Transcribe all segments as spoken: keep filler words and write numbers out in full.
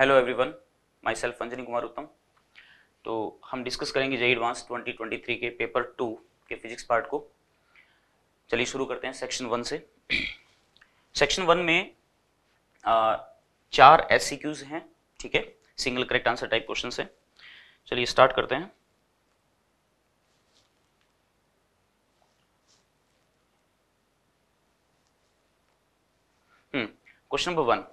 Hello everyone, myself Anjani Kumar Uttam. तो हम discuss करेंगे JEE advance twenty twenty three के पेपर टू के फिजिक्स पार्ट को। चलिए शुरू करते हैं सेक्शन वन से। सेक्शन वन में आ, चार एस सी क्यूज हैं, ठीक है, single correct answer type question से। चलिए स्टार्ट करते हैं। Hmm question number one,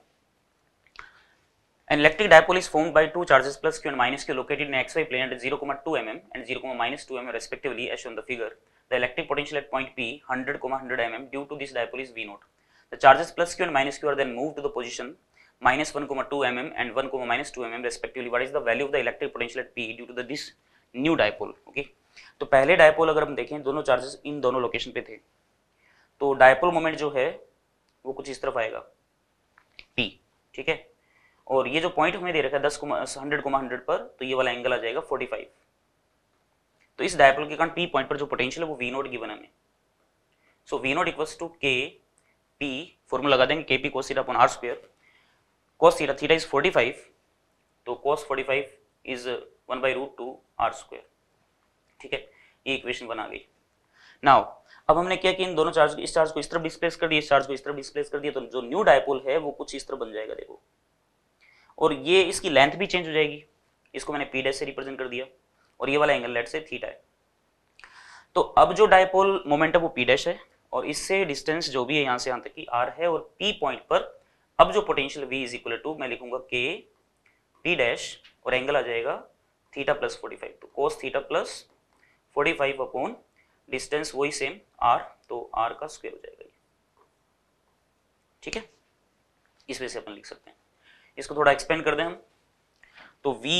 An electric dipole is formed by two charges plus q and minus q located in xy plane at zero comma two millimeter and zero comma minus two millimeter respectively as shown in the figure. The electric potential at point P one hundred comma one hundred millimeter due to this dipole is V zero. The charges plus q and minus q are then moved to the position minus one comma two millimeter and one comma minus two millimeter respectively. What is the value of the electric potential at P due to the this new dipole? Okay, तो पहले dipole अगर हम देखें, दोनों charges इन दोनों location पे थे, तो dipole moment जो है वो कुछ इस तरफ आएगा P, ठीक है। और ये जो पॉइंट हमें दे रखा है दस हंड्रेड हंड्रेड पर, तो ये वाला एंगल आ जाएगा पैंतालीस। तो इस डायपोल के कारण पी पॉइंट पर जो पोटेंशियल है वो वी नोट गिवन हमें। So V naught equals to K P, formula लगा देंगे K P cos theta upon R square. Cos theta theta is पैंतालीस, तो कोस पैंतालीस is one by root two R square, ठीक है। ये इक्वेशन बना गई। नाउ अब हमने क्या कि इन दोनों चार्ज, इस चार्ज को इस तरफ डिस्प्लेस कर दिया, इस चार्ज को इस तरफ डिस्प्लेस कर दिया, तो जो न्यू डायपोल है वो कुछ इस तरह बन जाएगा, देखो। और ये इसकी लेंथ भी चेंज हो जाएगी, इसको मैंने पी डैश से रिप्रेजेंट कर दिया, और ये वाला एंगल लेट से थीटा है। तो अब जो डायपोल मोमेंट है वो पी डैश है, और इससे डिस्टेंस जो भी है यहाँ से यहाँ तक की आर है, और पी पॉइंट पर अब जो potential V is equal to मैं लिखूंगा के पी डैश, और एंगल आ जाएगा थीटा प्लस फोर्टी फाइव, तो cos theta plus forty five upon distance वही सेम आर, तो आर का स्क्वायर हो जाएगा, ठीक है। इस वजह से अपन लिख सकते हैं, इसको थोड़ा एक्सपेंड कर दें हम, तो v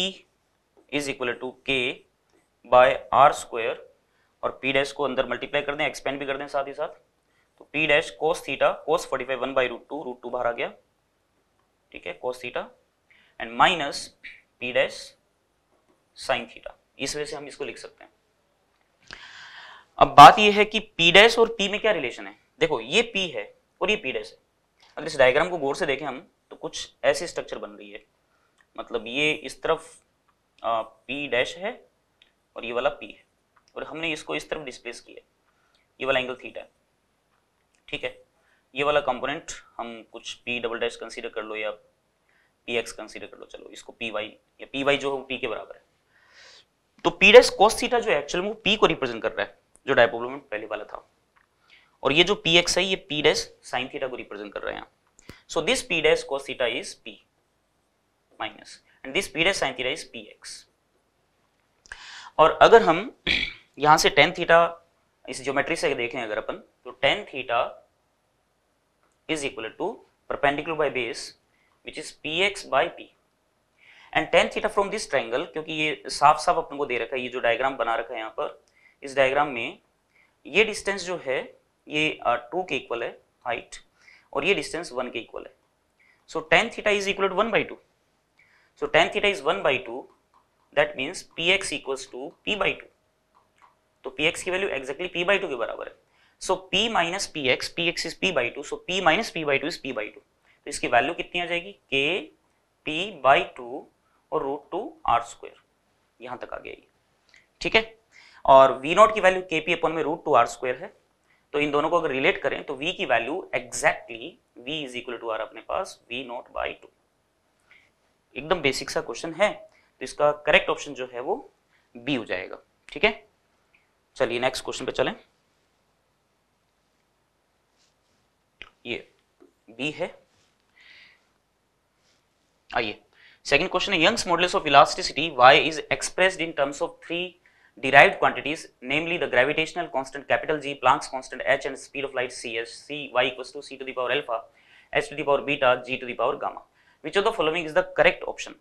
is equal to K by R square, और p डैश को अंदर मल्टीप्लाई कर दें, एक्सपेंड भी कर दें साथ ही साथ, तो p dash cos theta cos forty five one by root two, root two बाहर आ गया, ठीक है, cos theta and minus p dash sine theta. इस वजह से हम इसको लिख सकते हैं। अब बात यह है कि p डैश और p में क्या रिलेशन है। देखो ये p है और ये p डैश है। अगर इस डायग्राम को गौर से देखें हम, तो कुछ ऐसी स्ट्रक्चर बन रही है, मतलब ये इस तरफ आ, पी डैश है और ये वाला पी है, और हमने इसको इस तरफ डिस्प्लेस किया, ये वाला एंगल थीटा है, ठीक है। ये वाला कंपोनेंट हम कुछ पी डबल डैश कंसीडर कर लो या पी एक्स कंसीडर कर लो, चलो इसको पी वाई, या पी वाई जो है वो पी के बराबर है। तो पी डैश कोस थीटा जो एक्चुअल में वो पी को रिप्रेजेंट कर रहा है, जो डायपोल मोमेंट पहले वाला था, और ये जो पी एक्स है ये पी डैश साइन थीटा को रिप्रेजेंट कर रहे हैं। So this p dash cos theta is p minus and this p dash sin theta is px। और अगर हम यहाँ से tan theta इस ज्योमेट्री से देखें अगर अपन, तो tan theta is equal to perpendicular by base which is px by p and tan theta from this triangle, क्योंकि ये साफ साफ अपन को दे रखा है, ये जो डायग्राम बना रखा है यहाँ पर, इस डायग्राम में ये डिस्टेंस जो है ये टू के इक्वल है हाइट, और ये डिस्टेंस वन के इक्वल है। So tan theta is equal to one by two, so tan theta is one by two, that means P X equals to P by two, तो P X की value exactly P by two के बराबर है। So P minus P X, P X is P by two, so P minus P by two is P by two, तो इसकी value कितनी आ जाएगी के पी बाई टू और root two R square, यहाँ तक आ गई, ठीक है। और वी नॉट की वैल्यू के पी अपन में रूट टू आर स्क्वायर है, तो इन दोनों को अगर रिलेट करें तो v की value exactly v is equal to R अपने पास v नॉट बाई टू। एकदम बेसिक सा क्वेश्चन है, तो इसका करेक्ट ऑप्शन जो है वो b हो जाएगा, ठीक है। चलिए नेक्स्ट क्वेश्चन पे चलें। ये b है। आइए सेकंड क्वेश्चन है, Young's modulus of elasticity y is expressed in terms of three derived quantities, namely the gravitational constant capital G, Planck's constant h, and speed of light c as c y equals to c to the power alpha, h to the power beta, g to the power gamma. Which of the following is the correct option?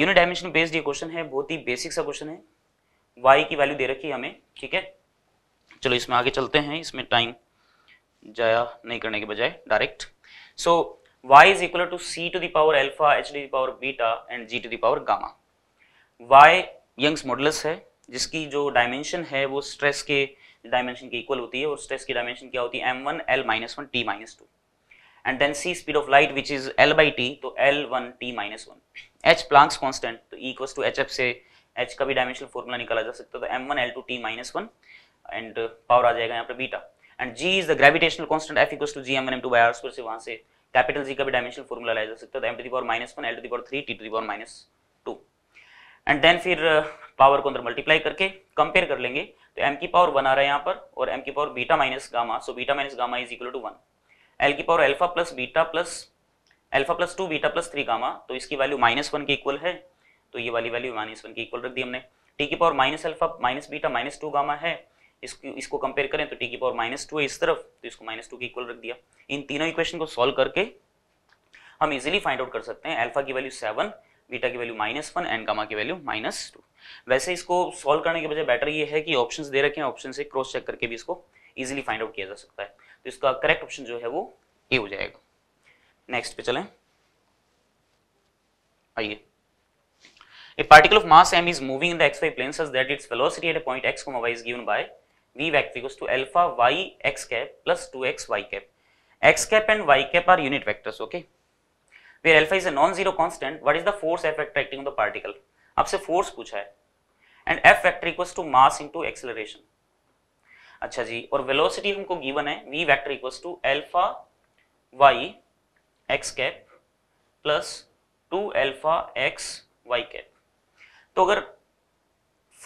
Unit dimension based ये question है, बहुत ही basic सा question है। y की value दे रखी है हमें, ठीक है। चलो इसमें आगे चलते हैं, इसमें टाइम जाया नहीं करने के बजाय direct. So y is equal to c to the power alpha, h to the power beta and g to the power gamma. y Young's modulus है, जिसकी जो डायमेंशन है वो स्ट्रेस के डायमेंशन के इक्वल होती है, और स्ट्रेस की डायमेंशन क्या होती है M one L minus one T minus two, and then c speed of light which is l by t, तो L one T minus one. h Planck's constant, तो e equals to hf से h का भी dimensional formula निकाला जा सकता है, तो M one L two T minus one and power आ जाएगा यहाँ पे beta. And g is the gravitational constant, f equals to G M one M two by r square से वहाँ से कैपिटल जी का भी डायमेंशनल फॉर्मूला लाया जा सकता है, तो M to the power minus one L to the power three T to the power minus two. And then फिर पावर को अंदर मल्टीप्लाई करके कंपेयर कर लेंगे, तो m की पावर वन आ रहा है यहाँ पर और m की power beta minus gamma, so beta minus gamma is equal to one. l की power alpha plus beta plus alpha plus two beta plus three gamma, तो इसकी वैल्यू माइनस वन के इक्वल है, तो ये वाली वैल्यू माइनस वन के equal रख दी हमने. t की power minus alpha minus beta minus two gamma है, इसको इसको कंपेयर करें तो t की पावर माइनस टू है इस तरफ, तो इसको माइनस टू के इक्वल रख दिया. इन तीनों इक्वेशन को सॉल्व करके हम इजिली फाइंड आउट कर सकते हैं अल्फा की वैल्यू सेवन, बीटा की value minus one and gamma की वैल्यू माइनस टू. वैसे इसको सॉल्व करने के बजाय बेटर ये है कि ऑप्शंस दे रखे हैं, ऑप्शन से क्रॉस चेक करके भी इसको इजीली फाइंड आउट किया जा सकता है. तो इसका करेक्ट ऑप्शन जो है वो ए हो जाएगा. नेक्स्ट पे चलें, आइए. A particle of mass m is moving in the X Y plane such that its velocity at a point x comma y is given by v vector equals to alpha y x cap plus two X y cap. x cap and y cap are unit vectors, okay. Where alpha is a non-zero constant, what is the force F vector acting on the particle? आपसे force पूछा है, and F vector equals to mass into acceleration. अच्छा जी, और velocity हमको given है, V vector equals to alpha y x cap plus two alpha x y cap. तो अगर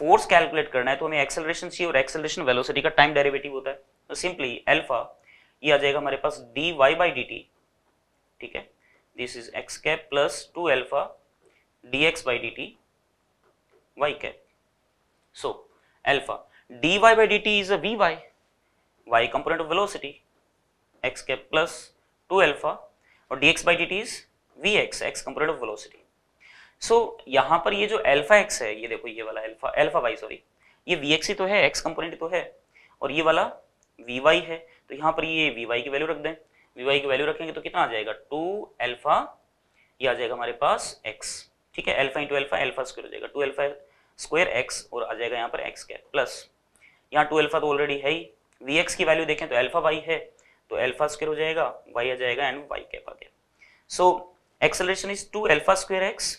force calculate करना है तो हमें acceleration चाहिए, और acceleration velocity का time derivative होता है, तो simply alpha ये आ जाएगा हमारे पास dy by dt, ठीक है. This is x cap plus two alpha dx by dt y cap. So alpha dy by dt is a vy, y component of velocity, x cap plus two alpha, और dx by dt is vx, x component of velocity. So यहाँ पर ये जो alpha x है, ये देखो ये वाला अल्फा अल्फा y सॉरी, ये vx ही तो है, x component तो है, और ये वाला vy है, तो यहाँ पर ये vy की वैल्यू रख दें. वी वाई की वैल्यू रखेंगे तो कितना आ जाएगा, टू अल्फा, ये आ जाएगा हमारे पास x, ठीक है. Alpha into alpha alpha square हो जाएगा, टू अल्फा स्क्वायर एक्स, और आ जाएगा यहाँ पर x कैप प्लस, यहाँ टू अल्फा तो ऑलरेडी है ही, vx की वैल्यू देखें तो अल्फा y है, तो अल्फा स्क्वायर हो जाएगा, y आ जाएगा एंड y कैप आ गया. So acceleration is two alpha square X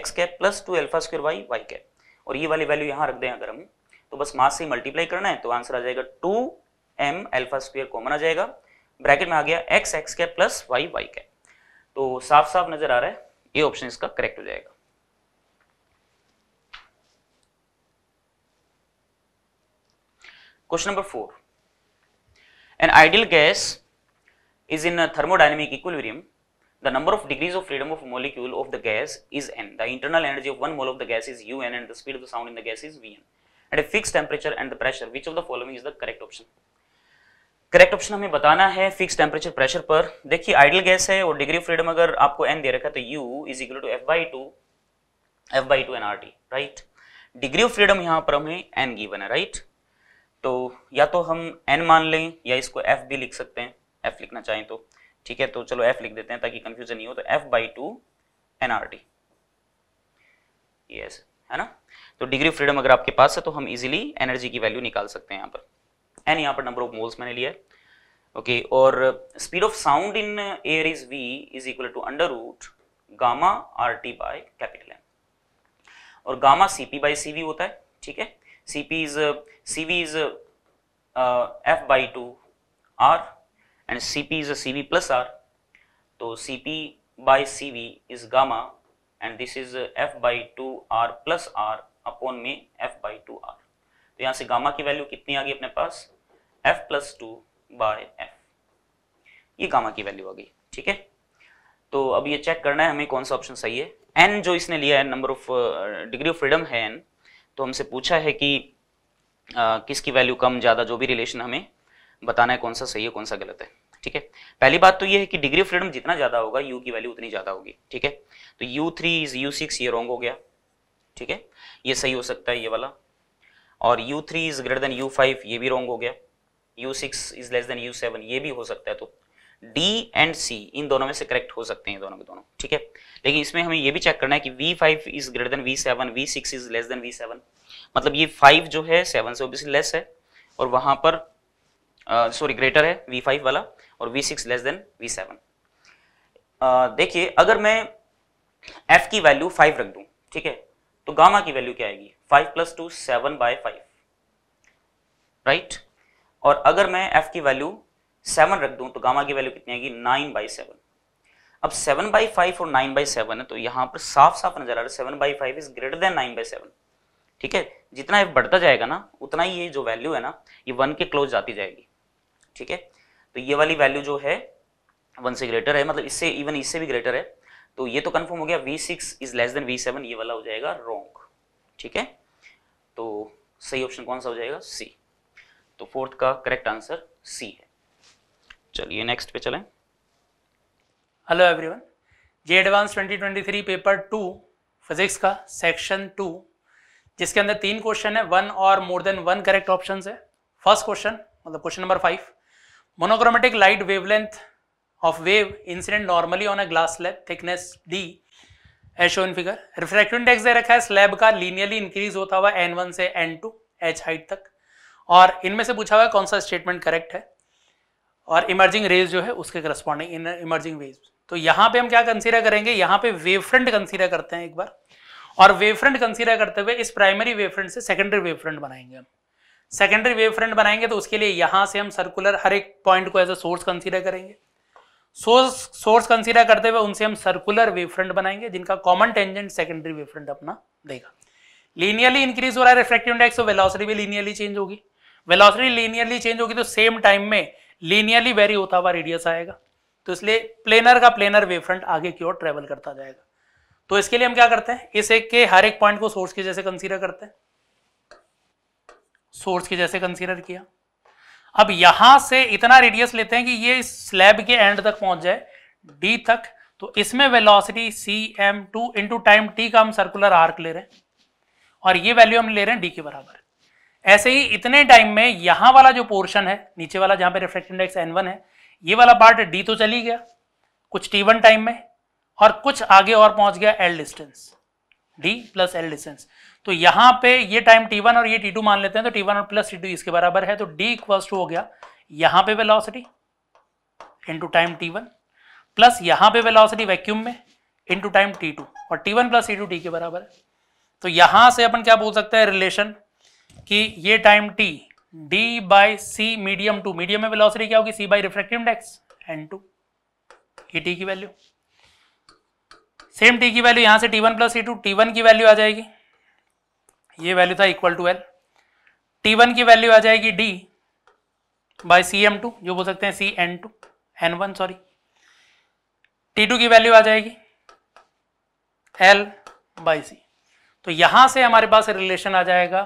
X cap plus two alpha square Y Y cap, और ये वाली वैल्यू यहाँ रख दें अगर हम, तो बस मास से मल्टीप्लाई करना है, तो आंसर आ जाएगा two M alpha square common आ जाएगा, ब्रैकेट में आ गया x x cap plus y y cap. तो साफ साफ नजर आ रहा है ये ऑप्शन इसका करेक्ट हो जाएगा. Question number four. An ideal gas is in thermodynamic equilibrium. The number of degrees of freedom of molecule of the gas is N. The internal energy of one mole of the gas is U N and the speed of the sound in the gas is V N. At a fix temperature and the pressure which of the following is the correct option. Correct option हमें बताना है fix temperature pressure पर. देखिए ideal gas है और degree of freedom अगर आपको N दे रखा है तो U is equal to F by two F by two N R T, right. Degree of freedom यहाँ पर हमें एन गिवन है, राइट. तो या तो हम एन मान लें या इसको एफ भी लिख सकते हैं, एफ लिखना चाहें तो ठीक है, तो चलो एफ लिख देते हैं ताकि कन्फ्यूजन नहीं हो. तो F by two N R T, yes, है ना. तो डिग्री ऑफ फ्रीडम अगर आपके पास है तो हम इजिली एनर्जी की वैल्यू निकाल सकते हैं. यहाँ पर एन यहाँ पर नंबर ऑफ मोल्स मैंने लिया है, ओके. और speed of sound in air is V is equal to under root gamma R T by capital N, और gamma C P by C V होता है, ठीक है. C P is C V is F by two R and C P is C V plus R, तो C P by C V is gamma and this is F by two R plus R upon में F by two R. तो यहाँ से gamma की value कितनी आ गई अपने पास, F plus two by F, ये गामा की वैल्यू आ गई, ठीक है. तो अब ये चेक करना है हमें कौन सा ऑप्शन सही है. एन जो इसने लिया है number of degree of freedom है एन, तो हमसे पूछा है कि आ, किसकी वैल्यू कम ज़्यादा जो भी रिलेशन हमें बताना है कौन सा सही है कौन सा गलत है, ठीक है. पहली बात तो ये है कि डिग्री ऑफ फ्रीडम जितना ज़्यादा होगा यू की वैल्यू उतनी ज़्यादा होगी, ठीक है. तो U three is U six ये रॉन्ग हो गया, ठीक है. ये सही हो सकता है ये वाला, और U three is greater than U five ये भी रॉन्ग हो गया, U six is less than U seven ये भी हो सकता है. तो डी एंड सी इन दोनों में से करेक्ट हो सकते हैं दोनों के दोनों, ठीक है. लेकिन इसमें हमें ये भी चेक करना है कि V five is greater than V seven V six is less than V seven, मतलब ये फाइव जो है सेवन से ऑब्वियसली लेस है और वहाँ पर सॉरी uh, ग्रेटर है वी फाइव वाला, और V six less than V seven, देखिए अगर मैं f की वैल्यू फाइव रख दूं, ठीक है, तो गामा की वैल्यू क्या आएगी, five plus two seven by five, right. और अगर मैं f की वैल्यू सेवन रख दूं तो गामा की वैल्यू कितनी आएगी, नाइन बाई सेवन। अब सेवन बाई फाइव और नाइन बाई सेवन है तो यहाँ पर साफ साफ नजर आ रहा है seven by five is greater than nine by seven, ठीक है। जितना f बढ़ता जाएगा ना उतना ही ये जो वैल्यू है ना ये वन के क्लोज जाती जाएगी, ठीक है। तो ये वाली वैल्यू जो है वन से ग्रेटर है, मतलब इससे इवन इससे भी ग्रेटर है, तो ये तो कंफर्म हो गया v six is less than v seven, ये वाला हो जाएगा रॉन्ग, ठीक है। तो सही ऑप्शन कौन सा हो जाएगा, C। तो फोर्थ का करेक्ट आंसर C है। चलिए नेक्स्ट पे चलें। Hello everyone, J advance twenty twenty three paper two physics का सेक्शन टू, जिसके अंदर तीन क्वेश्चन है, वन और more than one correct option है। फर्स्ट क्वेश्चन मतलब question number five, monochromatic light wavelength of wave incident normally on a glass slab thickness d as shown in figure, refractive index दे रखा है slab का linearly increase होता हुआ n one से n two h height तक, और इनमें से पूछा हुआ है कौन सा स्टेटमेंट करेक्ट है और इमर्जिंग रेज जो है उसके करस्पॉन्डिंग इन इमर्जिंग वेव्स। तो यहाँ पे हम क्या कंसीडर करेंगे, यहाँ पे वेव फ्रंट कंसीडर करते हैं एक बार, और वेव फ्रंट कंसीडर करते हुए इस प्राइमरी वेव फ्रंट से सेकेंडरी वेव फ्रंट बनाएंगे हम। सेकेंडरी वेव फ्रंट बनाएंगे तो उसके लिए यहाँ से हम सर्कुलर हर एक पॉइंट को एज अ सोर्स कंसीडर करेंगे। सोर्स सोर्स कंसीडर करते हुए उनसे हम सर्कुलर वेव फ्रंट बनाएंगे जिनका common tangent secondary wave front अपना देगा। लीनियरली इंक्रीज हो रहा है रिफ्रैक्टिव इंडेक्स, तो वेलोसिटी भी लीनियरली चेंज होगी। वेलोसिटी लीनियरली चेंज होगी तो सेम टाइम में लीनियरली वेरी होता हुआ रेडियस आएगा, तो इसलिए प्लेनर का प्लेनर वेव फ्रंट आगे की ओर ट्रेवल करता जाएगा। तो इसके लिए हम क्या करते हैं, इस एक के हर एक पॉइंट को सोर्स की जैसे कंसीडर करते हैं, सोर्स की जैसे कंसीडर किया। अब यहां से इतना रेडियस लेते हैं कि ये इस स्लैब के एंड तक पहुंच जाए d तक, तो इसमें velocity cm two into time t का हम सर्कुलर आर्क ले रहे हैं और ये वैल्यू हम ले रहे हैं d के बराबर। ऐसे ही इतने टाइम में यहां वाला जो पोर्शन है नीचे वाला जहां पे रिफ्रैक्टिव इंडेक्स n वन है, ये वाला पार्ट d तो चली गया कुछ t वन टाइम में, और कुछ आगे और पहुंच गया l distance, d plus L distance. तो यहाँ पे ये टाइम टी वन और ये टी टू मान लेते हैं, तो टी वन और प्लस टी टू इसके बराबर है, तो d इक्वल्स टू हो गया यहाँ पे velocity into time T one plus यहाँ पे वेलोसिटी वैक्यूम में इनटू टाइम टी टू, और T one plus T two t के बराबर है। तो यहाँ से अपन क्या बोल सकते हैं रिलेशन कि ये time t d by C medium two, medium में वेलोसिटी क्या होगी, c by refractive index N two, ये t की वैल्यू, सेम t की वैल्यू यहाँ से T one plus T two, T one की वैल्यू आ जाएगी, ये वैल्यू था equal to L, T one की वैल्यू आ जाएगी d by C M two, जो बोल सकते हैं C N two N one sorry, T two की वैल्यू आ जाएगी l बाई सी। तो यहाँ से हमारे पास रिलेशन आ जाएगा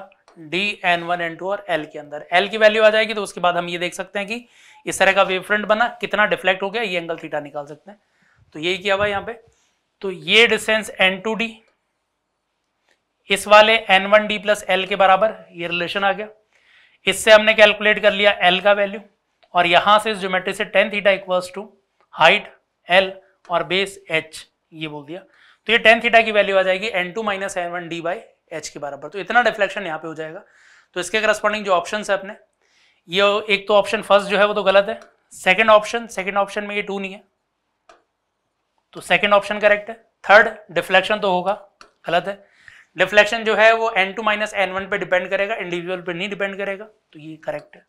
d N one N two और l के अंदर, l की वैल्यू आ जाएगी। तो उसके बाद हम ये देख सकते हैं कि इस तरह का वेव फ्रंट बना, कितना डिफ्लेक्ट हो गया, ये एंगल थीटा निकाल सकते हैं। तो यही किया हुआ यहाँ पे, तो ये डिस्टेंस एन टू डी इस वाले N one D plus L के बराबर, ये रिलेशन आ गया। इससे हमने कैलकुलेट कर लिया एल का वैल्यू, और यहां से इस ज्योमेट्री से tan theta equals to height L और बेस एच ये बोल दिया, तो ये टेन थीटा की वैल्यू आ जाएगी N two minus N one D by H के बराबर। तो इतना डिफ्लेक्शन यहाँ पे हो जाएगा। तो इसके करस्पॉन्डिंग जो ऑप्शन है अपने, ये एक तो ऑप्शन फर्स्ट जो है वो तो गलत है, सेकेंड ऑप्शन सेकेंड ऑप्शन में ये टू नहीं है तो सेकेंड ऑप्शन करेक्ट है। थर्ड डिफ्लेक्शन तो होगा, गलत है, डिफ्लेक्शन जो है वो N two minus N one पे डिपेंड करेगा, इंडिविजुअल पे नहीं डिपेंड करेगा, तो ये करेक्ट है।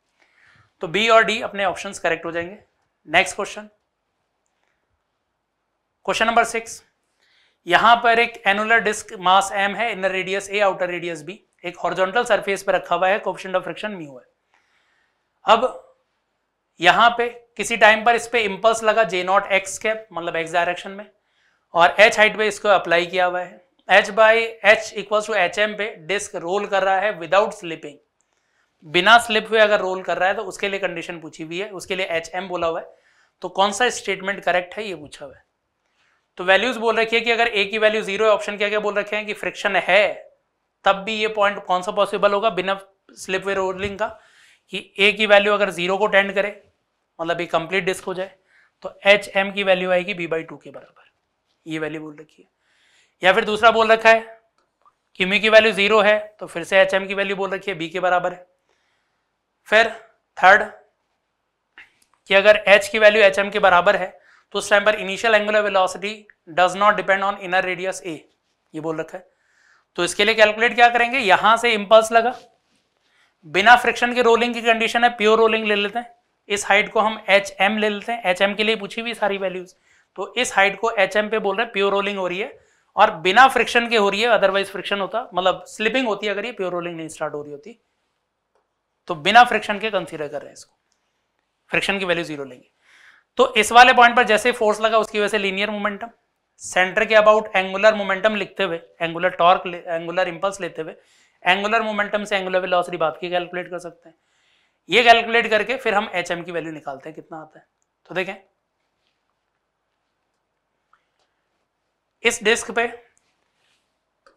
तो बी और डी अपने ऑप्शंस करेक्ट हो जाएंगे। Next question, question number six, यहाँ पर एक एनुलर डिस्क मास एम है, inner radius A outer radius B, एक हॉरिजॉन्टल सरफेस पर रखा हुआ है, कोएफिशिएंट ऑफ फ्रिक्शन म्यू है। अब यहाँ पे किसी टाइम पर इस पे इंपल्स लगा जे नॉट एक्स कैप, मतलब एक्स डायरेक्शन में, और एच हाइट पे इसको अप्लाई किया हुआ है। H by H equals to H M पे डिस्क रोल कर रहा है विदाउट स्लिपिंग, बिना स्लिप हुए अगर रोल कर रहा है, तो उसके लिए कंडीशन पूछी हुई है, उसके लिए एच एम बोला हुआ है। तो कौन सा स्टेटमेंट करेक्ट है ये पूछा हुआ है। तो वैल्यूज बोल रखी है कि अगर ए की वैल्यू जीरो है, ऑप्शन क्या क्या बोल रखे हैं कि फ्रिक्शन है, तब भी ये पॉइंट कौन सा पॉसिबल होगा बिना स्लिप हुए रोलिंग का, कि ए की वैल्यू अगर जीरो को टेंड करे मतलब ये कंप्लीट डिस्क हो जाए, तो एच एम की वैल्यू आएगी बी बाई टू के बराबर, ये वैल्यू बोल रखी है। या फिर दूसरा बोल रखा है कि म्यू की वैल्यू जीरो है, तो फिर से एच एम की वैल्यू बोल रखी है बी के बराबर है। फिर थर्ड कि अगर एच की वैल्यू एच एम के बराबर है तो उस टाइम पर initial angular velocity does not depend on inner radius ए, ये बोल रखा है। तो इसके लिए कैलकुलेट क्या करेंगे, यहां से इंपल्स लगा, बिना फ्रिक्शन के रोलिंग की कंडीशन है, प्योर रोलिंग ले लेते हैं। इस हाइट को हम एच एम ले लेते हैं, एच एम के लिए पूछी हुई सारी वैल्यूज। तो इस हाइट को एच एम पे बोल रहे हैं, प्योर रोलिंग हो रही है और बिना फ्रिक्शन के हो रही है, अदरवाइज फ्रिक्शन होता, मतलब स्लिपिंग होती है अगर ये प्योर रोलिंग नहीं स्टार्ट हो रही होती। तो बिना फ्रिक्शन के कंसीडर कर रहे हैं इसको, फ्रिक्शन की वैल्यू जीरो लेंगे। तो इस वाले पॉइंट पर जैसे फोर्स लगा उसकी वजह से लीनियर मोमेंटम, सेंटर के अबाउट एंगुलर मोमेंटम लिखते हुए, एंगुलर टॉर्क, एंगुलर इंपल्स लेते हुए एंगुलर मोमेंटम से एंगुलर वेलोसिटी बात की कैलकुलेट कर सकते हैं। ये कैलकुलेट करके फिर हम एच एम की वैल्यू निकालते हैं कितना आता है। तो देखें इस डिस्क पे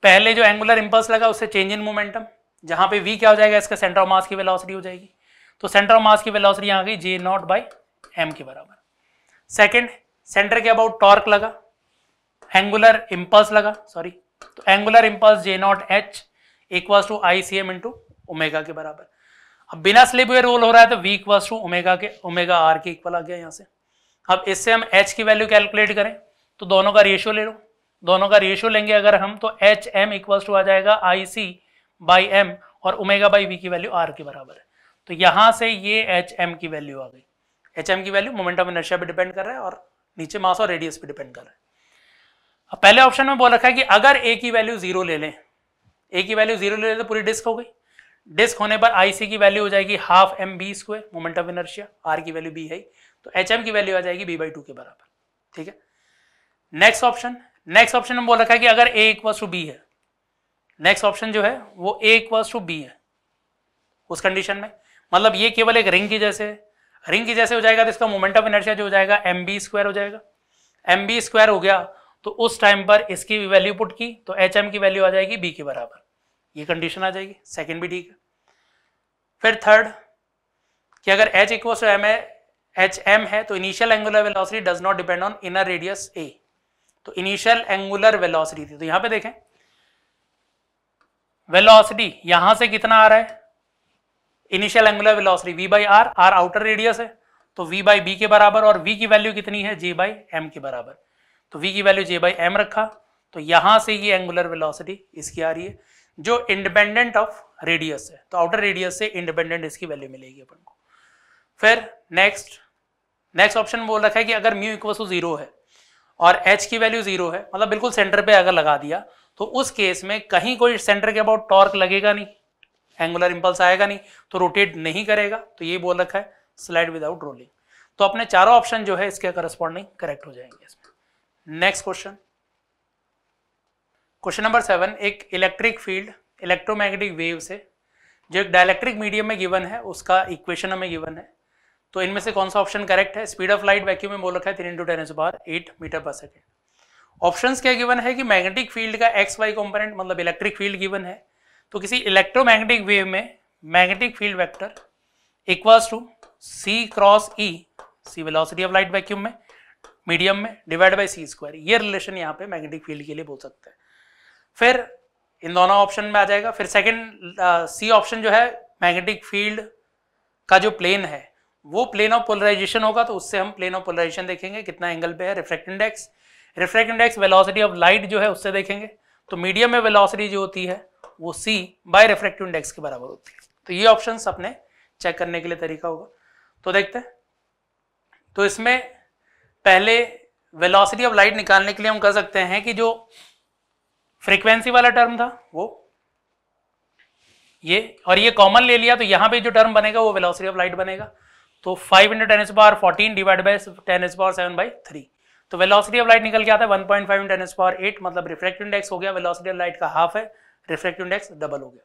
पहले जो एंगुलर इंपल्स लगा उससे चेंज इन मोमेंटम, जहां पे v क्या हो जाएगा, इसका सेंटर ऑफ मास की वेलोसिटी हो जाएगी। तो सेंटर ऑफ मास की वेलोसिटी यहाँ गई जे नॉट बाई एम के बराबर। सेकंड, सेंटर के अबाउट टॉर्क लगा, एंगुलर इंपल्स लगा, सॉरी, तो angular impulse J not H equals to I C M into omega के बराबर। अब बिना स्लिप हुए रोल हो रहा है तो v इक्वल्स टू ओमेगा के, ओमेगा आर के इक्वल आ गया यहाँ से। अब इससे हम h की वैल्यू कैलकुलेट करें तो दोनों का रेशियो ले लो, दोनों का रेशियो लेंगे अगर हम तो एच एम इक्वल्स टू आ जाएगा आई सी बाई एम और ओमेगा बाई वी की वैल्यू आर के बराबर है। तो यहाँ से ये एच एम की वैल्यू आ गई। एच एम की वैल्यू मोमेंटम इनर्शिया पे डिपेंड कर रहा है और नीचे मास और रेडियस पे डिपेंड कर रहा है। अब पहले ऑप्शन में बोल रखा है कि अगर ए की वैल्यू जीरो ले लें, ए की वैल्यू जीरो ले लें तो पूरी डिस्क हो गई। डिस्क होने पर आई सी की वैल्यू हो जाएगी half M B square, momentum inertia, are की वैल्यू बी है, तो एच एम की वैल्यू आ जाएगी बी बाई टू के बराबर। ठीक है, नेक्स्ट ऑप्शन, नेक्स्ट ऑप्शन में बोल रखा है कि अगर ए इक्वल्स टू बी है, नेक्स्ट ऑप्शन जो है वो ए इक्वल्स टू बी है। उस कंडीशन में मतलब ये केवल एक रिंग की जैसे, रिंग की जैसे हो जाएगा तो इसका मोमेंटम इनर्शिया जो हो जाएगा एम बी स्क्वायर हो जाएगा। एम बी स्क्वायर हो गया तो उस टाइम पर इसकी वैल्यू पुट की तो एच एम की वैल्यू आ जाएगी बी के बराबर। ये कंडीशन आ जाएगी, सेकंड भी ठीक है। फिर थर्ड कि अगर एच इक्वल्स टू एम है, एच एम है तो initial angular velocity does not depend on inner radius ए, तो इनिशियल एंगुलर वेलोसिटी थी। तो यहाँ पे देखें वेलोसिटी यहां से कितना आ रहा है, initial angular velocity v by are, are outer radius है तो v बाई बी के बराबर और v की वैल्यू कितनी है j बाई m के बराबर। तो v की वैल्यू j बाई m रखा तो यहां से ये एंगुलर वेलोसिटी इसकी आ रही है जो इंडिपेंडेंट ऑफ रेडियस है, तो आउटर रेडियस से इंडिपेंडेंट इसकी वैल्यू मिलेगी अपन को। फिर नेक्स्ट, नेक्स्ट ऑप्शन बोल रखा है कि अगर म्यू इक्वल टू जीरो है और h की वैल्यू जीरो है, मतलब बिल्कुल सेंटर पे अगर लगा दिया तो उस केस में कहीं कोई सेंटर के अबाउट टॉर्क लगेगा नहीं, एंगुलर इंपल्स आएगा नहीं, तो रोटेट नहीं करेगा। तो ये बोल रखा है स्लाइड विदाउट रोलिंग। तो अपने चारों ऑप्शन जो है इसके करस्पॉन्डिंग करेक्ट हो जाएंगे इसमें। Next question, question number seven, एक इलेक्ट्रिक फील्ड इलेक्ट्रोमैग्नेटिक वेव से जो एक डायलैक्ट्रिक मीडियम में गिवन है उसका इक्वेशन हमें गिवन है। तो इनमें से कौन सा ऑप्शन करेक्ट है। स्पीड ऑफ लाइट वैक्यूम में बोल रखा है तीन into ten is power eight metre per second. Options क्या गिवन है कि मैग्नेटिक फील्ड का एक्स वाई कंपोनेंट मतलब इलेक्ट्रिक फील्ड गिवन है, तो किसी इलेक्ट्रोमैग्नेटिक वेव में magnetic field vector equals to C cross E, C velocity of light vacuum में मीडियम में, डिवाइड बाय सी स्क्वायर। ये रिलेशन यहाँ पे मैग्नेटिक फील्ड के लिए बोल सकते हैं। फिर इन दोनों ऑप्शन में आ जाएगा। फिर सेकेंड सी ऑप्शन जो है मैग्नेटिक फील्ड का जो प्लेन है वो प्लेन ऑफ पोलराइजेशन होगा, तो उससे हम प्लेन ऑफ पोलराइजेशन देखेंगे कितना एंगल पे है। Refract index, refract index velocity of light जो है उससे देखेंगे। तो मीडियम में वेलोसिटी जो होती है वो c बाय रिफ्रैक्टिव इंडेक्स के बराबर होती है। तो ये ऑप्शंस अपने चेक करने के लिए तरीका होगा। तो देखते हैं, तो इसमें पहले वेलोसिटी ऑफ लाइट निकालने के लिए हम कर सकते हैं कि जो फ्रीक्वेंसी वाला टर्म था वो ये और ये कॉमन ले लिया, तो यहाँ पे जो टर्म बनेगा वो वेलोसिटी ऑफ लाइट बनेगा। तो five into ten s power fourteen divide by ten s power seven by three, तो वेलोसिटी ऑफ लाइट निकल के आता है one point five into ten s power eight, मतलब रिफ्रैक्टिव इंडेक्स हो गया, वेलोसिटी ऑफ लाइट का हाफ है, रिफ्रैक्टिव इंडेक्स डबल हो गया।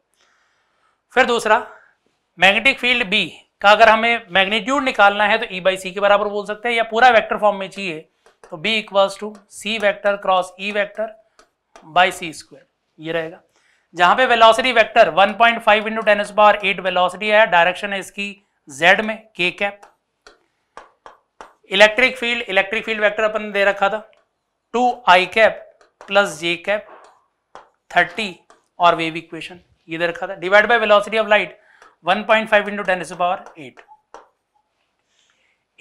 फिर दूसरा मैग्नेटिक फील्ड बी का अगर हमें मैग्नीट्यूड निकालना है तो ई बाई सी के बराबर बोल सकते हैं, या पूरा वेक्टर फॉर्म में चाहिए तो B equals to C vector cross E vector by C square ये रहेगा। जहाँ पे velocity vector one point five into ten s power eight velocity है, डायरेक्शन है इसकी z में k cap. Electric field, electric field vector अपन ने दे रखा था two i cap plus j cap thirty और वेव इक्वेशन ये दे रखा था, divide by velocity of light one point five into ten इस पावर एट।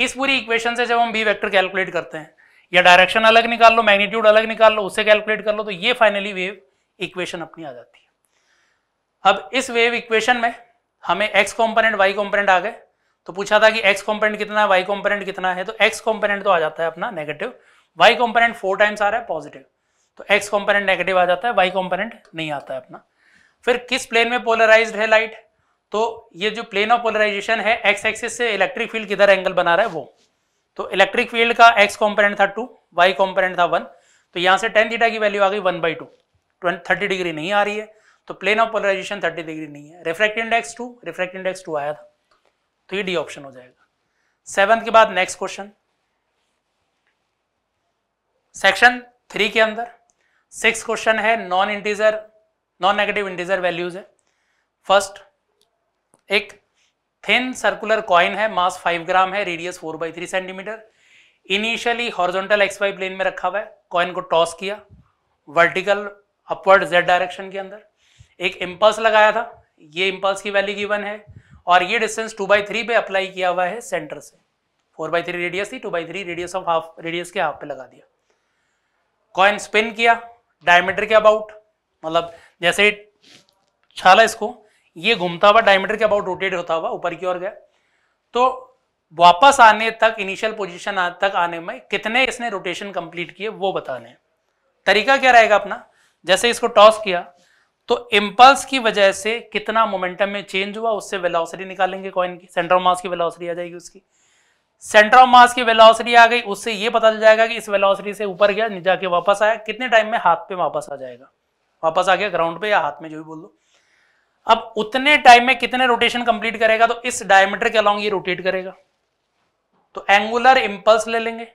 इस पूरी इक्वेशन से जब हम b वेक्टर कैलकुलेट करते हैं या डायरेक्शन अलग निकाल लो, मैग्नीट्यूड अलग निकाल लो, उससे कैलकुलेट कर लो, तो ये फाइनली वेव इक्वेशन अपनी आ जाती है। अब इस वेव इक्वेशन में हमें एक्स कॉम्पोनेंट वाई कॉम्पोनेंट आ गए, तो पूछा था कि एक्स कॉम्पोनेंट कितना है, वाई कॉम्पोनेंट कितना है, तो एक्स कॉम्पोनेंट तो आ जाता है अपना negative, Y component four times आ रहा है पॉजिटिव, तो एक्स कॉम्पोनेंट नेगेटिव आ जाता है, वाई कॉम्पोनेंट नहीं आता है अपना। फिर किस प्लेन में पोलराइज्ड है लाइट, तो ये जो प्लेन ऑफ पोलराइजेशन है एक्स एक्सिस से इलेक्ट्रिक फील्ड किधर एंगल बना रहा है वो, तो इलेक्ट्रिक फील्ड का एक्स कॉम्पोनेंट था टू, वाई कॉम्पोनेंट था वन, तो यहाँ से टेन थीटा की वैल्यू आ गई one by two, thirty degree नहीं आ रही है, तो plane of polarisation thirty degree नहीं है। Refractive index two, refractive index two आया था, तो ये डी ऑप्शन हो जाएगा। सेवंथ के बाद नेक्स्ट क्वेश्चन, सेक्शन थ्री के अंदर सिक्स क्वेश्चन है, non integer non negative integer values है। फर्स्ट, एक थिन सर्कुलर कॉइन है, मास फाइव ग्राम है, radius four by three centimetre, initially horizontal X Y plane में रखा हुआ है, कॉइन को टॉस किया वर्टिकल अपवर्ड जेड डायरेक्शन के अंदर, एक इम्पल्स लगाया था, ये इम्पल्स की वैल्यू गिवन है और ये डिस्टेंस टू बाई थ्री पे अप्लाई किया हुआ है सेंटर से, फोर बाई थ्री रेडियस थी, two by three radius of half, radius के हाफ पे लगा दिया, कॉइन स्पिन किया डायमीटर के अबाउट, मतलब जैसे छाला इसको ये घूमता हुआ डायमीटर के अबाउट रोटेट होता हुआ ऊपर की ओर गया, तो वापस आने तक इनिशियल पोजीशन तक आने में कितने इसने रोटेशन कंप्लीट किए वो बताने। तरीका क्या रहेगा अपना, जैसे इसको टॉस किया तो इम्पल्स की वजह से कितना मोमेंटम में चेंज हुआ उससे वेलोसिटी निकालेंगे कॉइन की, सेंटर ऑफ मास की वेलोसिटी आ जाएगी उसकी, सेंटर ऑफ मास की वेलोसिटी आ गई, उससे ये पता चल जाएगा कि इस वेलोसिटी से ऊपर गया जाके वापस आया, कितने टाइम में हाथ पे वापस आ जाएगा, वापस आ गया ग्राउंड पे या हाथ में जो भी बोल दो। अब उतने टाइम में कितने रोटेशन कंप्लीट करेगा, तो इस डायमीटर के अलॉन्ग ये रोटेट करेगा, तो एंगुलर इंपल्स ले लेंगे,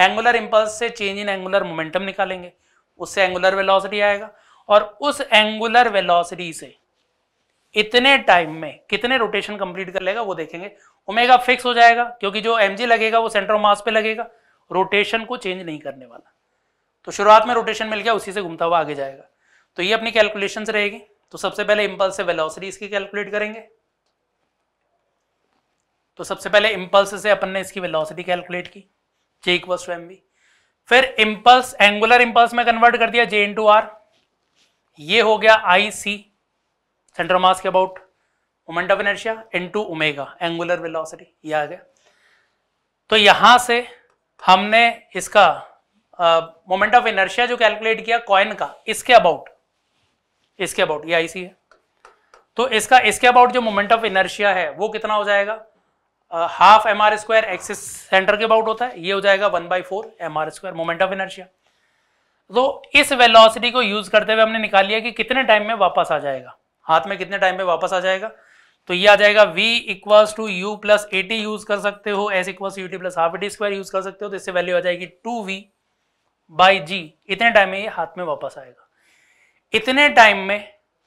एंगुलर इंपल्स से चेंज इन एंगुलर मोमेंटम निकालेंगे, उससे एंगुलर वेलोसिटी आएगा और उस एंगुलर वेलोसिटी से इतने टाइम में कितने रोटेशन कंप्लीट कर लेगा वो देखेंगे। ओमेगा फिक्स हो जाएगा क्योंकि जो एम जी लगेगा वो सेंटर ऑफ मास पे लगेगा, रोटेशन को चेंज नहीं करने वाला, तो शुरुआत में रोटेशन मिल गया उसी से घूमता हुआ आगे जाएगा, तो ये अपनी कैलकुलेशन रहेगी। तो सबसे पहले इंपल्स से वेलोसिटी इसकी कैलकुलेट करेंगे, तो सबसे पहले इंपल्स से अपन ने इसकी वेलोसिटी कैलकुलेट की J equals to M V, फिर इंपल्स एंगुलर इंपल्स में कन्वर्ट कर दिया जे इंटू आर, ये हो गया आई सी सेंटर मास के about moment of inertia into omega angular velocity, ये आ गया। तो यहाँ से हमने इसका मोमेंट ऑफ इनर्शिया जो कैलकुलेट किया कॉइन का इसके अबाउट, इसके अबाउट ये आई सी है, तो इसका इसके अबाउट जो मोमेंट ऑफ इनर्शिया है वो कितना हो जाएगा, half M R square axis centre के अबाउट होता है, ये हो जाएगा one by four M R square moment of inertia. तो इस वेलोसिटी को यूज करते हुए हमने निकाल लिया कि कितने टाइम में वापस आ जाएगा, हाथ में कितने टाइम में वापस आ जाएगा, तो ये आ जाएगा v equals to u plus a t use कर सकते हो, s equals to u t plus half a t square use कर सकते हो, तो इससे वैल्यू आ जाएगी टू वी बाई जी, इतने टाइम में ये हाथ में वापस आएगा, इतने टाइम में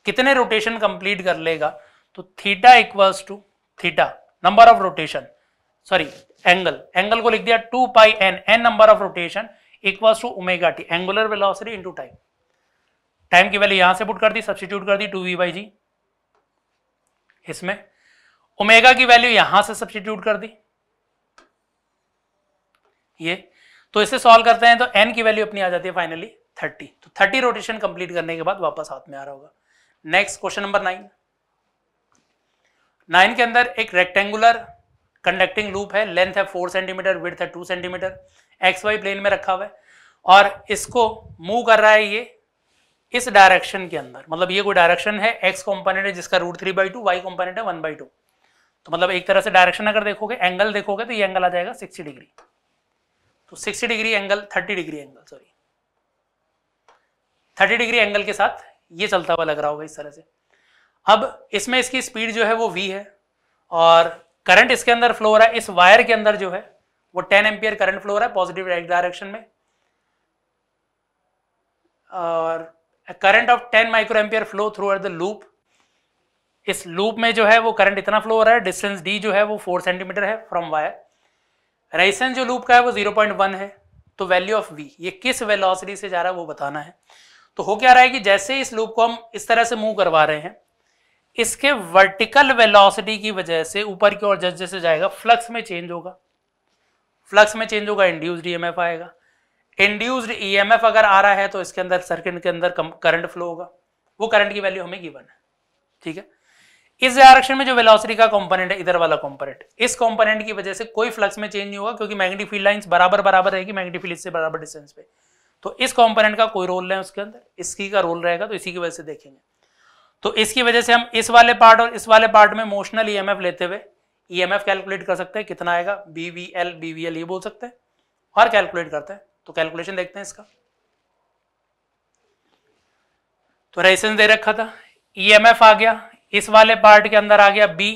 कितने रोटेशन कंप्लीट कर लेगा, तो theta equals to theta number of rotation, sorry angle, angle को लिख दिया two pi n, n number of rotation equals to omega t angular velocity into time, time की वैल्यू यहां से पुट कर दी, सब्स्टिट्यूट कर दी टू वी बाई जी इसमें, ओमेगा की वैल्यू यहां से सब्स्टिट्यूट कर दी ये, तो इसे सॉल्व करते हैं तो एन की वैल्यू अपनी आ जाती है फाइनली थर्टी, तो थर्टी रोटेशन कंप्लीट करने के बाद वापस हाथ में आ रहा होगा। Next question number nine, nine के अंदर एक रेक्टेंगुलर कंडक्टिंग लूप है, लेंथ है फोर सेंटीमीटर, विड्थ है two centimetre, x Y plane में रखा हुआ है और इसको मूव कर रहा है ये इस डायरेक्शन के अंदर, मतलब ये कोई डायरेक्शन है, एक्स कॉम्पोनेंट है जिसका root three by two, Y component है वन बाई टू, तो मतलब एक तरह से डायरेक्शन अगर देखोगे एंगल देखोगे तो ये एंगल आ जाएगा सिक्सटी डिग्री, तो sixty degree angle thirty degree angle sorry thirty degree angle के साथ ये चलता हुआ लग रहा होगा इस तरह से। अब इसमें इसकी स्पीड जो है वो v है और करंट इसके अंदर फ्लो हो रहा है, इस वायर के अंदर जो है वो टेन एम्पियर करंट फ्लो हो रहा है पॉजिटिव डायरेक्शन में और current of ten micro ampere flow through the loop, इस लूप में जो है वो करंट इतना फ्लो हो रहा है, डिस्टेंस d जो है वो फोर सेंटीमीटर है फ्रॉम वायर, रेजिस्टेंस जो लूप का है वो जीरो पॉइंट वन है, तो वैल्यू ऑफ v ये किस वेलोसिटी से जा रहा है वो बताना है। तो हो क्या रहा है कि जैसे इस लूप को हम इस तरह से मूव करवा रहे हैं, इसके वर्टिकल वेलोसिटी की वजह से ऊपर की ओर जैसे जाएगा फ्लक्स में चेंज होगा, फ्लक्स में चेंज होगा इंड्यूस्ड ईएमएफ आएगा, इंड्यूस्ड ईएमएफ अगर आ रहा है तो इसके अंदर सर्किट के अंदर करंट फ्लो होगा, वो करंट की वैल्यू हमें गिवन है। ठीक है, इस डायरेक्शन में जो वेलोसिटी का कंपोनेंट है, इधर वाला कंपोनेंट, इस कंपोनेंट की वजह से कोई फ्लक्स में चेंज नहीं होगा क्योंकि मैग्नेटिक फील्ड लाइंस बराबर बराबर रहेगी, मैग्नेटिक फील्ड से बराबर डिस्टेंस पे, तो इस कंपोनेंट का कोई रोल नहीं है उसके अंदर, इसकी का रोल रहेगा, तो इसी की वजह से देखेंगे। तो इसकी वजह से हम इस वाले पार्ट और इस वाले पार्ट में मोशनल ईएमएफ लेते हुए ईएमएफ कैलकुलेट कर सकते हैं, कितना आएगा बीवीएल, बीवीएल ये बोल सकते हैं और कैलकुलेट करते हैं। तो कैलकुलेशन देखते हैं इसका। तो रेजिस्टेंस दे रखा था, ईएमएफ आ गया, इस वाले पार्ट के अंदर आ गया बी,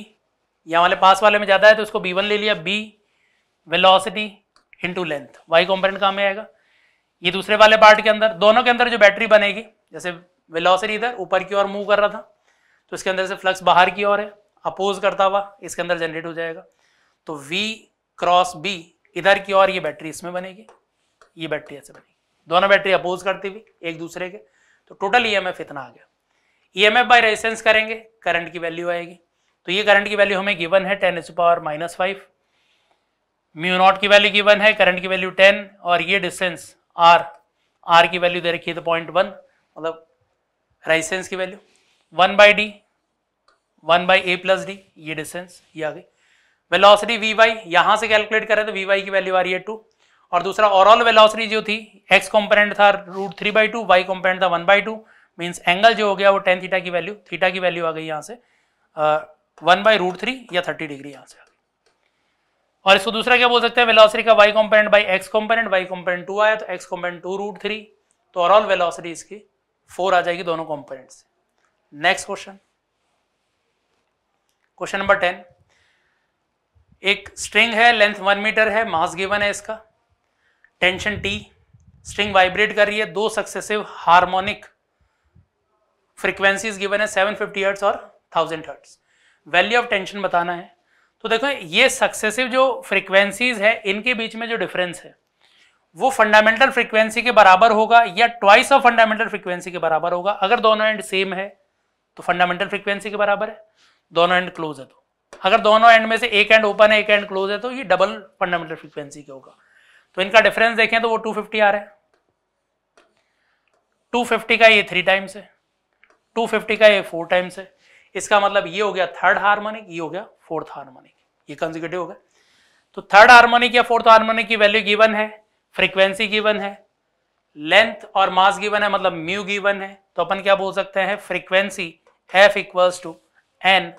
यहाँ वाले पास वाले में ज्यादा है तो इसको बी वन ले लिया, B velocity into length, y component काम में आएगा। ये दूसरे वाले पार्ट के अंदर, दोनों के अंदर जो बैटरी बनेगी, जैसे वेलोसिटी इधर ऊपर की ओर मूव कर रहा था तो इसके अंदर से फ्लक्स बाहर की ओर है, अपोज करता हुआ इसके अंदर जनरेट हो जाएगा, तो V क्रॉस B इधर की ओर ये बैटरी इसमें बनेगी, ये बैटरी ऐसे बनेगी, दोनों बैटरी अपोज करती हुई एक दूसरे के, तो टोटल ईएमएफ इतना आ गया। ईएमएफ बाय रेजिस्टेंस करेंगे, करंट की वैल्यू आएगी, तो ये करंट की वैल्यू हमें गिवन है टेन इस power minus five, mu naught की वैल्यू गिवन है, करंट की वैल्यू टेन, और ये डिस्टेंस R, R की वैल्यू दे रखी है तो पॉइंट वन, मतलब रेजिस्टेंस की value one by D, one by A plus D, ये डिस्टेंस ये आ गई। वेलोसिटी वी वाई यहाँ से कैलकुलेट करें तो वी वाई की वैल्यू आ रही है टू, और दूसरा ओवरऑल वेलोसिटी जो थी, एक्स कंपोनेंट था root three by two, y component था one by two, means angle जो हो गया वो टेन थीटा की वैल्यू, थीटा की वैल्यू आ गई यहाँ से वन बाई रूट थ्री या थर्टी डिग्री यहाँ से आ गई। और इसको दूसरा क्या बोल सकते हैं, वेलोसिटी का y component by x component, y component two आया तो x component two root three, तो ओवरऑल वेलोसिटी इसकी फोर आ जाएगी दोनों कंपोनेंट से। Next question, question number ten, एक स्ट्रिंग है, लेंथ वन मीटर है, मास गिवन है इसका, टेंशन टी, स्ट्रिंग वाइब्रेट कर रही है, दो सक्सेसिव हार्मोनिक फ्रीक्वेंसीज गिवन है सेवन फिफ्टी हर्ट्ज और thousand hertz, value of tension बताना है। तो देखो ये सक्सेसिव जो फ्रीक्वेंसीज है इनके बीच में जो डिफरेंस है वो फंडामेंटल फ्रीक्वेंसी के बराबर होगा या ट्वाइस ऑफ फंडामेंटल फ्रीक्वेंसी के बराबर होगा, अगर दोनों एंड सेम है तो फंडामेंटल फ्रीक्वेंसी के बराबर है, दोनों एंड क्लोज है तो, अगर दोनों एंड में से एक एंड ओपन है एक एंड क्लोज है तो ये डबल फंडामेंटल फ्रीक्वेंसी के होगा। तो इनका डिफरेंस देखें तो वो टू फिफ्टी आ रहा है, टू फिफ्टी का ये थ्री टाइम्स है, टू फिफ्टी का ये फोर टाइम्स है, इसका मतलब ये हो गया थर्ड हार्मोनिक, ये हो गया फोर्थ हार्मोनिक, ये कंसेक्यूटिव हो गया। तो थर्ड हार्मोनिक या फोर्थ हार्मोनिक की वैल्यू गिवन है, फ्रीक्वेंसी गिवन है, लेंथ और मास गिवन है, मतलब म्यू गिवन है, तो अपन क्या बोल सकते हैं, frequency f equals to n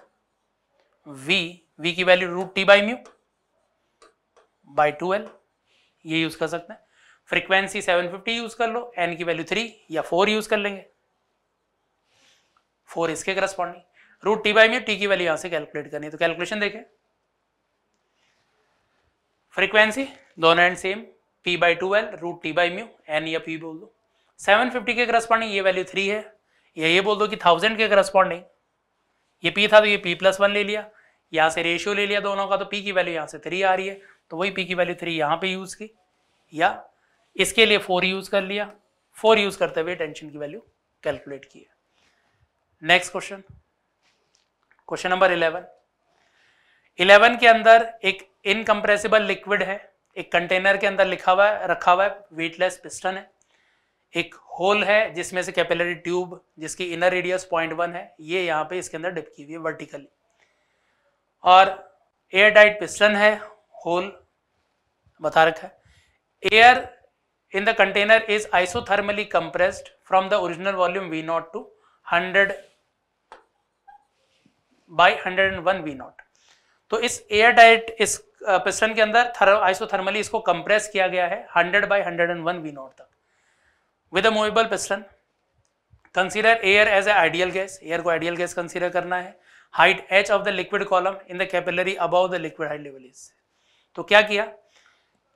v, v की value root T by mu by two L, ये यूज कर सकते हैं। फ्रीक्वेंसी सेवन फिफ्टी यूज कर लो, एन की वैल्यू थ्री या फोर यूज कर लेंगे, फोर इसके corresponding, root T by mu, T की वैल्यू यहां से कैलकुलेट करनी है। तो कैलकुलेशन देखें, फ्रीक्वेंसी दोनों end same, P by two L root T by mu, n या पी बोल दो, सेवन फिफ्टी के करस्पॉन्डिंग ये वैल्यू थ्री है, या ये बोल दो कि थाउजेंड के करस्पॉन्डिंग ये पी था तो ये पी प्लस वन ले लिया, यहाँ से रेशियो ले लिया दोनों का, तो पी की वैल्यू यहाँ से थ्री आ रही है, तो वही पी की वैल्यू थ्री यहाँ पे यूज की, या इसके लिए फोर यूज कर लिया, फोर यूज करते हुए टेंशन की वैल्यू कैलकुलेट की है। Next question, question number eleven, eleven के अंदर एक इनकम्प्रेसिबल लिक्विड है, एक कंटेनर के अंदर लिखा हुआ है, रखा हुआ है, वेटलेस पिस्टन है, एक होल है जिसमें से कैपिलरी ट्यूब जिसकी इनर रेडियस पॉइंट वन है ये यहाँ पे इसके अंदर डिप की हुई है वर्टिकली, और एयर टाइट पिस्टन है, होल बता रखा है, air in the container is isothermally compressed from the original volume v naught to hundred by hundred and one we naught. तो इस एयर टाइट इस पिस्टन के अंदर आइसोथर्मली इसको कंप्रेस किया गया है hundred by hundred and one we naught तक with a movable piston. Consider air as a ideal gas, air को आइडियल गैस कंसीडर करना है। Height h of the liquid column in the capillary above the liquid height level is. तो क्या किया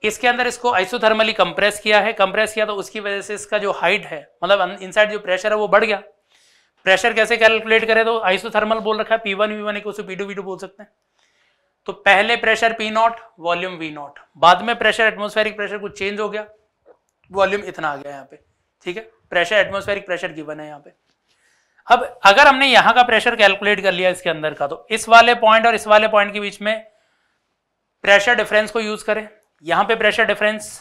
इसके अंदर, इसको आइसोथर्मली कंप्रेस किया है, कंप्रेस किया तो उसकी वजह से इसका जो हाइट है मतलब इनसाइड जो प्रेशर है वो बढ़ गया। प्रेशर कैसे कैलकुलेट करें तो आइसोथर्मल बोल रखा है, P one V one equal to P two V two बोल सकते हैं। तो पहले pressure P naught volume V naught, बाद में प्रेशर एटमॉस्फेरिक प्रेशर कुछ चेंज हो गया, वॉल्यूम इतना आ गया यहाँ पे, ठीक है। प्रेशर एटमॉस्फेरिक प्रेशर गिवन है यहाँ पे। अब अगर हमने यहाँ का प्रेशर कैलकुलेट कर लिया इसके अंदर का, तो इस वाले पॉइंट और इस वाले पॉइंट के बीच में प्रेशर डिफरेंस को यूज करें। यहाँ पे pressure difference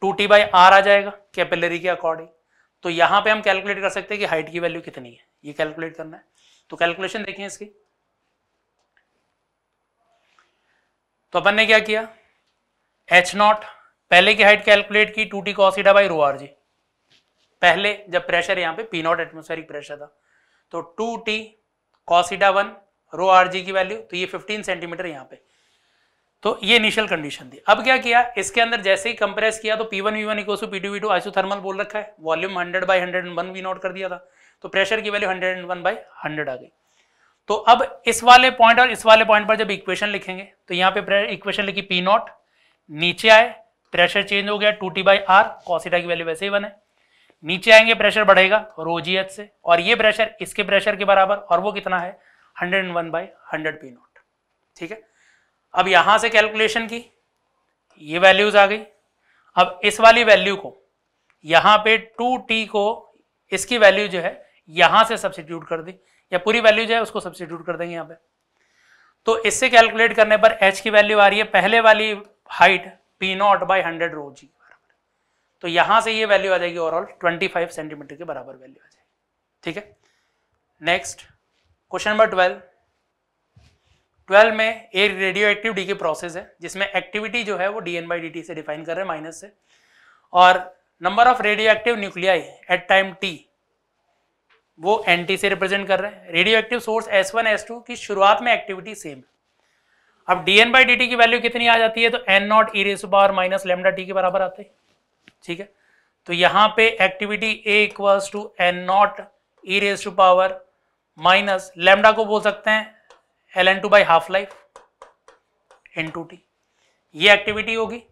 two T by R आ जाएगा कैपिलरी के अकॉर्डिंग। तो यहाँ पे हम कैलकुलेट कर सकते हैं कि हाइट की वैल्यू कितनी है, ये कैलकुलेट करना है। तो कैलकुलेशन देखिए इसकी। तो अपन ने क्या किया, एच नॉट पहले की हाइट कैलकुलेट की two T cos theta by rho R g, पहले जब प्रेशर यहाँ पे पी नॉट एटमोस्फेरिक प्रेशर था, तो two T cos theta one rho R g की वैल्यू, तो ये फिफ्टीन सेंटीमीटर यहाँ पे। तो ये इनिशियल कंडीशन थी। अब क्या किया, इसके अंदर जैसे ही कंप्रेस किया तो P one V one equal to P two V two isothermal बोल रखा है, volume hundred by hundred and one we naught कर दिया था, तो प्रेशर की value hundred and one by hundred आ गई। तो अब इस वाले पॉइंट और इस वाले पॉइंट पर जब इक्वेशन लिखेंगे तो यहाँ पे इक्वेशन लिखी पी नॉट, नीचे आए प्रेशर चेंज हो गया two T by R, cos theta की वैल्यू वैसे ही वन है, नीचे आएंगे प्रेशर बढ़ेगा रो जी एच से, और ये प्रेशर इसके प्रेशर के बराबर, और वो कितना है hundred and one by hundred P naught. ठीक है, अब यहाँ से कैलकुलेशन की, ये वैल्यूज आ गई। अब इस वाली वैल्यू को यहाँ पे टू टी को इसकी वैल्यू जो है यहाँ से सब्सिट्यूट कर दी, या पूरी वैल्यू जो है उसको सब्सिट्यूट कर देंगे यहाँ पे। तो इससे कैलकुलेट करने पर h की वैल्यू आ रही है पहले वाली height P naught by hundred rho g, तो यहाँ से ये वैल्यू आ जाएगी ओवरऑल पच्चीस सेंटीमीटर के बराबर वैल्यू आ जाएगी। ठीक है, next question number twelve. Twelve में एक radioactive decay process है जिसमें एक्टिविटी जो है वो d n by D t से डिफाइन कर रहे हैं माइनस से, और number of radioactive nuclei at time t वो एन टी से रिप्रेजेंट कर रहे हैं। Radioactive source S one S two की शुरुआत में एक्टिविटी सेम। अब d n by D T की वैल्यू कितनी आ जाती है, तो n naught e raise to power minus lambda t के बराबर आते हैं। ठीक है, तो यहाँ पे activity A equals to n naught e raise to power minus lambda को बोल सकते हैं l n two by half life n two t, ये एक्टिविटी होगी।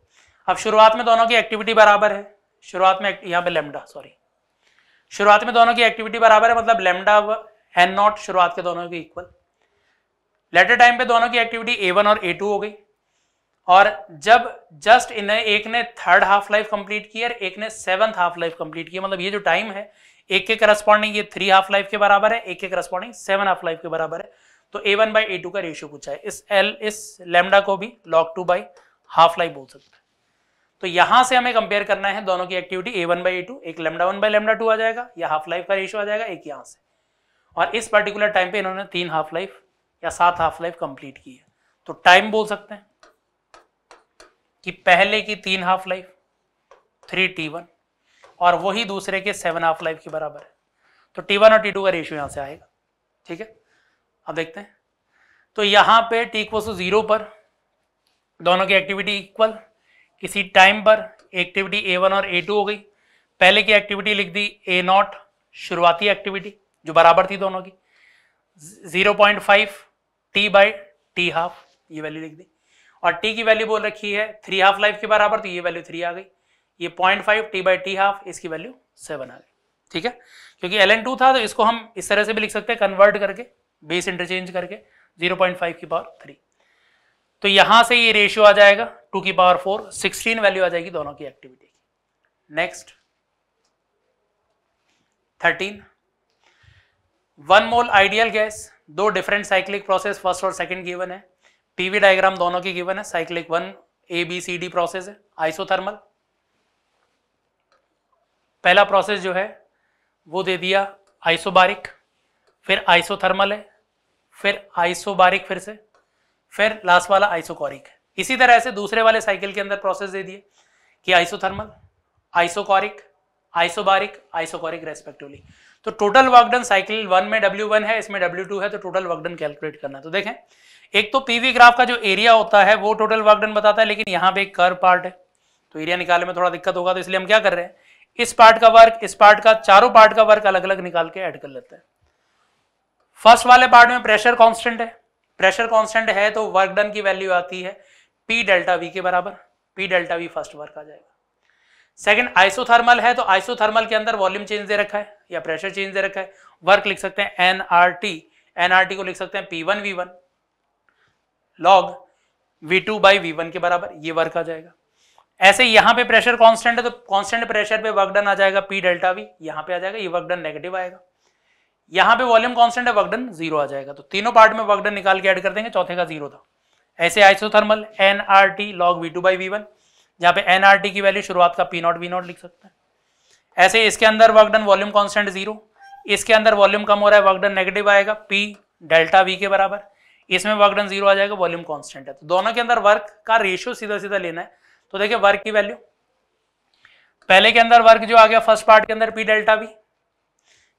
अब शुरुआत में दोनों की एक्टिविटी बराबर है, शुरुआत में यहाँ पे लैम्डा सॉरी शुरुआत में दोनों की एक्टिविटी बराबर है, मतलब लेमडा एन नॉट शुरुआत के दोनों के इक्वल। लेटर टाइम पे दोनों की एक्टिविटी ए वन और ए टू हो गई, और जब जस्ट इन एक ने थर्ड हाफ लाइफ कंप्लीट की और एक ने सेवंथ हाफ लाइफ कंप्लीट की, मतलब ये जो टाइम है एक के करस्पॉन्डिंग ये थ्री हाफ लाइफ के बराबर है, एक के करस्पॉन्डिंग सेवन हाफ लाइफ के बराबर है। तो ए वन बाई ए टू का रेशियो पूछा है। इस एल इस लेमडा को भी log two by half life बोल सकते हैं। तो यहां से हमें कंपेयर करना है दोनों की activity A one by A two, एक lambda one by lambda two आ जाएगा, या हाफ लाइफ का रेशियो आ जाएगा एक यहाँ से, और इस पर्टिकुलर टाइम पे इन्होंने तीन हाफ लाइफ या सात हाफ लाइफ कंप्लीट की है। तो टाइम बोल सकते हैं कि पहले की तीन half life three T one, और वही दूसरे के सेवन हाफ लाइफ के बराबर है, तो टी वन और टी टू का रेशियो यहाँ से आएगा। ठीक है, अब देखते हैं। तो यहाँ पे टी इक्वल टू जीरो पर दोनों की एक्टिविटी इक्वल, किसी टाइम पर एक्टिविटी ए वन और ए टू हो गई, पहले की एक्टिविटी लिख दी ए नॉट शुरुआती एक्टिविटी जो बराबर थी दोनों की zero point five T by T half, ये वैल्यू लिख दी, और टी की वैल्यू बोल रखी है थ्री हाफ लाइफ के बराबर, तो ये वैल्यू थ्री आ गई, ये point five T by T half, इसकी वैल्यू सेवन आ गई। ठीक है, क्योंकि एल एन टू था तो इसको हम इस तरह से भी लिख सकते हैं, कन्वर्ट करके बेस इंटरचेंज करके जीरो पॉइंट फाइव की पावर थ्री। तो यहाँ से ये रेशियो आ जाएगा टू की पावर फोर, सिक्सटीन वैल्यू आ जाएगी दोनों की एक्टिविटी की। Next thirteen. One mole ideal gas, दो डिफरेंट साइक्लिक प्रोसेस फर्स्ट और सेकंड गिवन है, पीवी डायग्राम दोनों की गिवन है, cyclic one A B C D process है, आइसोथर्मल पहला प्रोसेस जो है वो दे दिया आइसोबारिक, फिर आइसोथर्मल है, फिर आइसोबारिक फिर से, फिर लास्ट वाला आइसोकोरिक। इसी तरह से दूसरे वाले साइकिल के अंदर प्रोसेस दे दिए कि isothermal, isochoric, isobaric, isochoric respectively. तो total work done cycle one में डब्ल्यू वन है, इसमें डब्ल्यू टू है, तो टोटल वर्क डन कैलकुलेट करना है। तो देखें, एक तो पीवी ग्राफ का जो एरिया होता है वो टोटल वर्क डन बताता है, लेकिन यहाँ पे एक कर्व पार्ट है तो एरिया निकालने में थोड़ा दिक्कत होगा, तो इसलिए हम क्या कर रहे हैं, इस पार्ट का वर्क, इस पार्ट का, चारों पार्ट का वर्क अलग अलग निकाल के ऐड कर लेते हैं। फर्स्ट वाले पार्ट में प्रेशर कॉन्स्टेंट है, प्रेशर कांस्टेंट है तो वर्क डन की वैल्यू आती है पी डेल्टा वी के बराबर, P delta V first work आ जाएगा। सेकंड आइसोथर्मल है तो आइसोथर्मल के अंदर वॉल्यूम चेंज दे रखा है या प्रेशर चेंज दे रखा है, वर्क लिख सकते हैं N R T, N R T को लिख सकते हैं P one V one log V two by V one के बराबर, ये वर्क आ जाएगा। ऐसे यहाँ पे प्रेशर कांस्टेंट है तो कांस्टेंट प्रेशर पे वर्क डन आ जाएगा पी डेल्टा वी, यहाँ पे आ जाएगा, ये वर्क डन नेगेटिव आएगा। यहाँ पे वॉल्यूम कांस्टेंट है, वर्कडन जीरो आ जाएगा, तो तीनों पार्ट में वर्कडन निकाल के ऐड कर देंगे, चौथे का जीरो था। ऐसे isothermal N R T log V two by V one, जहाँ पे एनआरटी की वैल्यू शुरुआत का पी नॉट वी नॉट लिख सकते हैं। ऐसे इसके अंदर work done volume constant zero, इसके अंदर वॉल्यूम कम हो रहा है वर्क डन नेगेटिव आएगा, पी डेल्टा वी के बराबर, इसमें वर्क डन जीरो आ जाएगा, वॉल्यूम कांस्टेंट है। तो दोनों के अंदर वर्क का रेशियो सीधा सीधा लेना है। तो देखिए वर्क की वैल्यू, पहले के अंदर वर्क जो आ गया फर्स्ट पार्ट के अंदर पी डेल्टा वी,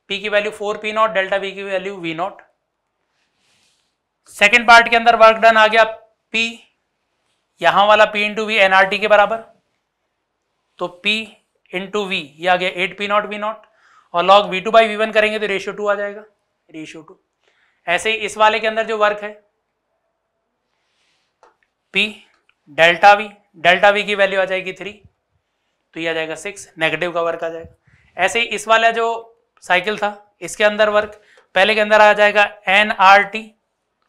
पी की value four P naught, delta V की value V naught. Second part के अंदर वर्क डन आ गया पी, यहां वाला पी इंटू वी एनआरटी के बराबर, तो पी इंटू वी ये आ गया eight P naught V naught, और log V two by V one करेंगे तो रेशियो टू आ जाएगा, रेशियो टू। ऐसे ही इस वाले के अंदर जो वर्क है P delta V, delta V की वैल्यू आ जाएगी थ्री, तो ये आ जाएगा सिक्स, नेगेटिव का वर्क आ जाएगा। ऐसे ही इस वाला जो साइकिल था इसके अंदर वर्क पहले के अंदर आ जाएगा N R T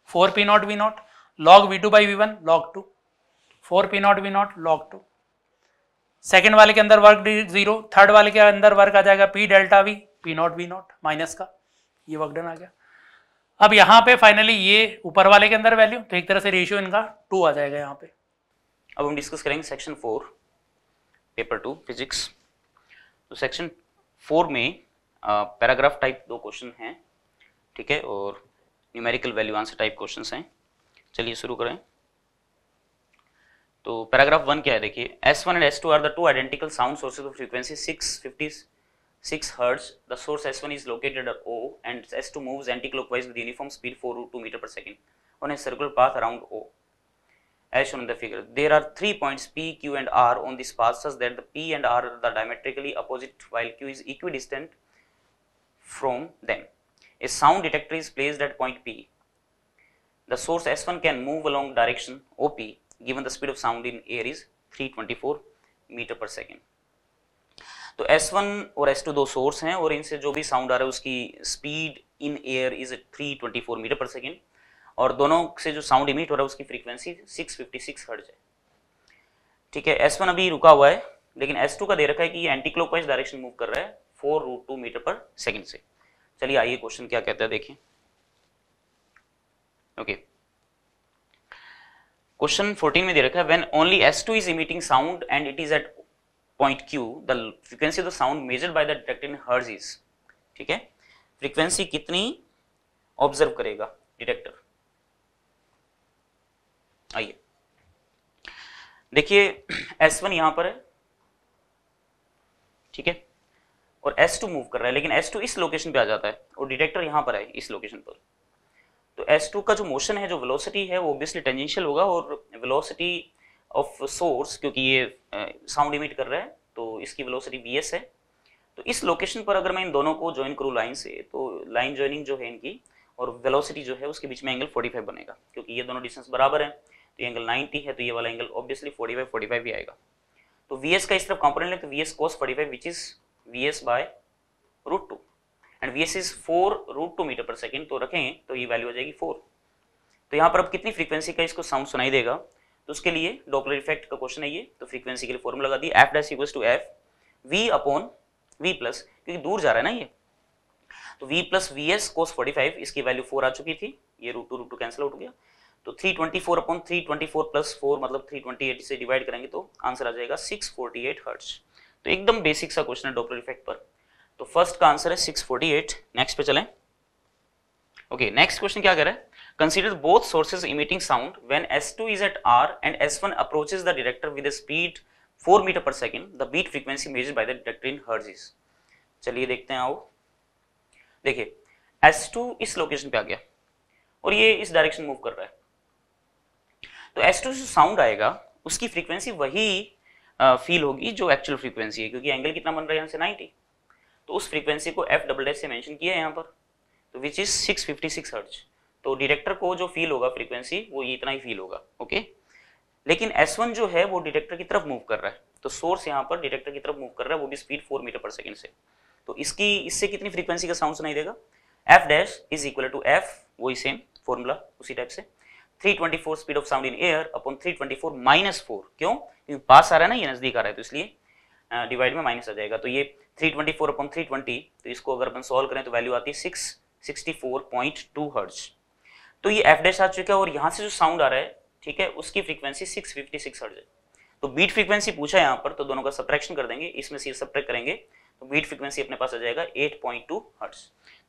four P naught V naught, log V two by V one log two, four P naught V naught log two. Second वाले के अंदर वर्क जीरो, थर्ड वाले के अंदर वर्क आ जाएगा P delta V P naught V naught minus का, ये वर्क डन आ गया। अब यहाँ पे फाइनली ये ऊपर वाले के अंदर वैल्यू, तो एक तरह से रेशियो इनका टू आ जाएगा यहाँ पे। अब हम डिस्कस करेंगे section four paper two physics. तो सेक्शन फोर में पैराग्राफ टाइप दो क्वेश्चन हैं, ठीक है, और numerical value answer type questions हैं। चलिए शुरू करें। तो पैराग्राफ वन क्या है, देखिए S one and S two are the two identical sound sources of frequency six fifty six hertz. The source S one is located at O and S two moves anti clockwise with uniform speed four root two metre per second on a circular path around O as shown in the figure. There are three points P, Q and R on this path such that the P and R are diametrically opposite while Q is equidistant from them. A sound detector is placed at point P. The source S one can move along direction O P given the speed of sound in air is three hundred twenty-four meter per second. तो S one और S two दो source हैं और इनसे जो भी sound आ रहा है उसकी speed in air is three hundred twenty-four meter per second. और दोनों से जो साउंड इमिट हो रहा है उसकी frequency six fifty six hertz है, ठीक है। एस वन अभी रुका हुआ है लेकिन एस टू का दे रखा है कि ये एंटी क्लॉकवाइज डायरेक्शन मूव कर रहा है four root two metre per second से। चलिए आइए क्वेश्चन क्या कहता है देखिए। ओके, क्वेश्चन फोर्टीन में दे रखा है when only S two is emitting sound and it is at point Q the frequency of the sound measured by the detector in hertz is, ठीक है, फ्रीक्वेंसी कितनी ऑब्जर्व करेगा डिटेक्टर। आइए देखिए S one यहां पर है, ठीक है, और S two मूव कर रहा है लेकिन S two इस लोकेशन पे आ जाता है और डिटेक्टर यहां पर है इस लोकेशन पर। तो S two का जो मोशन है, जो वेलोसिटी है, वो ऑब्वियसली टेंजेंशियल होगा और वेलोसिटी ऑफ सोर्स क्योंकि ये साउंड इमिट कर रहा है तो इसकी वेलोसिटी vs है। तो इस लोकेशन पर अगर मैं इन दोनों को ज्वाइन करूँ लाइन से तो लाइन ज्वाइनिंग जो है इनकी और वेलोसिटी जो है उसके बीच में एंगल फोर्टी फाइव बनेगा क्योंकि ये दोनों डिस्टेंस बराबर हैं तो ये एंगल नाइंटी है तो ये वाला angle obviously forty five forty five भी आएगा। तो V S का इस तरफ कंपोनेंट है तो V S cos forty five which is V S by root two and V S is four root two metre per second, तो रखें तो ये वैल्यू आ जाएगी फोर। तो यहाँ पर अब कितनी फ्रीक्वेंसी का इसको साउंड सुनाई देगा तो उसके लिए डॉपलर इफेक्ट का क्वेश्चन है ये। तो फ्रीक्वेंसी के लिए फॉर्मूला लगा दिया F dash equals to F V upon V plus, क्योंकि दूर जा रहा है ना ये, तो V plus V S cos forty five इसकी वैल्यू फोर आ चुकी थी, ये root two root two cancel हो गया तो three twenty four upon three twenty four plus four मतलब थ्री ट्वेंटी एट से डिवाइड करेंगे तो आंसर आ जाएगा सिक्स फोर्टी एट हर्ट्ज। तो एकदम बेसिक सा क्वेश्चन है डॉपलर इफेक्ट पर। तो फर्स्ट का आंसर है सिक्स फोर्टी एट। नेक्स्ट पे चलें। ओके, नेक्स्ट क्वेश्चन क्या कह रहा है, consider both sources emitting sound when S two is at R and S one approaches the detector with a speed four metre per second the beat frequency measured by the detector in hertz. चलिए देखते हैं। आओ देखिए S to इस location पे आ गया और ये इस डायरेक्शन मूव कर रहा है तो S टू से साउंड आएगा उसकी फ्रीक्वेंसी वही फील होगी जो एक्चुअल फ्रीक्वेंसी है क्योंकि एंगल कितना बन रहा है यहाँ से नाइंटी, तो उस फ्रीक्वेंसी को एफ डबल डैश से मेंशन किया है यहाँ पर तो which is six fifty six hertz. तो डिटेक्टर को जो फील होगा फ्रीक्वेंसी वो ये इतना ही फील होगा। ओके, लेकिन S वन जो है वो डिटेक्टर की तरफ मूव कर रहा है तो सोर्स यहाँ पर डिटेक्टर की तरफ मूव कर रहा है वो भी speed four metre per second से, तो इसकी इससे कितनी फ्रीक्वेंसी का साउंड सुनाई देगा F dash is equal to F, वही सेम फॉर्मूला उसी टाइप से three twenty four speed of sound in air upon three twenty four minus four, क्यों, क्योंकि पास आ रहा है ना ये नजदीक आ रहा है तो इसलिए डिवाइड में माइनस आ जाएगा तो ये three twenty four upon three twenty तो इसको अगर अपन सॉल्व करें तो वैल्यू आती है six sixty four point two hertz. तो ये एफ डैश आ चुका है और यहाँ से जो साउंड आ रहा है, ठीक है, उसकी frequency six fifty six hertz है तो बीट फ्रीक्वेंसी पूछा है यहाँ पर, तो दोनों का सब्ट्रैक्शन कर देंगे, इसमें से सब्ट्रैक्ट करेंगे तो बीट फ्रीक्वेंसी अपने पास आ जाएगा एट पॉइंट टू हर्ट्ज।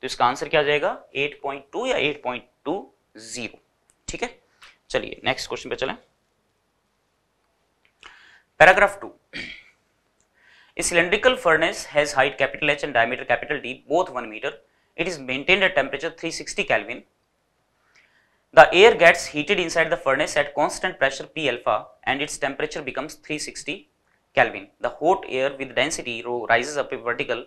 तो इसका आंसर क्या आ जाएगा एट पॉइंट टू या एट पॉइंट टू जीरो। ठीक है, चलिए नेक्स्ट क्वेश्चन पे चलें। Paragraph two, a cylindrical furnace has height capital H and diameter capital D both one metre, it is maintained at temperature three sixty kelvin. The air gets heated inside the furnace at constant pressure P alpha and its temperature becomes three sixty Kelvin. The hot air with density rho rises up a vertical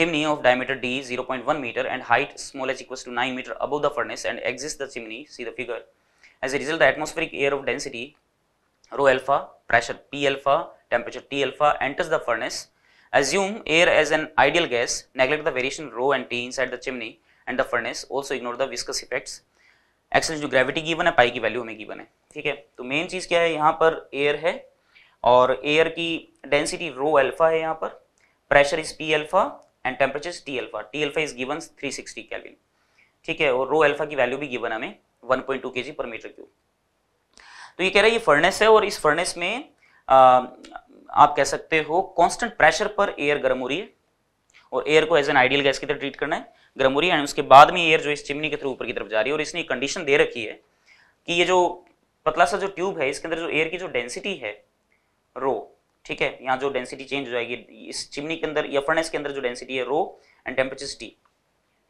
chimney of diameter D zero point one meter and height small h equals to nine meter above the furnace and exits the chimney, see the figure. As a result, the atmospheric air of density rho alpha, pressure P alpha, temperature T alpha enters the furnace. Assume air as an ideal gas, neglect the variation rho and T inside the chimney and the furnace, also ignore the viscous effects. एक्सेल जो gravity given है, pi की value हमें given है। ठीक है, तो main चीज क्या है, यहाँ पर एयर है और एयर की डेंसिटी रो अल्फा है, यहाँ पर pressure is P alpha and temperature T alpha, T alpha is given three sixty kelvin. ठीक है, और रो अल्फा की वैल्यू भी गिवन हमें one point two KG per metre cube. तो ये कह रहा है ये फर्नेस है और इस फर्नेस में आ, आप कह सकते हो कॉन्स्टेंट प्रेशर पर एयर गर्म हो रही है और एयर को एज एन आइडियल गैस की तरह ट्रीट करना है, गर्म हो रही है एंड उसके बाद में एयर जो इस चिमनी के थ्रू ऊपर की तरफ जा रही है। और इसने कंडीशन दे रखी है कि ये जो पतला सा जो ट्यूब है इसके अंदर जो एयर की जो डेंसिटी है रो, ठीक है, यहाँ जो डेंसिटी चेंज हो जाएगी इस चिमनी के अंदर या फर्नेस के अंदर जो डेंसिटी है रो एंड टेम्परेचर टी।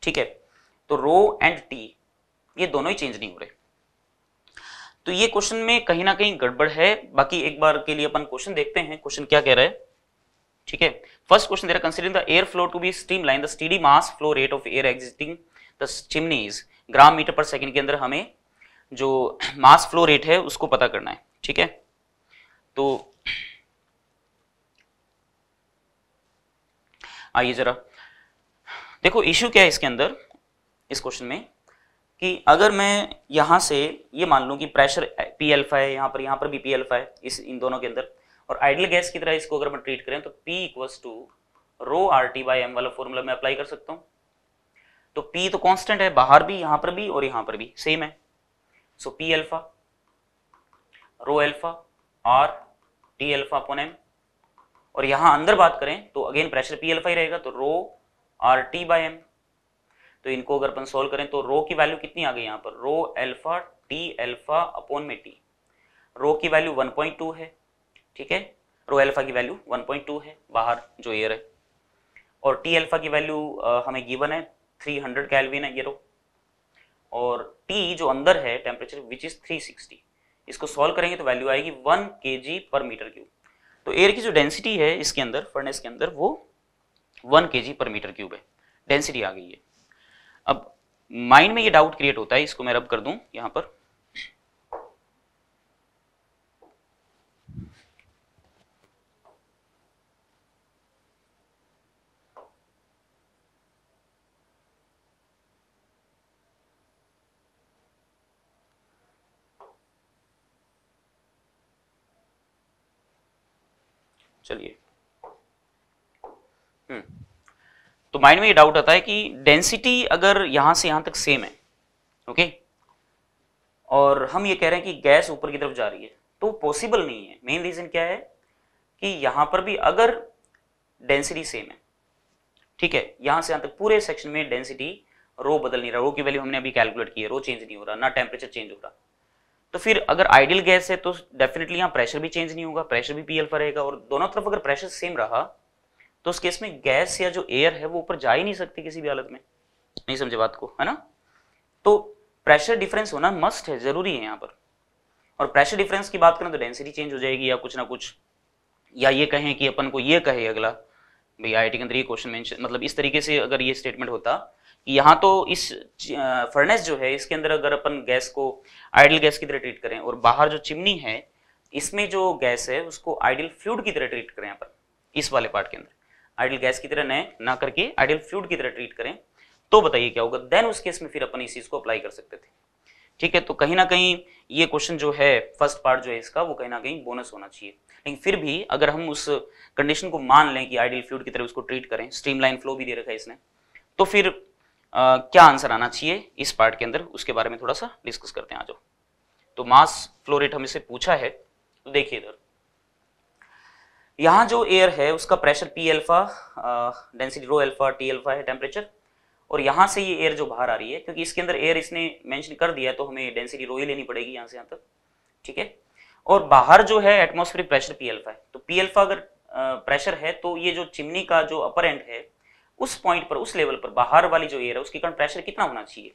ठीक है, तो रो एंड टी ये दोनों ही चेंज नहीं हो रहे, तो ये क्वेश्चन में कहीं ना कहीं गड़बड़ है। बाकी एक बार के लिए अपन क्वेश्चन देखते हैं, क्वेश्चन क्या कह रहा है। ठीक है, फर्स्ट क्वेश्चन दे रहा है considering the air flow to be streamline the steady mass flow rate of air exiting the chimneys, gram metre per second के अंदर हमें जो मास फ्लो रेट है उसको पता करना है। ठीक है, तो आइए जरा देखो इश्यू क्या है इसके अंदर, इस क्वेश्चन में, कि अगर मैं यहां से ये मान लूं कि प्रेशर पी अल्फा है, यहाँ पर यहाँ पर भी पी अल्फा है इस इन दोनों के अंदर, और आइडियल गैस की तरह इसको अगर मैं ट्रीट करें तो P equals to rho R T by M वाला फॉर्मूला मैं अप्लाई कर सकता हूँ। तो P तो कांस्टेंट है, बाहर भी, यहाँ पर भी और यहाँ पर भी सेम है। So P alpha rho alpha R T alpha upon M, और यहाँ अंदर बात करें तो अगेन प्रेशर P अल्फा ही रहेगा, तो rho R T by M. तो इनको अगर अपन सोल्व करें तो रो की वैल्यू कितनी आ गई यहाँ पर, rho alpha T alpha upon में T, रो की वैल्यू वन पॉइंट टू है। ठीक है, रो अल्फा की वैल्यू वन पॉइंट टू है बाहर जो एयर है, और टी अल्फा की वैल्यू हमें गिवन है थ्री हंड्रेड केल्विन है ये रो, और टी जो अंदर है temperature which is three sixty, इसको सॉल्व करेंगे तो वैल्यू आएगी one KG per metre cube. तो एयर की जो डेंसिटी है इसके अंदर फर्नेस के अंदर वो one KG per metre cube है, डेंसिटी आ गई है। अब माइंड में ये डाउट क्रिएट होता है, इसको मैं रब कर दूं यहाँ पर, चलिए। हम्म तो माइंड में ये डाउट आता है कि डेंसिटी अगर यहां से यहां तक सेम है, ओके, और हम ये कह रहे हैं कि गैस ऊपर की तरफ जा रही है, तो पॉसिबल नहीं है। मेन रीजन क्या है कि यहां पर भी अगर डेंसिटी सेम है, ठीक है, यहां से यहां तक पूरे सेक्शन में डेंसिटी रो बदल नहीं रहा, रो की वैल्यू हमने अभी कैलकुलेट की है, रो चेंज नहीं हो रहा, ना टेम्परेचर चेंज हो रहा, तो फिर अगर आइडियल गैस है तो डेफिनेटली यहाँ प्रेशर भी चेंज नहीं होगा, प्रेशर भी पी एल पर रहेगा, और दोनों तरफ अगर प्रेशर सेम रहा तो उस केस में गैस या जो एयर है वो ऊपर जा ही नहीं सकती किसी भी हालत में। नहीं समझे बात को, है ना? तो प्रेशर डिफरेंस होना मस्ट है, जरूरी है यहाँ पर। और प्रेशर डिफरेंस की बात करें तो डेंसिटी चेंज हो जाएगी या कुछ ना कुछ, या ये कहें कि अपन को ये कहे अगला भाई आई आई टी के अंदर ये क्वेश्चन मेंशन, मतलब इस तरीके से अगर ये स्टेटमेंट होता कि यहाँ तो इस फर्नेस जो है इसके अंदर अगर अपन गैस को आइडियल गैस की तरह ट्रीट करें और बाहर जो चिमनी है इसमें जो गैस है उसको आइडियल फ्लूइड की तरह ट्रीट करें, अपन इस वाले पार्ट के अंदर आइडियल गैस की तरह न ना करके आइडियल फ्लूइड की तरह ट्रीट करें, तो बताइए क्या होगा। देन उस केस में फिर अपन इस चीज को अप्लाई कर सकते थे। ठीक है, तो कहीं ना कहीं ये क्वेश्चन जो है फर्स्ट पार्ट जो है इसका वो कहीं ना कहीं बोनस होना चाहिए, लेकिन फिर भी अगर हम उस कंडीशन को मान लें कि आइडियल फ्लूइड की तरह उसको ट्रीट करें, स्ट्रीमलाइन फ्लो भी दे रखा है इसने, तो फिर आ, क्या आंसर आना चाहिए इस पार्ट के अंदर उसके बारे में थोड़ा सा डिस्कस करते हैं। आ जाओ, तो मास फ्लो रेट हमें से पूछा है, तो देखिए इधर यहाँ जो एयर है उसका pressure P alpha, density rho alpha, T alpha है टेम्परेचर, और यहाँ से ये एयर जो बाहर आ रही है, क्योंकि इसके अंदर एयर इसने मेंशन कर दिया है तो हमें डेंसिटी रो ही लेनी पड़ेगी यहाँ से यहाँ तक, ठीक है। और बाहर जो है एटमॉस्फेरिक प्रेशर पी अल्फा है, तो पी अल्फा अगर प्रेशर है तो ये जो चिमनी का जो अपर एंड है उस पॉइंट पर, उस लेवल पर बाहर वाली जो एयर है उसके कारण प्रेशर कितना होना चाहिए,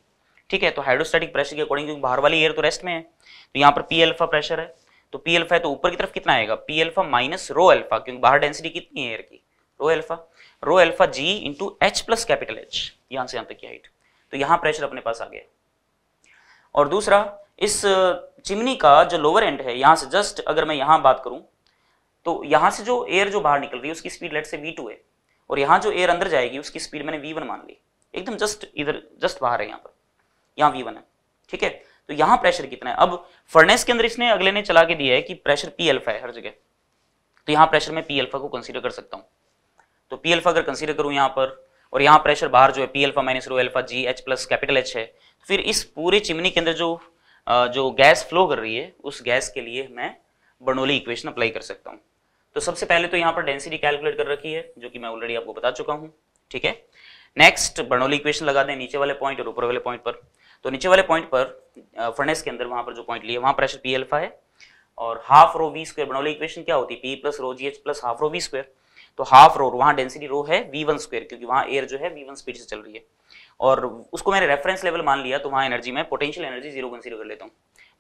ठीक है। तो हाइड्रोस्टैटिक प्रेशर के अकॉर्डिंग, क्योंकि बाहर वाली एयर तो रेस्ट में है, तो यहाँ पर पी अल्फा प्रेशर है, तो पी अल्फा है तो ऊपर की तरफ कितना आएगा, P alpha minus rho alpha, क्योंकि बाहर डेंसिटी कितनी है एयर की, रो अल्फा, रो अल्फा जी into H plus capital H, यहाँ से यहाँ तक की हाइट, तो यहाँ प्रेशर अपने पास आ गया। और दूसरा, इस चिमनी का जो लोअर एंड है, यहाँ से जस्ट अगर मैं यहाँ बात करूँ तो यहाँ से जो एयर जो बाहर निकल रही है उसकी स्पीड लेट से वी टू है, और यहाँ जो एयर अंदर जाएगी उसकी स्पीड मैंने वी वन मान ली, एकदम जस्ट इधर जस्ट बाहर है, यहाँ पर यहाँ वी वन है, ठीक है। तो यहाँ प्रेशर कितना है, अब फर्नेस के अंदर इसने अगले ने चला के दिया है कि प्रेशर पी अल्फा है हर जगह, तो यहाँ प्रेशर में पी अल्फा को कंसीडर कर सकता हूँ, तो पी अल्फा अगर कंसीडर करूँ यहाँ पर, और यहाँ प्रेशर बाहर जो है P alpha minus rho alpha जी एच प्लस कैपिटल एच है, फिर इस पूरे चिमनी के अंदर जो जो गैस फ्लो कर रही है उस गैस के लिए मैं बर्नौली इक्वेशन अप्लाई कर सकता हूँ। तो सबसे पहले तो यहाँ पर डेंसिटी कैलकुलेट कर रखी है, जो कि मैं ऑलरेडी आपको बता चुका हूँ, ठीक है। नेक्स्ट बर्नौली इक्वेशन लगा दें नीचे वाले पॉइंट और ऊपर वाले पॉइंट पर, तो नीचे वाले पॉइंट पर फर्नेस के अंदर वहाँ पर जो पॉइंट लिए वहाँ प्रेशर पी अल्फा है, और half rho we square, Bernoulli equation क्या होती है, P plus rho ji H plus half rho we square, तो हाफ रो, वहाँ डेंसिटी रो है वी वन स्क्वायर, क्योंकि वहाँ एयर जो है वी वन स्पीड से चल रही है, और उसको मैंने रेफरेंस लेवल मान लिया, तो वहाँ एनर्जी में पोटेंशियल एनर्जी जीरो कंसीडर कर लेता हूँ,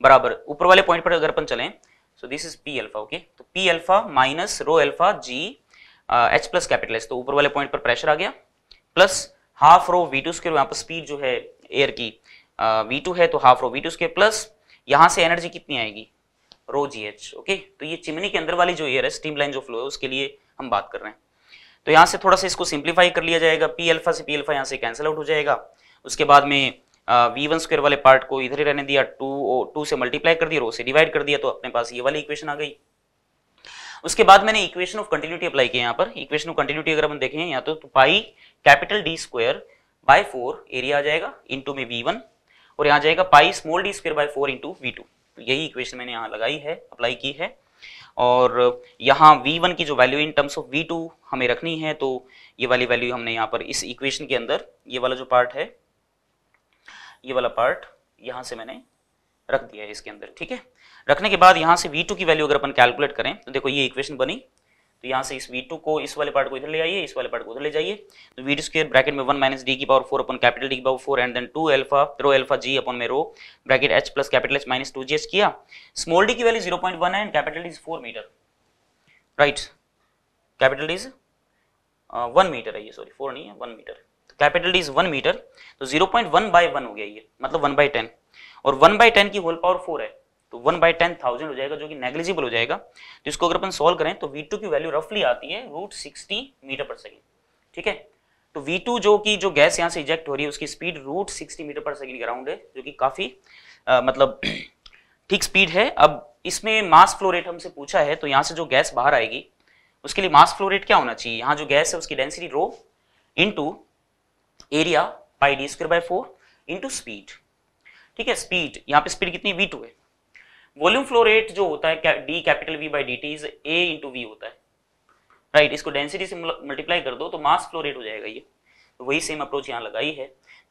बराबर ऊपर वाले पॉइंट पर अगर अपन चलें, so this is P alpha, okay, तो P alpha minus rho alpha जी एच प्लस कैपिटल एच, तो ऊपर वाले पॉइंट पर प्रेशर आ गया, plus half rho we two square, वहाँ पर स्पीड जो है एयर की वी टू है, तो half rho we two square, plus यहाँ से एनर्जी कितनी आएगी, रो जी एच, ओके। तो ये चिमनी के अंदर वाली जो एयर है, स्टीम लाइन जो फ्लो है, उसके लिए हम बात कर रहे हैं। तो यहाँ से थोड़ा सा इसको सिंप्लीफाई कर लिया जाएगा, पी अल्फा से पी अल्फा यहाँ से कैंसिल आउट हो जाएगा, उसके बाद में वी वन स्क्वायर वाले पार्ट को इधर ही रहने दिया, टू टू से मल्टीप्लाई कर दिया, रो से डिवाइड कर दिया, तो अपने पास ये वाली इक्वेशन आ गई। उसके बाद मैंने इक्वेशन ऑफ कंटिन्यूटी अप्लाई किया, यहाँ पर इक्वेशन ऑफ कंटिन्यूटी अगर हम देखें यहाँ तो, तो pi capital D square by four area आ जाएगा इंटू में वी वन, और यहाँ जाएगा pi small D square by four into we two, तो यही इक्वेशन मैंने यहाँ लगाई है, अप्लाई की है, और यहाँ वी वन की जो value in terms of V two हमें रखनी है, तो ये वाली वैल्यू हमने यहाँ पर इस इक्वेशन के अंदर ये वाला जो पार्ट है, ये वाला पार्ट यहाँ से मैंने रख दिया है इसके अंदर, ठीक है। रखने के बाद यहाँ से वी टू की वैल्यू अगर अपन कैलकुलेट करें तो देखो ये इक्वेशन बनी, तो यहाँ से इस वी टू को इस वाले पार्ट को इधर ले आइए, इस वाले पार्ट को उधर ले जाइए, तो वी टू स्क्वायर ब्रैकेट में वन माइनस डी की पावर फोर अपन कैपिटल डी की power four and then two alpha rho alpha जी अपन में rho bracket H plus capital H minus two G H किया, स्मॉल डी की value zero point one है and capital D is four metre, right, capital D is one metre है ये, sorry four नहीं है, one metre, तो capital D is one metre, तो zero point one by one हो गया ये, मतलब वन बाई टेन, और वन बाई टेन की होल पावर फोर है, तो वन बाई टेन थाउजेंड हो जाएगा, जो कि नेग्लिजिबल हो जाएगा। तो इसको अगर अपन सॉल्व करें तो वी टू की वैल्यू रफली आती है root sixty metre per second, ठीक है। तो वी टू जो कि जो गैस यहाँ से इजेक्ट हो रही है उसकी speed root sixty metre per second के राउंड है, जो कि काफ़ी मतलब ठीक स्पीड है। अब इसमें मास फ्लो रेट हमसे पूछा है, तो यहाँ से जो गैस बाहर आएगी उसके लिए मास फ्लो रेट क्या होना चाहिए, यहाँ जो गैस है उसकी density rho into area pi D square by four into speed, ठीक है। स्पीड यहाँ पे स्पीड कितनी वी टू है। वॉल्यूम फ्लो रेट जो होता है D capital V by D T is A into we होता है, राइट right, इसको डेंसिटी से मल्टीप्लाई कर दो तो मास फ्लो रेट हो जाएगा ये, तो वही सेम अप्रोच यहाँ लगाई है।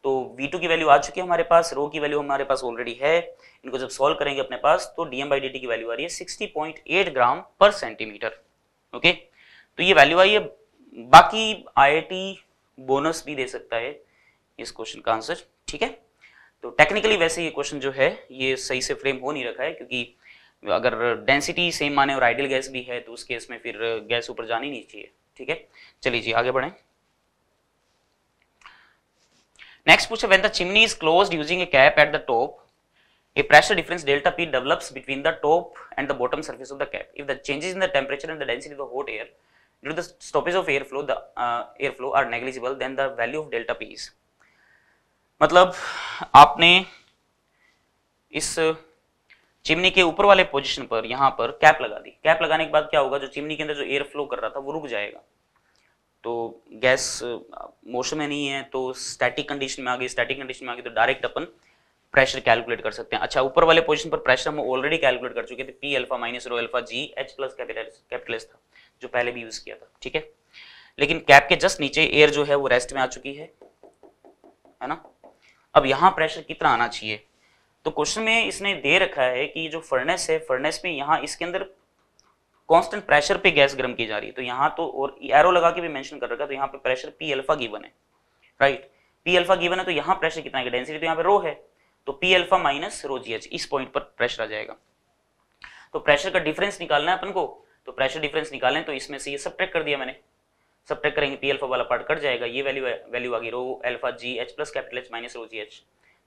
तो वी टू की वैल्यू आ चुकी है हमारे पास, रो की वैल्यू हमारे पास ऑलरेडी है, इनको जब सॉल्व करेंगे अपने पास तो D M by D T की वैल्यू आ रही है सिक्सटी पॉइंट एट ग्राम पर सेंटीमीटर, ओके। तो ये वैल्यू आई है, बाकी आई आई टी बोनस भी दे सकता है इस क्वेश्चन का आंसर, ठीक है। तो टेक्निकली वैसे ये क्वेश्चन जो है ये सही से फ्रेम हो नहीं रखा है, क्योंकि अगर डेंसिटी सेम माने और आइडियल गैस भी है तो उस केस में फिर गैस ऊपर जानी नहीं चाहिए, ठीक है। चलिए जी आगे बढ़ें। नेक्स्ट पूछा, when the chimney is closed using a cap at the top, a pressure difference delta P develops between the top and the bottom surface of the cap, if the changes in the temperature and the density of the hot air due to the stoppage of air flow the air flow are negligible, then the value of delta P is, मतलब आपने इस chimney के ऊपर वाले position पर यहाँ पर cap लगा दी। कैप लगाने के बाद क्या होगा, जो चिमनी के अंदर जो एयर फ्लो कर रहा था वो रुक जाएगा, तो गैस मोशन में नहीं है तो स्टैटिक कंडीशन में आ गई, स्टैटिक कंडीशन में आ गई तो डायरेक्ट अपन प्रेशर कैलकुलेट कर सकते हैं। अच्छा, ऊपर वाले पोजीशन पर प्रेशर हम ऑलरेडी कैलकुलेट कर चुके थे, P alpha minus rho alpha जी एच प्लस कैपिटल एच था, जो पहले भी यूज किया था, ठीक है। लेकिन कैप के जस्ट नीचे एयर जो है वो रेस्ट में आ चुकी है, है ना। अब यहाँ प्रेशर कितना आना चाहिए, तो क्वेश्चन में इसने दे रखा है कि जो फर्नेस है, फर्नेस में यहाँ इसके अंदर कांस्टेंट प्रेशर पे गैस गर्म की जा रही है, तो यहाँ तो और एरो लगा के भी मेंशन कर रखा है, तो यहाँ पे प्रेशर पी अल्फा गिवन है, राइट। पी अल्फा गिवन है तो यहाँ प्रेशर कितना है, डेंसिटी तो यहाँ पे रो है, तो पी अल्फा माइनस रो जी एच, इस पॉइंट पर प्रेशर आ जाएगा। तो प्रेशर का डिफरेंस निकालना है अपन को, तो प्रेशर डिफरेंस निकालें तो इसमें से ये सब्ट्रैक्ट कर दिया मैंने, सब्ट्रैक्ट करेंगे पी अल्फा वाला पार्ट कट जाएगा, ये वैल्यू वैल्यू आ गई रो अल्फा जी H plus capital H minus rho जी एच।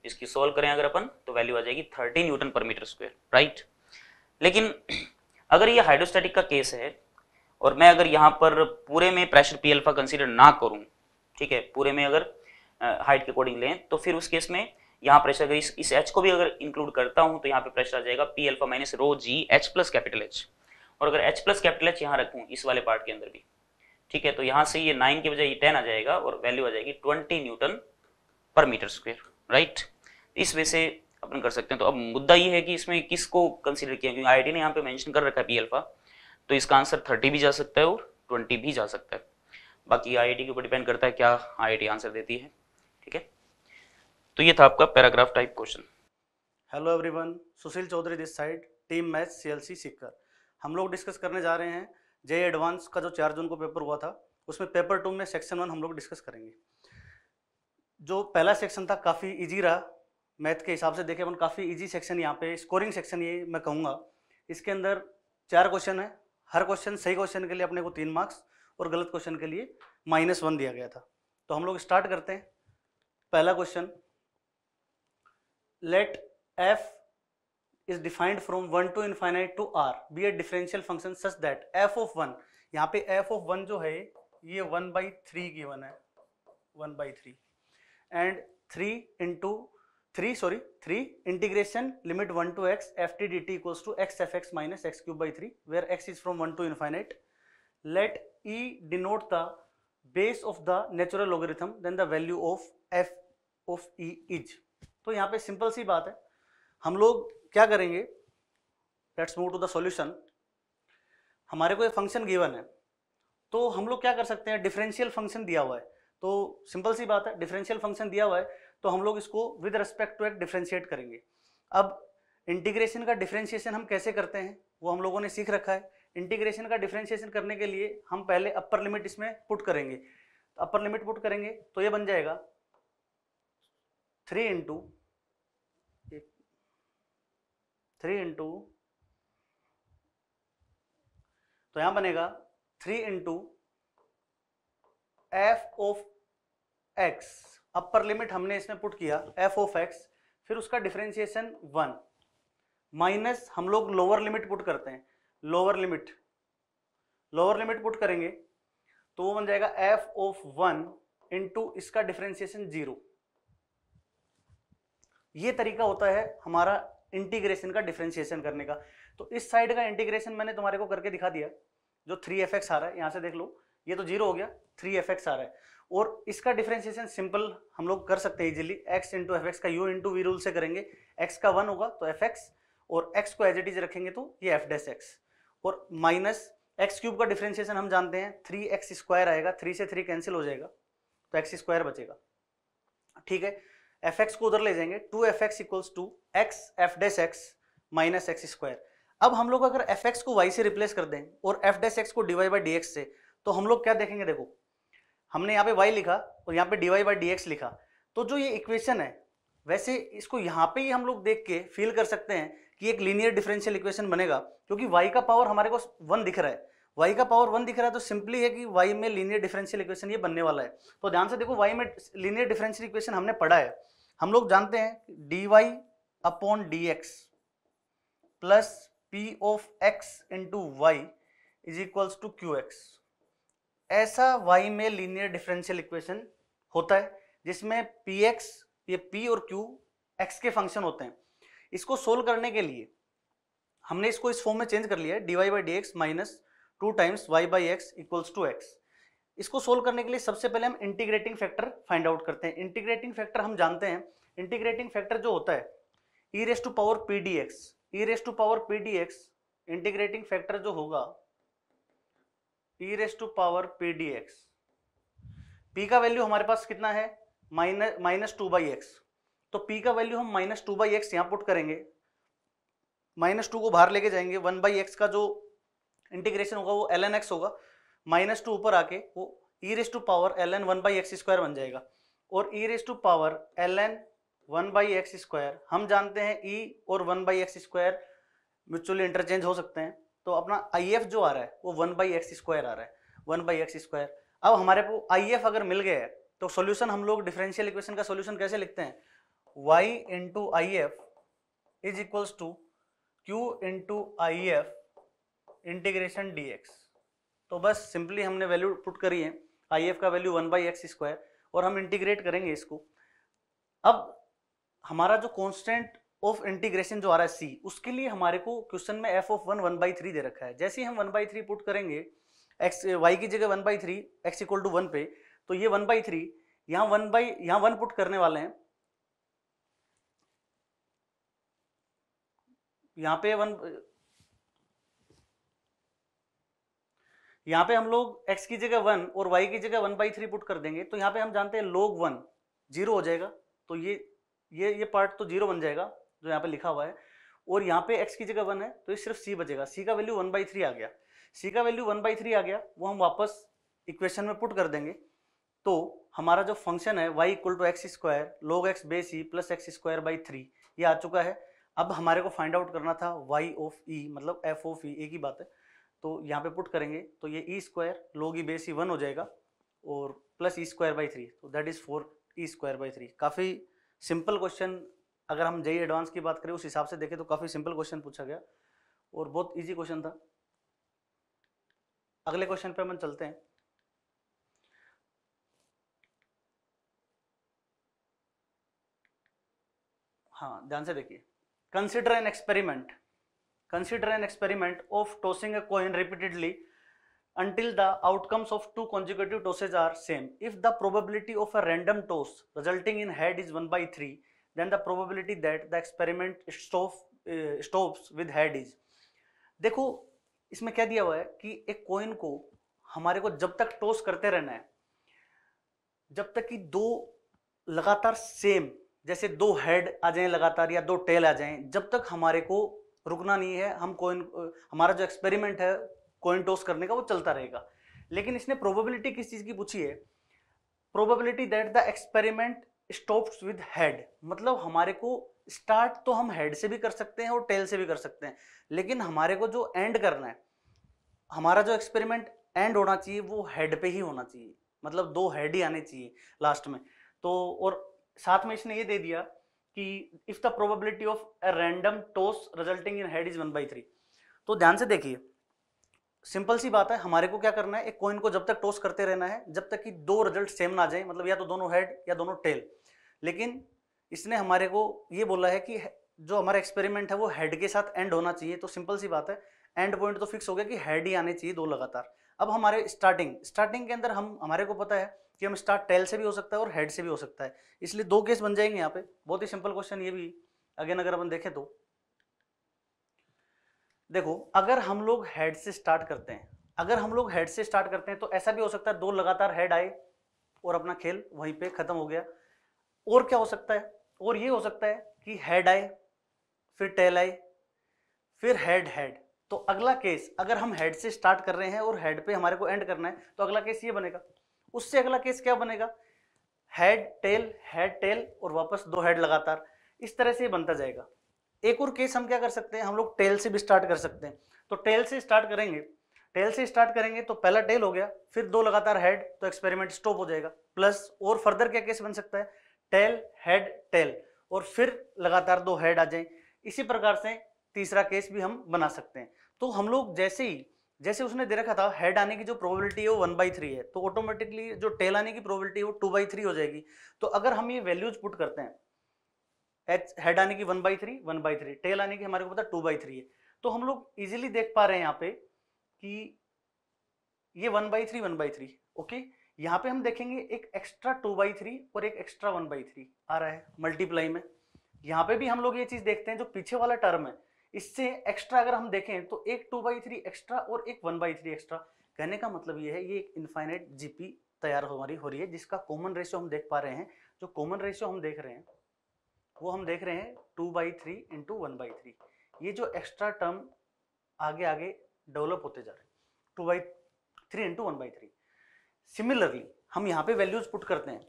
इसकी सोल्व करें अगर अपन तो वैल्यू आ जाएगी thirty newton per metre square, right. लेकिन अगर ये हाइड्रोस्टैटिक का केस है और मैं अगर यहाँ पर पूरे में प्रेशर पी अल्फा कंसिडर ना करूँ, ठीक है, पूरे में अगर हाइट के अकॉर्डिंग लें, तो फिर उस केस में यहाँ प्रेशर अगर इस, इस एच को भी अगर इंक्लूड करता हूँ तो यहाँ पे प्रेशर आ जाएगा पी अल्फा माइनस रो जी एच प्लस कैपिटल एच। और अगर एच प्लस कैपिटल एच यहाँ रखूँ इस वाले पार्ट के अंदर भी, ठीक है, तो यहाँ से ये नाइन के बजाय ये टेन आ जाएगा और वैल्यू आ जाएगी twenty newton per metre square, right. इस वे से अपन कर सकते हैं। तो अब मुद्दा ये है कि इसमें किसको कंसिडर किया, क्योंकि आई आई टी ने यहाँ पे मेंशन कर रखा है पी अल्फा, तो इसका आंसर थर्टी भी जा सकता है और ट्वेंटी भी जा सकता है, बाकी आई आई टी के ऊपर डिपेंड करता है क्या आई आई टी आंसर देती है, ठीक है। तो ये था आपका paragraph type question. Hello everyone, Sushil Chaudhary this side, team match CLC Sikar. हम लोग डिस्कस करने जा रहे हैं जेई एडवांस का जो चार जून को पेपर हुआ था, उसमें पेपर टू में सेक्शन वन हम लोग डिस्कस करेंगे। जो पहला सेक्शन था काफ़ी इजी रहा मैथ के हिसाब से, देखें अपन काफ़ी इजी सेक्शन यहाँ पे स्कोरिंग सेक्शन ये मैं कहूँगा। इसके अंदर चार क्वेश्चन है, हर क्वेश्चन सही क्वेश्चन के लिए अपने को तीन मार्क्स और गलत क्वेश्चन के लिए माइनस वन दिया गया था। तो हम लोग स्टार्ट करते हैं। पहला question, let f is defined from one to infinite to r be a differential function such that f of one, यहाँ पे f of वन जो है ये वन by थ्री गिवन है, one by three and three into three sorry three integration limit one to x ft dt equals to x f x minus x cube by three where x is from one to infinite. let e denote the base of the natural logarithm then the value of f of e is. तो यहाँ पे simple सी बात है, हम लोग क्या करेंगे, let's move to the solution. हमारे को एक फंक्शन गिवन है, तो हम लोग क्या कर सकते हैं, डिफरेंशियल फंक्शन दिया हुआ है, तो सिंपल सी बात है डिफरेंशियल फंक्शन दिया हुआ है तो हम लोग इसको with respect to x differentiate करेंगे। अब इंटीग्रेशन का डिफरेंशिएशन हम कैसे करते हैं वो हम लोगों ने सीख रखा है। इंटीग्रेशन का डिफरेंशिएशन करने के लिए हम पहले अपर लिमिट इसमें पुट करेंगे, अपर लिमिट पुट करेंगे तो ये बन जाएगा थ्री इंटू थ्री इंटू तो यहां बनेगा three into F of X, upper limit हमने इसमें पुट किया एफ ऑफ एक्स, फिर उसका डिफरेंशिएशन वन माइनस हम लोग लोअर लिमिट पुट करते हैं, lower limit lower limit put करेंगे तो वो बन जाएगा एफ ऑफ वन इंटू इसका डिफरेंशिएशन जीरो। ये तरीका होता है हमारा इंटीग्रेशन का डिफरेंशिएशन करने का। तो इस साइड का इंटीग्रेशन मैंने तुम्हारे को करके दिखा दिया, जो थ्री एफ एक्स आ रहा है, यहाँ से देख लो ये तो जीरो हो गया, थ्री एफ एक्स आ रहा है, और इसका डिफरेंशिएशन सिंपल हम लोग कर सकते हैं easily, X into F x का यू इंटू वी रूल से करेंगे, एक्स का वन होगा तो एफ एक्स और एक्स को एज इट इज रखेंगे तो ये एफ डैश एक्स, और माइनस एक्स क्यूब का डिफरेंशिएशन हम जानते हैं थ्री एक्स स्क्वायर आएगा, थ्री से थ्री कैंसिल हो जाएगा तो एक्स स्क्वायर बचेगा, ठीक है। एफ एक्स को उधर ले जाएंगे, two F X equals to x F dash X minus x square. अब हम लोग अगर एफ एक्स को वाई से रिप्लेस कर दें और एफ डैश एक्स को D Y by D X से, तो हम लोग क्या देखेंगे, देखो हमने यहाँ पे वाई लिखा और यहाँ पे D Y by D X लिखा, तो जो ये इक्वेशन है वैसे इसको यहाँ पे ही हम लोग देख के फील कर सकते हैं कि एक लीनियर डिफरेंशियल इक्वेशन बनेगा, क्योंकि वाई का पावर हमारे को वन दिख रहा है, y का पावर वन दिख रहा है तो सिंपली है कि y में लीनियर डिफरेंशियल इक्वेशन ये बनने वाला है। तो ध्यान से देखो y में लीनियर डिफरेंशियल इक्वेशन हमने पढ़ा है, हम लोग जानते हैं dy upon dx plus p of x into Y is equals to Q X. ऐसा y में लीनियर डिफरेंशियल इक्वेशन होता है जिसमें px ये p और q x के फंक्शन होते हैं। इसको सोल्व करने के लिए हमने इसको इस फॉर्म में चेंज कर लिया है, D Y by D x minus two times Y by X equals to X. इसको सोल्व करने के लिए सबसे पहले हम इंटीग्रेटिंग फैक्टर फाइंड आउट करते हैं। इंटीग्रेटिंग फैक्टर हम जानते हैं, इंटीग्रेटिंग फैक्टर जो होता है E raise to power P D X, E raise to power P D X integrating factor जो होगा P raise to power P D X, P का वैल्यू हमारे पास कितना है minus minus two by X, तो पी का value हम माइनस टू बाई एक्स यहाँ पुट करेंगे, माइनस टू को बाहर लेके जाएंगे, वन बाई एक्स का जो इंटीग्रेशन होगा वो एल एन एक्स होगा, माइनस टू ऊपर आके वो E raise to power L N one by X square बन जाएगा, और E raise to power L N one by X square हम जानते हैं ई और one by X square mutually interchange हो सकते हैं, तो अपना आई एफ जो आ रहा है वो वन बाई एक्स स्क्वायर आ रहा है, वन बाई एक्स स्क्वायर। अब हमारे को आई एफ अगर मिल गया है तो सोल्यूशन, हम लोग डिफरेंशियल इक्वेशन का सोल्यूशन कैसे लिखते हैं, Y into I F is equals to Q into I F integration D X. तो बस सिंपली हमने वैल्यू पुट करी है, आई एफ का value one by X square, और हम इंटीग्रेट करेंगे इसको। अब हमारा जो कॉन्स्टेंट ऑफ इंटीग्रेशन जो आ रहा है सी, उसके लिए हमारे को क्वेश्चन में F of one one by three दे रखा है। जैसे ही हम वन बाई थ्री पुट करेंगे एक्स वाई की जगह one by three X equal to one पे, तो ये वन बाई थ्री यहाँ वन बाई यहाँ वन पुट करने वाले हैं, यहाँ पे वन, यहाँ पे हम लोग x की जगह वन और y की जगह वन बाई थ्री पुट कर देंगे, तो यहाँ पे हम जानते हैं log वन जीरो हो जाएगा, तो ये ये ये पार्ट तो जीरो बन जाएगा जो यहाँ पे लिखा हुआ है, और यहाँ पे x की जगह वन है तो ये सिर्फ c बचेगा, c का वैल्यू वन बाई थ्री आ गया, c का वैल्यू वन बाई थ्री आ गया, वो हम वापस इक्वेशन में पुट कर देंगे, तो हमारा जो फंक्शन है y equal to x square log X bay C plus X square by three ये आ चुका है। अब हमारे को फाइंड आउट करना था y ऑफ e, मतलब f ऑफ e, एक ही बात है, तो यहाँ पे पुट करेंगे तो ये ई स्क्वायर लोग ई बेस ई वन हो जाएगा और plus E square by three, तो that is four E square by three. काफ़ी सिंपल क्वेश्चन, अगर हम जेई एडवांस की बात करें उस हिसाब से देखें तो काफ़ी सिंपल क्वेश्चन पूछा गया और बहुत इजी क्वेश्चन था। अगले क्वेश्चन पे हम चलते हैं। हाँ, ध्यान से देखिए, consider an experiment Consider an experiment of tossing a coin repeatedly until the outcomes of two consecutive tosses are same. If the probability of a random toss resulting in head is one by three, then the probability that the experiment stops uh, stops with head is. देखो इसमें क्या दिया हुआ है कि एक coin को हमारे को जब तक toss करते रहना है, जब तक कि दो लगातार same, जैसे दो head आ जाए लगातार या दो tail आ जाए, जब तक हमारे को रुकना नहीं है, हम कोइन हमारा जो एक्सपेरिमेंट है कोइन टॉस करने का वो चलता रहेगा। लेकिन इसने प्रोबेबिलिटी किस चीज़ की पूछी है, probability that the experiment stops with head, मतलब हमारे को स्टार्ट तो हम हेड से भी कर सकते हैं और टेल से भी कर सकते हैं, लेकिन हमारे को जो एंड करना है, हमारा जो एक्सपेरिमेंट एंड होना चाहिए वो हेड पे ही होना चाहिए, मतलब दो हेड ही आने चाहिए लास्ट में। तो और साथ में इसने ये दे दिया कि if the probability of a random toss resulting in head is one by three. तो ध्यान से देखिए, सिंपल सी बात है, हमारे को क्या करना है, एक कॉइन को जब तक टॉस करते रहना है जब तक कि दो रिजल्ट सेम ना आ जाए, मतलब या तो दोनों हेड या दोनों टेल। लेकिन इसने हमारे को ये बोला है कि जो हमारा एक्सपेरिमेंट है वो हेड के साथ एंड होना चाहिए, तो सिंपल सी बात है एंड पॉइंट तो फिक्स हो गया कि हेड ही आने चाहिए दो लगातार। अब हमारे स्टार्टिंग स्टार्टिंग के अंदर हम हमारे को पता है कि हम स्टार्ट टेल से भी हो सकता है और हेड से भी हो सकता है, इसलिए दो केस बन जाएंगे यहाँ पे। बहुत ही सिंपल क्वेश्चन ये भी। अगेन अगर अपन देखें तो देखो, अगर हम लोग हेड से स्टार्ट करते हैं अगर हम लोग हेड से स्टार्ट करते हैं तो ऐसा भी हो सकता है दो लगातार हेड आए और अपना खेल वहीं पे खत्म हो गया। और क्या हो सकता है, और ये हो सकता है कि हेड आए फिर टेल आए फिर हेड हेड। तो अगला केस, अगर हम हेड से स्टार्ट कर रहे हैं और हेड पे हमारे को एंड करना है तो अगला केस ये बनेगा। उससे अगला केस क्या बनेगा, हेड टेल हेड टेल और वापस दो हेड लगातार, इस तरह से बनता जाएगा। एक और केस हम क्या कर सकते हैं, हम लोग टेल से भी स्टार्ट कर सकते हैं, तो टेल से स्टार्ट करेंगे टेल से स्टार्ट करेंगे तो पहला टेल हो गया, फिर दो लगातार हेड, तो एक्सपेरिमेंट स्टॉप हो जाएगा। प्लस और फर्दर क्या केस बन सकता है, टेल हेड टेल और फिर लगातार दो हेड आ जाए, इसी प्रकार से तीसरा केस भी हम बना सकते हैं। तो हम लोग जैसे ही जैसे उसने दे रखा था हेड आने की जो प्रोबेबिलिटी है वो वन बाई थ्री है, तो ऑटोमेटिकली जो टेल आने की प्रोबेबिलिटी है वो टू बाई थ्री हो जाएगी। तो अगर हम ये वैल्यूज पुट करते हैं, हेड आने की one by three one by three tail आने की हमारे को पता है टू बाई थ्री है, तो हम लोग इजीली देख पा रहे हैं यहाँ पे कि ये one by three one by three okay. यहाँ पे हम देखेंगे एक एक्स्ट्रा टू बाई थ्री और एक एक्स्ट्रा वन बाई थ्री आ रहा है मल्टीप्लाई में। यहाँ पे भी हम लोग ये चीज देखते हैं, जो पीछे वाला टर्म है इससे एक्स्ट्रा अगर हम देखें तो एक टू बाई थ्री एक्स्ट्रा और एक वन बाई थ्री एक्स्ट्रा, कहने का मतलब ये है ये एक इनफाइनाइट जीपी तैयार हमारी हो रही है, जिसका कॉमन रेशियो हम देख पा रहे हैं। जो कॉमन रेशियो हम देख रहे हैं वो हम देख रहे हैं two by three into one by three. ये जो एक्स्ट्रा टर्म आगे आगे डेवलप होते जा रहे हैं, two by three into one by three. Similarly हम यहाँ पे वैल्यूज पुट करते हैं,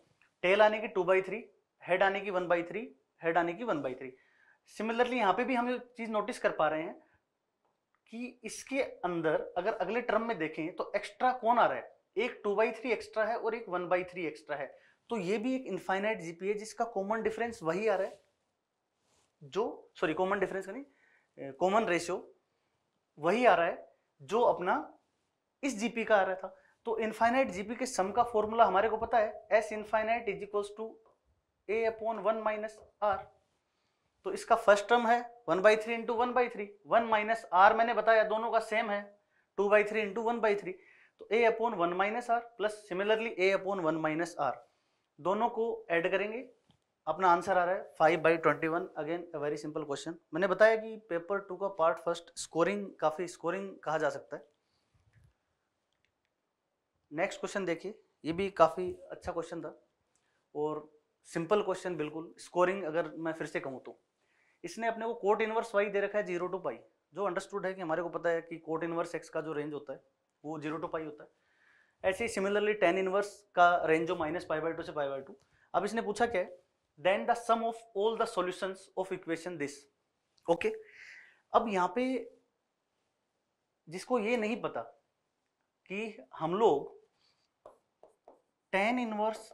टेल आने की टू बाई थ्री, हेड आने की वन बाई थ्री, हेड आने की वन बाई थ्री। सिमिलरली यहाँ पे भी हम ये चीज़ नोटिस कर पा रहे हैं कि इसके अंदर अगर अगले टर्म में देखें तो एक्स्ट्रा कौन आ रहा है, एक टू बाई थ्री एक्स्ट्रा है और एक वन बाई थ्री एक्स्ट्रा है। तो ये भी एक इनफाइनाइट जीपी है जिसका कॉमन डिफरेंस वही आ रहा है जो सॉरी कॉमन डिफरेंस का नहीं कॉमन रेशियो वही आ रहा है जो अपना इस जीपी का आ रहा था। तो इनफाइनाइट जीपी के सम का फॉर्मूला हमारे को पता है, S infinite is equals to A upon one minus R. तो इसका फर्स्ट टर्म है one by three into one by three, one minus R मैंने बताया दोनों का सेम है, two by three into one by three. तो A upon one minus R plus similarly A upon one minus R, दोनों को add करेंगे, अपना आंसर आ रहा है five by twenty one. Again a very simple question. मैंने बताया कि पेपर टू का पार्ट फर्स्ट स्कोरिंग काफ़ी स्कोरिंग कहा जा सकता है। नेक्स्ट क्वेश्चन देखिए, ये भी काफ़ी अच्छा क्वेश्चन था और सिंपल क्वेश्चन बिल्कुल। स्कोरिंग अगर मैं फिर से कहूँ तो इसने अपने को कोट इनवर्स वाई दे रखा है जीरो टू पाई, जो अंडरस्टूड है कि हमारे को पता है कि कोट इनवर्स एक्स का जो रेंज होता है वो जीरो टू पाई होता है। ऐसे ही सिमिलरली टेन इनवर्स का रेंज जो माइनस पाई बाई टू से पाई बाई टू। अब इसने पूछा क्या है, then the sum of all the solutions of equation this, okay. अब यहाँ पे जिसको ये नहीं पता कि हम लोग टेन इनवर्स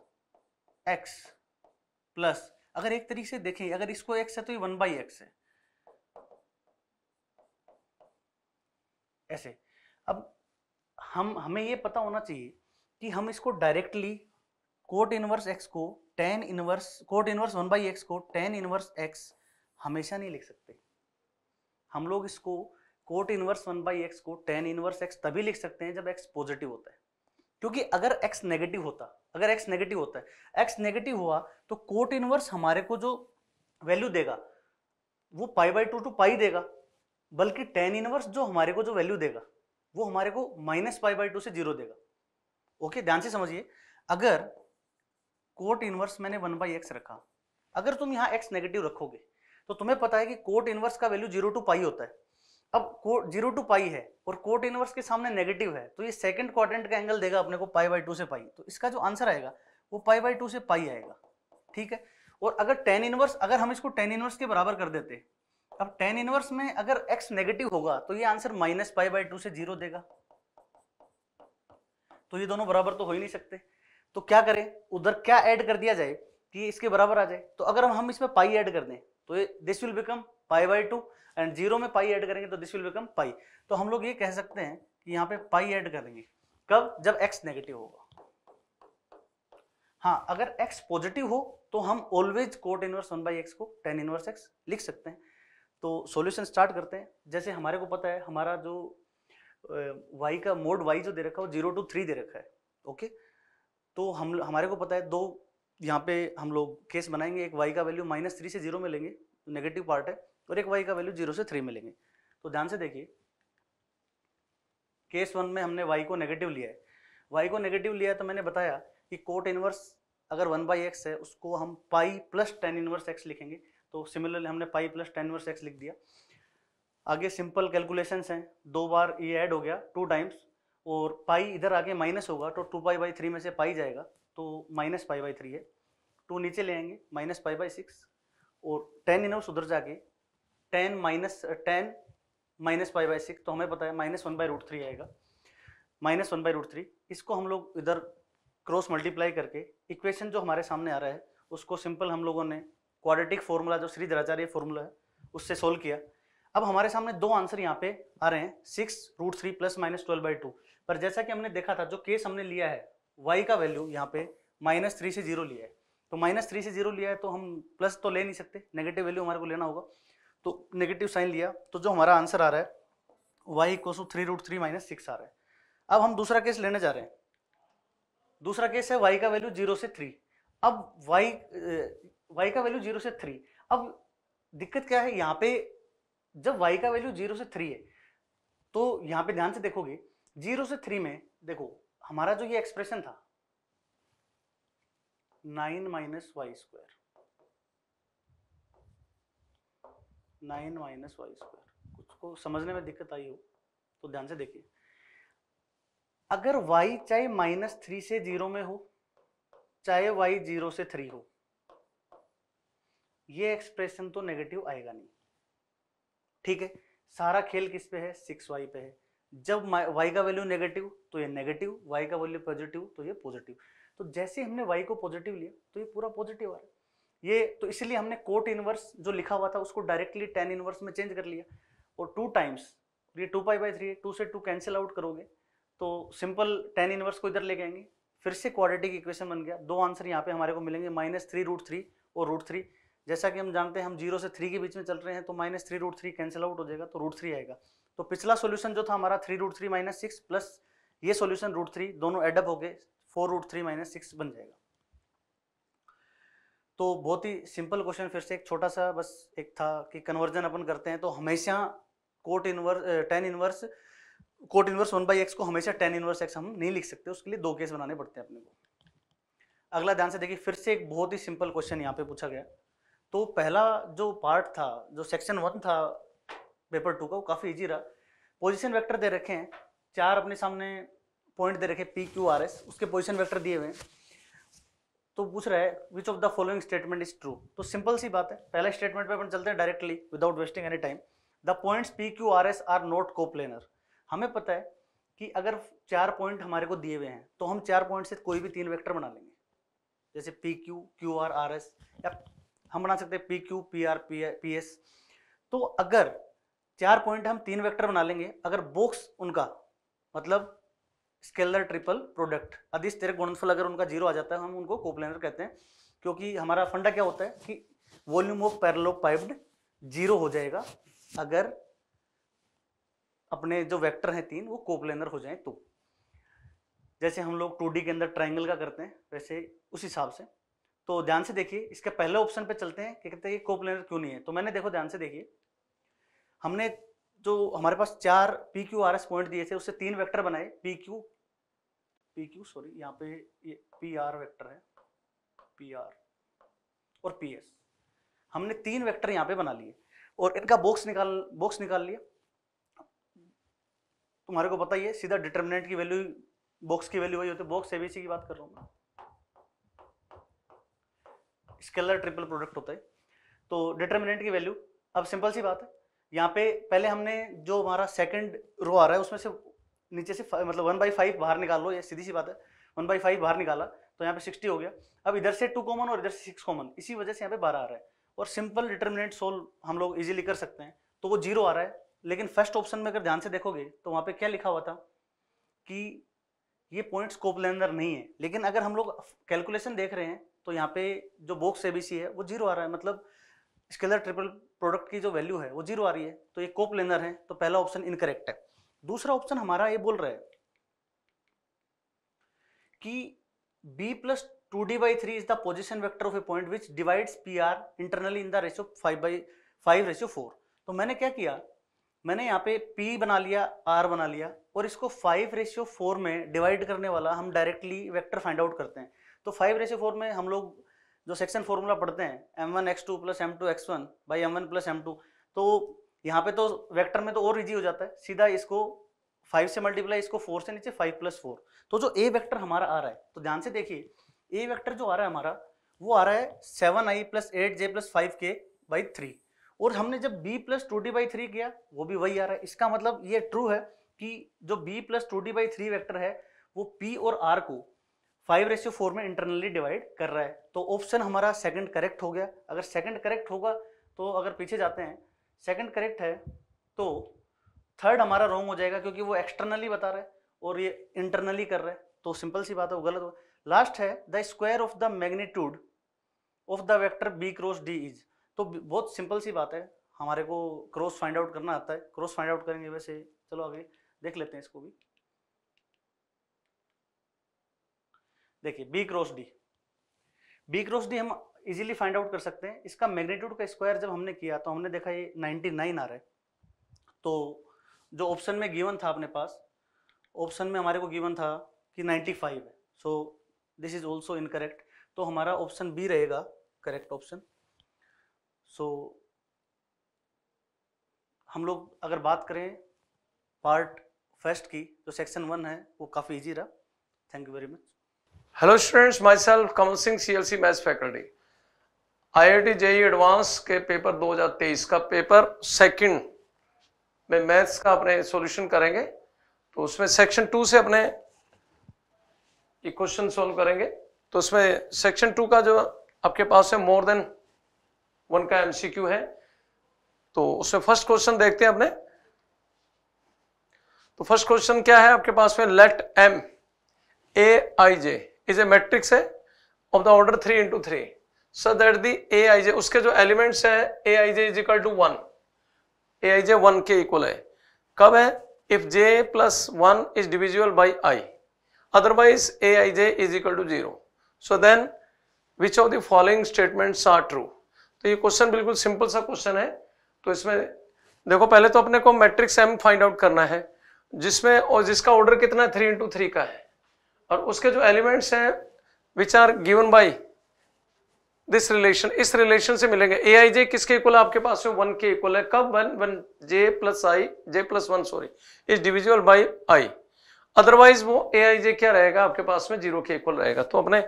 एक्स प्लस, अगर एक तरीके से देखें अगर इसको एक्स है तो ये वन बाई एक्स है ऐसे। अब हम हमें ये पता होना चाहिए कि हम इसको डायरेक्टली कोट इनवर्स एक्स को tan inverse cot inverse one by X को टेन इनवर्स एक्स हमेशा नहीं लिख सकते। हम लोग इसको cot inverse one by X को टेन इनवर्स एक्स तभी लिख सकते हैं जब एक्स पॉजिटिव होता है, क्योंकि अगर एक्स नेगेटिव होता अगर एक्स नेगेटिव होता है एक्स नेगेटिव हुआ तो कोट इनवर्स हमारे को जो वैल्यू देगा वो pi by two to pi देगा, बल्कि टेन इनवर्स जो हमारे को जो वैल्यू देगा वो हमारे को माइनस पाई बाई टू से जीरो देगा। ओके, ध्यान से समझिए, अगर कोट इनवर्स मैंने वन बाई एक्स रखा, अगर तुम यहाँ एक्स नेगेटिव रखोगे तो तुम्हें पता है कि कोट इनवर्स का वैल्यू जीरो टू पाई होता है। अब कोट जीरो टू पाई है और कोट इनवर्स के सामने नेगेटिव है तो ये सेकंड क्वाड्रेंट का एंगल देगा अपने को पाई बाई टू से पाई, तो इसका जो आंसर आएगा वो पाई बाई टू से पाई आएगा, ठीक है। और अगर टेन इनवर्स अगर हम इसको टेन इनवर्स के बराबर कर देते, अब टेन इनवर्स में अगर x नेगेटिव होगा तो ये answer minus pi by two से जीरो देगा, तो ये दोनों बराबर तो हो ही नहीं सकते। तो क्या करें, उधर क्या ऐड कर दिया जाए कि इसके बराबर आ जाए। तो अगर हम इसमें पाई ऐड कर दें तो ये this will become pi by two, and zero में पाई ऐड करेंगे तो दिस विल बिकम पाई। तो हम लोग ये कह सकते हैं कि यहाँ पे पाई ऐड कर देंगे कब, जब एक्स नेगेटिव होगा। हाँ, अगर एक्स पॉजिटिव हो तो हम always cot inverse one by X को टेन इनवर्स एक्स लिख सकते हैं। तो सॉल्यूशन स्टार्ट करते हैं। जैसे हमारे को पता है हमारा जो वाई का मोड वाई जो दे रखा है वो जीरो टू थ्री दे रखा है, ओके। तो हम हमारे को पता है दो यहाँ पे हम लोग केस बनाएंगे, एक वाई का वैल्यू माइनस थ्री से जीरो में लेंगे, नेगेटिव पार्ट है, और एक वाई का वैल्यू जीरो से थ्री में लेंगे। तो ध्यान से देखिए, केस वन में हमने वाई को नेगेटिव लिया है वाई को नेगेटिव लिया है तो मैंने बताया कि कोट इनवर्स अगर वन बाई एक्स है उसको हम pi plus tan inverse X लिखेंगे। तो सिमिलरली हमने pi plus tan inverse X लिख दिया। आगे सिंपल कैलकुलेशंस हैं, दो बार ये ऐड हो गया टू टाइम्स, और पाई इधर आगे माइनस होगा तो टू पाई बाई थ्री में से पाई जाएगा तो माइनस पाई बाई थ्री है, टू नीचे ले आएंगे माइनस पाई बाई सिक्स, और टेन इनवर्स उधर जाके tan minus tan minus pi by six, तो हमें पता है minus one by root three आएगा, minus one by root three. इसको हम लोग इधर क्रॉस मल्टीप्लाई करके इक्वेशन जो हमारे सामने आ रहा है उसको सिंपल हम लोगों ने क्वाड्रेटिक फॉर्मूला जो श्रीधराचार्य फॉर्मूला है उससे सोल्व किया। अब हमारे सामने दो आंसर यहाँ पे आ रहे हैं, six root three plus minus twelve by two. पर जैसा कि हमने देखा था जो केस हमने लिया है वाई का वैल्यू यहाँ पे माइनस थ्री से जीरो लिया है, तो माइनस थ्री से जीरो लिया है तो हम प्लस तो ले नहीं सकते, नेगेटिव वैल्यू हमारे को लेना होगा, तो नेगेटिव साइन लिया। तो जो हमारा आंसर आ रहा है Y equals to three root three minus six आ रहा है। अब हम दूसरा केस लेने जा रहे हैं, दूसरा केस है वाई का वैल्यू जीरो से थ्री। अब वाई y का वैल्यू जीरो से थ्री, अब दिक्कत क्या है यहाँ पे, जब y का वैल्यू जीरो से थ्री है तो यहाँ पे ध्यान से देखोगे जीरो से थ्री में देखो हमारा जो ये एक्सप्रेशन था nine minus Y square, nine minus Y square, कुछ को समझने में दिक्कत आई हो तो ध्यान से देखिए। अगर y चाहे माइनस थ्री से जीरो में हो चाहे y जीरो से थ्री हो, ये एक्सप्रेशन तो नेगेटिव आएगा नहीं, ठीक है। सारा खेल किस पे है, सिक्स वाई पे है। जब y का वैल्यू नेगेटिव तो ये नेगेटिव, y का वैल्यू पॉजिटिव तो ये पॉजिटिव। तो जैसे हमने y को पॉजिटिव लिया तो ये पूरा पॉजिटिव आ रहा है ये, तो इसलिए हमने कोट इनवर्स जो लिखा हुआ था उसको डायरेक्टली टेन इनवर्स में चेंज कर लिया। और टू टाइम्स ये टू पाई बाई थ्री है, टू से टू कैंसिल आउट करोगे तो सिंपल टेन इनवर्स को इधर लेके आएंगे, फिर से क्वाड्रेटिक इक्वेशन बन गया। दो आंसर यहाँ पे हमारे को मिलेंगे माइनस थ्री रूट थ्री और रूट थ्री। जैसा कि हम जानते हैं हम जीरो से थ्री के बीच में चल रहे हैं तो minus three root three cancel out हो जाएगा तो रूट थ्री आएगा। तो पिछला सोल्यूशन जो था हमारा three root three minus six plus ये सोल्यूशन रूट थ्री, दोनों एडअप हो गए four root three minus six बन जाएगा। तो बहुत ही सिंपल क्वेश्चन, फिर से एक छोटा सा बस एक था कि कन्वर्जन अपन करते हैं तो हमेशा cot inverse tan inverse cot inverse one by X को हमेशा टेन इनवर्स एक्स हम नहीं लिख सकते, उसके लिए दो केस बनाने पड़ते हैं अपने को। अगला ध्यान से देखिए, फिर से एक बहुत ही सिंपल क्वेश्चन यहाँ पे पूछा गया। तो पहला जो पार्ट था जो सेक्शन वन था पेपर टू का वो काफ़ी ईजी रहा। पोजिशन वैक्टर दे रखे हैं चार, अपने सामने पॉइंट दे रखे पी क्यू आर एस, उसके पोजिशन वैक्टर दिए हुए हैं। तो पूछ रहा है which of the following statement is true. तो सिंपल सी बात है, पहला स्टेटमेंट पे अपन चलते हैं directly without wasting any time. The points P Q R S are not coplanar. हमें पता है कि अगर चार पॉइंट हमारे को दिए हुए हैं तो हम चार पॉइंट से कोई भी तीन वेक्टर बना लेंगे, जैसे P Q Q R R S, या हम बना सकते हैं P Q P R P S. तो अगर चार पॉइंट हम तीन वेक्टर बना लेंगे अगर बॉक्स उनका मतलब स्केलर ट्रिपल प्रोडक्ट अधिस तेरे गुणनफल अगर उनका जीरो आ जाता है, हम उनको कोप्लेनर कहते हैं। क्योंकि हमारा फंडा क्या होता है कि वॉल्यूम ऑफ पैरेललोपाइप्ड जीरो हो जाएगा अगर अपने जो वेक्टर हैं तीन वो कोप्लेनर हो जाएं तो। जैसे हम लोग टू डी के अंदर ट्राइंगल का करते हैं वैसे उस हिसाब से। तो ध्यान से देखिए इसके पहले ऑप्शन पे चलते हैं कि कहते हैं कोप्लेनर क्यों नहीं है। तो मैंने देखो ध्यान से देखिए, हमने जो हमारे पास चार P Q R S point दिए थे उससे तीन वेक्टर बनाए P Q P Q sorry यहाँ पे ये पी आर वेक्टर है पी आर और पी एस, हमने तीन वेक्टर यहाँ पे बना लिए और इनका बॉक्स निकाल बॉक्स निकाल लिया। तुम्हारे को पता ही है सीधा डिटर्मिनेंट की वैल्यू बॉक्स की वैल्यू वही होती है, बॉक्स एबीसी की बात कर रहा हूँ मैं, स्केलर ट्रिपल प्रोडक्ट होता है। तो डिटर्मिनेंट की वैल्यू, अब सिंपल सी बात है यहाँ पे पहले हमने जो हमारा सेकंड रो आ रहा है उसमें से नीचे से मतलब वन बाई फाइव बाहर निकाल लो, ये सीधी सी बात है। वन बाई फाइव बाहर निकाला तो यहाँ पे सिक्सटी हो गया। अब इधर से टू कॉमन और इधर से सिक्स कॉमन, इसी वजह से यहाँ पे बारह आ रहा है। और सिंपल डिटर्मिनेंट सोल्व हम लोग इजीली कर सकते हैं तो वो जीरो आ रहा है। लेकिन फर्स्ट ऑप्शन में अगर ध्यान से देखोगे तो वहाँ पे क्या लिखा हुआ था कि ये पॉइंट्स कोप्लेनर नहीं है। लेकिन अगर हम लोग कैलकुलेशन देख रहे हैं तो यहाँ पे जो बॉक्स एबीसी है वो जीरो आ रहा है, मतलब स्केलर ट्रिपल प्रोडक्ट की जो वैल्यू है वो जीरो आ रही है, तो ये कोप्लेनर है। तो पहला ऑप्शन इनकरेक्ट है। दूसरा ऑप्शन हमारा ये बोल रहा है कि b plus two D by three is the position vector of a point which divides P R internally in the ratio five by five ratio four. तो मैंने क्या किया, मैंने यहाँ पे p बना लिया r बना लिया और इसको फाइव रेशियो फोर में डिवाइड करने वाला हम डायरेक्टली वेक्टर फाइंड आउट करते हैं। तो फाइव रेशियो फोर में हम लोग जो सेक्शन फॉर्मूला पढ़ते हैं M one X two plus M two X one by M one plus M two, तो यहाँ पे तो वेक्टर में तो और इजी हो जाता है, सीधा इसको फाइव से मल्टीप्लाई, इसको फोर से नीचे फाइव प्लस फोर। तो जो ए वेक्टर हमारा आ रहा है तो ध्यान से देखिए ए वेक्टर जो आ रहा है हमारा वो आ रहा है seven I plus eight J plus five K by three. और हमने जब B plus two D by three किया वो भी वही आ रहा है। इसका मतलब ये ट्रू है कि जो B plus two D by three vector है वो पी और आर को फाइव रेशियो फोर में इंटरनली डिवाइड कर रहा है। तो ऑप्शन हमारा सेकंड करेक्ट हो गया। अगर सेकंड करेक्ट होगा तो अगर पीछे जाते हैं सेकंड करेक्ट है तो थर्ड हमारा रॉन्ग हो जाएगा क्योंकि वो एक्सटर्नली बता रहा है और ये इंटरनली कर रहा है, तो सिंपल सी बात है वो गलत हो। लास्ट है the square of the magnitude of the vector B cross D is. तो बहुत सिंपल सी बात है, हमारे को क्रॉस फाइंड आउट करना आता है, क्रॉस फाइंड आउट करेंगे। वैसे चलो आगे देख लेते हैं इसको भी। देखिए b cross d, b cross d हम इजीली फाइंड आउट कर सकते हैं। इसका मैग्नीट्यूड का स्क्वायर जब हमने किया तो हमने देखा ये नाइन्टी नाइन आ रहा है। तो जो ऑप्शन में गिवन था अपने पास ऑप्शन में हमारे को गिवन था कि नाइन्टी फाइव है, so this is also incorrect, तो हमारा ऑप्शन बी रहेगा करेक्ट ऑप्शन। सो हम लोग अगर बात करें पार्ट फर्स्ट की जो सेक्शन वन है वो काफ़ी इजी रहा। Thank you very much. Hello students, myself Kamal Singh, C L C maths faculty, I I T JEE advance के पेपर दो हज़ार तेईस का पेपर सेकंड में मैथ्स का अपने सॉल्यूशन करेंगे। तो उसमें सेक्शन टू से अपने ये क्वेश्चन सॉल्व करेंगे। तो उसमें सेक्शन टू का जो आपके पास है मोर देन वन का एमसीक्यू है। तो उसमें फर्स्ट क्वेश्चन देखते हैं अपने। तो फर्स्ट क्वेश्चन क्या है आपके पास में, let M A I J is a matrix है of the order three into three so that the A I J, उसके जो एलिमेंट्स है A I J is equal to one, A I J one के equal है। कब है? If J plus one is divisible by I, otherwise A I J is equal to zero. So then which of the following statements are true. तो ये question बिल्कुल simple सा question है। तो इसमें देखो पहले तो अपने को मैट्रिक्स एम फाइंड आउट करना है जिसमें और जिसका ऑर्डर कितना है थ्री इंटू थ्री का है, और उसके जो एलिमेंट्स हैं which are given by this relation, इस रिलेशन से मिलेंगे। ए आई जे किसके इक्वल है आपके पास में, वन के इक्वल है। कब? One one J plus I J plus one sorry is divisible by I, otherwise वो ए आई जे क्या रहेगा आपके पास में, जीरो के इक्वल रहेगा। तो अपने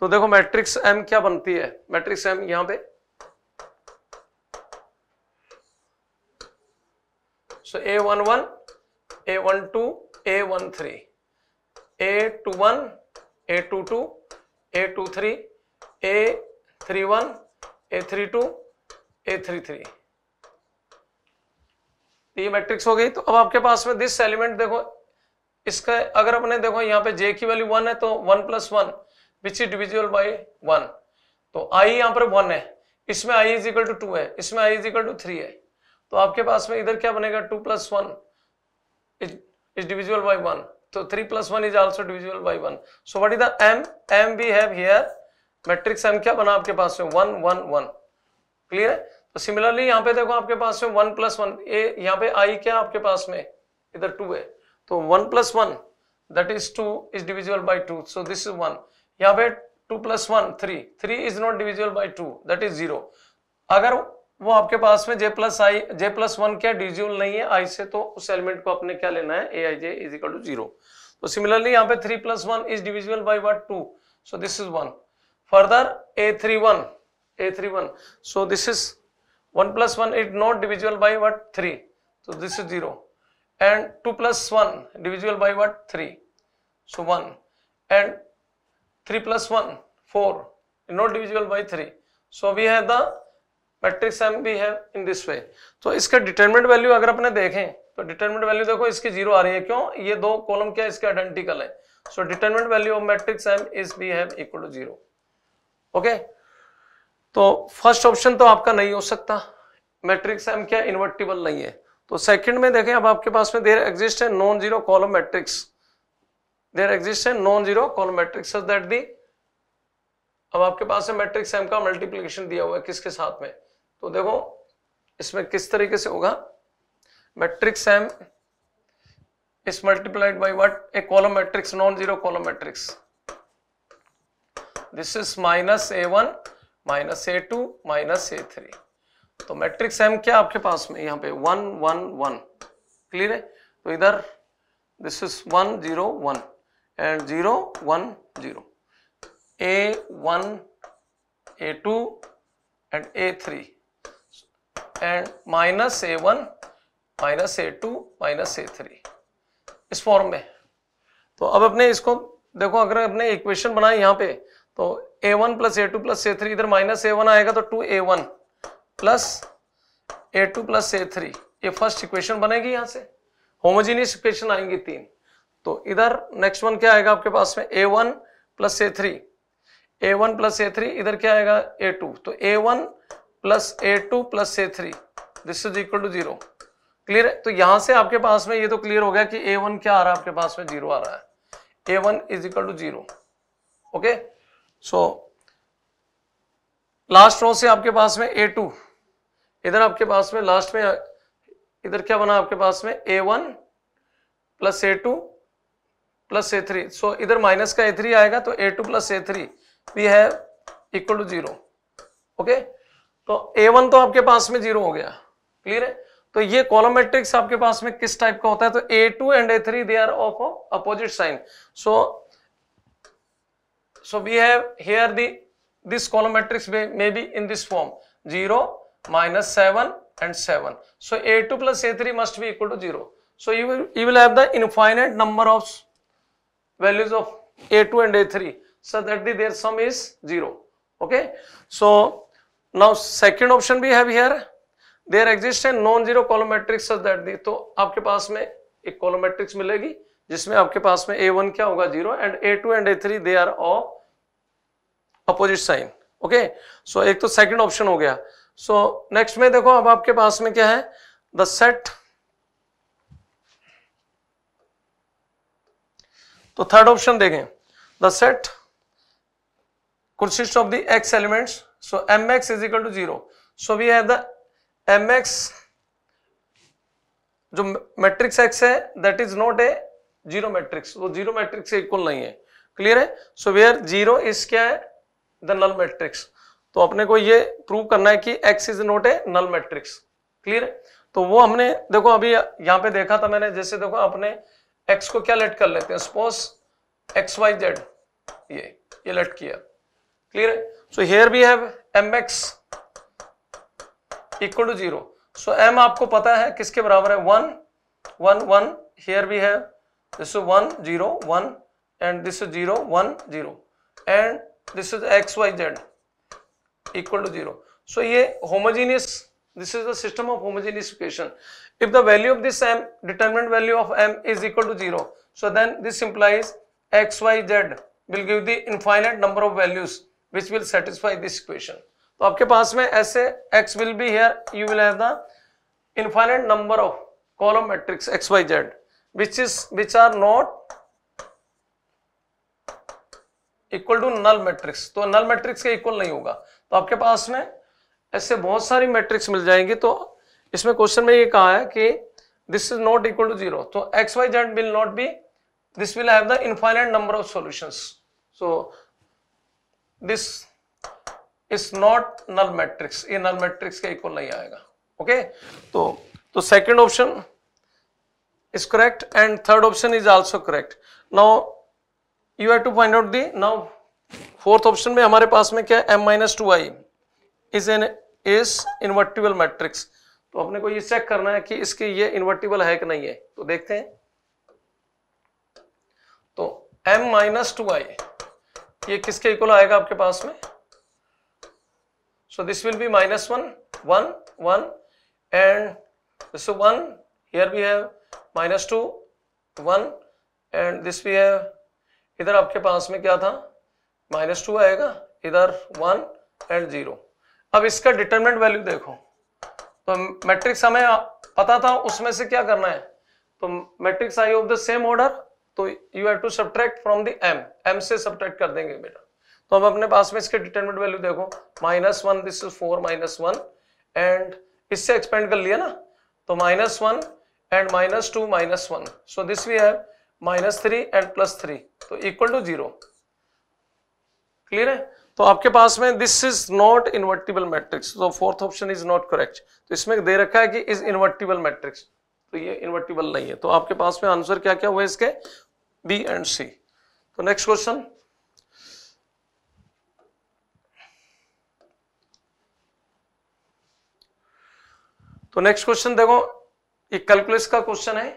तो देखो मैट्रिक्स एम क्या बनती है, मैट्रिक्स एम यहाँ पे so A one one A one two A one three A two one A two two A two three A three one A three two A three three, ये matrix हो गई। तो अब आपके पास में दिस एलिमेंट देखो इसका अगर अपने देखो यहाँ पे जे की वैल्यू वन है तो one plus one which is divisible by one, तो आई यहाँ पर वन है, इसमें I is equal to two है, इसमें I is equal to three है। तो आपके पास में इधर क्या बनेगा, two plus one is is divisible by one, so three plus one is also divisible by one. So what is the M? M we have here. Matrix M क्या बना आपके पास में, one one one. Clear है? तो similarly यहाँ पे देखो आपके पास में one plus one. ये यहाँ पे I क्या आपके पास में, इधर two है, तो one plus one that is two is divisible by two. So this is one. यहाँ पे two plus one three. Three is not divisible by two. That is zero. अगर वो आपके पास में j plus i j plus one क्या divisible नहीं है i से, तो उस एलिमेंट को आपने क्या लेना है, a i j is equal to zero. तो सिमिलरली यहाँ पे three plus one is divisible by what, two, so this is one. Further a three one a three one, so this is one plus one is not divisible by what, three, so this is zero, and two plus one divisible by what, three, so one, and three plus one four not divisible by three, so we have the matrix M भी है in this way. तो इसका determinant value अगर अपने देखें तो determinant value देखो इसकी जीरो आ रही है, क्यों? ये दो कॉलम क्या इसके आइडेंटिकल है। So determinant value of matrix M is B have equal to zero. Okay, तो फर्स्ट ऑप्शन तो आपका नहीं हो सकता, मैट्रिक्स एम क्या इन्वर्टिबल नहीं है। तो सेकंड में देखें अब आपके पास में देयर एग्जिस्ट है non zero column matrix, there exist है non zero column matrix so that the, अब आपके पास में मैट्रिक्स एम का मल्टीप्लीकेशन दिया हुआ है किसके साथ में, तो देखो इसमें किस तरीके से होगा, matrix M is multiplied by what, a column matrix non zero column matrix, this is minus A one minus A two minus A three. तो मैट्रिक्स एम क्या आपके पास में यहाँ पे वन वन वन, क्लियर है? तो इधर this is one zero one and zero one zero, A one A two and A three and minus A one minus A two minus A three, इस फॉर्म में। तो अब अपने इसको देखो अगर अपने इक्वेशन बनाए यहाँ पे तो ए वन प्लस ए टू प्लस ए थ्री, इधर माइनस ए वन आएगा तो two A one plus A two plus A three, ये फर्स्ट इक्वेशन बनेगी। यहाँ से होमोजीनियस इक्वेशन आएंगी तीन। तो इधर नेक्स्ट वन क्या आएगा आपके पास में, ए one plus A three A one plus A three, इधर क्या आएगा ए टू, तो ए one plus A two plus A three this is equal to zero. Clear है? तो यहाँ से आपके पास में ये तो क्लियर हो गया कि ए वन क्या आ रहा है आपके पास में, जीरो आ रहा है, A one is equal to zero. Okay, so last row से आपके पास में ए टू, इधर आपके पास में लास्ट में इधर क्या बना आपके पास में ए वन प्लस ए टू प्लस ए थ्री, सो इधर माइनस का ए थ्री आएगा तो a two plus A three we have equal to zero. Okay, तो ए वन तो आपके पास में जीरो हो गया, क्लियर है। तो ये कॉलम मैट्रिक्स आपके पास में किस टाइप का होता है, तो a two and A three they are of opposite sign, so so we have here the this column matrix may be in this form zero minus seven and seven, so a two plus a three must be equal to zero, so you will you will have the infinite number of values of a two and a three, so that the, their sum is zero. Okay, so now second option we have here, there exists a non zero column matrix such that the, to aapke paas mein ek column matrix milegi jisme aapke paas mein a one kya hoga zero and a two and a three they are of opposite sign. Okay, so ek to second option ho gaya। सो so, next में देखो अब आपके पास में क्या है, the set, तो थर्ड ऑप्शन देखें, the set consist of the x elements, so M x is equal to zero, so we have the M x जो मैट्रिक्स एक्स है that is not a zero matrix, वो zero matrix से equal नहीं है, clear है। So where zero is क्या है the null matrix, तो अपने को ये प्रूव करना है कि x is not a null matrix, clear है। तो वो हमने देखो अभी यहाँ पे देखा था मैंने, जैसे देखो अपने x को क्या लेट कर लेते हैं, सपोज एक्स वाई जेड ये ये लेट किया, क्लियर है। So here we have M x equal to zero, so m आपको पता है किसके बराबर है, one one one, here we have this one zero one and this zero one zero and this is x Y z equal to zero, so ये homogeneous, this is the system of homogeneous equation, if the value of this m, determinant value of m is equal to zero, so then this implies x y z will give the infinite number of values which will satisfy this equation। तो आपके पास में ऐसे x will be here, you will have the infinite number of column matrix x y z which is which are not equal to null matrix, तो null matrix के equal नहीं होगा। तो आपके पास में ऐसे बहुत सारी मैट्रिक्स मिल जाएंगी। तो इसमें क्वेश्चन में ये कहा है कि this is not equal to zero, तो x Y z will not be, this will have the infinite number of solutions, so this is not null matrix, ये नल मैट्रिक्स के इक्वल नहीं आएगा। ओके, तो तो second option is correct and third option is also correct. Now You have to find out the now fourth option में हमारे पास में क्या है, m minus two I is an is invertible matrix, तो अपने को ये चेक करना है कि इसकी ये इन्वर्टिबल है कि नहीं है। तो देखते हैं, तो m minus टू आई ये किसके इक्वल आएगा आपके पास में, so this will be minus one one one and this one, here we have minus two one and this we have, इधर आपके पास में क्या था माइनस टू आएगा, इधर वन एंड जीरो। अब इसका डिटरमिनेंट वैल्यू देखो, तो मैट्रिक्स हमें पता था उसमें से क्या करना है, तो matrix I of the same order, तो you have to subtract from the m, m से सब्ट्रैक्ट कर देंगे बेटा। तो अब अपने पास में इसके डिटरमिनेंट वैल्यू देखो minus one, this is four minus one and इससे एक्सपेंड कर लिया ना, तो minus one and minus two minus one, so this we have minus three and plus three, तो इक्वल टू जीरो, क्लियर है। तो आपके पास में this is not invertible matrix, तो fourth option is not correct, तो इसमें दे रखा है कि इज इन्वर्टिबल मैट्रिक्स, तो ये इन्वर्टिबल नहीं है। तो आपके पास में आंसर क्या क्या हुआ इसके, बी एंड सी। तो नेक्स्ट क्वेश्चन, तो नेक्स्ट क्वेश्चन देखो, ये कैलकुलस का क्वेश्चन है,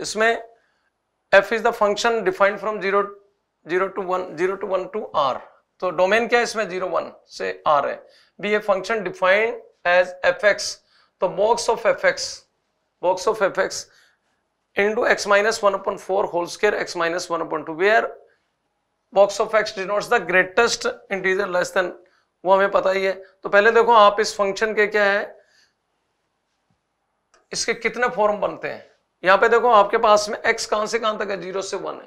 इसमें f is the function defined from zero zero to one zero to one to r, तो डोमेन क्या है इसमें जीरो वन से r है, b a function defined as f x, तो box of f x box of f x into x minus one upon four whole square x minus one upon two, where box of x denotes the greatest integer less than, वो हमें पता ही है। तो पहले देखो आप इस function के क्या है, इसके कितने फॉर्म बनते हैं। यहाँ पे देखो आपके पास में x कहां से कहां तक है, जीरो से वन है,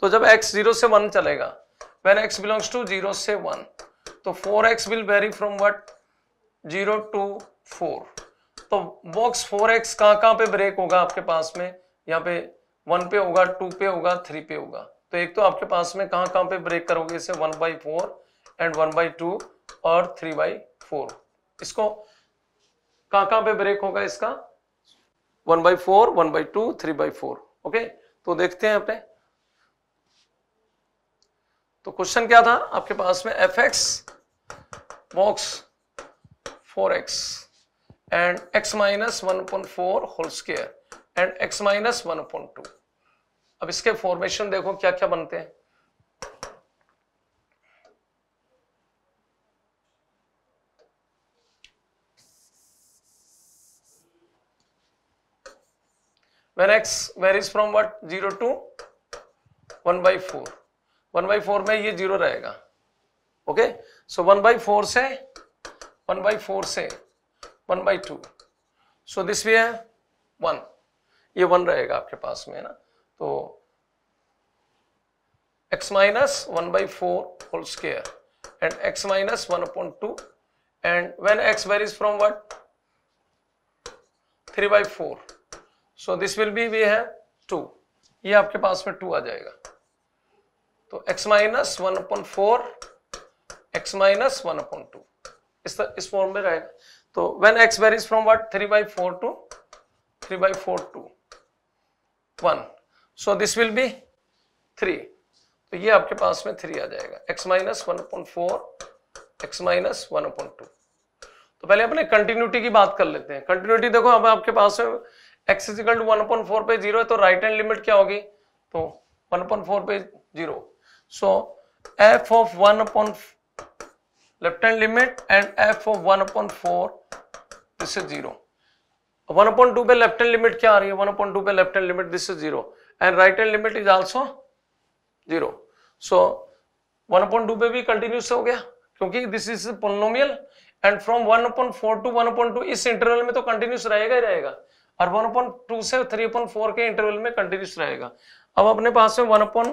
तो जब x जीरो से वन चलेगा, when x belongs to zero से वन, तो four x will vary from what zero to four, तो बॉक्स फोर एक्स कहां कहां पे ब्रेक होगा आपके पास में, यहाँ पे वन पे होगा, टू पे होगा, थ्री पे होगा। तो एक तो आपके पास में कहाँ कहाँ पे ब्रेक करोगे इसे, one by four and one by two और थ्री बाई फोर। इसको कहाँ कहाँ पे ब्रेक होगा इसका, one by four, one by two, three by four. Okay, तो देखते हैं अपने, तो क्वेश्चन क्या था आपके पास में, f x box four x and x minus one point four whole square and x minus one point two. अब इसके फॉर्मेशन देखो क्या क्या बनते हैं। When x varies from what, zero to one by four, one by four में ये zero रहेगा। Okay, so one by four से वन by फोर से one by two, so this way है वन, ये वन रहेगा आपके पास में, है ना। तो x minus one by four whole square and x minus one upon two and when x varies from what, three by four, so this will be वे है टू, ये आपके पास में टू आ जाएगा। तो x minus one upon four, x minus one upon two, इस तर, इस फॉर्म में रहेगा। तो when x varies from what, three by four to three by four to one, so this will be three, तो ये आपके पास में थ्री आ जाएगा, x minus one upon four, x minus one upon two. तो पहले अपने कंटिन्यूटी की बात कर लेते हैं। कंटिन्यूटी देखो, अब आपके पास में x equal to one upon four पे जीरो है, तो राइट हैंड लिमिट क्या होगी, तो वन अपॉन फोर पे zero. So f of one upon left hand limit and f of one upon four this is zero. One upon two पे left hand limit क्या आ रही है, वन अपॉन टू पे left hand limit this is zero and right hand limit is also zero. So one upon two पे भी continuous हो गया क्योंकि this is polynomial and from one upon four to one upon two इस interval में तो continuous रहेगा ही रहेगा, और वन अपॉन टू से थ्री अपॉन फोर के इंटरवल में कंटिन्यूस रहेगा। अब अपने पास में one upon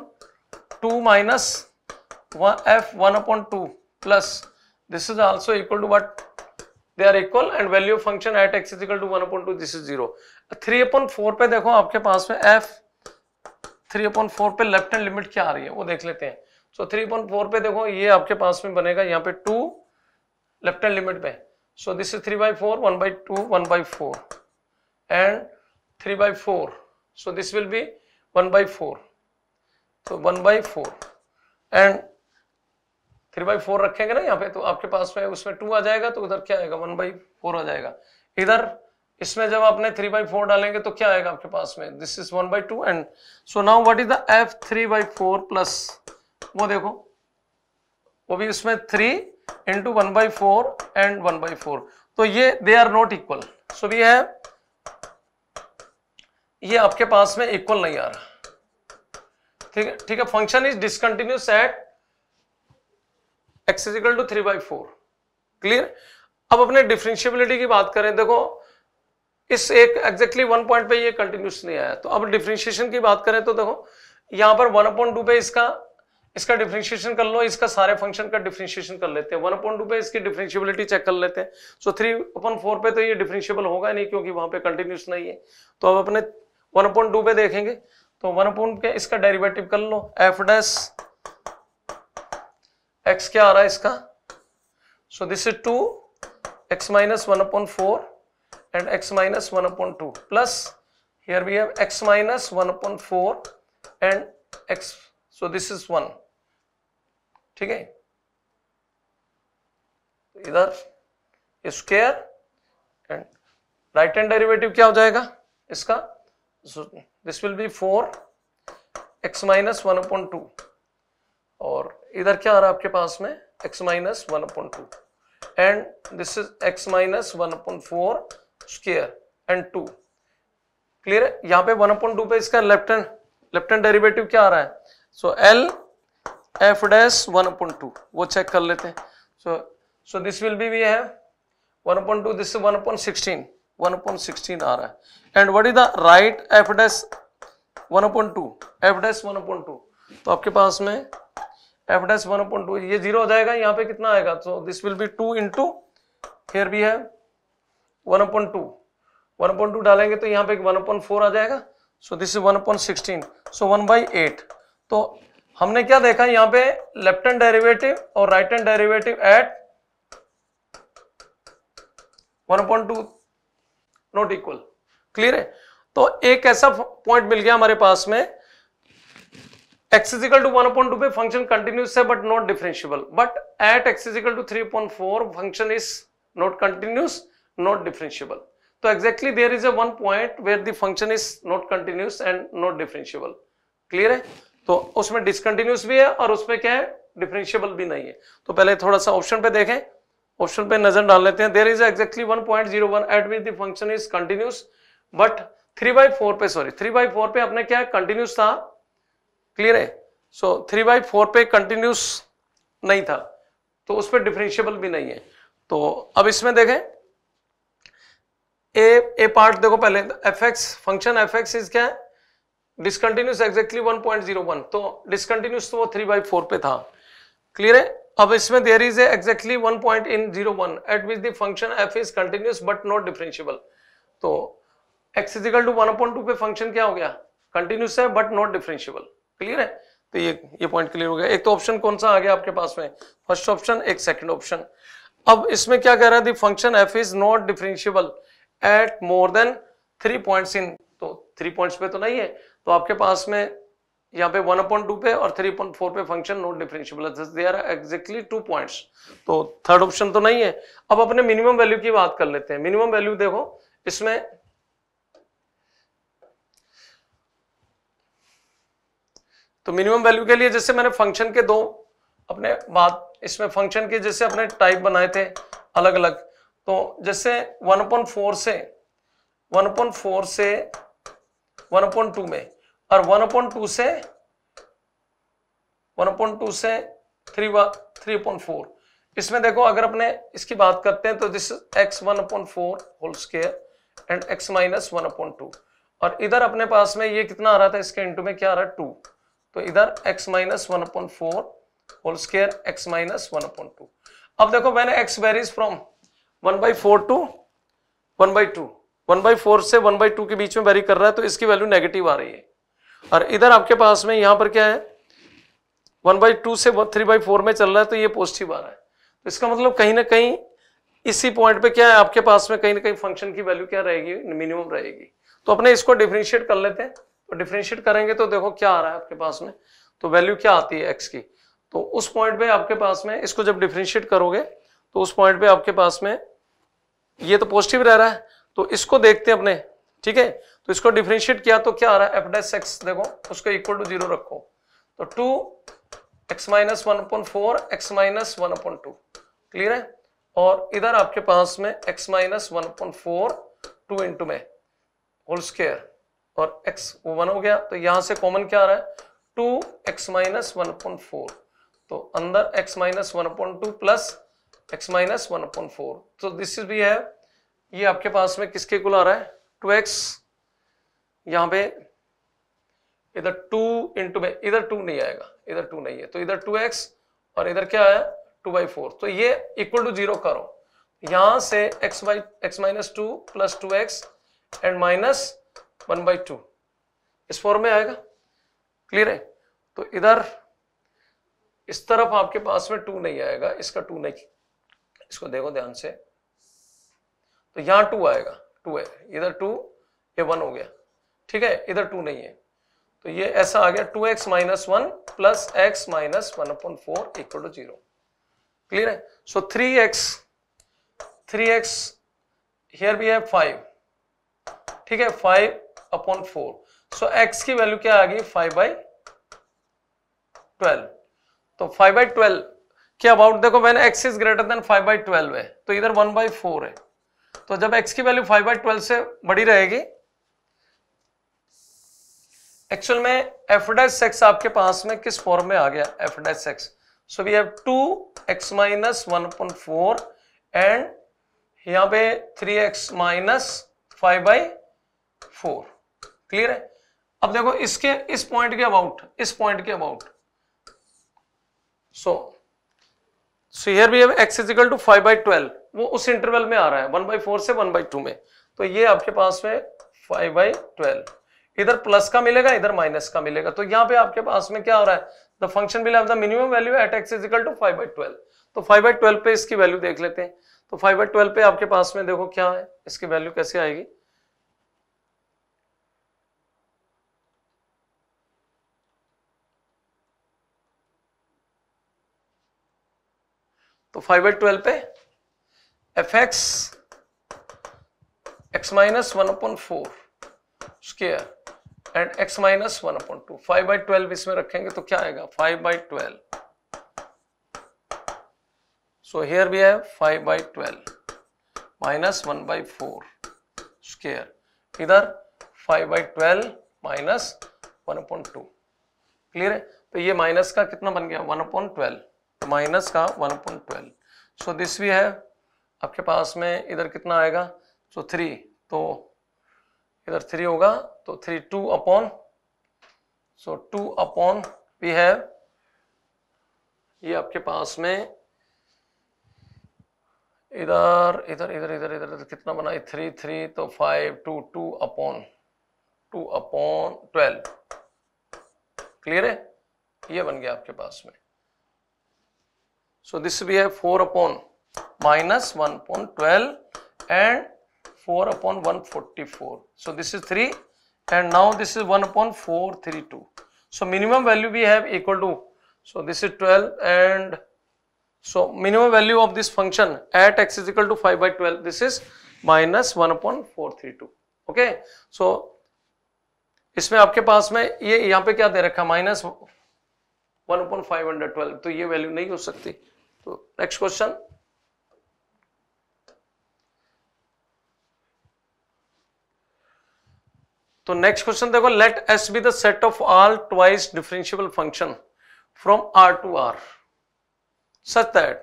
two minus f one upon two plus this is also equal to what, they are equal and value of function at x is equal to one upon two this is zero. Three upon four पे देखो आपके पास में f three upon four पे left hand limit क्या आ रही है वो देख लेते हैं। सो थ्री अपॉन फोर पे देखो ये आपके पास में बनेगा यहाँ पे टू लेफ्ट हैंड लिमिट पे, so this is three by four, one by two, one by four and three by four, so this will be one by four, so one by four and three by four रखेंगे ना यहाँ पे, तो आपके पास में उसमें to आ जाएगा, तो उधर क्या आएगा वन by फोर आ जाएगा। इधर इसमें जब आपने थ्री by फोर डालेंगे तो क्या आएगा आपके पास में, this is one by two and so now what is the f three by four plus, वो देखो वो भी उसमें three into one by four and one by four, तो ये they are not equal, so we have ये आपके पास में इक्वल नहीं आ रहा। ठीक है, ठीक है, function is discontinuous at x equal to three by four. Clear. अब अपने डिफरेंशिएबिलिटी की बात करें, देखो इस एक एग्जैक्टली वन पॉइंट पे ये कंटिन्यूस नहीं आया, तो अब डिफरेंशिएशन की बात करें तो देखो यहाँ पर वन अपॉइंट टू पे इसका इसका डिफरेंशिएशन कर लो, इसका सारे फंक्शन का डिफरेंशिएशन कर लेते हैं। वन अपॉन टू पे इसकी डिफरेंशिएबिलिटी चेक कर लेते हैं। सो थ्री अपॉन फोर पे तो ये डिफरेंशिएबल होगा नहीं क्योंकि वहां पे कंटिन्यूस नहीं है। तो अब अपने वन अपॉन टू पे देखेंगे, तो वन अपॉन पे इसका डेरिवेटिव कर लो, एफ डैश एक्स क्या आ रहा है इसका, so this is two x minus one upon four and x minus one upon two plus here we have x minus one upon four and x, so this is one. ठीक है, इधर square and right hand derivative क्या हो जाएगा इसका, this will be four x minus one upon two और इधर क्या आ रहा है आपके पास में x minus one upon two and this is x minus one upon four square and two. Clear है। यहाँ पे वन अपॉन टू पे इसका left hand left hand derivative क्या आ रहा है, so l f dash one upon two, वो चेक कर लेते हैं। So so this will be we है one upon two, this one upon sixteen, one upon sixteen आ रहा है and what is the right f dash one upon to, F dash one upon two, तो आपके पास में f dash one upon two ये zero हो जाएगा, यहाँ पे कितना आएगा, so this will be two in two here भी है one upon two, one upon two डालेंगे तो यहाँ पे वन अपॉन फोर आ जाएगा, so this is one upon sixteen, so one by eight. तो हमने क्या देखा यहाँ पे, लेफ्ट हैंड डेरिवेटिव और right hand derivative eight one upon two not equal, clear है। तो एक ऐसा पॉइंट मिल गया हमारे पास में, x equal to one upon two पे फंक्शन कंटिन्यूस है but not differentiable, but at x equal to three upon four function is not continuous not differentiable. तो exactly there is a one point where the function is not continuous and not differentiable, clear है। तो उसमें discontinuous भी है और उसमें क्या है, डिफरेंशियबल भी नहीं है। तो पहले थोड़ा सा ऑप्शन पे देखें, ऑप्शन पे नजर डाल लेते हैं। There is exactly one point zero one at which the function is continuous but three by four पे, सॉरी थ्री बाई फोर पे अपने क्या कंटिन्यूस था, क्लियर है। सो थ्री बाई फोर पे कंटिन्यूस नहीं था तो उस पर डिफरेंशियबल भी नहीं है। तो अब इसमें देखें ए ए पार्ट देखो पहले, f x function f x is क्या है, discontinuous exactly one point zero one, तो डिसकंटिन्यूस तो वो थ्री बाई फोर पे था, क्लियर है। अब इसमें there is exactly one point in zero one at which the function f is continuous but not differentiable. तो x is equal to one upon two पे फंक्शन क्या हो गया, कंटिन्यूस है बट नॉट डिफरेंशियबल, क्लियर है। तो ये ये पॉइंट क्लियर हो गया। एक तो ऑप्शन कौन सा आ गया आपके पास में, फर्स्ट ऑप्शन, एक सेकंड ऑप्शन। अब इसमें क्या कह रहा है, the function f is not differentiable at more than three points in, तो थ्री पॉइंट्स पे तो नहीं है, तो आपके पास में यहाँ पे वन अपॉइंट टू पे और थ्री पॉइंट फोर पे function not differentiable, they are exactly two points, तो थर्ड ऑप्शन तो नहीं है। अब अपने मिनिमम वैल्यू की बात कर लेते हैं। मिनिमम वैल्यू देखो इसमें तो मिनिमम वैल्यू के लिए जैसे मैंने फंक्शन के दो अपने बात इसमें फंक्शन के जैसे अपने टाइप बनाए थे अलग अलग, तो जैसे वन अपॉन फोर से वन अपॉन फोर से वन अपॉन टू में और वन अपॉन टू से वन अपॉन टू से थ्री थ्री अपॉन फोर, इसमें देखो अगर अपने इसकी बात करते हैं तो this x one upon four whole square and x minus one upon two, और इधर अपने पास में ये कितना आ रहा था, इसके इंटू में क्या आ रहा है टू, तो इधर x minus one upon four whole square x minus one upon two. अब देखो मैंने x varies from one by four to one by two, one by four से वन बाई टू के बीच में वेरी कर रहा है तो इसकी वैल्यू नेगेटिव आ रही है, और इधर आपके पास में यहाँ पर क्या है वन बाई टू से थ्री बाई फोर में चल रहा है तो ये पॉजिटिव आ रहा है। तो इसका मतलब कहीं ना कहीं इसी पॉइंट पे क्या है आपके पास में कहीं ना कहीं फंक्शन की वैल्यू क्या रहेगी, मिनिमम रहेगी। तो अपने इसको डिफरेंशिएट कर लेते हैं, तो डिफरेंशिएट करेंगे तो देखो क्या आ रहा है आपके पास में, तो वैल्यू क्या आती है एक्स की, तो उस पॉइंट पे आपके पास में इसको जब डिफरेंशिएट करोगे तो उस पॉइंट पे आपके पास में ये तो पॉजिटिव रह रहा है, तो इसको देखते हैं अपने, ठीक है। तो इसको डिफरेंशिएट किया तो क्या आ रहा है, एफ डैश एक्स देखो उसको इक्वल टू जीरो रखो, तो two x minus one upon four x minus one upon two, clear है। और इधर आपके पास में x minus one upon four two into में होल स्क्वायर और x वो वन हो गया, तो यहाँ से कॉमन क्या आ रहा है two x minus one upon four, तो अंदर x minus one upon two plus x minus one upon four, तो दिस इज भी है ये आपके पास में किसके इक्वल आ रहा है टू एक्स, यहाँ पे इधर टू इंटू में इधर टू नहीं आएगा, इधर टू नहीं है तो इधर टू एक्स और इधर क्या आया टू बाई फोर, तो ये इक्वल टू जीरो करो, यहाँ से x by x minus two plus two x and minus one by two इस फॉर्म में आएगा, क्लियर है। तो इधर इस तरफ आपके पास में टू नहीं आएगा, इसका टू नहीं, इसको देखो ध्यान से, तो यहाँ टू आएगा, टू है इधर टू, ये वन हो गया, ठीक है, इधर टू नहीं है तो ये ऐसा आ गया two x minus one plus x minus one upon four equal to zero, clear है। So three x three x here भी है फाइव, ठीक है, five upon four, so x की वैल्यू क्या आ गई फाइव बाई ट्वेल्व, तो फाइव बाई ट्वेल्व के अबाउट देखो when x is greater than five by twelve है तो इधर वन बाई फोर है, तो जब x की वैल्यू फाइव बाई ट्वेल्व से बड़ी रहेगी, एक्चुअल में f डैश x आपके पास में किस फॉर्म में आ गया f dash x, so we have two x minus one upon four and यहाँ पे three x minus five by four, clear है। अब देखो इसके इस पॉइंट के अबाउट इस पॉइंट के about so so here we have x is equal to five by twelve, वो उस इंटरवल में आ रहा है वन बाई फोर से वन बाई टू में, तो ये आपके पास में फाइव बाई ट्वेल्व, इधर प्लस का मिलेगा, इधर माइनस का मिलेगा। तो यहाँ पे आपके पास में क्या हो रहा है, the function will have the minimum value at x is equal to five by twelve. तो फाइव बाई ट्वेल्व पे इसकी वैल्यू देख लेते हैं। तो फाइव बाई ट्वेल्व पे आपके पास में देखो क्या है, इसकी वैल्यू कैसे आएगी। तो फाइव बाई ट्वेल्व पे f x x minus one upon four square and x minus one upon two, five by twelve इसमें रखेंगे तो क्या आएगा, five by twelve. So here भी है five by twelve minus one by four square, इधर five by twelve minus one upon two. Clear है। तो ये माइनस का कितना बन गया, वन अपॉन ट्वेल्व, माइनस का one upon twelve. So this भी है आपके पास में, इधर कितना आएगा, सो so, थ्री, तो इधर थ्री होगा, तो three two upon, so two upon we have, ये आपके पास में इधर इधर इधर इधर इधर इधर कितना बना है, थ्री थ्री तो five, two two upon two upon twelve. Clear है, ये बन गया आपके पास में। So this we have four upon minus one upon twelve and four upon one forty four. So this is three and now this is one upon four three two. So minimum value we have equal to, so this is twelve and so minimum value of this function at x is equal to five by twelve, this is minus one upon four three two. Okay, so इसमें आपके पास में ये यहाँ पे क्या दे रखा, minus one upon five hundred twelve, तो ये वैल्यू नहीं हो सकती। तो नेक्स्ट क्वेश्चन, तो नेक्स्ट क्वेश्चन देखो, let S be the set of all twice differentiable function from R to R such that,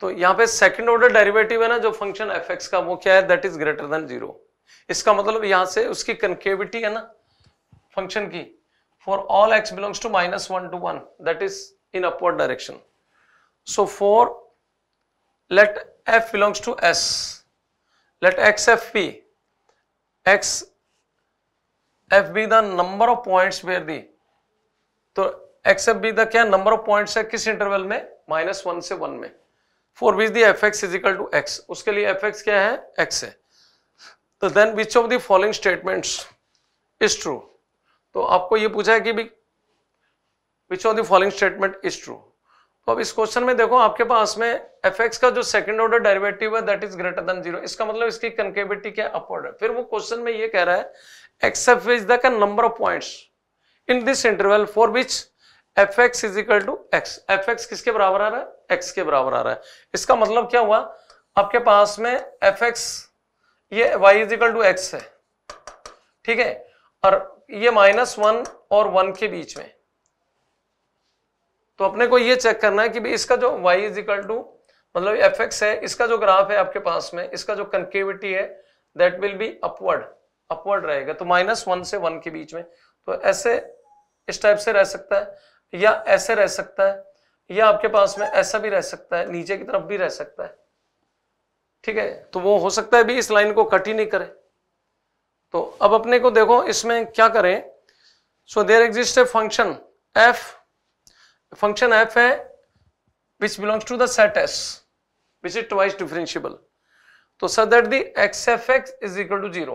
तो यहाँ पे सेकंड ऑर्डर डेरिवेटिव है ना जो फंक्शन एफ एक्स का, वो क्या है, that is greater than zero. इसका मतलब यहाँ से उसकी कन्केविटी है ना फंक्शन की, for all x belongs to minus one to one that is in upward direction. So for let f belongs to S, let x f p, x F be the number of points where the, तो X F be the क्या number of points है किस interval में, minus one से one में, for which the F X is equal to X, उसके लिए F X क्या है, X है। तो then which of the following statements is true, तो आपको ये पूछा है कि भी which of the following statement is true। तो अब इस क्वेश्चन में देखो आपके पास में एफ एक्स का जो सेकंड ऑर्डर डेरिवेटिव है that is greater than zero, इसका मतलब इसकी कन्केविटी क्या, अपवर्ड है। फिर वो क्वेश्चन में ये कह रहा है x f is the number of points in this interval for which f x is equal to x, f x किसके बराबर आ रहा है, एक्स के बराबर आ रहा है। इसका मतलब क्या हुआ, आपके पास में एफ एक्स ये y is equal to x है, ठीक है, और ये माइनस वन और वन के बीच में। तो अपने को ये चेक करना है कि भाई इसका जो y इज इक्वल टू मतलब एफ एक्स है, इसका जो ग्राफ है आपके पास में, इसका जो कन्केविटी है that will be upward, upward रहेगा। तो माइनस वन से वन के बीच में, तो ऐसे इस टाइप से रह सकता है, या ऐसे रह सकता है, या आपके पास में ऐसा भी रह सकता है, नीचे की तरफ भी रह सकता है, ठीक है। तो वो हो सकता है भी इस लाइन को कट ही नहीं करे। तो अब अपने को देखो इसमें क्या करें, so there exist a function f, function f है which belongs to the set S which is twice differentiable, तो so that the x f x is equal to zero.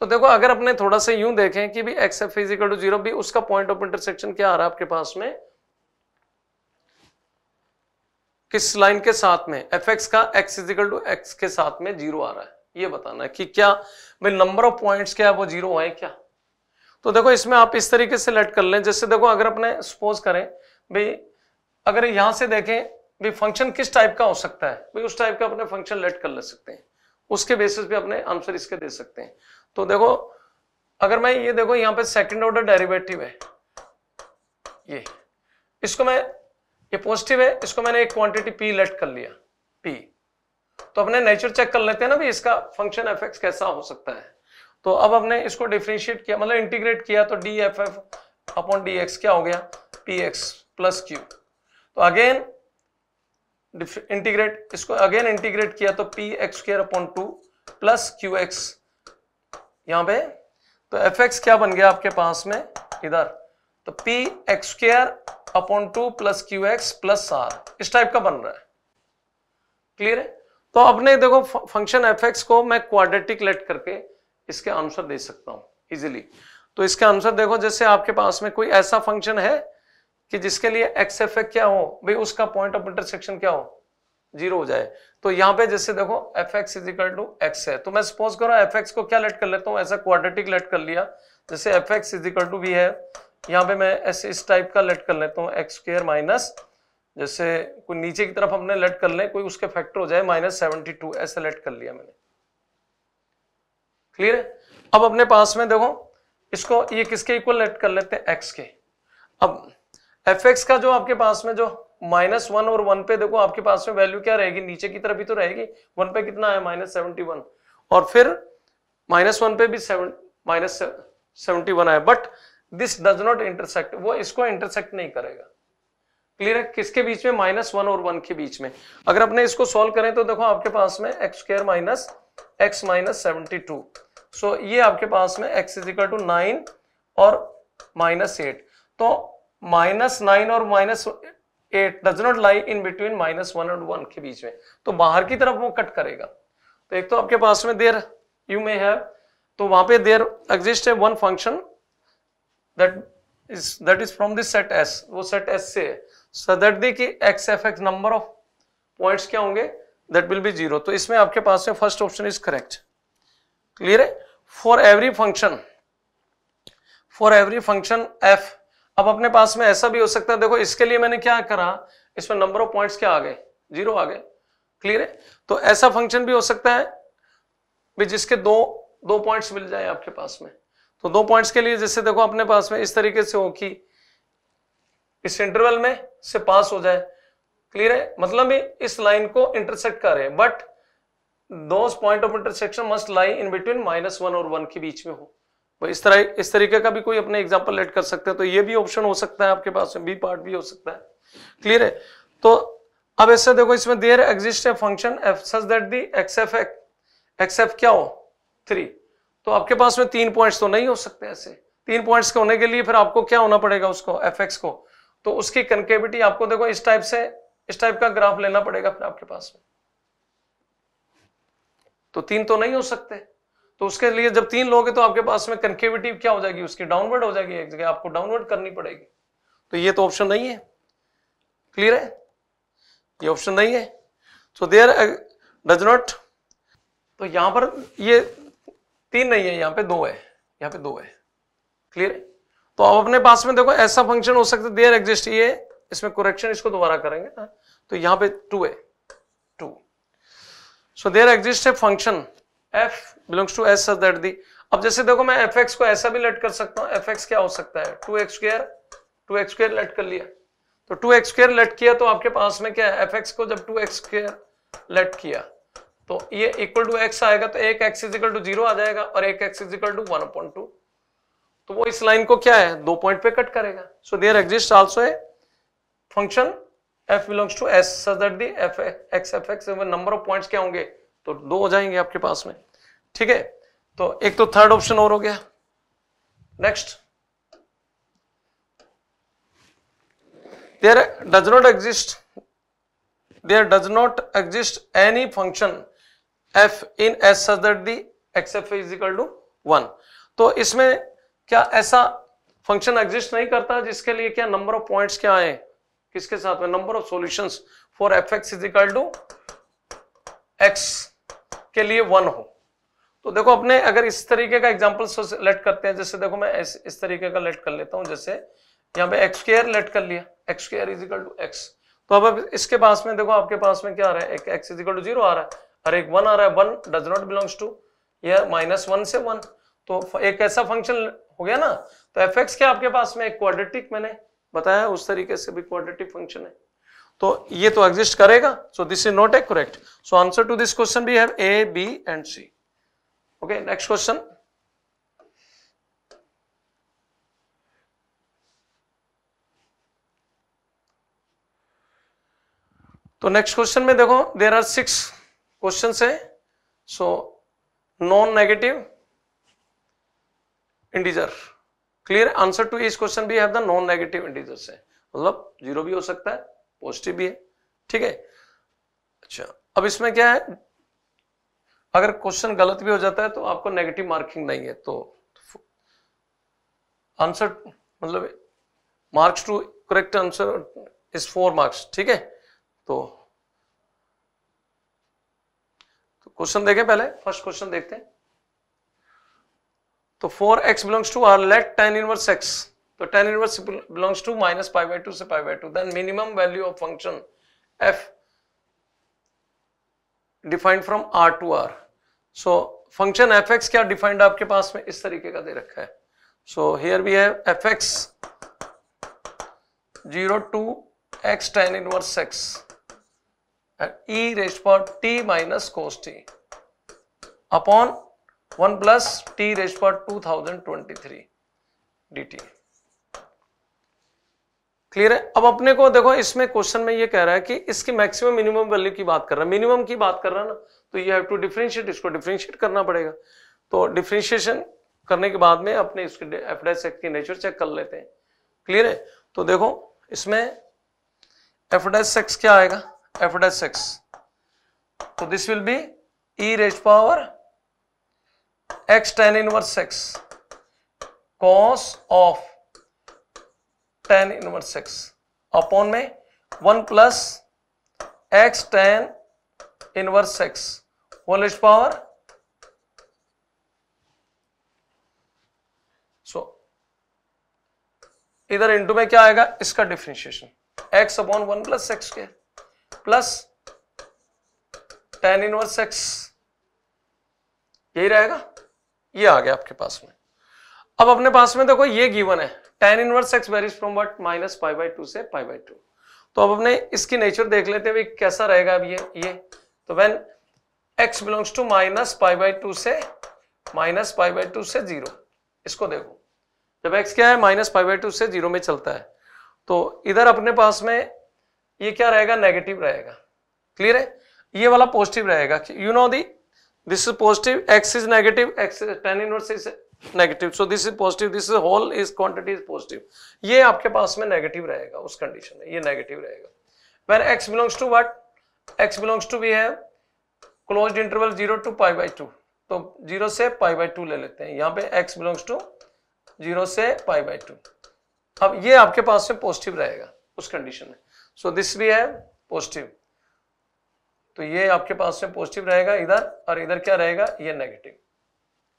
तो देखो अगर अपने थोड़ा सा यूं देखें कि भी x f is equal to zero, भी उसका पॉइंट ऑफ इंटरसेक्शन क्या आ रहा है आपके पास में, किस लाइन के साथ में, एफ एक्स का x is equal to x के साथ में जीरो आ रहा है। ये बताना है कि क्या नंबर ऑफ पॉइंट्स क्या है वो जीरो है क्या। तो देखो इसमें आप इस तरीके से लेट कर लें, जैसे देखो अगर अपने सपोज करें भाई अगर यहां से देखें भाई फंक्शन किस टाइप का हो सकता है, भाई उस टाइप का अपने फंक्शन लेट कर ले सकते हैं, उसके बेसिस पे अपने आंसर इसके दे सकते हैं। तो देखो अगर मैं ये देखो यहाँ पे सेकंड ऑर्डर डेरिवेटिव है ये, इसको मैं ये पॉजिटिव है, इसको मैंने एक क्वांटिटी पी लेट कर लिया पी, तो अपने नेचर चेक कर लेते हैं ना भाई इसका फंक्शन एफ एक्स कैसा हो सकता है। तो अब अपने इसको डिफ्रेंशिएट किया मतलब इंटीग्रेट किया, तो d f f upon d x क्या हो गया, पी एक्स प्लस क्यू। तो अगेन इंटीग्रेट, इसको अगेन इंटीग्रेट किया तो P x square upon two plus q x, यहाँ पे तो एफ एक्स क्या बन गया आपके पास में इधर, तो P x square upon two plus q x plus r, इस टाइप का बन रहा है। क्लियर है? तो अपने देखो फंक्शन एफ एक्स को मैं क्वाड्रेटिक लेट करके इसके आंसर दे सकता हूं इजीली। तो इसका आंसर देखो, जैसे आपके पास में कोई ऐसा फंक्शन है कि जिसके लिए एक्स एफ एक्स क्या हो भाई, उसका पॉइंट ऑफ इंटरसेक्शन क्या हो, जीरो हो जाए। तो यहाँ पे जैसे देखो f x is equal to x है, तो मैं सपोज कर रहा हूँ एफ एक्स को क्या लेट कर लेता हूँ, ऐसा क्वाड्रेटिक लेट कर लिया। जैसे f x is equal to भी है, यहाँ पे मैं ऐसे इस टाइप का लेट कर लेता हूँ, एक्स स्क्वायर माइनस, जैसे कोई नीचे की तरफ हमने लेट कर ले, कोई उसके फैक्टर हो जाए माइनस सेवेंटी टू, ऐसे लेट कर लिया मैंने। क्लियर है? अब अपने पास में देखो इसको ये किसके इक्वल लेट कर लेते हैं, एक्स के। अब एफ एक्स का जो आपके पास में जो माइनस वन और वन पे देखो आपके पास में वैल्यू क्या रहेगी, नीचे की तरफ ही तो रहेगी, वन पे कितना है माइनस सेवेंटी वन, और फिर माइनस वन पे भी सेवन माइनस सेवेंटी वन है, but this does not intersect, वो इसको इंटरसेक्ट नहीं करेगा। क्लियर है? किसके बीच में, माइनस वन और वन के बीच में। अगर अपने इसको सॉल्व करें तो देखो आपके पास में x square minus x minus seventy two, so ये आपके पास में x is equal to nine और माइनस एट, तो माइनस नाइन और minus eight does not lie in between minus one और वन के बीच में, तो बाहर की तरफ वो कट करेगा। तो एक तो आपके पास में देयर यू मे हैव, तो वहां पे देयर एग्जिस्ट है one function that is that is from this set S, वो सेट एस से है, सो दैट दी कि x f x number of points क्या होंगे, दैट विल बी जीरो। तो इसमें आपके पास में first option is correct. Clear है? For every function for every function f, अब अपने पास में ऐसा भी हो सकता है, देखो इसके लिए मैंने क्या करा, इसमें नंबर ऑफ पॉइंट्स क्या आ गए, जीरो आ गए। क्लियर है? तो ऐसा फंक्शन भी हो सकता है भी जिसके दो दो पॉइंट्स मिल जाए आपके पास में। तो दो पॉइंट्स के लिए जैसे देखो अपने पास में इस तरीके से हो कि इस इंटरवल में से पास हो जाए। क्लियर है? मतलब इस लाइन को इंटरसेक्ट करे, but those point of intersection must lie in between minus one और वन के बीच में हो। इस तरह इस तरीके का भी कोई अपने एग्जांपल लेट कर सकते हैं, तो ये भी ऑप्शन हो सकता है आपके पास में, बी पार्ट भी हो सकता है। क्लियर है? तो अब ऐसे देखो इसमें देयर एग्जिस्ट है function f such that the x f x f क्या हो थ्री, तो आपके पास में तीन पॉइंट्स तो नहीं हो सकते ऐसे। तीन पॉइंट्स के होने के लिए फिर आपको क्या होना पड़ेगा उसको, एफ एक्स को, तो उसकी कनकेविटी आपको देखो इस टाइप से इस टाइप का ग्राफ लेना पड़ेगा फिर आपके पास में। तो तीन तो नहीं हो सकते, तो उसके लिए जब तीन लोग हैं तो आपके पास में कन्केविटी क्या हो जाएगी उसकी, डाउनवर्ड हो जाएगी, एक जगह आपको डाउनवर्ड करनी पड़ेगी। तो ये तो ऑप्शन नहीं है। क्लियर है? ये ऑप्शन नहीं है। सो देयर डज नॉट, तो यहां पर ये तीन नहीं है, यहाँ पे दो है, यहाँ पे दो है। क्लियर है? तो अब अपने पास में देखो ऐसा फंक्शन हो सकता है, देयर एग्जिस्ट, ये इसमें करेक्शन इसको दोबारा करेंगे ना, तो यहाँ पे टू है, टू। सो देयर एग्जिस्ट है function f belongs to s such that the, अब जैसे देखो मैं एफ एक्स को ऐसा भी लेट कर सकता हूँ, एफ एक्स क्या हो सकता है, two x square two x square let कर लिया, तो टू एक्स स्क्वायर लेट किया, तो आपके पास में क्या है, एफ एक्स को जब टू एक्स स्क्वायर लेट किया तो ये इक्वल टू एक्स आएगा, तो एक x is equal to zero आ जाएगा और एक x is equal to one upon two, तो वो इस लाइन को क्या है, दो पॉइंट पे कट करेगा। सो देयर एग्जिस्ट आल्सो है function f belongs to S such that the f x f x number of points क्या होंगे, तो दो हो जाएंगे आपके पास में। ठीक है? तो एक तो थर्ड ऑप्शन और हो गया। Next, there does not exist there does not exist any function f in S such that the x f is equal to one, तो इसमें क्या ऐसा फंक्शन एग्जिस्ट नहीं करता जिसके लिए क्या नंबर ऑफ पॉइंट्स क्या आए, किसके साथ में, number of solutions for f x is equal to x के लिए वन हो। तो देखो अपने अगर इस तरीके का एग्जाम्पल लेट करते हैं, जैसे देखो मैं इस, इस तरीके का लेट कर लेता हूं, जैसे यहाँ पे एक्स स्क्वायर लेट कर लिया, x square is equal to x, तो अब इसके पास में देखो आपके पास में क्या आ रहा है, एक x is equal to zero आ रहा है और एक वन आ रहा है, one does not belongs to, ये माइनस वन से वन, तो एक ऐसा फंक्शन हो गया ना। तो एफ एक्स क्या आपके पास में एक क्वाड्रेटिक मैंने बताया उस तरीके से भी क्वाड्रेटिक फंक्शन है, तो ये तो एग्जिस्ट करेगा। So this is not a correct, so answer to this question we have A B and C. Okay, next question, तो नेक्स्ट क्वेश्चन में देखो देयर आर सिक्स क्वेश्चन है। So non negative integer. Clear, answer to इस question भी है the non negative integer से, मतलब zero भी हो सकता है पॉजिटिव भी है। ठीक है, अच्छा अब इसमें क्या है, अगर क्वेश्चन गलत भी हो जाता है तो आपको नेगेटिव मार्किंग नहीं है, तो आंसर मतलब marks to correct answer is four marks. ठीक है, तो क्वेश्चन देखें, पहले फर्स्ट क्वेश्चन देखते हैं। तो four x belongs to R let tan inverse x, तो tan inverse belongs to minus pi by two से pi by two, then minimum value of function f defined from R to R. So function f x क्या defined आपके पास में इस तरीके का दे रखा है। So here we have f x zero to x tan inverse x e raised power t minus cos t upon one plus t raised power two thousand twenty-three dt। Clear है। अब अपने को देखो इसमें क्वेश्चन में ये कह रहा है कि इसकी मैक्सिमम मिनिमम वैल्यू की बात कर रहा है, मिनिमम की बात कर रहा है ना, तो यू हैव टू डिफरेंशिएट, इसको डिफरेंशिएट करना पड़ेगा। तो डिफरेंशिएशन करने के बाद में अपने इसके एफ डैश एक्स की नेचर चेक कर लेते हैं। क्लियर है, तो देखो इसमें एफ डैश एक्स क्या आएगा, f dash x, so this will be e raised power x tan inverse x cos of tan inverse x upon में one plus x tan inverse x whole raised power, so इधर into में क्या आएगा इसका differentiation x upon one plus x के plus tan inverse x, यही रहेगा, ये आ गया आपके पास में। अब अपने पास में देखो ये गिवन है tan inverse x varies from what minus pi by two से पाई बाई टू। तो अब अपने इसकी नेचर देख लेते हैं कैसा रहेगा। अब ये ये तो when x belongs to minus pi by two से माइनस पाई बाई टू से जीरो, इसको देखो जब x क्या है माइनस पाई बाई टू से जीरो में चलता है, तो इधर अपने पास में ये क्या रहेगा, नेगेटिव रहेगा। क्लियर है, ये वाला पॉजिटिव रहेगा, you know the this is positive, x is negative, x tan inverse is negative, so this is positive, this is whole is quantity is positive, ये आपके पास में नेगेटिव रहेगा उस कंडीशन में, ये नेगेटिव रहेगा। When x belongs to what, x belongs to we have closed interval zero to pi by two, तो जीरो से पाई बाई टू ले लेते हैं, यहाँ पे x बिलोंग्स टू जीरो से पाई बाई टू, अब ये आपके पास में पॉजिटिव रहेगा उस कंडीशन में। सो दिस भी है पॉजिटिव, तो ये आपके पास में पॉजिटिव रहेगा इधर, और इधर क्या रहेगा ये नेगेटिव।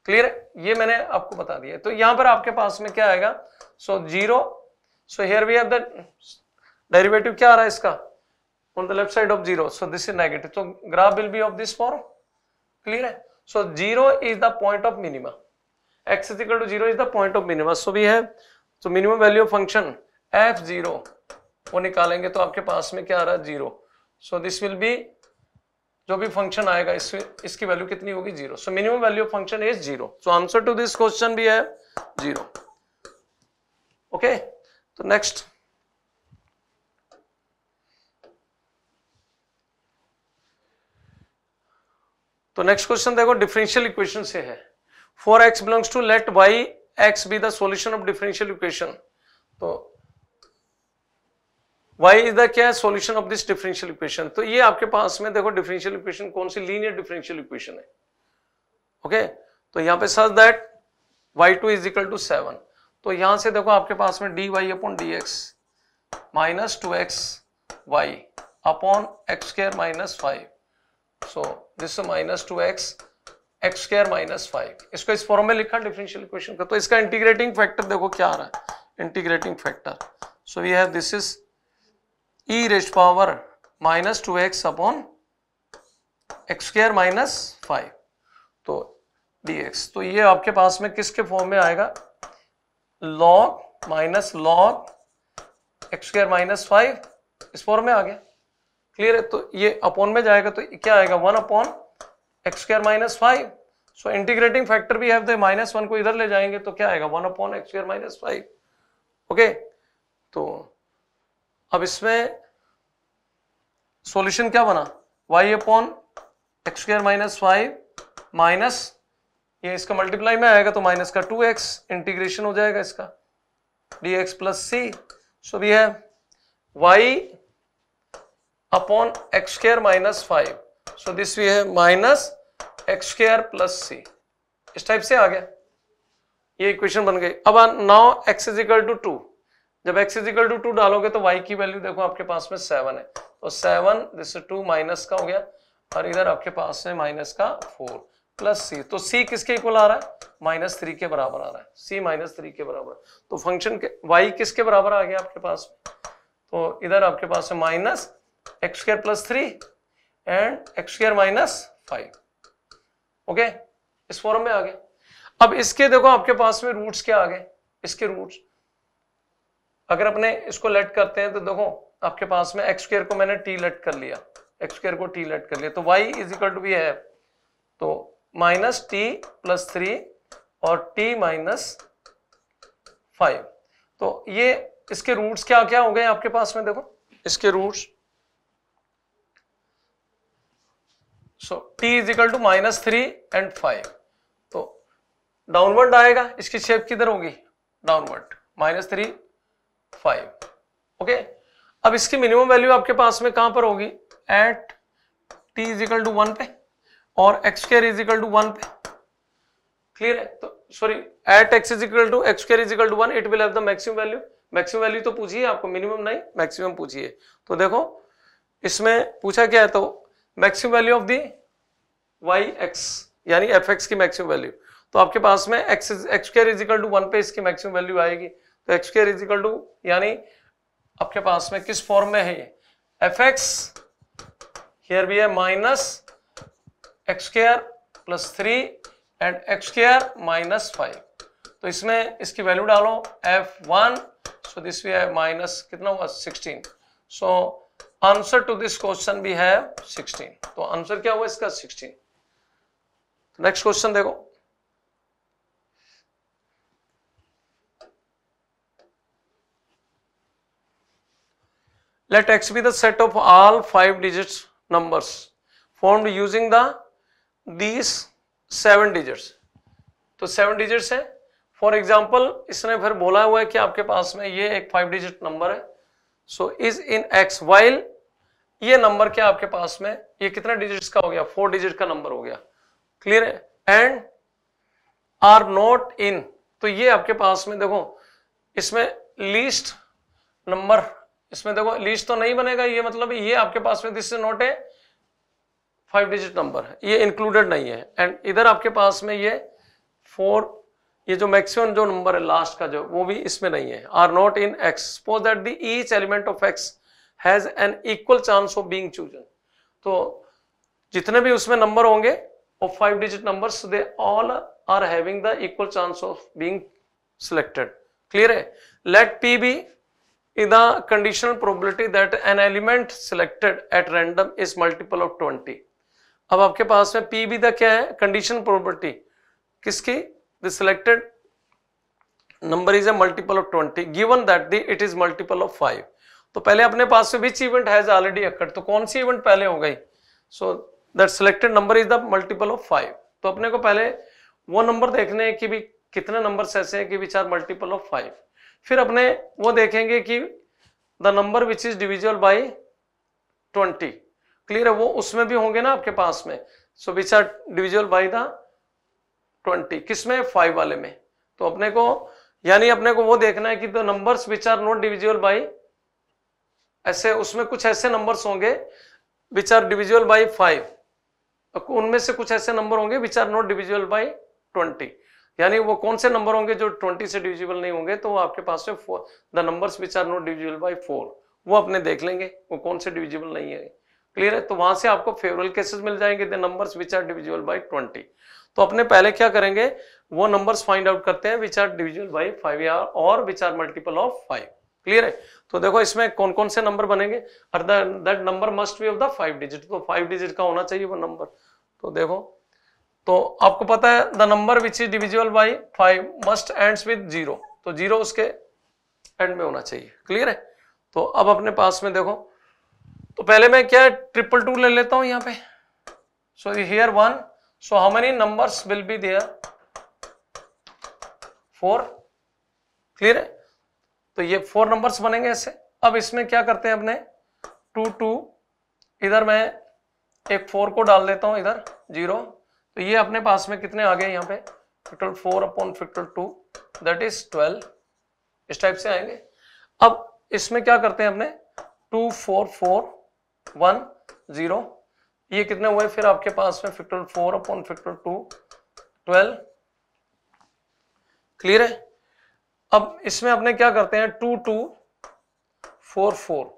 क्लियर है, ये मैंने आपको बता दिया। तो यहां पर आपके पास में क्या आएगा, so zero, so here we have the derivative क्या आ रहा है इसका on the left side of zero, so this is negative, तो graph will be of this form. Clear है, so zero is the point of minima, x is equal to zero is the point of minima, so we have so minimum value of function f zero वो निकालेंगे, तो आपके पास में क्या आ रहा है zero, so this will be जो भी फंक्शन आएगा इस, इसकी वैल्यू कितनी होगी zero, so minimum value of function is zero, so answer to this question भी है जीरो। ओके, तो नेक्स्ट तो नेक्स्ट क्वेश्चन देखो डिफरेंशियल इक्वेशन से है। For x belongs to let y x be the solution of differential equation, तो y is the क्या है solution of this differential equation. तो ये आपके पास में देखो डिफरेंशियल इक्वेशन कौन सी, लीनियर डिफरेंशियल इक्वेशन है। Okay okay? तो यहाँ पे such that y two is equal to seven, तो यहाँ से देखो आपके पास में dy y upon d x minus two x y upon x square minus five, so this minus two x x square minus five, इसको इस form में लिखा डिफरेंशियल इक्वेशन का। तो इसका इंटीग्रेटिंग फैक्टर देखो क्या आ रहा है, integrating factor, so we have this is e raised power minus two x upon x square minus five तो dx, तो ये आपके पास में किसके फॉर्म में आएगा, log minus log x square minus five इस फॉर्म में आ गया। क्लियर है, तो ये अपॉन में जाएगा तो क्या आएगा one upon x square minus five, so integrating factor भी है तो माइनस वन को इधर ले जाएंगे तो क्या आएगा one upon x square minus five. Okay, तो अब इसमें सॉल्यूशन क्या बना, y upon x square minus five minus ये इसका मल्टीप्लाई में आएगा तो माइनस का टू एक्स इंटीग्रेशन हो जाएगा इसका d x plus C. So we have y upon x square minus five, so this we have minus x square plus C. इस टाइप से आ गया, ये इक्वेशन बन गई। अब now x is equal to two, जब x is equal to two डालोगे तो y की वैल्यू देखो आपके पास में सेवन है, तो सेवन दिस टू माइनस का हो गया और इधर आपके पास में माइनस का फोर प्लस c, तो c किसके इक्वल आ रहा है, माइनस थ्री के बराबर आ रहा है, c माइनस थ्री के बराबर। तो फंक्शन के y किसके बराबर आ गया आपके पास, तो इधर आपके पास है minus x square plus three and x square minus five. Okay, इस फॉर्म में आ गए। अब इसके देखो आपके पास में रूट्स क्या आ गए, इसके रूट्स अगर अपने इसको लेट करते हैं तो देखो आपके पास में एक्स स्क्वायर को मैंने टी लेट कर लिया, एक्स स्क्वायर को टी लेट कर लिया, तो वाई इज इक्वल टू भी है तो माइनस टी प्लस थ्री और टी माइनस फाइव। तो ये इसके रूट्स क्या क्या हो गए आपके पास में, देखो इसके roots, so T is equal to minus three and five, तो डाउनवर्ड आएगा, इसकी शेप किधर होगी downward, minus three five. Okay, अब इसकी मिनिमम वैल्यू आपके पास में कहां पर होगी, at t is equal to one पे और x square is equal to one पे। क्लियर है, तो sorry at x is equal to x square is equal to one, it will have the maximum value. Maximum value तो पूछिए आपको, minimum नहीं maximum पूछिए। तो देखो इसमें पूछा क्या है, तो maximum value of the y x यानी एफ एक्स की मैक्सिमम वैल्यू। तो आपके पास में x x square is equal to one पे इसकी मैक्सिमम वैल्यू आएगी, तो x square is equal to यानी आपके पास में किस फॉर्म में है ये एफ एक्स, हियर भी है minus x square plus three and x square minus five. तो इसमें इसकी वैल्यू डालो f one, so this we है माइनस कितना हुआ sixteen. So answer to this question भी है सिक्सटीन, तो आंसर क्या हुआ इसका सिक्सटीन। नेक्स्ट क्वेश्चन देखो, let x be the set of all five digits numbers formed using the these seven digits। तो सेवन digits है, for example इसने फिर बोला हुआ है कि आपके पास में ये एक फाइव digit number है, so is in x while ये number क्या आपके पास में ये कितना digits का हो गया, फोर digit का number हो गया। clear है, and are not in, तो ये आपके पास में देखो इसमें least number, इसमें देखो लीस्ट तो नहीं बनेगा, ये मतलब ये आपके पास में this is not a five digit number है, ये इंक्लूडेड नहीं है। एंड इधर आपके पास में ये फोर, ये जो मैक्सिमम जो नंबर है लास्ट का जो वो भी इसमें नहीं है। Are not in x, suppose that the each element of x has an equal chance of being chosen. तो जितने भी उसमें नंबर होंगे और five digit numbers, they all are having the equal chance of being selected. Clear है, let P be the conditional probability that an element selected at random is multiple of twenty. अब आपके पास में P भी the क्या है, condition probability किसकी, the selected number is a multiple of twenty given that the it is multiple of five. तो पहले अपने पास में which event has already occurred, तो कौन सी event पहले हो गई, so that selected number is the multiple of five. तो अपने को पहले वो नंबर देखने हैं कि भी कितने नंबर्स ऐसे हैं कि which are multiple of five, फिर अपने वो देखेंगे कि the number which is divisible by twenty. Clear है, वो उसमें भी होंगे ना आपके पास में, so which are divisible by the twenty, किसमें फाइव वाले में। तो अपने को यानी अपने को वो देखना है कि the numbers which are not divisible by, ऐसे उसमें कुछ ऐसे नंबर्स होंगे which are divisible by five, उनमें से कुछ ऐसे नंबर होंगे which are not divisible by twenty, यानी वो कौन से नंबर होंगे जो ट्वेंटी से डिविजिबल नहीं होंगे। तो आपके पास में for the numbers which are not divisible by four, वो अपने देख लेंगे वो कौन से डिविजिबल नहीं है। क्लियर है, तो वहां से आपको फेवरेबल केसेस मिल जाएंगे the numbers which are divisible by twenty. तो अपने पहले क्या करेंगे, वो नंबर्स फाइंड आउट करते हैं which are divisible by five और which are multiple of five. Clear है, तो देखो इसमें कौन कौन से नंबर बनेंगे, और that number must be of the five digit, तो फाइव डिजिट का होना चाहिए वो नंबर। तो देखो तो आपको पता है the number which is divisible by five must ends with zero, तो जीरो उसके एंड में होना चाहिए। क्लियर है, तो अब अपने पास में देखो, तो पहले मैं क्या ट्रिपल टू ले लेता हूं यहाँ पे, so here one, So how many numbers will be there? Four. Clear है? तो ये four numbers बनेंगे ऐसे। अब इसमें क्या करते हैं अपने टू टू, इधर मैं एक फोर को डाल देता हूँ, इधर जीरो, तो ये अपने पास में कितने आ गए यहाँ पे factorial four upon factorial two that is twelve, इस टाइप से आएंगे। अब इसमें क्या करते हैं अपने two four four one zero, ये कितने हुए फिर आपके पास में factorial four upon factorial two twelve. Clear है? अब इसमें अपने क्या करते हैं two two four four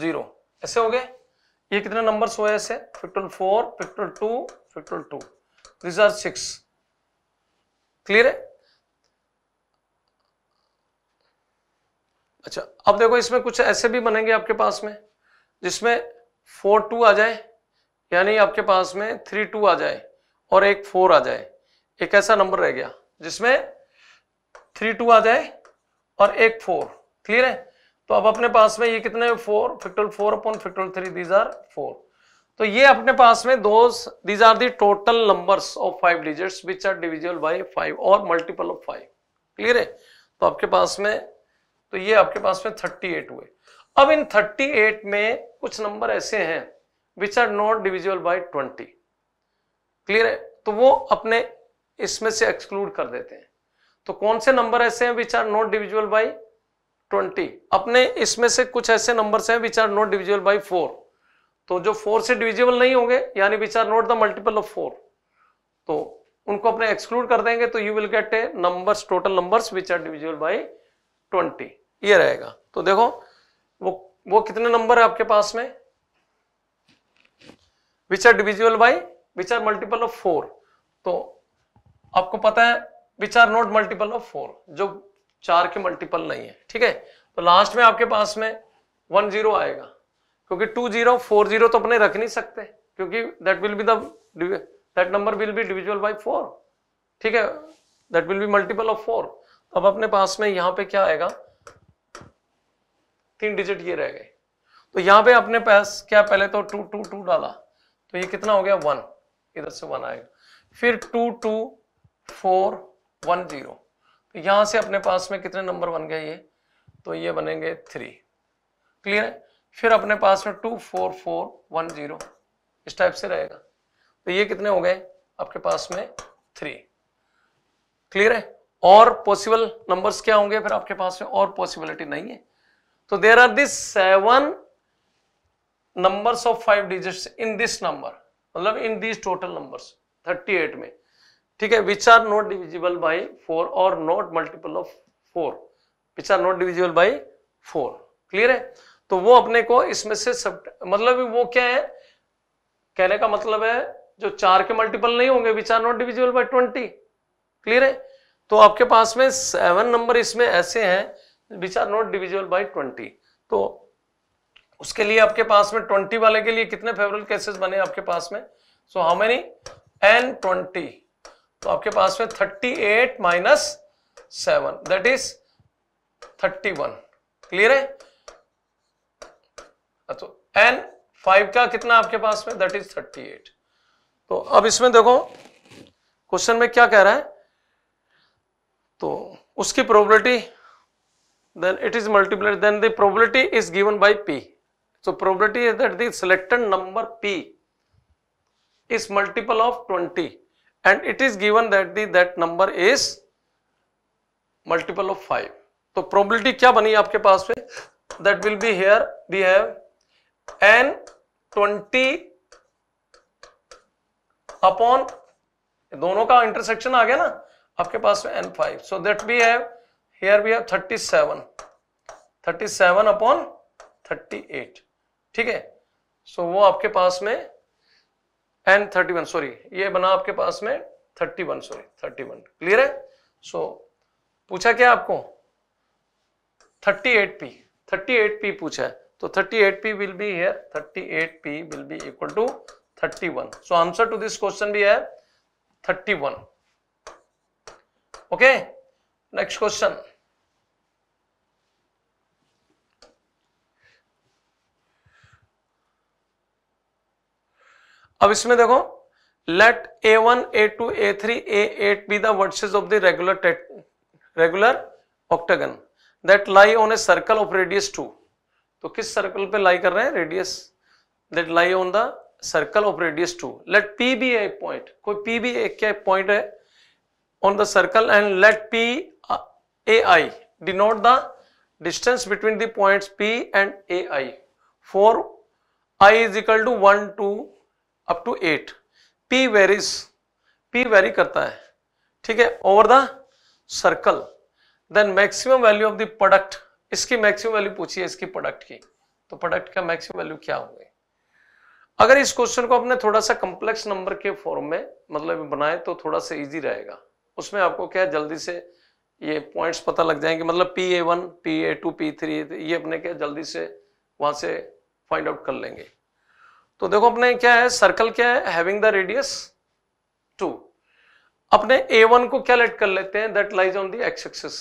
zero, ऐसे हो गए। ये कितने नंबर्स हुए ऐसे factorial four factorial two factorial two, this are six. Clear है? अच्छा अब देखो इसमें कुछ ऐसे भी बनेंगे आपके पास में जिसमें फोर टू आ जाए, यानी आपके पास में थ्री टू आ जाए और एक फोर आ जाए, एक ऐसा नंबर रह गया जिसमें थ्री टू आ जाए और एक फोर। क्लियर है? तो अब अपने पास में ये कितने four factorial four upon factorial three these are four. तो ये अपने पास में दो these are the total numbers of five digits which are divisible by five और मल्टीपल ऑफ फाइव। क्लियर है? तो आपके पास में तो ये आपके पास में थर्टी एट हुए। अब इन थर्टी एट में कुछ नंबर ऐसे हैं which are not divisible by twenty. Clear है? तो वो अपने इसमें से एक्सक्लूड कर देते हैं। तो कौन से नंबर ऐसे हैं which are not divisible by twenty? अपने इसमें से कुछ ऐसे नंबर्स हैं which are not divisible by four. तो जो फोर से डिविजिबल नहीं होंगे यानी which are not the multiple of four, तो उनको अपने एक्सक्लूड कर देंगे। तो you will get a numbers total numbers which are divisible by twenty, ये रहेगा। तो देखो वो वो कितने नंबर है आपके पास में which are divisible by which are multiple of four. तो आपको पता है which are not multiple of four, जो चार के मल्टीपल नहीं है। ठीक है? तो लास्ट में आपके पास में वन जीरो आएगा, क्योंकि टू जीरो फोर जीरो तो अपने रख नहीं सकते, क्योंकि that will be the that number will be divisible by four. ठीक है? That will be multiple of four. अब अपने पास में यहाँ पे क्या आएगा, तीन डिजिट ये रह गए। तो यहाँ पे अपने पास क्या, पहले तो टू टू टू डाला तो ये कितना हो गया वन, इधर से वन आएगा, फिर two two four one zero, तो यहां से अपने पास में कितने नंबर बन गए ये, तो ये बनेंगे थ्री। क्लियर है? फिर अपने पास में two four four one zero, इस टाइप से रहेगा, तो ये कितने हो गए आपके पास में थ्री। क्लियर है? और पॉसिबल नंबर्स क्या होंगे फिर आपके पास में, और पॉसिबिलिटी नहीं है। तो there are this seven numbers of five digits in this number, मतलब in this total numbers thirty eight में। ठीक है? Which are not divisible by four और not multiple of four, which are not divisible by four. Clear है? तो वो अपने को इसमें से सब, मतलब वो क्या है, कहने का मतलब है जो चार के मल्टीपल नहीं होंगे which are not divisible by twenty. Clear है? तो आपके पास में सेवन नंबर इसमें ऐसे हैं which are not divisible by twenty. तो उसके लिए आपके पास में ट्वेंटी वाले के लिए कितने फेवरेबल केसेस बने आपके पास में, so how many n twenty. तो आपके पास में thirty eight minus seven that is thirty one. Clear है? तो एन फाइव का कितना आपके पास में दैट इज थर्टी एट। तो अब इसमें देखो क्वेश्चन में क्या कह रहा है, तो उसकी probability then it is multiplied then the probability is given by P. So probability is that the selected number P is multiple of twenty and it is given that the that number is multiple of five. तो probability क्या बनी आपके पास में, that will be here we have n twenty upon, दोनों का intersection आ गया ना आपके पास में n five, so that we have here we have thirty seven thirty seven upon thirty eight. ठीक है? सो वो आपके पास में एन थर्टी वन सॉरी ये बना आपके पास में thirty one sorry thirty one. Clear है? सो so, पूछा क्या आपको thirty eight P thirty eight P पूछा है, तो thirty eight P will be here thirty eight P will be equal to thirty one. So answer to this question भी है thirty one. Okay next question, अब इसमें देखो let A one, A two, A three, A eight be the vertices of the regular regular octagon that lie on a circle of radius two. तो किस circle पे lie कर रहे हैं? Radius that lie on the circle of radius two. Let P be a point. कोई P भी एक क्या point है on the circle and let P A I denote the distance between the points P and A I for I is equal to one, two up to eight. P varies, P vary करता है, ठीक है, over the circle. Then maximum value of the product, इसकी maximum value पूछी है इसकी product की, तो product का maximum value क्या होगी? अगर इस क्वेश्चन को आपने थोड़ा सा complex number के फॉर्म में मतलब बनाए तो थोड़ा सा easy रहेगा. उसमें आपको क्या जल्दी से ये पॉइंट्स पता लग जाएंगे, मतलब P A one, P A two, P three ये अपने क्या जल्दी से वहां से फाइंड आउट कर लेंगे. तो देखो अपने क्या है, सर्कल क्या है, हैविंग द रेडियस टू. अपने ए वन को क्या लेट कर लेते हैं, that lies on the x axis.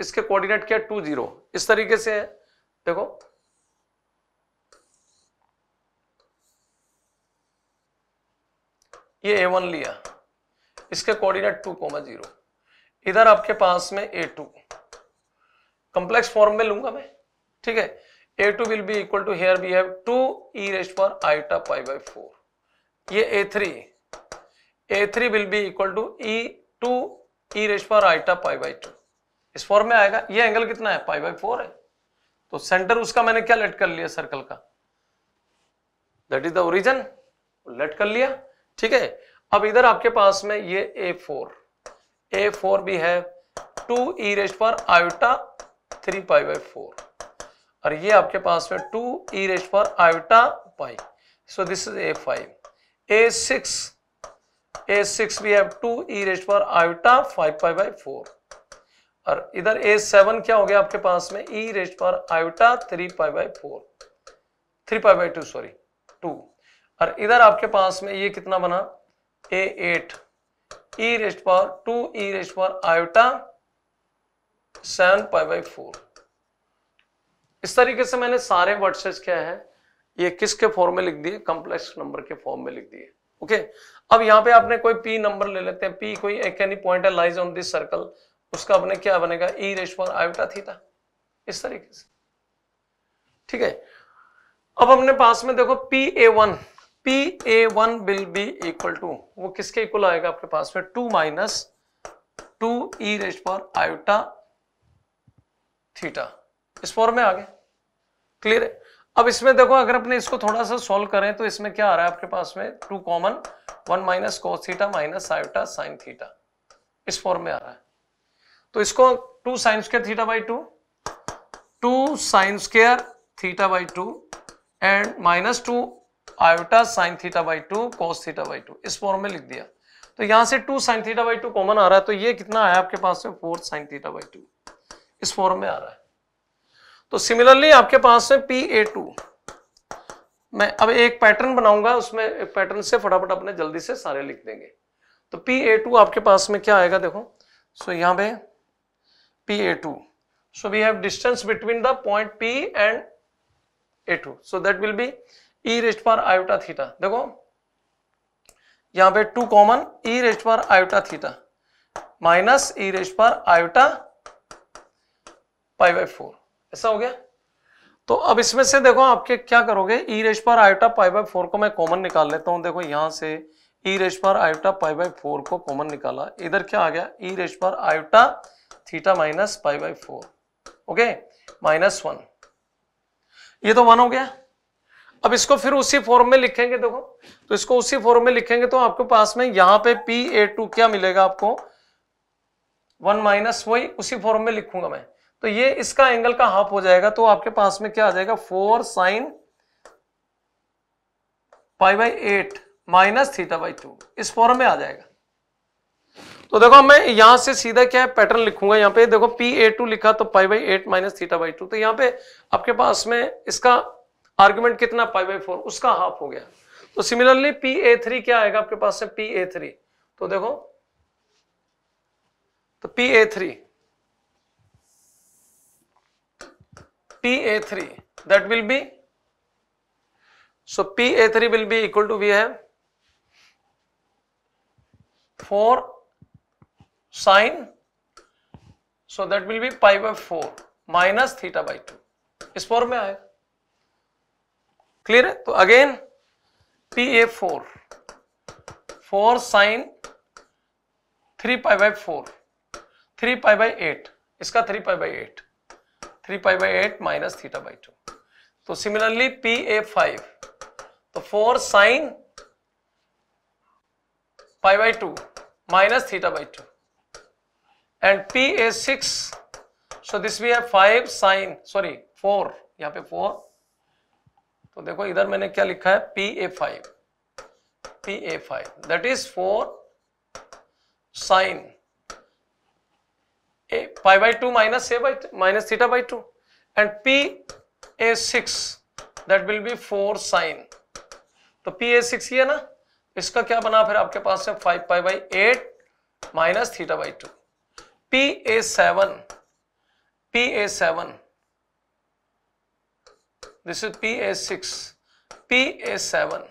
इसके कोऑर्डिनेट क्या है, टू जीरो. इस तरीके से है, देखो ये ए वन लिया, इसके कोऑर्डिनेट टू कोमा जीरो. इधर आपके पास में ए टू, कंप्लेक्स फॉर्म में लूंगा मैं, ठीक है. A two will be equal to here we have two e raised to iota pi by four. ये A three, A three will be equal to e two e raised to iota pi by two. इस form में आएगा. ये angle कितना है, पाई by four है, तो centre उसका मैंने क्या लेट कर लिया सर्कल का, that is the origin let कर लिया, ठीक है. अब इधर आपके पास में ये ए फोर, ए फोर भी है two e raised to iota three pi by four, और ये आपके पास में two e raised to iota pi, so this is A five. A six, A six भी है two e raised to iota five pi by four, और इधर ए seven क्या हो गया आपके पास में, e raised to iota three pi by four, three pi by two sorry two, और इधर आपके पास में ये कितना बना, A eight e raised to power two e raised to power iota seven pi by four. इस तरीके से मैंने सारे वर्सेस क्या है ये किसके फॉर्म में लिख दिए, कॉम्प्लेक्स नंबर के फॉर्म में लिख दिए. ओके, अब यहाँ पे आपने कोई p नंबर ले लेते हैं. p कोई एक एनी पॉइंट है लाइज ऑन दिस सर्कल, उसका अपने क्या बनेगा, e raised to power iota theta, इस तरीके से, ठीक है. अब अपने पास में देखो P A one, P A one will be equal to, वो किसके इक्वल आएगा आपके पास में, two minus two e raised to power iota theta. इस फॉर्म में आ गए, क्लियर है. अब इसमें देखो अगर अपने इसको थोड़ा सा सॉल्व करें तो इसमें क्या आ रहा है आपके पास में, two common one minus cos theta minus iota sin theta, इस फॉर्म में आ रहा है. तो इसको two sin square theta by two, two sin square theta by two and minus two iota sine theta by two cos theta by two, इस form में लिख दिया. तो यहां से two sine theta by two common आ रहा है, तो ये कितना आया आपके पास में, four sine theta by two, इस फॉर्म में आ रहा है. तो सिमिलरली आपके पास में पी ए टू, मैं अब एक पैटर्न बनाऊंगा, उसमें एक पैटर्न से फटाफट अपने जल्दी से सारे लिख देंगे. तो पी ए टू आपके पास में क्या आएगा, देखो सो यहाँ पे P A two, so we have distance between the point P and A two, so that will be e raised to power iota theta. देखो यहाँ पे two common e raised to power iota theta minus e raised to power iota pi by four, ऐसा हो गया. तो अब इसमें से देखो आपके क्या करोगे, e raised to power iota pi by four को मैं कॉमन निकाल लेता हूँ. देखो यहाँ से e raised to power iota pi by four को कॉमन निकाला, इधर क्या आ गया, e raised to power iota theta minus pi by four, okay minus one, ये तो वन हो गया. अब इसको फिर उसी फॉर्म में लिखेंगे, देखो तो इसको उसी फॉर्म में लिखेंगे, तो आपके पास में यहाँ पे पी ए टू क्या मिलेगा आपको, वन माइनस, वही उसी फॉर्म में लिखूंगा मैं. तो ये इसका एंगल का हाफ हो जाएगा, तो आपके पास में क्या आ जाएगा, four sine pi by eight minus theta by two, इस फॉर्म में आ जाएगा. तो देखो मैं यहां से सीधा क्या है पैटर्न लिखूंगा, यहाँ पे देखो पी ए टू लिखा तो pi by eight minus theta by two, तो यहाँ पे आपके पास में इसका आर्गुमेंट कितना, पाई बाई फोर, उसका हाफ हो गया. तो सिमिलरली पी ए थ्री क्या आएगा आपके पास से, पी ए थ्री, तो देखो तो P A three, P A three that will be, so P A three will be equal to we have four sine, so that will be pi by four minus theta by two. इस form में आए, clear है? तो again P A four four sine three pi by four three pi by eight, इसका three pi by eight three pi by eight minus theta by two. तो similarly P A five तो four sine pi by two minus theta by two and P A six so this we have five sine sorry four यहाँ पे four. तो देखो इधर मैंने क्या लिखा है P A five P A five that is four sine A pi by two minus A by minus theta by two and P A six that will be four sine. तो P A सिक्स ये ना, इसका क्या बना फिर आपके पास है five pi by eight minus theta by two. P A seven P A seven this is P A six, P A seven.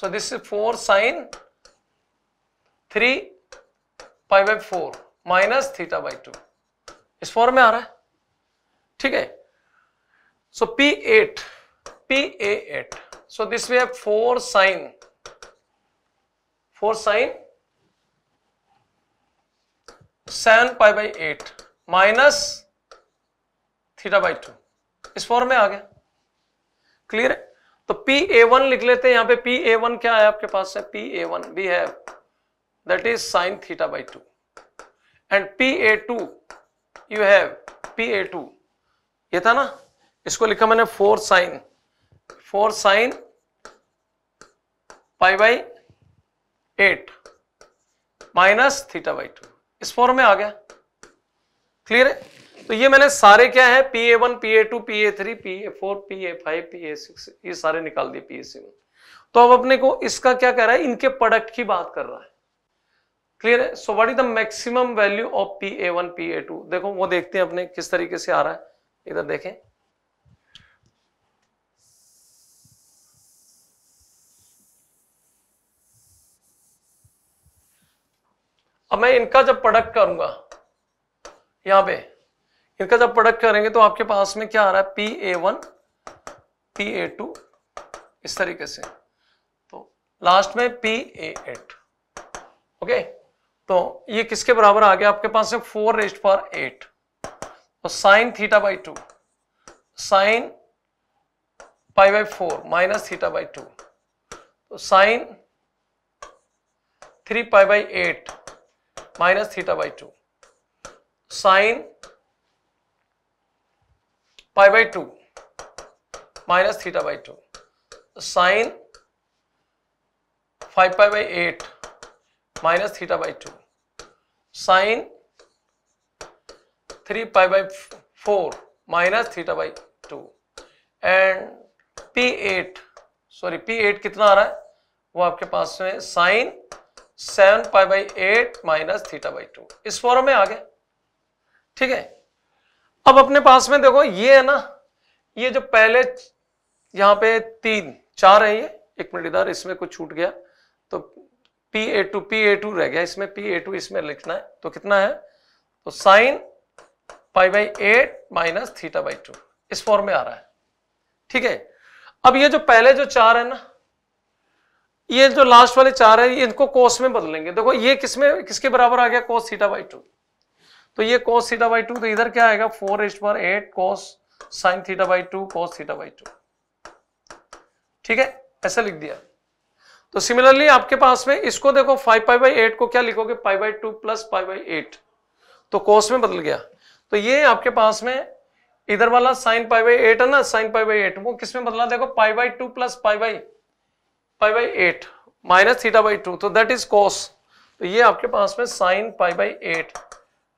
So this is four sine three pi by four minus theta by two. इस form में आ रहा है, ठीक है? So P eight, P A eight. So this we have four sine, four sine seven pi by eight minus theta by two. इस form में आ गया, क्लियर है? तो P A वन लिख लेते हैं. यहाँ पे P A वन क्या है आपके पास है P A one we have that is sine theta by two and P A two you have P A two ये था ना, इसको लिखा मैंने four sine four sine pi by eight minus theta by two. इस form में आ गया, क्लियर है? तो ये मैंने सारे क्या है P A one, P A two, P A three, P A four, P A five, P A six ये सारे निकाल दिए P A सेवन. तो अब अपने को इसका क्या कर रहा है, इनके प्रोडक्ट की बात कर रहा है, क्लियर है? So what is the maximum value of P A one, P A two? देखो वो देखते हैं अपने किस तरीके से आ रहा है. इधर देखें, अब मैं इनका जब प्रोडक्ट करूंगा यहां पे इनका जब प्रोडक्ट करेंगे तो आपके पास में क्या आ रहा है P A one, P A two इस तरीके से, तो लास्ट में P A एट. ओके, तो ये किसके बराबर आ गया आपके पास है फोर रेस्ट पावर एट. तो sine theta by two sine pi by four minus theta by two तो sine three pi by eight minus theta by two sine pi by two minus theta by two sine five pi by eight minus theta by two sine three pi by four minus theta by two and P eight sorry P eight कितना आ रहा है वो आपके पास में sine seven pi by eight minus theta by two. इस form में आ गया, ठीक है? अब अपने पास में देखो ये है ना, ये जो पहले यहाँ पे तीन चार है, ये एक मिनट इधर इसमें कुछ छूट गया तो P A two P A two रह गया, इसमें पी ए टू इसमें लिखना है. तो कितना है तो sine pi by eight minus theta by two इस फॉर्म में आ रहा है, ठीक है? अब ये जो पहले जो चार है ना, ये जो लास्ट वाले चार है, ये इनको कोस में बदलेंगे. देखो ये किसमें किसके बराबर आ गया कोस थीटा बाई टू. तो ये cos थीटा बाई टू, तो इधर क्या आएगा four H power eight cos sin theta by two cos theta by two, ठीक है? ऐसा लिख दिया. तो सिमिलरली आपके पास में इसको देखो फाइव पाई बाई एट को क्या लिखोगे pi by two plus pi by eight, तो cos में बदल गया. तो ये आपके पास में इधर वाला sin पाई बाई एट है ना, sin पाई बाई एट वो किस में बदला देखो pi by two plus pi by pi by eight minus theta by two, तो दैट इज cos. तो ये आपके पास में sin pi by eight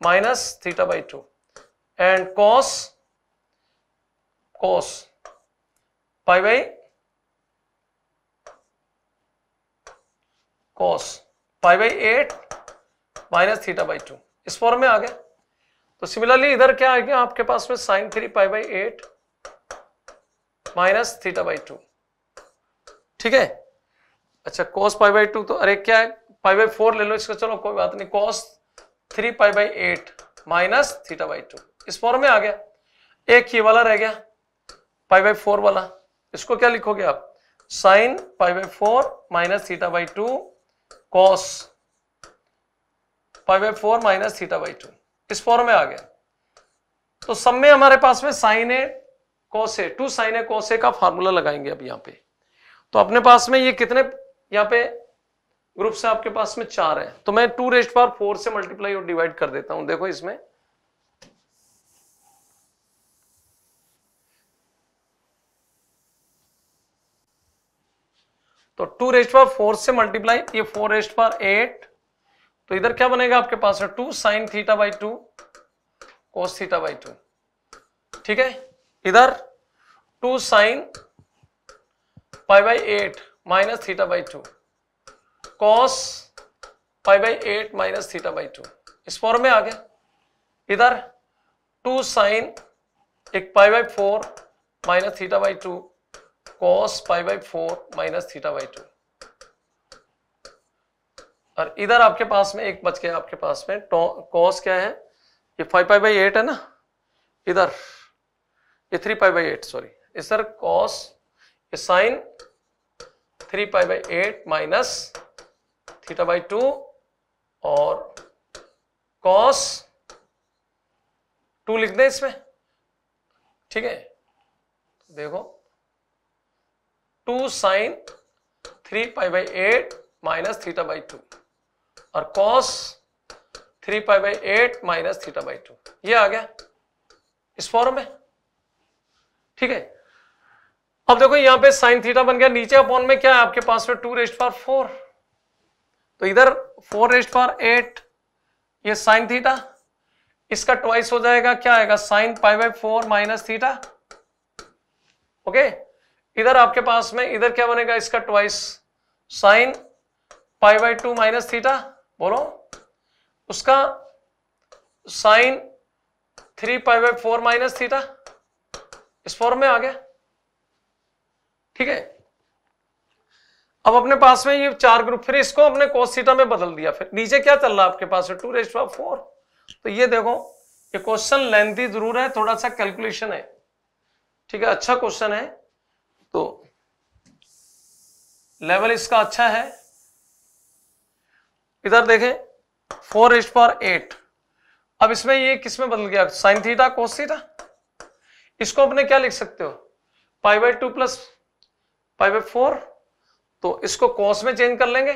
minus theta by two and cos cos pi by cos pi by eight minus theta by two इस form में आ गया. तो सिमिलरली इधर क्या आ गया आपके पास में sine three pi by eight minus theta by two, ठीक है? अच्छा कॉस पाई बाई टू, तो अरे क्या है पाई बाई फोर ले लो इसका, चलो कोई बात नहीं, cos three pi by eight minus theta by two इस फॉर्म में आ गया। एक ही वाला रह गया पाई बाई फोर वाला, इसको क्या लिखोगे आप, sine pi by four minus theta by two cos pi by four minus theta by two इस फॉर्म में आ गया। तो सब में हमारे पास में sine A cos A, two sine A cos A का फार्मूला लगाएंगे अब यहाँ पे। तो अपने पास में ये कितने यहाँ पे ग्रुप से आपके पास में चार है, तो मैं टू रेस्ट पावर फोर से मल्टीप्लाई और डिवाइड कर देता हूं। देखो इसमें तो टू रेस्ट पावर फोर से मल्टीप्लाई, ये फोर रेस्ट पावर एट, तो इधर क्या बनेगा आपके पास है two sine theta by two cos theta by two, ठीक है। इधर two sine pi by eight minus theta by two cos pi by eight minus theta by two इस फॉर्म में आ गया। इधर टू साइन एक pi by four minus theta by two cos pi by four minus theta by two, और इधर आपके पास में एक बच गया आपके पास में कॉस क्या है ये फाइव पाई बाई एट है ना, इधर ये three pi by eight sorry, इधर cos sine three pi by eight minus theta by two और कॉस टू लिख दें इसमें, ठीक है। देखो two sine three pi by eight minus theta by two और cos three pi by eight minus theta by two ये आ गया इस फॉर्म में, ठीक है। अब देखो यहाँ पे साइन थीटा बन गया, नीचे अपॉन में क्या है आपके पास में टू रेस्ट पावर फोर, तो इधर फोर रेस्ट पावर एट ये साइन थीटा इसका ट्वाइस हो जाएगा, क्या आएगा sine pi by four minus theta, okay. इधर आपके पास में इधर क्या बनेगा इसका twice sine pi by two minus theta, बोलो उसका sine three pi by four minus theta इस फॉर्म में आ गया, ठीक है। अब अपने पास में ये चार ग्रुप, फिर इसको अपने cos थीटा में बदल दिया, फिर नीचे क्या चल रहा है आपके पास है टू रेस्ट पावर फोर। तो ये देखो ये क्वेश्चन लेंथी जरूर है, थोड़ा सा कैलकुलेशन है, ठीक है, अच्छा क्वेश्चन है, तो लेवल इसका अच्छा है। इधर देखें फोर रेस्ट पावर एट, अब इसमें ये किसमें बदल गया साइन थीटा cos थीटा, इसको अपने क्या लिख सकते हो pi by two plus pi by four, तो इसको कॉस में चेंज कर लेंगे,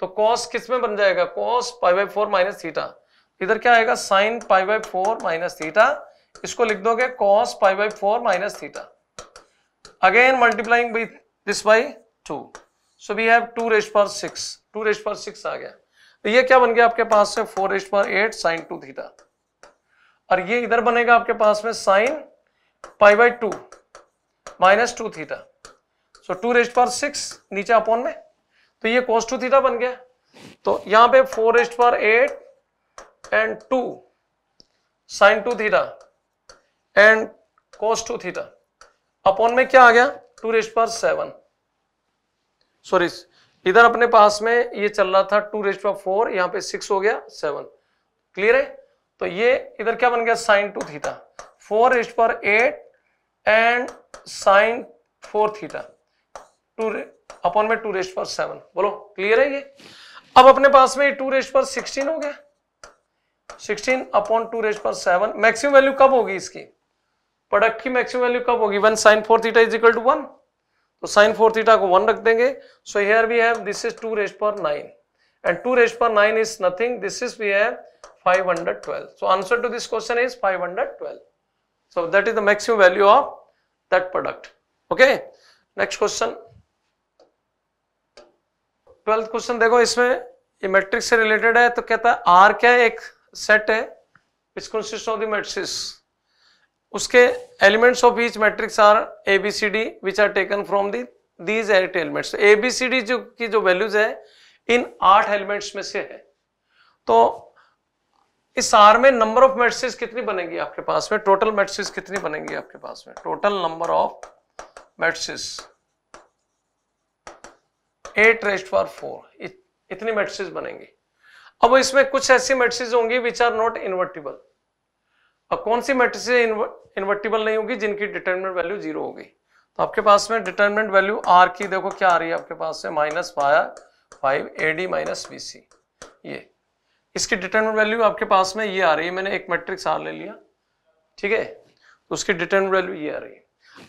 तो कॉस किस में बन जाएगा cos pi by four minus theta, इधर क्या आएगा sine pi by four minus theta, इसको लिख दोगे cos pi by four minus theta, again multiplying by this by two, so we have two rest power six, two rest power six आ गया। तो ये क्या बन गया आपके पास से four rest power eight sine two theta, और ये इधर बनेगा आपके पास में sine pi by two minus two theta, so two rest power six नीचे अपॉन में, तो ये cos टू थीटा बन गया। तो यहाँ पे four rest power eight and two sine two theta and cos two theta upon में क्या आ गया two rest power seven, sorry इधर अपने पास में ये चल रहा था टू रेस्ट पावर फोर, यहाँ पे सिक्स हो गया सेवन, क्लियर है। तो ये इधर क्या बन गया sine two theta four rest power eight and sine four theta two upon में टू रेस्ट पर सेवन, बोलो क्लियर है ये। अब अपने पास में टू रेस्ट पर सिक्सटीन हो गया, sixteen upon two rest power seven, maximum value कब होगी इसकी प्रोडक्ट की, मैक्सिमम वैल्यू कब होगी one sine four theta is equal to one, तो साइन फोर थीटा को वन रख देंगे, so here we have this is two rest power nine and two rest power nine is nothing, this is we have five hundred twelve, so answer to this question is five hundred twelve, so that is the maximum value of that product, okay. Next question twelfth question, देखो इसमें ये matrix से related है, तो कहता है are क्या है एक सेट है which consist of the matrix, उसके elements of each matrix are A B C D which are taken from the these eight elements, A B C D जो की जो वैल्यूज है इन आठ एलिमेंट्स में से है, तो इस आर में नंबर ऑफ मैट्रिक्स कितनी बनेगी आपके पास में, टोटल मैट्रिक्स कितनी बनेगी आपके पास में, total number of matrix eight rest power four, इतनी मैट्रिसेस बनेंगी। अब इसमें कुछ ऐसी मैट्रिसेस होंगी विच आर नॉट इन्वर्टिबल। अब कौन सी मैट्रिसेस इन्वर्टिबल नहीं होगी? जिनकी डिटरमिनेंट वैल्यू जीरो होगी। तो आपके पास में डिटरमिनेंट वैल्यू आर की देखो क्या आ रही है आपके पास में, minus five A D minus B C. ये इसकी डिटरमिनेंट वैल्यू आपके पास में ये आ रही है। मैंने एक मैट्रिक्स आर ले लिया, ठीक है, तो उसकी डिटरमिनेंट वैल्यू ये आ रही है।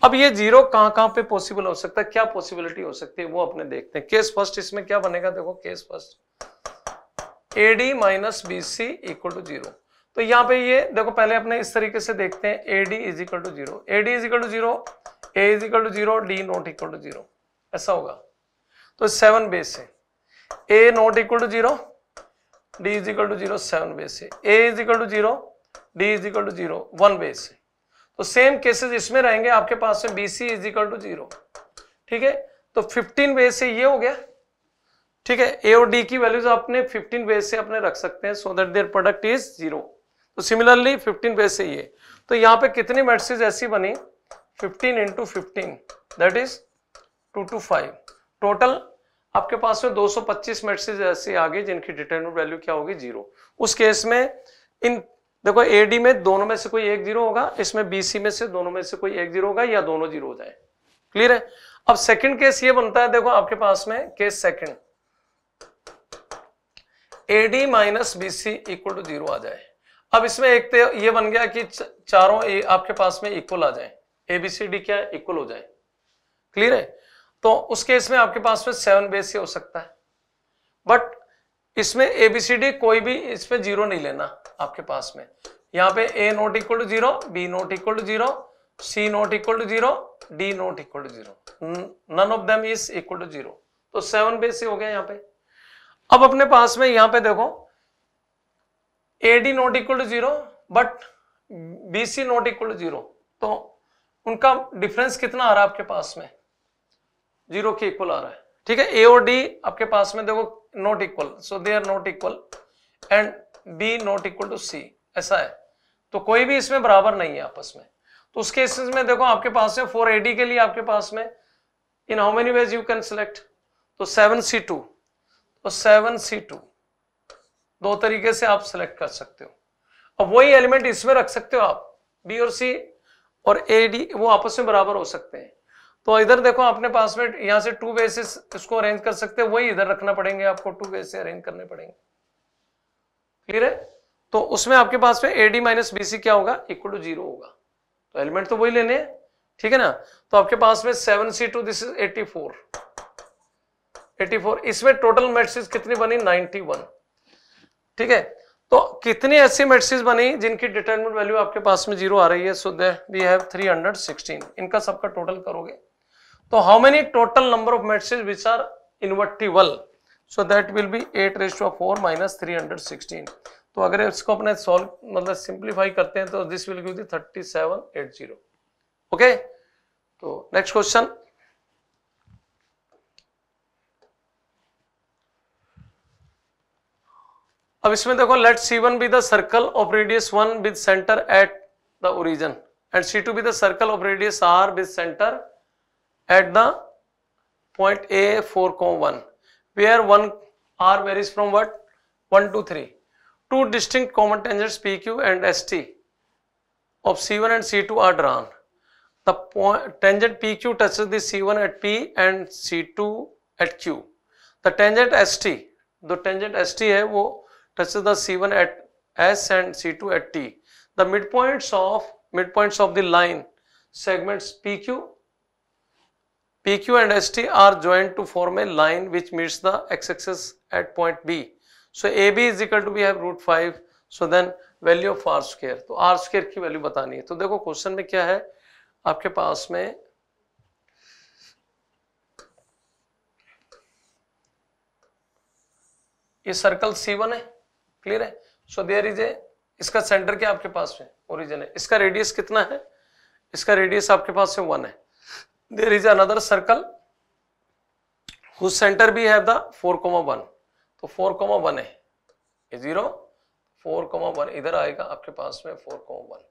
अब ये जीरो कहाँ कहाँ पे पॉसिबल हो सकता है, क्या पॉसिबिलिटी हो सकती है, वो अपने देखते हैं। केस फर्स्ट इसमें क्या बनेगा देखो, case first A D minus B C equal to zero. तो यहाँ पे ये देखो पहले अपने इस तरीके से देखते हैं, A D is equal to zero, A D is equal to zero, A is equal to zero, D not equal to zero, ऐसा होगा। तो सेवन बेस है, A not equal to zero, D is equal to zero, seven base है, A is equal to zero, D is equal to zero, one base है। तो same cases इसमें रहेंगे आपके पास में, B C is equal to zero, ठीक है। तो फिफ्टीन बेस से ये हो गया, ठीक है। ए और डी की वैल्यूज आपने फिफ्टीन बेस से अपने रख सकते हैं, so that their product is zero. तो सिमिलरली फिफ्टीन बेस से ये, तो यहाँ पे कितनी मैट्रिसेस ऐसी बनी, fifteen into fifteen that is two two five. Total आपके पास में दो सौ पच्चीस मैट्रिसेस ऐसी आ गई जिनकी डिटरमिनेंट वैल्यू क्या होगी, जीरो। उस केस में इन देखो ए डी में दोनों में से कोई एक जीरो होगा, इसमें बी सी में से दोनों में से कोई एक जीरो होगा, या दोनों जीरो हो जाए, क्लियर है। अब सेकंड केस ये बनता है देखो आपके पास में, case second A D minus B C equal to zero आ जाए। अब इसमें एक तो ये बन गया कि चारों ए आपके पास में इक्वल आ जाए, ए बी सी डी क्या है, इक्वल हो जाए, क्लियर है। तो उस केस में आपके पास में सेवन बेस से हो सकता है, बट इसमें ए बी सी डी कोई भी इसमें जीरो नहीं लेना आपके पास में। यहाँ पे A not equal to zero, B not equal to zero, C not equal to zero, D not equal to zero, none of them is equal to zero. तो सेवन बेस से हो गया यहाँ पे। अब अपने पास में यहाँ पे देखो A D not equal to zero but B C not equal to zero, तो उनका डिफरेंस कितना आ रहा है आपके पास में, जीरो के इक्वल आ रहा है, ठीक है। ए और डी आपके पास में देखो not equal, so they are not equal, and B not equal to C, ऐसा है। तो कोई भी इसमें बराबर नहीं है आपस में। तो उस केसेस में देखो आपके पास में फोर ए डी के लिए आपके पास में in how many ways you can select, तो सेवन सी टू, तो सेवन सी टू दो तरीके से आप सिलेक्ट कर सकते हो। अब वही एलिमेंट इसमें रख सकते हो आप, बी और सी और ए डी वो आपस में बराबर हो सकते हैं। तो इधर देखो अपने पास में यहाँ से टू बेसिस इसको अरेंज कर सकते हैं, वही इधर रखना पड़ेंगे आपको, टू बेस से अरेंज करने पड़ेंगे, क्लियर है। तो उसमें आपके पास में A D minus B C क्या होगा, इक्वल टू जीरो होगा। तो एलिमेंट तो वही लेने हैं, ठीक है ना। तो आपके पास में seven C two this is eighty four, eighty four इसमें टोटल मैट्रिसेस कितनी बनी, नाइनटी वन, ठीक है। तो कितनी ऐसी मैट्रिसेस बनी जिनकी डिटरमिनेंट वैल्यू आपके पास में जीरो आ रही है, so that we have three hundred sixteen. इनका सबका टोटल करोगे तो how many total number of matrices which are invertible, so that will be eight raise to four minus three hundred sixteen. तो अगर इसको अपने सॉल्व मतलब सिंप्लीफाई करते हैं तो this will give the thirty seven eighty. Okay, तो next question, अब इसमें देखो let C one be the circle of radius one with centre at the origin and C two be the circle of radius R with centre at the point A four comma one where one R varies from what one to three. Two distinct common tangents P Q and S T of C one and C two are drawn. The point tangent P Q touches the C one at P and C two at Q. The tangent S T, the tangent S T है वो touches the C one at S and C two at T. The midpoints of midpoints of the line segments P Q P Q and S T are joined to form a line which meets the x-axis at point B. So A B is equal to we have root five. So then value of R square. तो R square की value बतानी है। तो देखो question में क्या है आपके पास में, ये सर्कल C one है, क्लियर है। सो देयर इज ए, इसका सेंटर क्या आपके पास में ओरिजिन है, इसका रेडियस कितना है, इसका रेडियस आपके पास में वन है। There is another circle whose center भी है the four comma one, तो four comma one है, ये जीरो four comma one इधर आएगा आपके पास में four comma one,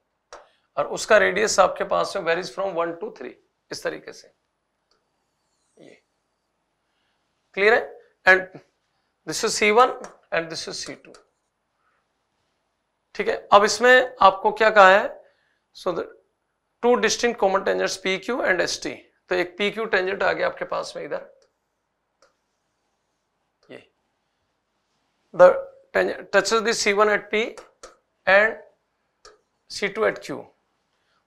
और उसका रेडियस आपके पास में varies from one to three, इस तरीके से, ये क्लियर है। And this is C one and this is C two. ठीक है, अब इसमें आपको क्या कहा है, so the two distinct common tangents P Q and S T. तो एक पी क्यू टेंजेंट आ गया आपके पास में इधर, ये the tangent touches the C one at P and C two at Q.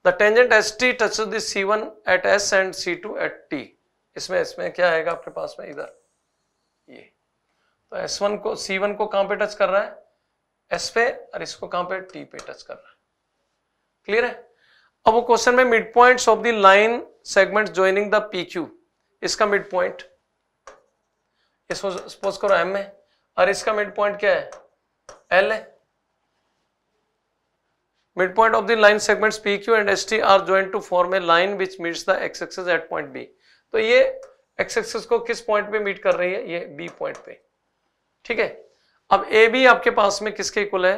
The tangent S T touches the C one at S and C two at T. इसमें इसमें क्या आएगा आपके पास में इधर ये, तो एस वन को सी वन को कहाँ पे टच कर रहा है, एस पे, और इसको कहां पे टी पे टच कर रहा है। क्लियर है। अब वो क्वेश्चन में mid points of the line segments joining the P Q, इसका मिड पॉइंट इसको सपोज करो एम है और इसका मिड पॉइंट क्या है, एल है। Mid point of the line segments P Q and S T are joined to form a line which meets the x axis at point B. तो ये एक्स एक्सिस को किस पॉइंट पे meet कर रही है, ये बी पॉइंट पे। ठीक है, अब ए बी आपके पास में किसके इक्वल है,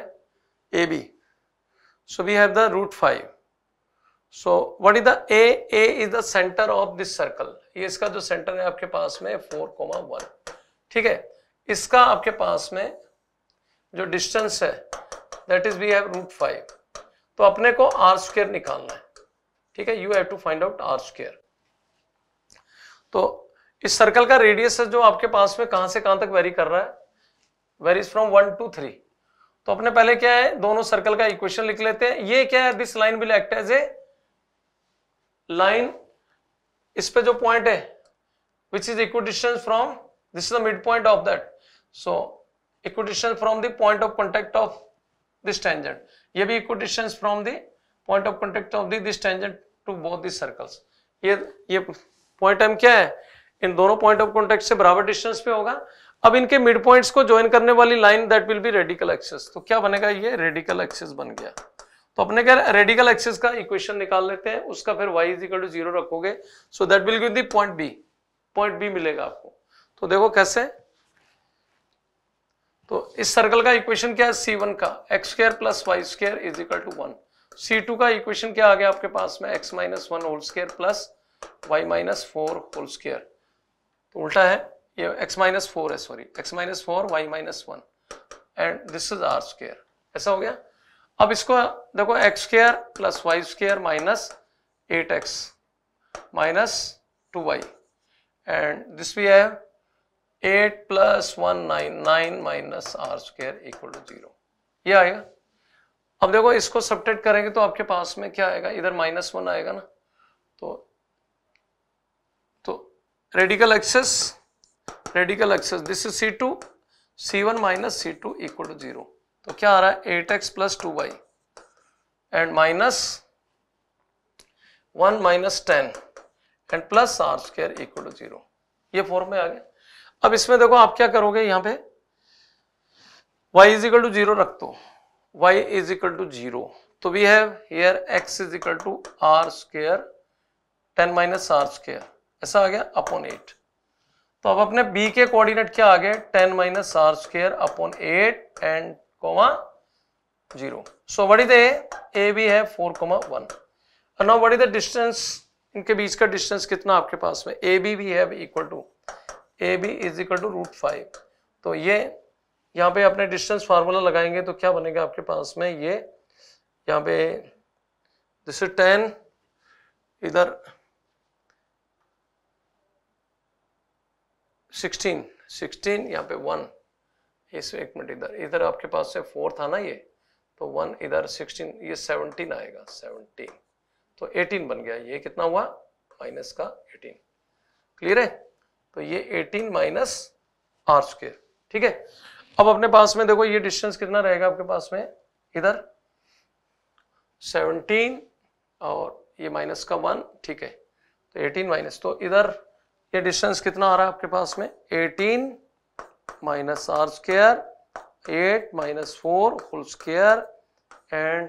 A B. So we have the root five. So what is the A, A is the centre of this circle. ये इसका जो सेंटर है आपके पास में फोर कोमा वन। ठीक है, इसका आपके पास में जो डिस्टेंस है that is we have root five. तो अपने को आर स्क्वायर निकालना है। ठीक है, you have to find out R square. तो इस सर्कल का रेडियस है जो आपके पास में कहां से कहां तक वेरी कर रहा है, varies from one to three. तो अपने पहले क्या है, दोनों सर्कल का इक्वेशन लिख लेते हैं। ये क्या है, this line will act as a line, इस पे जो पॉइंट है which is equal distance from, this is the mid point of that. So equal distance from the point of contact of this tangent, ये भी equal distance from the point of contact of this tangent to both this circles. ये ये point M क्या है, इन दोनों point of contact से बराबर distance पे होगा। अब इनके मिड पॉइंट्स को ज्वाइन करने वाली line that will be radical axis. तो क्या बनेगा, ये रेडिकल एक्सिस बन गया। तो अपने क्या रेडिकल एक्सिस का इक्वेशन निकाल लेते हैं, उसका फिर y is equal to zero रखोगे, so that will give the point B. Point B मिलेगा आपको। तो देखो कैसे, तो इस सर्कल का इक्वेशन क्या है, सी वन का X square plus Y square is equal to one. C two का इक्वेशन क्या आ गया आपके पास में, x minus one whole square plus Y minus four whole square. तो उल्टा है, ये x माइनस फोर है, sorry x minus four Y minus one and this is R square. ऐसा हो गया। अब इसको देखो, X square plus Y square minus eight x minus two Y and this we have eight plus one nine nine minus R square equal to zero. ये आएगा। अब देखो इसको सब्ट्रैक्ट करेंगे तो आपके पास में क्या आएगा, इधर माइनस वन आएगा ना। तो तो radical axis radical axis this is C two, C one minus C two equal to zero. तो क्या आ रहा है, eight X plus two Y and minus one minus ten and plus R square equal to zero. ये form में आ गया। अब इसमें देखो आप क्या करोगे, यहाँ पे y is equal to zero रख दो, y is equal to zero. तो we have here x is equal to R square ten minus R square, ऐसा आ गया अपॉन एट। तो अब अपने b के कोऑर्डिनेट क्या आ गए, ten minus R square upon eight and comma zero. So what is A, A भी है फोर कोमा वन। और now what is the distance, इनके बीच का डिस्टेंस कितना आपके पास में, ए बी भी है equal to, A B is equal to root five. तो ये यहाँ पे अपने डिस्टेंस फार्मूला लगाएंगे तो क्या बनेगा आपके पास में, ये यहाँ पे दिस इज टेन, इधर सिक्सटीन, सिक्सटीन यहाँ पे वन, इस एक मिनट इधर इधर आपके पास से फोर था ना ये, तो वन इधर सिक्सटीन, ये सेवनटीन आएगा, सेवनटीन। तो एटीन बन गया। ये कितना हुआ, माइनस का एटीन। क्लियर है। तो ये एटीन माइनस आर स्क्वायर। ठीक है, अब अपने पास में देखो ये डिस्टेंस कितना रहेगा आपके पास में, इधर सेवनटीन और ये माइनस का वन। ठीक है, तो एटीन माइनस, तो इधर ये डिस्टेंस कितना आ रहा है आपके पास में, eighteen minus R square eight minus four whole square and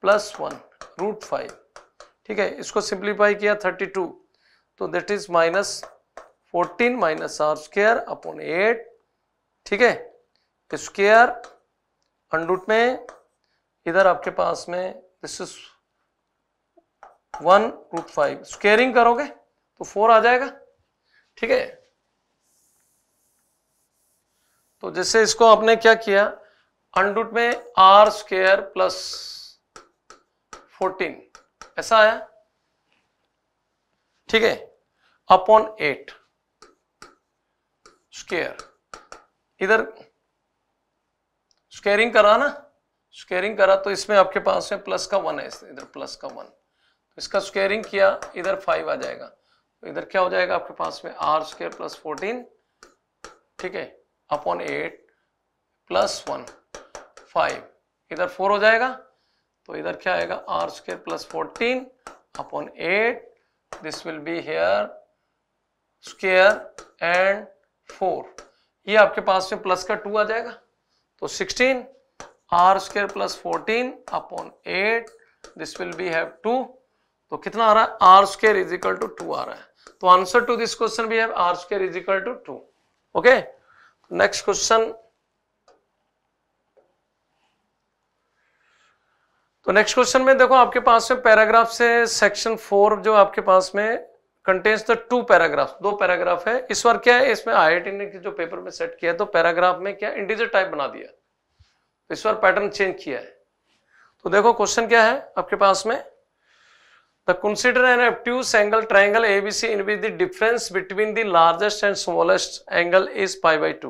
plus one root five. ठीक है, इसको सिंप्लीफाई किया थर्टी टू, तो that is minus fourteen minus R square upon eight. ठीक है, स्क्वायर अंडरूट में, इधर आपके पास में this is one root five, squaring करोगे तो फोर आ जाएगा। ठीक है, तो जैसे इसको आपने क्या किया, अंडर रूट में आर स्क्वायर प्लस फोर्टीन ऐसा आया, ठीक है, अपॉन एट स्क्वायर, इधर स्क्वायरिंग करा ना, स्क्वायरिंग करा तो इसमें आपके पास में प्लस का वन है, इधर प्लस का वन, इसका स्क्वायरिंग किया इधर फाइव आ जाएगा, तो इधर क्या हो जाएगा आपके पास में आर स्क्वायर प्लस फोर्टीन, ठीक है, upon eight plus one five, इधर फोर हो जाएगा, तो इधर क्या आएगा are square plus fourteen upon eight, this will be hair square and four, ये आपके पास में प्लस का टू आ जाएगा, तो sixteen R square plus fourteen upon eight, this will be have two, तो कितना आ रहा है are square is equal to two आ रहा है, तो आंसर टू दिस क्वेश्चन भी है are square is equal to two. Okay, next question, तो नेक्स्ट क्वेश्चन में देखो आपके पास में पैराग्राफ से सेक्शन फोर जो आपके पास में कंटेन्स द टू पैराग्राफ, दो पैराग्राफ है। इस बार क्या है, इसमें आईआईटी ने जो पेपर में सेट किया है तो पैराग्राफ में क्या इंटीजर टाइप बना दिया, तो इस बार पैटर्न चेंज किया है। तो देखो क्वेश्चन क्या है आपके पास में, The consider an obtuse angle triangle A B C in which the difference between the largest and smallest angle is pi by two,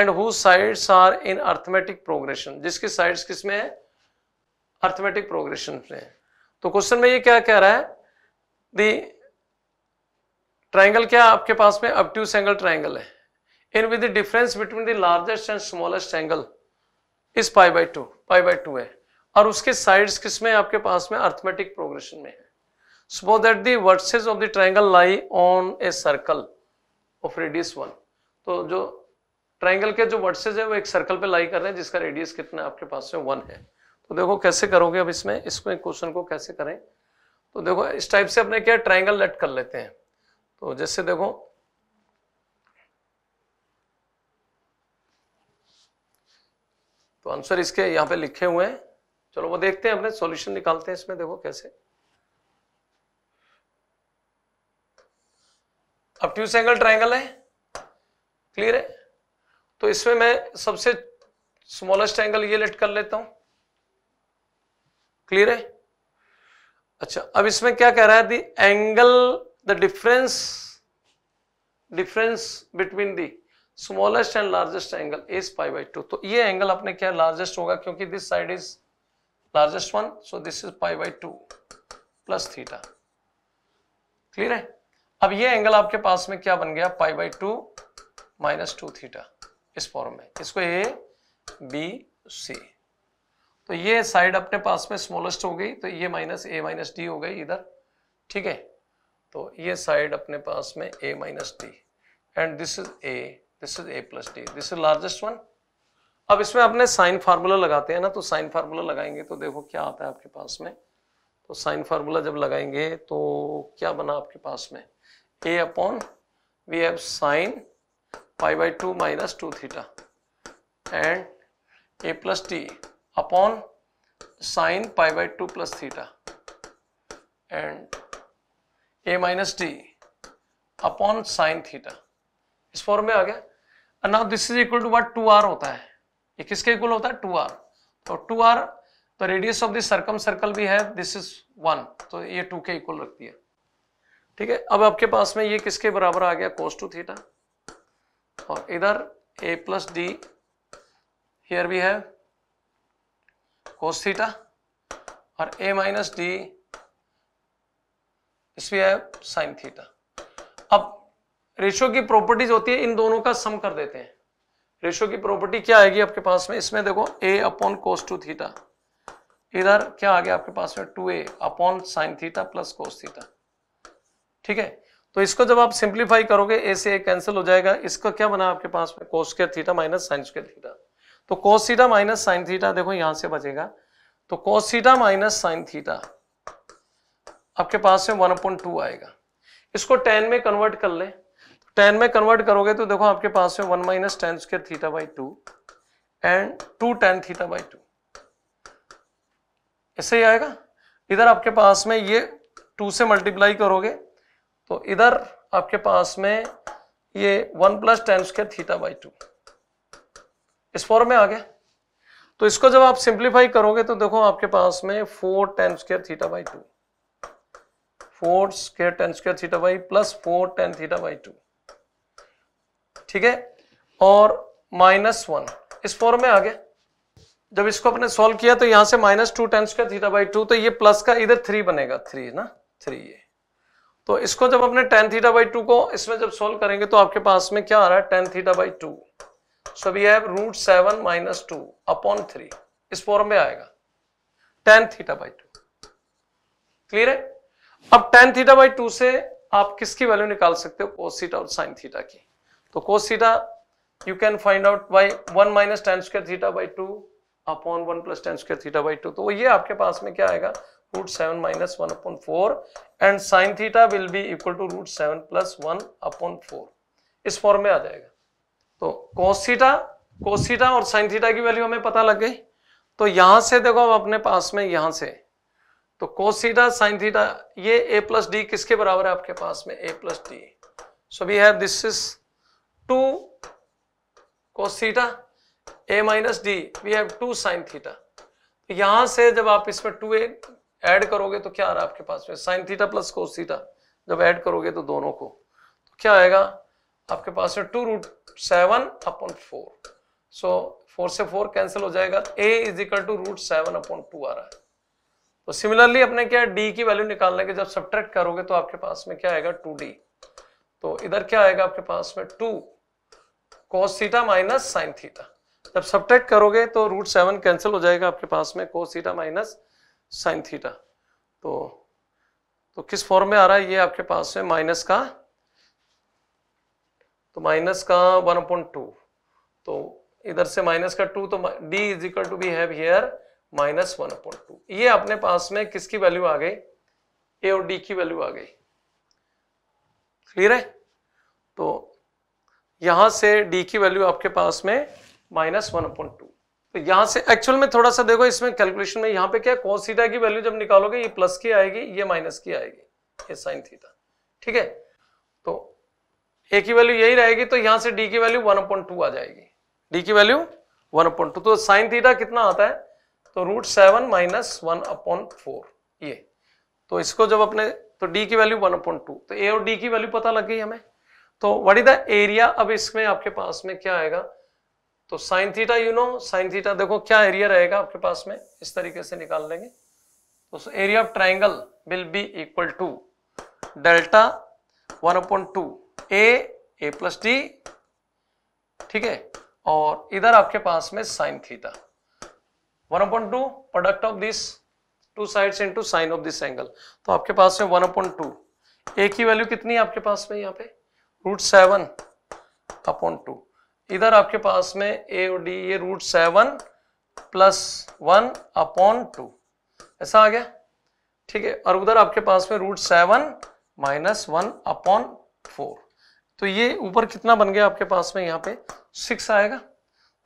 and whose sides are in arithmetic progression. जिसकी sides किसमें है? Arithmetic progression में। तो question में ये क्या कह रहा है? The triangle क्या आपके पास में obtuse angle triangle है? In which the difference between the largest and smallest angle is pi by two, pi by two है। और उसके sides किसमें आपके पास में arithmetic progression में है। Suppose that the vertices of the triangle lie on a circle of radius one. तो जो ट्राइंगल के जो वर्टिसेज है वो एक सर्कल पे लाई कर रहे हैं जिसका रेडियस कितना आपके पास में वन है। तो देखो कैसे करोगे अब इसमें, इसमें क्वेश्चन को कैसे करें, तो देखो इस टाइप से अपने क्या ट्राइंगल लेट कर लेते हैं। तो जैसे देखो तो आंसर इसके यहाँ पे लिखे हुए हैं, चलो वो देखते हैं, अपने सॉल्यूशन निकालते हैं इसमें। देखो कैसे ऑब्ट्यूस एंगल ट्राइंगल है, क्लियर है, तो इसमें मैं सबसे स्मॉलेस्ट एंगल ये लेट कर लेता हूं, क्लियर है। अच्छा, अब इसमें क्या कह रहा है, the angle the difference difference between the smallest and largest angle is pi by two, तो ये एंगल आपने क्या लार्जेस्ट होगा क्योंकि this side is largest one, so this is pi by two plus theta, clear है। अब ये angle आपके पास में क्या बन गया, pi by two minus two theta इस फॉर्म में, इसको ए बी सी, तो ये साइड अपने पास में स्मॉलेस्ट हो गई, तो ये माइनस ए माइनस डी हो गई इधर, ठीक है, तो ये साइड अपने पास में ए minus D, and this is A, this is A plus D, this is largest one. अब इसमें अपने साइन फार्मूला लगाते हैं ना, तो साइन फार्मूला लगाएंगे तो देखो क्या आता है आपके पास में, तो साइन फार्मूला जब लगाएंगे तो क्या बना आपके पास में, ए upon we have sine pi by two minus two theta and A plus T upon sine pi by two plus theta and A minus T upon sine theta, इस फॉर्म में आ गया। Now this is equal to what, two R होता है, ये किसके इक्वल होता है, टू आर, तो टू आर तो radius of the circumcircle भी है, दिस इज वन, तो ये टू के इक्वल रखती है, ठीक है। अब आपके पास में ये किसके बराबर आ गया, cos टू थीटा, और इधर a प्लस डी हियर भी है cos थीटा, और a माइनस डी इसमें है sin थीटा। अब रेशो की प्रॉपर्टीज होती है, इन दोनों का सम कर देते हैं। रेशो की प्रॉपर्टी क्या आएगी आपके पास में, इसमें देखो a upon cos two theta, इधर क्या आ गया आपके पास में two A upon sin theta plus cos theta, ठीक है। तो इसको जब आप सिंप्लीफाई करोगे ए से ए कैंसिल हो जाएगा, इसका क्या बना आपके पास में cos square theta minus sin square theta, तो cos theta minus sin theta देखो यहां से बचेगा, तो cos theta minus sin theta आपके पास में वन अपॉन टू आएगा। इसको टेन में कन्वर्ट कर ले, टेन में कन्वर्ट करोगे तो देखो आपके पास में one minus tan square theta by two and two tan theta by two ऐसे ही आएगा। इधर आपके पास में ये टू से मल्टीप्लाई करोगे तो इधर आपके पास में ये one plus tan square theta by two इस फॉर्म में आ गया। तो इसको जब आप सिंप्लीफाई करोगे तो देखो आपके पास में four tan square theta by two, four square tan square theta by plus four tan theta by two, ठीक है, और माइनस वन इस फॉर्म में आ गया। जब इसको अपने सॉल्व किया तो यहां से minus two tan square theta by two, तो ये प्लस का इधर थ्री बनेगा, थ्री ना थ्री ये। तो इसको जब अपने टेन थीटा बाई टू को इसमें जब सॉल्व करेंगे तो आपके पास में क्या आ रहा है, tan theta by two, so we have root seven minus two upon three इस फॉर्म में आएगा, tan theta by two. Clear है। अब टेन थीटा बाई टू से आप किसकी वैल्यू निकाल सकते हो, कोस थीटा और साइन थीटा की। तो cos theta you can find out by one minus tan square theta by two upon one plus tan square theta by two. तो ये आपके पास में क्या आएगा, root seven minus one upon four, and sine theta will be equal to root seven plus one upon four इस form में आ जाएगा। तो कोस थीटा, कोस थीटा और साइन थीटा की वैल्यू हमें पता लग गई। तो यहां से देखो अब अपने पास में यहां से तो कोस थीटा साइन थीटा ये ए प्लस डी किसके बराबर है आपके पास में, A plus D. So we have this is two cos theta a minus D, we have two sine theta. यहां से जब आप इसमें टू ए ऐड करोगे तो क्या आ रहा है आपके पास में, sine theta plus cos theta जब ऐड करोगे तो दोनों को तो क्या आएगा आपके पास में two root seven upon four. So four से फोर कैंसिल हो जाएगा, a is equal to root seven upon two आ रहा है। तो सिमिलरली अपने क्या d की वैल्यू निकालने के जब सब्ट्रैक्ट करोगे तो आपके पास में क्या आएगा, टू डी। तो इधर क्या आएगा आपके पास में two cos theta minus sine theta, जब सब्ट्रैक्ट करोगे तो रूट सेवन कैंसिल हो जाएगा आपके पास में cos theta minus sine theta. तो तो किस फॉर्म में आ रहा है ये आपके पास में माइनस का, तो माइनस का वन अपॉन टू, तो इधर से माइनस का टू, तो d is equal to we have here minus one upon two. ये अपने पास में किसकी वैल्यू आ गई, a और d की वैल्यू आ गई। क्लियर है। तो यहां से d की वैल्यू आपके पास में माइनस वन अपॉन टू। तो यहाँ से एक्चुअल में थोड़ा सा देखो इसमें कैलकुलेशन में, यहाँ पे क्या कोस थीटा की वैल्यू जब निकालोगे ये प्लस की आएगी, ये माइनस की आएगी, ये साइन थीटा, ठीक है। तो ए की वैल्यू यही रहेगी, तो यहाँ से डी की वैल्यू वन अपॉन टू आ जाएगी, डी की वैल्यू वन अपॉन टू। तो साइन थीटा कितना आता है, तो root seven minus one upon four ये। तो इसको जब अपने तो डी की वैल्यू वन अपॉन टू, तो ए और डी की वैल्यू पता लग गई हमें। तो व्हाट इज द एरिया, अब इसमें आपके पास में क्या आएगा, तो sine theta you know sine theta देखो क्या एरिया रहेगा आपके पास में, इस तरीके से निकाल लेंगे। तो area of triangle will be equal to delta one upon two A A plus D, ठीक है, और इधर आपके पास में sine theta one upon two product of this two sides into sine of this angle. तो आपके पास में वन अपॉन टू, ए की वैल्यू कितनी है आपके पास में यहाँ पे रूट सेवन अपॉन टू, इधर आपके पास में ए और डी ये root seven plus one upon two ऐसा आ गया, ठीक है, और उधर आपके पास में root seven minus one upon four. तो ये ऊपर कितना बन गया आपके पास में यहाँ पे सिक्स आएगा,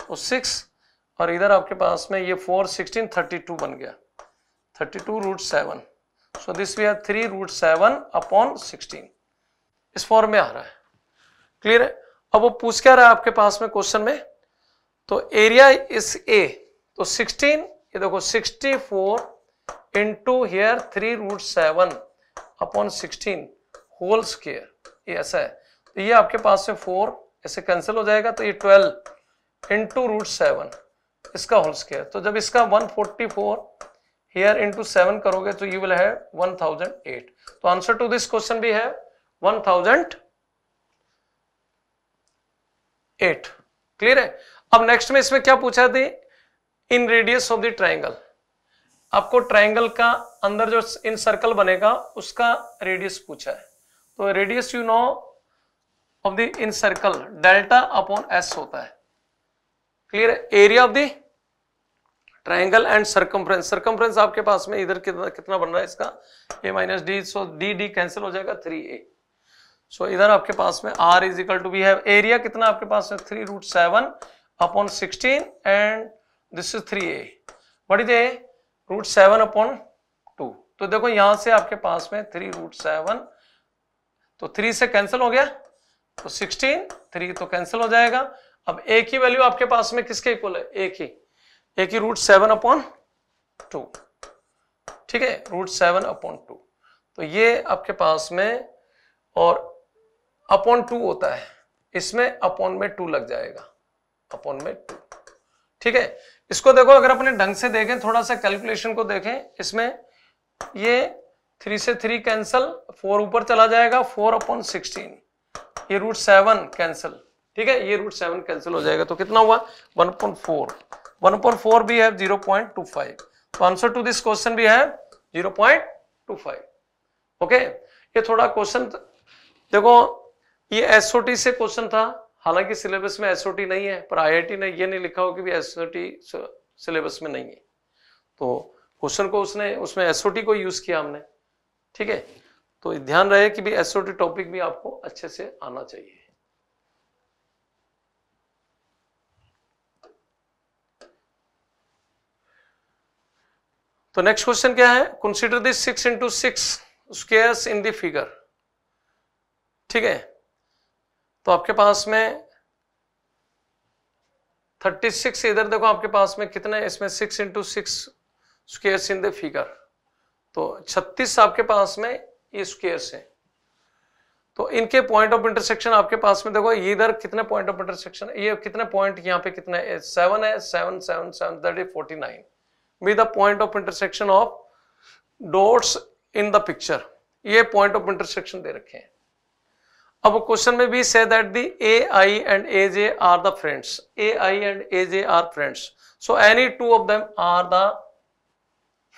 तो सिक्स, और इधर आपके पास में ये फोर सिक्सटीन थर्टी टू बन गया, thirty two root seven, so this we have three root seven upon sixteen इस फॉर्म में आ रहा है। क्लियर है। अब वो पूछ क्या रहा है आपके पास में क्वेश्चन में, तो एरिया इस ए तो सोलह, ये देखो sixty four into here three root seven upon sixteen whole square ये ऐसा है। तो ये आपके पास में फोर ऐसे कैंसिल हो जाएगा, तो ये ट्वेल्व इंटू रूट सेवन इसका होल स्क्वायर। तो जब इसका one forty four here into seven करोगे तो you will have one thousand eight. तो आंसर टू दिस क्वेश्चन भी है वन थाउजेंड एट। क्लियर है। अब नेक्स्ट में इसमें क्या पूछा था, इन रेडियस ऑफ द ट्रायंगल, आपको ट्रायंगल का अंदर जो इन सर्कल बनेगा उसका रेडियस पूछा है। तो radius you know of the in circle delta upon S होता है। क्लियर है। Area of the triangle and circumference, circumference आपके पास में इधर कितना कितना बन रहा है इसका a minus D, so D D cancel हो जाएगा थ्री ए। सो so, इधर आपके पास में r is equal to we have area कितना आपके पास में three root seven upon sixteen and this is three A, what is A root seven upon two. तो देखो यहां से आपके पास में थ्री रूट सेवन, तो थ्री से कैंसिल हो गया, तो सिक्सटीन थ्री तो कैंसिल हो जाएगा, अब ए की वैल्यू आपके पास में किसके इक्वल है, ए की ए की रूट सेवन अपॉन टू, ठीक है, रूट सेवन अपॉन टू। तो ये आपके पास में और अपॉन टू होता है, इसमें अपॉन में टू लग जाएगा, अपॉन में टू, ठीक है। इसको देखो अगर अपने ढंग से देखें, थोड़ा सा कैलकुलेशन को देखें, इसमें ये थ्री से थ्री कैंसिल, फोर ऊपर चला जाएगा, फोर अपॉन सिक्सटीन, ये रूट सेवन कैंसिल, ठीक है, ये रूट सेवन कैंसिल हो जाएगा। तो कितना हुआ one upon four, one upon four भी है जीरो पॉइंट टू फाइव। तो आंसर टू दिस क्वेश्चन भी है zero point two five. Okay, ये थोड़ा क्वेश्चन देखो, ये एसओटी से क्वेश्चन था, हालांकि सिलेबस में एसओटी नहीं है, पर आईआईटी ने ये नहीं लिखा हो कि भी एसओटी सिलेबस में नहीं है, तो क्वेश्चन को उसने उसमें एसओटी को यूज किया हमने, ठीक है। तो ध्यान रहे कि भी एसओटी टॉपिक भी आपको अच्छे से आना चाहिए। तो नेक्स्ट क्वेश्चन क्या है, consider this six into six squares in the figure, ठीक है। तो आपके पास में थर्टी सिक्स, इधर देखो आपके पास में कितने, इसमें six into six squares in the figure, तो थर्टी सिक्स आपके पास में ये स्क्वायर्स है। तो इनके पॉइंट ऑफ इंटरसेक्शन आपके पास में देखो, इधर कितने पॉइंट ऑफ इंटरसेक्शन, ये कितने पॉइंट, यहाँ पे कितने, सेवन है, seven seven seven that is forty nine with the point of intersection of dots in the picture. ये point of intersection दे रखे हैं। अब question में भी say that the A I and A J are the friends. A I and A J are friends. So any two of them are the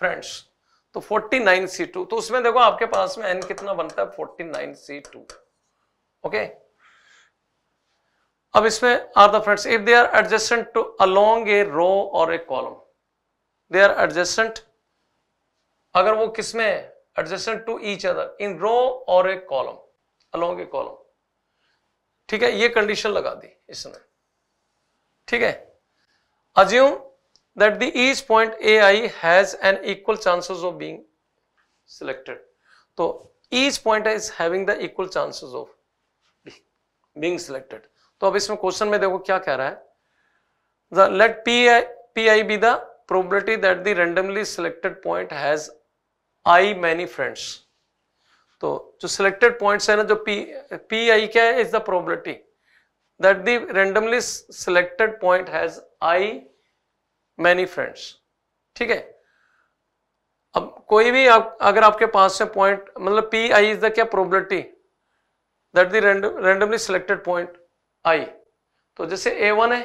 friends. तो forty nine C two, तो उसमें देखो आपके पास में n कितना बनता है forty nine C two, okay? अब इसमें are the friends if they are adjacent to along a row or a column. They are adjacent, अगर वो किसमें, adjacent to each other in row or a column, along a column, ठीक है, ये condition लगा दी इसने, ठीक है। Assume that the each point A I has an equal chances of being selected. तो each point is having the equal chances of being selected. तो अब इसमें क्वेश्चन में देखो क्या कह रहा है, The let P I P I be the probability that the randomly selected point has I many friends. तो जो selected points है ना, जो P P I क्या है, is the probability that the randomly selected point has I many friends, ठीक है। अब कोई भी आप, अगर आपके पास में point, मतलब P I is the क्या probability that the random randomly selected point I, तो जैसे A वन है,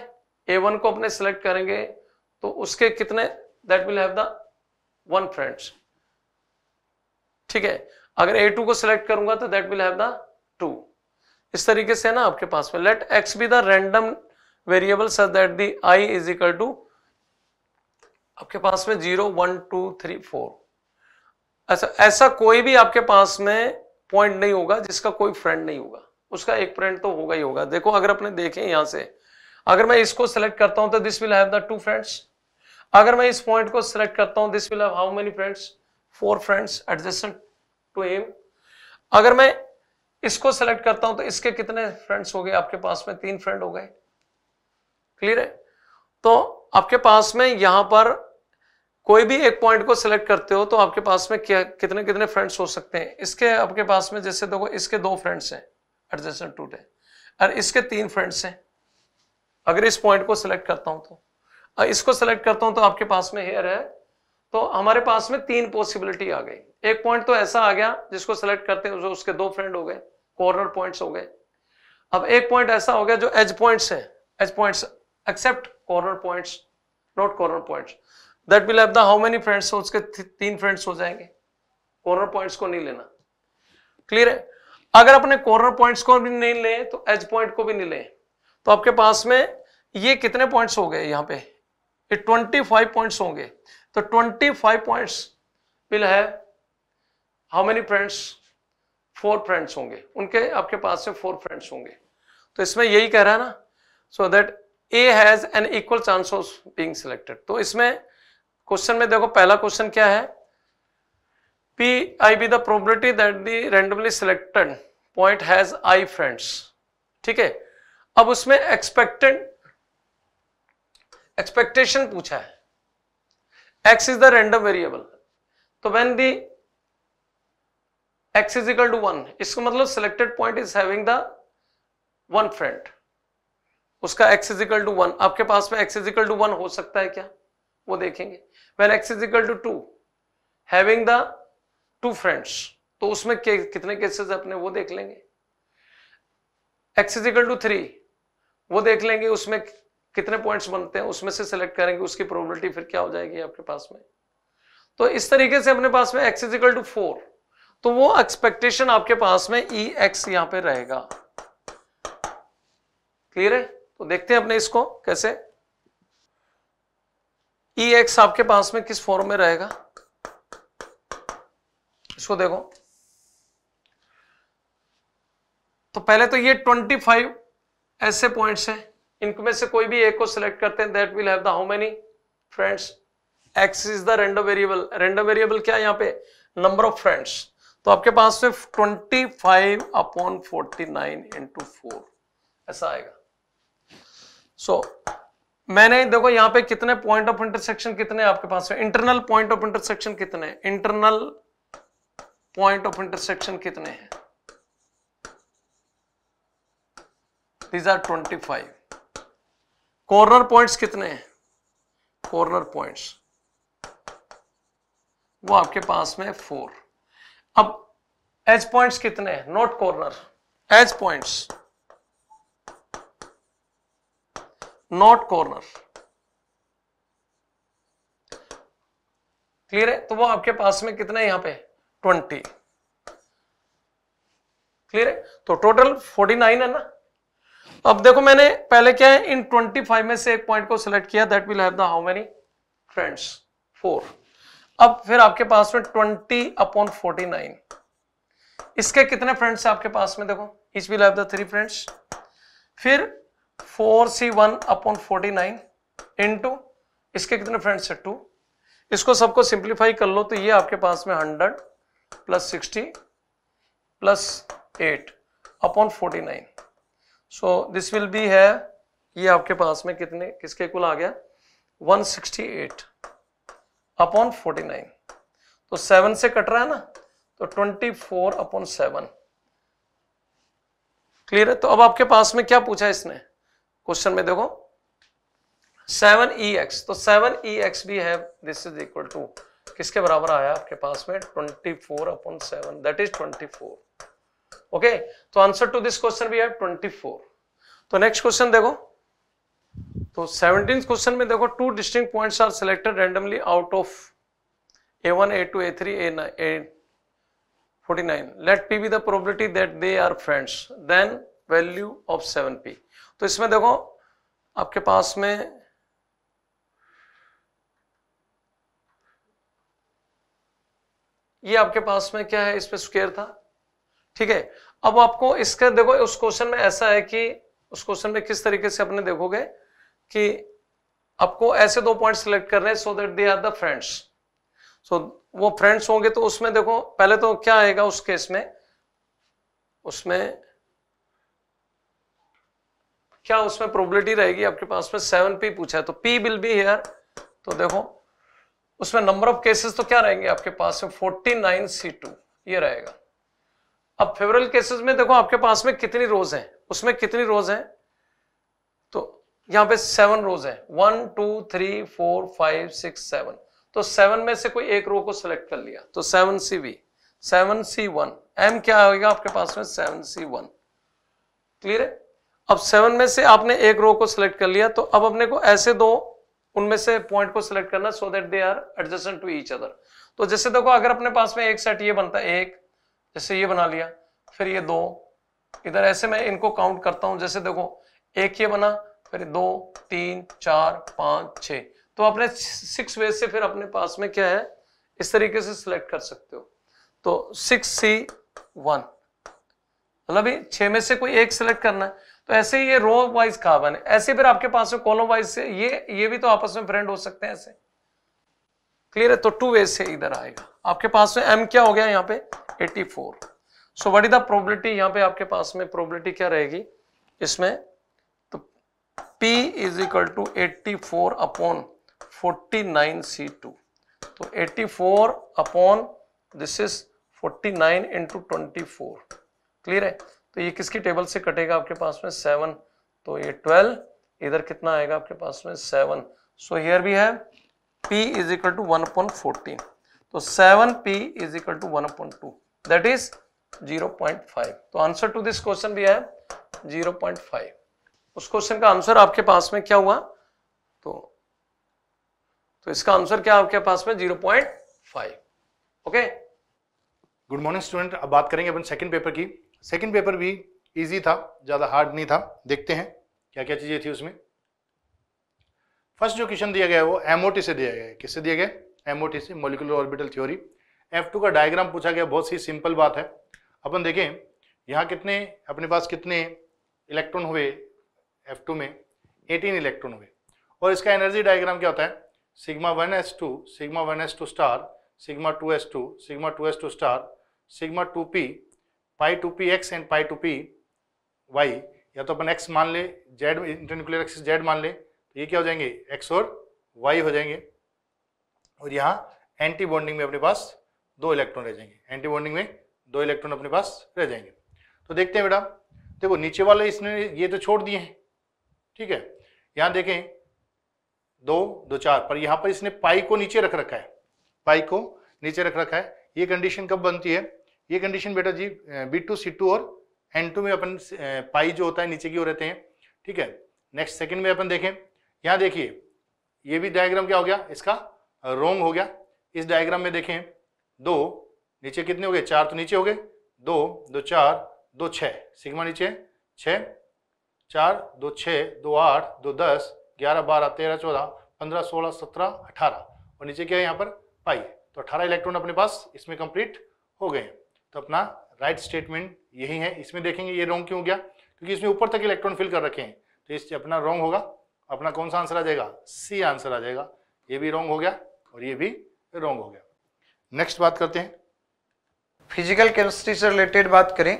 A वन को अपने select करेंगे तो उसके कितने, that will have the one friends, ठीक है। अगर ए टू को सिलेक्ट करूंगा तो that will have the two, इस तरीके से ना आपके पास में। Let X be the random variable such that the I is equal to आपके पास में zero one to three four, ऐसा ऐसा कोई भी आपके पास में पॉइंट नहीं होगा जिसका कोई फ्रेंड नहीं होगा, उसका एक फ्रेंड तो होगा ही होगा। देखो अगर अपने देखें यहां से, अगर मैं इसको सिलेक्ट करता हूं तो this will have the two friends, अगर मैं इस पॉइंट को सिलेक्ट करता हूं this will have how many friends, four friends adjacent to him. अगर मैं इसको सिलेक्ट करता हूं तो इसके कितने फ्रेंड्स हो गए आपके पास में, तीन फ्रेंड हो गए, क्लियर है। तो आपके पास में यहां पर कोई भी एक पॉइंट को सिलेक्ट करते हो तो आपके पास में क्या कितने कितने फ्रेंड्स हो सकते हैं। इसके आपके पास में जैसे देखो, इसके दो फ्रेंड्स हैं एडजेसेंट टू है, और इसके तीन फ्रेंड्स हैं अगर इस पॉइंट को सिलेक्ट करता हूं तो, इसको सिलेक्ट करता हूं तो आपके पास में हेयर है। तो हमारे पास में तीन पॉसिबिलिटी आ गई, एक पॉइंट तो ऐसा आ गया जिसको सिलेक्ट करते हैं उसके दो फ्रेंड हो गए, कॉर्नर पॉइंट्स हो गए। अब एक पॉइंट ऐसा हो गया जो एज पॉइंट्स है, edge points except corner points, not corner points, that will have the how many friends, उसके तीन फ्रेंड्स हो जाएंगे, कॉर्नर पॉइंट्स को नहीं लेना, क्लियर है। अगर अपने कॉर्नर पॉइंट्स को भी नहीं ले तो एज पॉइंट को भी नहीं ले, तो आपके पास में ये कितने पॉइंट्स हो गए यहाँ पे, ये ट्वेंटी फाइव पॉइंट्स होंगे। तो twenty five points will have how many friends, four friends होंगे उनके, आपके पास में फोर फ्रेंड्स होंगे। तो इसमें यही कह रहा है ना, so that A has an equal chance of being selected. तो इसमें क्वेश्चन में देखो पहला क्वेश्चन क्या है, P I be the probability that the randomly selected point has I friends, ठीक है। अब उसमें एक्सपेक्टेड एक्सपेक्टेशन पूछा है, X is the random variable, तो when the X is equal to one, इसका मतलब selected point is having the one friend, उसका X is equal to one, आपके पास में x is equal to one हो सकता है क्या, वो देखेंगे। When X is equal to two having the two friends, तो उसमें के, कितने केसेस अपने वो देख लेंगे। X is equal to three वो देख लेंगे, उसमें कितने पॉइंट्स बनते हैं, उसमें से सिलेक्ट करेंगे, उसकी प्रोबेबिलिटी फिर क्या हो जाएगी आपके पास में। तो इस तरीके से अपने पास में x is equal to four, तो वो एक्सपेक्टेशन आपके पास में ई एक्स यहां पे रहेगा। क्लियर है, तो देखते हैं अपने इसको कैसे, ई एक्स आपके पास में किस फॉर्म में रहेगा, इसको देखो। तो पहले तो ये पच्चीस ऐसे पॉइंट्स हैं, इनमें से कोई भी एक को सिलेक्ट करते हैं, that will have the how many friends, X is the random variable, random variable क्या है यहाँ पे, नंबर ऑफ फ्रेंड्स, तो आपके पास में पच्चीस अपॉन उनचास इनटू फोर ऐसा आएगा। सो so, मैंने देखो यहाँ पे कितने पॉइंट ऑफ इंटरसेक्शन कितने आपके पास में, इंटरनल पॉइंट ऑफ इंटरसेक्शन कितने, इंटरनल पॉइंट ऑफ इंटरसेक्शन कितने हैं, दीज आर पच्चीस। कॉर्नर पॉइंट्स कितने हैं, कॉर्नर पॉइंट्स वो आपके पास में फोर। अब एज पॉइंट्स कितने हैं, not corner, edge points not corner, clear है, तो वो आपके पास में कितने यहां पे ट्वेंटी, क्लियर है, तो टोटल उनचास है ना। अब देखो मैंने पहले क्या है, इन पच्चीस में से एक पॉइंट को सिलेक्ट किया, that will have the how many friends four. अब फिर आपके पास में ट्वेंटी अपॉन उनचास, इसके कितने फ्रेंड्स हैं आपके पास में, देखो each will have the three friends, फिर four C one upon forty nine into इसके कितने फ्रेंड्स हैं टू, इसको सबको सिंप्लीफाई कर लो, तो ये आपके पास में hundred plus sixty plus eight upon forty nine, so this will be है, ये आपके पास में कितने किसके इक्वल आ गया, one sixty eight upon forty nine, तो सेवन से कट रहा है ना, तो twenty four upon seven, clear है। तो अब आपके पास में क्या पूछा है इसने क्वेश्चन में, देखो सेवन ई एक्स, तो सेवन ई एक्स भी है, दिस इज इक्वल टू किसके बराबर आया आपके पास में, twenty four upon seven, that is twenty four. Okay, तो आंसर टू दिस क्वेश्चन भी है ट्वेंटी फोर। तो नेक्स्ट क्वेश्चन देखो, तो सेवनटीन क्वेश्चन में देखो, two distinct points are selected randomly out of A one, A two, A three, A nine, A forty nine, let P be the probability that they are friends, then value of seven P. तो इसमें देखो आपके पास में ये आपके पास में क्या है, इसमें स्क्वायर था, ठीक है। अब आपको इसका देखो उस क्वेश्चन में ऐसा है कि उस क्वेश्चन में किस तरीके से अपने देखोगे कि आपको ऐसे दो पॉइंट सिलेक्ट करने हैं, so that they are the friends, सो वो फ्रेंड्स होंगे, तो उसमें देखो पहले तो क्या आएगा उस केस में, उसमें क्या उसमें प्रोबेबिलिटी रहेगी आपके पास में, सेवन पी पूछा है, तो पी विल बी हियर, तो देखो उसमें नंबर ऑफ केसेस तो क्या रहेंगे आपके पास में फोर्टी नाइन सी टू ये रहेगा। अब फेवरल केसेस में देखो आपके पास में कितनी रोज हैं, उसमें कितनी रोज हैं, तो यहाँ पे सेवन रोज हैं, one to three four five six seven, तो सेवन में से कोई एक रो को सिलेक्ट कर लिया, तो seven C V, seven C one, M क्या होगा आपके पास में सेवन सी वन, क्लियर है। अब सेवन में से आपने एक रो को सिलेक्ट कर लिया, तो अब अपने को ऐसे दो उनमें से पॉइंट को सिलेक्ट करना, so that they are adjacent to each other. तो जैसे देखो अगर अपने पास में एक सेट ये बनता है एक, जैसे ये बना लिया, फिर ये दो इधर, ऐसे मैं इनको काउंट करता हूं, जैसे देखो एक ये बना, फिर दो तीन चार पांच छः, तो अपने सिक्स वे से फिर अपने पास में क्या है इस तरीके से सिलेक्ट कर सकते हो। तो सिक्स सी वन मतलब छः में से कोई एक सिलेक्ट करना है, तो ऐसे ही ये रो वाइज कहा बने, ऐसे फिर आपके पास में कॉलम वाइज से ये ये भी तो आपस में फ्रेंड हो सकते हैं ऐसे, क्लियर है। तो टू वे से इधर आएगा आपके पास में, एम क्या हो गया यहाँ पे eighty four, so what is the probability यहाँ पे आपके पास में, प्रोबेबिलिटी क्या रहेगी इसमें P is equal to eighty four upon forty nine C two, तो eighty four upon this is forty nine into twenty four, clear है। तो ये किसकी टेबल से कटेगा आपके पास में सेवन, तो ये ट्वेल्व, इधर कितना आएगा आपके पास में सेवन, सो हियर भी है P is equal to one upon fourteen, तो seven P is equal to one upon two that is zero point five. तो आंसर टू दिस क्वेश्चन भी है जीरो पॉइंट फाइव। उस क्वेश्चन का आंसर आपके पास में क्या हुआ, तो तो इसका आंसर क्या आपके पास में zero point five. Okay, good morning student. अब बात करेंगे अपन सेकंड पेपर की। सेकंड पेपर भी इजी था, ज्यादा हार्ड नहीं था। देखते हैं क्या क्या चीजें थी उसमें। फर्स्ट जो क्वेश्चन दिया गया है वो एमओटी से दिया गया है। किससे दिया गया? एमओटी से, molecular orbital theory. F two का डायग्राम पूछा गया, बहुत सी सिंपल बात है। अपन देखें यहाँ कितने अपने पास कितने इलेक्ट्रॉन हुए, एफ टू में अठारह इलेक्ट्रॉन हुए, और इसका एनर्जी डायग्राम क्या होता है, sigma one S two sigma one S two star sigma two S two sigma two S two star sigma two P pi two P X and pi two P Y, या तो अपन x मान ले, Z internuclear axis Z मान ले, तो ये क्या हो जाएंगे एक्स और वाई हो जाएंगे। और यहाँ एंटी बॉन्डिंग में अपने पास दो इलेक्ट्रॉन रह जाएंगे, एंटी बॉन्डिंग में दो इलेक्ट्रॉन अपने पास रह जाएंगे। तो देखते हैं बेटा, देखो नीचे वाले इसने ये तो छोड़ दिए हैं, ठीक है। यहाँ देखें दो दो चार, पर यहाँ पर इसने पाई को नीचे रख रखा है, पाई को नीचे रख रखा है। ये कंडीशन कब बनती है? ये कंडीशन बेटा जी बी टू सी टू और एन टू में अपन पाई जो होता है नीचे की ओर रहते हैं, ठीक है। नेक्स्ट सेकंड में अपन देखें, यहाँ देखिए ये भी डायग्राम क्या हो गया, इसका रोंग हो गया। इस डायग्राम में देखें दो नीचे कितने हो गए, चार तो नीचे हो गए, दो दो चार दो छः, सिग्मा नीचे छः, चार दो छः दो आठ दो दस ग्यारह बारह तेरह चौदह पंद्रह सोलह सत्रह अठारह, और नीचे क्या है यहाँ पर पाई, तो अठारह इलेक्ट्रॉन अपने पास इसमें कंप्लीट हो गए। तो अपना राइट स्टेटमेंट यही है। इसमें देखेंगे ये रॉन्ग क्यों हो गया, क्योंकि इसमें ऊपर तक इलेक्ट्रॉन फिल कर रखे हैं, तो इस अपना रॉन्ग होगा। अपना कौन सा आंसर आ जाएगा? सी आंसर आ जाएगा। ये भी रॉन्ग हो गया और ये भी रॉन्ग हो गया। नेक्स्ट बात करते हैं फिजिकल केमिस्ट्री से रिलेटेड। बात करें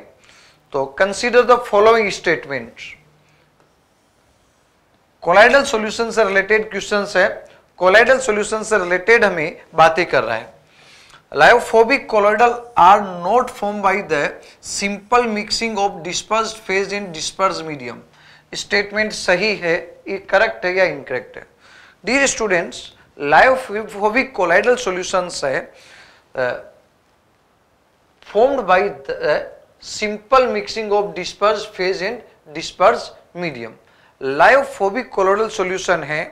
तो consider the following statement, colloidal solution से रिलेटेड क्वेश्चन है। कोलाइडल सॉल्यूशन से रिलेटेड हमें बातें कर रहा है। Lyophobic colloidal are not form by the simple mixing of dispersed phase in dispersed medium. Statement सही है, ये करेक्ट है या इनकरेक्ट है? Dear students, lyophobic colloidal solutions है formed by the simple mixing of dispersed phase in dispersed medium. Lyophobic colloidal solution है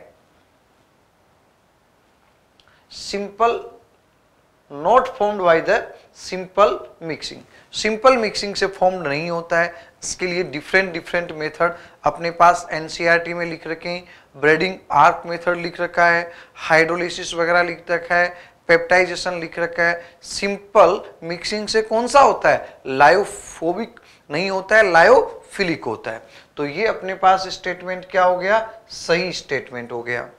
simple not formed by the simple mixing. Simple mixing से formed नहीं होता है, इसके लिए डिफरेंट डिफरेंट मेथड अपने पास NCERT में लिख रखे हैं। ब्रेडिंग आर्क मेथड लिख रखा है, हाइड्रोलिसिस वगैरह लिख रखा है, पेप्टाइजेशन लिख रखा है। सिंपल मिक्सिंग से कौन सा होता है? लायोफोबिक नहीं होता है, लायोफिलिक होता है। तो ये अपने पास स्टेटमेंट क्या हो गया? सही स्टेटमेंट हो गया।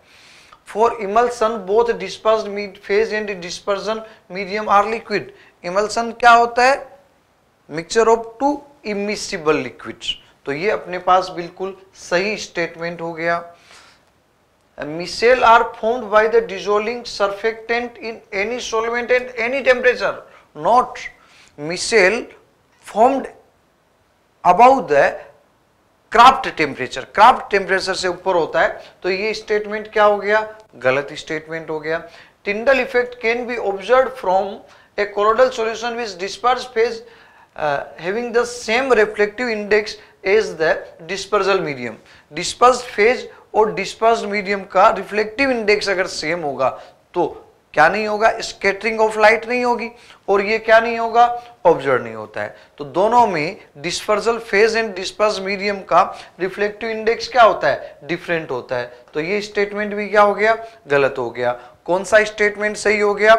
For emulsion, both dispersed phase and dispersion medium are liquid. Emulsion क्या होता है? Mixture of two immiscible liquids. तो ये अपने पास बिल्कुल सही स्टेटमेंट हो गया। Micelles are formed by the dissolving surfactant in any solvent and any temperature. Not micelle formed above the Krafft temperature, Krafft temperature से ऊपर होता है। तो ये स्टेटमेंट क्या हो गया? गलत स्टेटमेंट हो गया। Tyndall effect can be observe from a colloidal solution with dispersed phase having the same reflective index as the dispersal medium. Dispersed phase और डिस्पर्स्ड मीडियम का रिफ्लेक्टिव इंडेक्स अगर सेम होगा तो क्या नहीं होगा? स्कैटरिंग ऑफ लाइट नहीं होगी, और ये क्या नहीं होगा? ऑब्जर्व नहीं होता है। तो दोनों में dispersal phase and disperse medium का रिफ्लेक्टिव इंडेक्स क्या होता है? डिफरेंट होता है। तो ये स्टेटमेंट भी क्या हो गया? गलत हो गया। कौन सा स्टेटमेंट सही हो गया?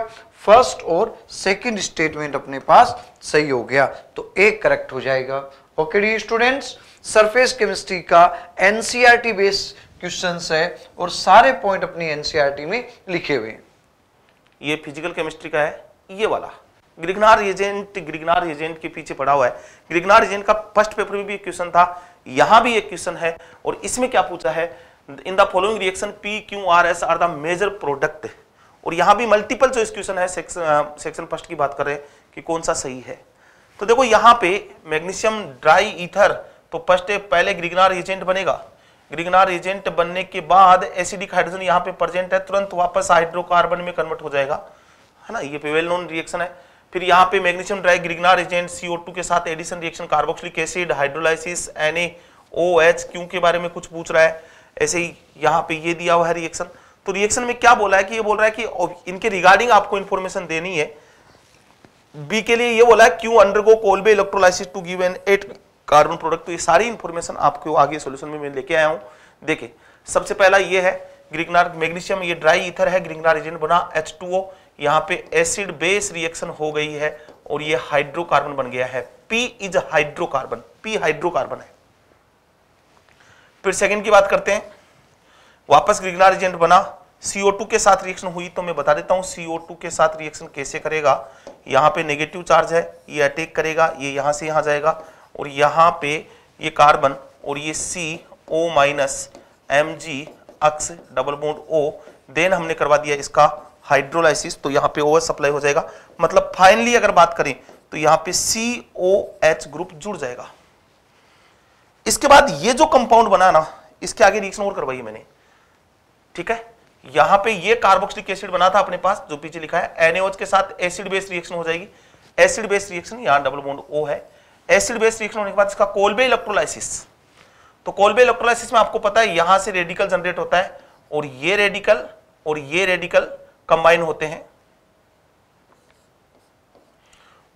फर्स्ट और सेकंड स्टेटमेंट अपने पास सही हो गया, तो एक करेक्ट हो जाएगा। Okay dear students, surface chemistry का एनसीईआरटी बेस्ड क्वेश्चंस है और सारे पॉइंट अपनी एनसीईआरटी में लिखे हुए हैं। ये फिजिकल केमिस्ट्री का है, ये वाला ग्रिगनार एजेंट। ग्रिगनार एजेंट के पीछे पड़ा हुआ है। ग्रिगनार एजेंट का फर्स्ट पेपर में भी क्वेश्चन था, यहां भी एक क्वेश्चन है और इसमें क्या पूछा है, in the following reaction P Q R S are the major product, और यहां भी मल्टीपल चॉइस क्वेश्चन है, सेक्शन सेक्शन फर्स्ट की बात कर रहे हैं कि कौन सा सही है। तो देखो यहाँ पे मैग्नीशियम ड्राई ईथर, तो फर्स्ट पहले ग्रिगनार एजेंट बनेगा, ग्रिगनार एजेंट बनने के बाद एसिडिक हाइड्रोजन यहाँ पे प्रेजेंट है, तुरंत वापस हाइड्रोकार्बन में कन्वर्ट हो जाएगा, है ना, ये वेल नोन रिएक्शन है। फिर यहाँ पे magnesium dry Grignard agent C O two के साथ addition reaction, carboxylic acid, hydrolysis, N A O H Q के बारे में कुछ पूछ रहा है, ऐसे ही यहाँ पे ये दिया हुआ है रिएक्शन। तो रिएक्शन में क्या बोला है कि ये बोल रहा है कि इनके रिगार्डिंग आपको इन्फॉर्मेशन देनी है। बी के लिए ये बोला है Q undergo Kolbe electrolysis to give an eight carbon product. तो ये सारी इंफॉर्मेशन आपको आगे सॉल्यूशन में मैं लेके आया हूँ। देखिए सबसे पहला ये है ग्रिगनार मैग्नीशियम, ये ड्राई ईथर है, ग्रिगनार एजेंट बना एच टू ओ, यहाँ पे एसिड बेस रिएक्शन हो गई है और ये हाइड्रोकार्बन बन गया है, P is hydrocarbon, P hydrocarbon है। फिर सेकंड की बात करते हैं, वापस ग्रिगनार एजेंट बना, सी ओ टू के साथ रिएक्शन हुई, तो मैं बता देता हूँ सी ओ टू के साथ रिएक्शन कैसे करेगा। यहाँ पे नेगेटिव चार्ज है, ये अटैक करेगा, ये यहाँ से यहाँ जाएगा और यहाँ पे ये कार्बन और ये C O minus M G X double bond O, then हमने करवा दिया इसका हाइड्रोलाइसिस, तो यहाँ पे ओवर सप्लाई हो जाएगा, मतलब फाइनली अगर बात करें तो यहाँ पे सी ओ एच ग्रुप जुड़ जाएगा। इसके बाद ये जो कंपाउंड बना ना, इसके आगे रिएक्शन और करवाई मैंने, ठीक है। यहाँ पे ये कार्बोक्सिलिक एसिड बना था अपने पास, जो पीछे लिखा है एन ए ओ एच के साथ एसिड बेस रिएक्शन हो जाएगी, एसिड बेस रिएक्शन, यहाँ डबल बॉन्ड O है, एसिड बेस रिएक्शन होने के बाद इसका कोल्बे इलेक्ट्रोलाइसिस, तो कोल्बे इलेक्ट्रोलाइसिस में आपको पता है यहाँ से रेडिकल जनरेट होता है और ये रेडिकल और ये रेडिकल कंबाइन होते हैं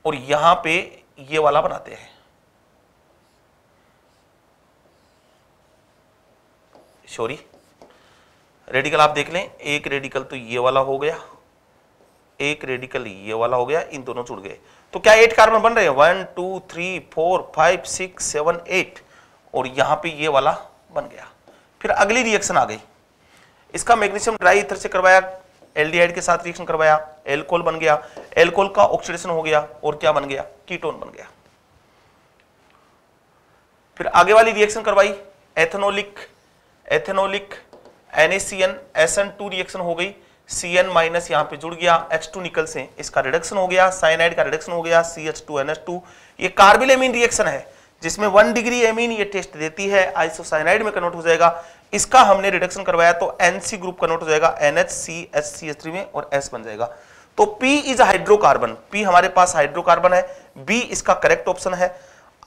और यहां पे ये वाला बनाते हैं, सॉरी रेडिकल आप देख लें, एक रेडिकल तो ये वाला हो गया, एक रेडिकल ये वाला हो गया, इन दोनों जुड़ गए। तो क्या एट कार्बन बन रहे हैं, one to three four five six seven eight, और यहाँ पे ये वाला बन गया। फिर अगली रिएक्शन आ गई, इसका मैग्नीशियम ड्राई ईथर से करवाया, एल्डिहाइड के साथ रिएक्शन करवाया, एल्कोहल बन गया, एल्कोहल का ऑक्सीडेशन हो गया और क्या बन गया, कीटोन बन गया। फिर आगे वाली रिएक्शन करवाई ethanolic, ethanolic N A C N S N two reaction हो गई, सी एन माइनस यहाँ पे जुड़ गया, एच टू निकल से इसका रिडक्शन हो गया, साइनाइड का रिडक्शन हो गया, C H two N H two. ये कार्बिल एमीन रिएक्शन है जिसमें वन डिग्री एमीन ये टेस्ट देती है, आइसोसाइनाइड में कन्वर्ट हो जाएगा, इसका हमने रिडक्शन करवाया तो एन सी ग्रुप कन्वर्ट हो जाएगा N H C H C H three में और S बन जाएगा। तो P इज हाइड्रोकार्बन, P हमारे पास हाइड्रोकार्बन है, B इसका करेक्ट ऑप्शन है।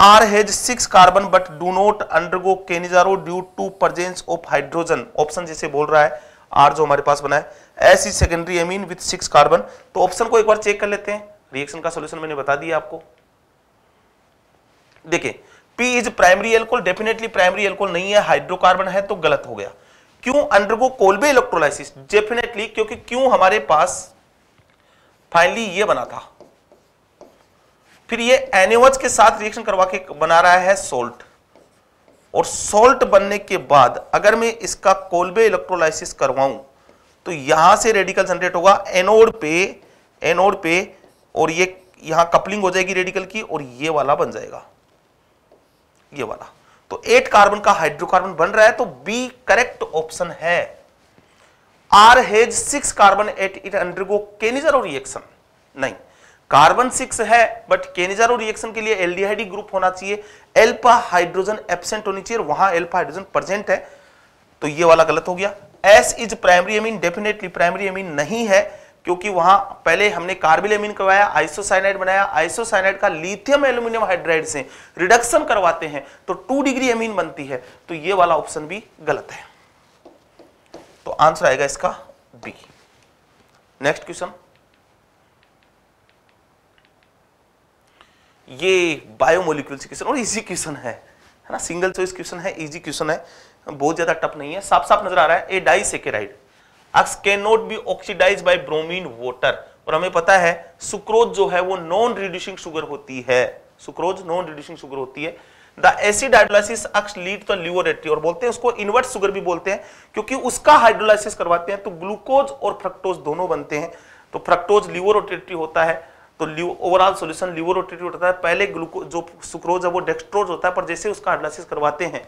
R has six carbon but do not undergo Cannizzaro due to presence of hydrogen, option जैसे बोल रहा है R जो हमारे पास बना है, S is secondary amine with six carbon. तो ऑप्शन को एक बार चेक कर लेते हैं, रिएक्शन का सोल्यूशन मैंने बता दिया आपको। देखिए P is primary alcohol, definitely primary alcohol नहीं है, हाइड्रोकार्बन है तो गलत हो गया। क्यों अंडरगो कोल्बे इलेक्ट्रोलाइसिस, डेफिनेटली, क्योंकि क्यों हमारे पास फाइनली ये बना था। फिर ये एन ए ओ एच के साथ रिएक्शन करवा के बना रहा है सोल्ट, और सोल्ट बनने के बाद अगर मैं इसका कोल्बे इलेक्ट्रोलाइसिस करवाऊं तो यहां से रेडिकल जनरेट होगा एनोड पे, एनोड पे, और ये यहां कपलिंग हो जाएगी रेडिकल की और ये वाला बन जाएगा, ये वाला। तो एट कार्बन का हाइड्रोकार्बन बन रहा है तो बी करेक्ट ऑप्शन है। R has six carbon at it undergo Cannizzaro reaction, नहीं, कार्बन सिक्स है बट केनिजारो रिएक्शन के लिए एल्डिहाइड ग्रुप होना चाहिए, एल्फा हाइड्रोजन एब्सेंट होनी चाहिए, वहां एल्फा हाइड्रोजन प्रेजेंट है तो ये वाला गलत हो गया। S is primary amine, definitely primary amine नहीं है क्योंकि वहां पहले हमने कार्बिल एमीन करवाया, आइसोसाइनाइड बनाया, आइसोसाइनाइड का लिथियम एल्यूमिनियम हाइड्राइड से रिडक्शन करवाते हैं तो टू डिग्री एमीन बनती है, तो ये वाला ऑप्शन भी गलत है। तो आंसर आएगा इसका बी। नेक्स्ट क्वेश्चन, ये बायोमोलिक्यूल्स क्वेश्चन और इजी क्वेश्चन है, है ना, सिंगल चॉइस क्वेश्चन है, इजी क्वेश्चन है, बहुत ज्यादा टफ नहीं है, साफ साफ नजर आ रहा है। A disaccharide can not be oxidise by bromine water, और हमें पता है सुक्रोज जो है वो नॉन रिड्यूसिंग शुगर होती है, सुक्रोज नॉन रिड्यूसिंग शुगर होती है। The acid hydrolysis X lead to laevorotatory, और बोलते हैं उसको इनवर्ट शुगर भी बोलते हैं क्योंकि उसका हाइड्रोलाइसिस करवाते हैं तो ग्लूकोज और फ्रक्टोज दोनों बनते हैं, तो फ्रक्टोज ल्यूरेट्री होता है तो ओवरऑल सॉल्यूशन ल्यूरोट्रीट होता है। पहले ग्लूकोज जो सुक्रोज है वो डेक्सट्रोज होता है, पर जैसे उसका एनालिसिस करवाते हैं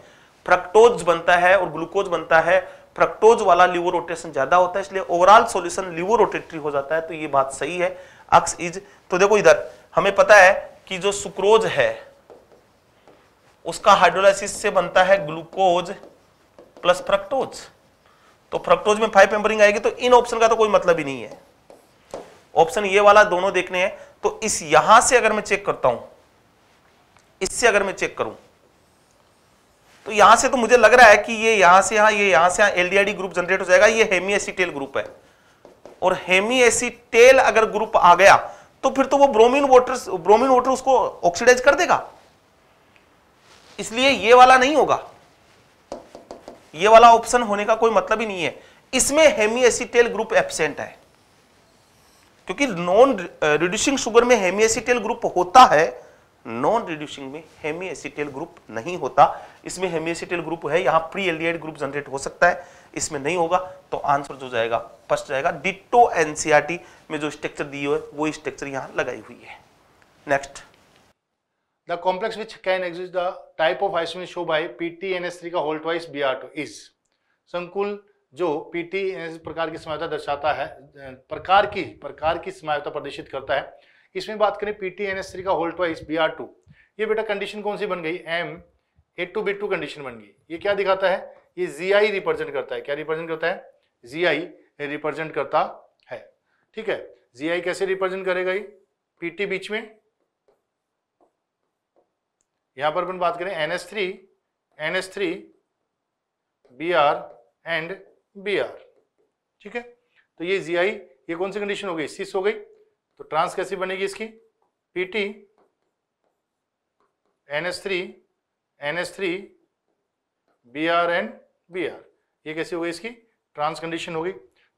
फ्रक्टोज बनता है और ग्लूकोज बनता है, फ्रक्टोज वाला ल्यूरोटेशन ज्यादा होता है, इसलिए ओवरऑल सॉल्यूशन ल्यूरोटेटरी हो जाता है। तो ये बात सही है। अक्स इज तो देखो इधर हमें पता है कि जो सुक्रोज है उसका हाइड्रोलाइसिस से बनता है ग्लूकोज प्लस फ्रक्टोज, तो फ्रक्टोज में फाइव मेंबरिंग आएगी, तो इन ऑप्शन का तो कोई मतलब ही नहीं है। ऑप्शन ये वाला दोनों देखने हैं। तो इस यहां से अगर मैं चेक करता हूं, इससे अगर मैं चेक करूं तो यहां से तो मुझे लग रहा है कि ये यहां से यहां ये यहां से यहां एलडीआईडी ग्रुप जनरेट हो जाएगा। ये हेमी एसीटेल ग्रुप है और हेमी एसीटेल अगर ग्रुप आ गया तो फिर तो वो ब्रोमीन वाटर ब्रोमीन वाटर उसको ऑक्सीडाइज कर देगा, इसलिए ये वाला नहीं होगा, ये वाला ऑप्शन होने का कोई मतलब ही नहीं है। इसमें हेमी एसीटेल ग्रुप एब्सेंट है क्योंकि नॉन रिड्यूसिंग शुगर में हेमी एसीटेल ग्रुप होता है, नॉन रिड्यूसिंग में हेमी एसीटेल ग्रुप नहीं होता। इसमें हेमी एसीटेल ग्रुप है, यहाँ प्री एल्डिहाइड ग्रुप जनरेट हो सकता है, इसमें नहीं होगा। तो आंसर जो जाएगा फर्स्ट जाएगा। डिटो एनसीईआरटी में जो स्ट्रक्चर दी हुई है वो स्ट्रक्चर यहाँ लगाई हुई है। Next the complex which can exist the type of isomer show by PTNS three का hold twice B R two is संकुल जो पीटीएनएस प्रकार की समानता दर्शाता है, प्रकार की प्रकार की समानता प्रदर्शित करता है। इसमें बात करें पीटीएनएस थ्री का hold twice B R two, ये बेटा कंडीशन कौन सी बन गई, M A two B two condition बन गई। ये क्या दिखाता है, ये जी आई रिप्रेजेंट करता है, क्या रिप्रेजेंट करता है, जी आई रिप्रेजेंट करता है। ठीक है, जी आई कैसे रिप्रेजेंट करेगा, ये पीटी बीच में, यहां पर अपन बात करें N S three N S three B R and B R. ठीक है, तो ये जी आई ये कौन सी कंडीशन हो गई, सिस हो गई, तो ट्रांस कैसी बनेगी इसकी, PT N S three N S three B R and B R, ये कैसी हो गई इसकी ट्रांस कंडीशन हो गई।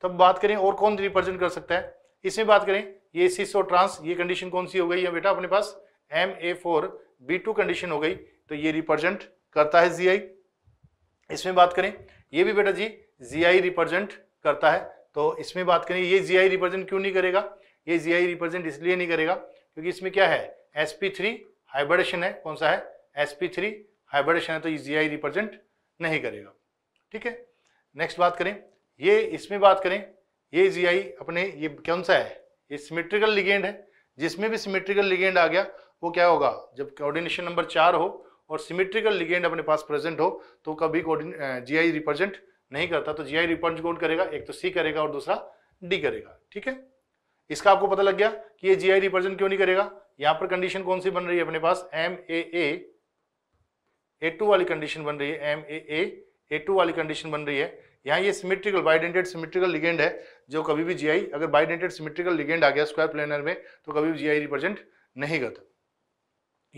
तब बात करें और कौन रिप्रेजेंट कर सकता है, इसमें बात करें ये सिस और ट्रांस, ये कंडीशन कौन सी हो गई है बेटा अपने पास, M A four B two condition हो गई, तो ये रिप्रेजेंट करता है जी आई। इसमें बात करें ये भी बेटा जी जी आई रिप्रेजेंट करता है, तो इसमें बात करें ये जी आई रिप्रेजेंट क्यों नहीं करेगा, ये जी आई रिप्रेजेंट इसलिए नहीं करेगा क्योंकि इसमें क्या है, एस पी थ्री हाइब्रिडेशन है, कौन सा है, एस पी थ्री हाइब्रिडेशन है, तो ये जी आई रिप्रेजेंट नहीं करेगा। ठीक है, नेक्स्ट बात करें ये, इसमें बात करें ये जी आई अपने ये कौन सा है, ये सिमेट्रिकल लिगेंड है, जिसमें भी सिमेट्रिकल लिगेंड आ गया वो क्या होगा, जब कोऑर्डिनेशन नंबर चार हो और सिमेट्रिकल लिगेंड अपने पास प्रेजेंट हो तो कभी जी आई रिप्रेजेंट नहीं करता। तो जी आई रिप्रेजेंट कौन करेगा, एक तो सी करेगा और दूसरा डी करेगा। ठीक है, इसका आपको पता लग गया कि ये जी आई रिप्रेजेंट क्यों नहीं करेगा। यहाँ पर कंडीशन कौन सी बन रही है अपने पास, एम ए ए टू वाली कंडीशन बन रही है, एम ए ए टू वाली कंडीशन बन रही है। यहाँ ये सिमेट्रिकल बाइडेंटेड सिमेट्रिकल लिगेंड है, जो कभी भी जी आई अगर बाइडेंटेड सिमेट्रिकल लिगेंड आ गया स्क्वायर प्लेनर में तो कभी भी जी आई रिप्रेजेंट नहीं करता।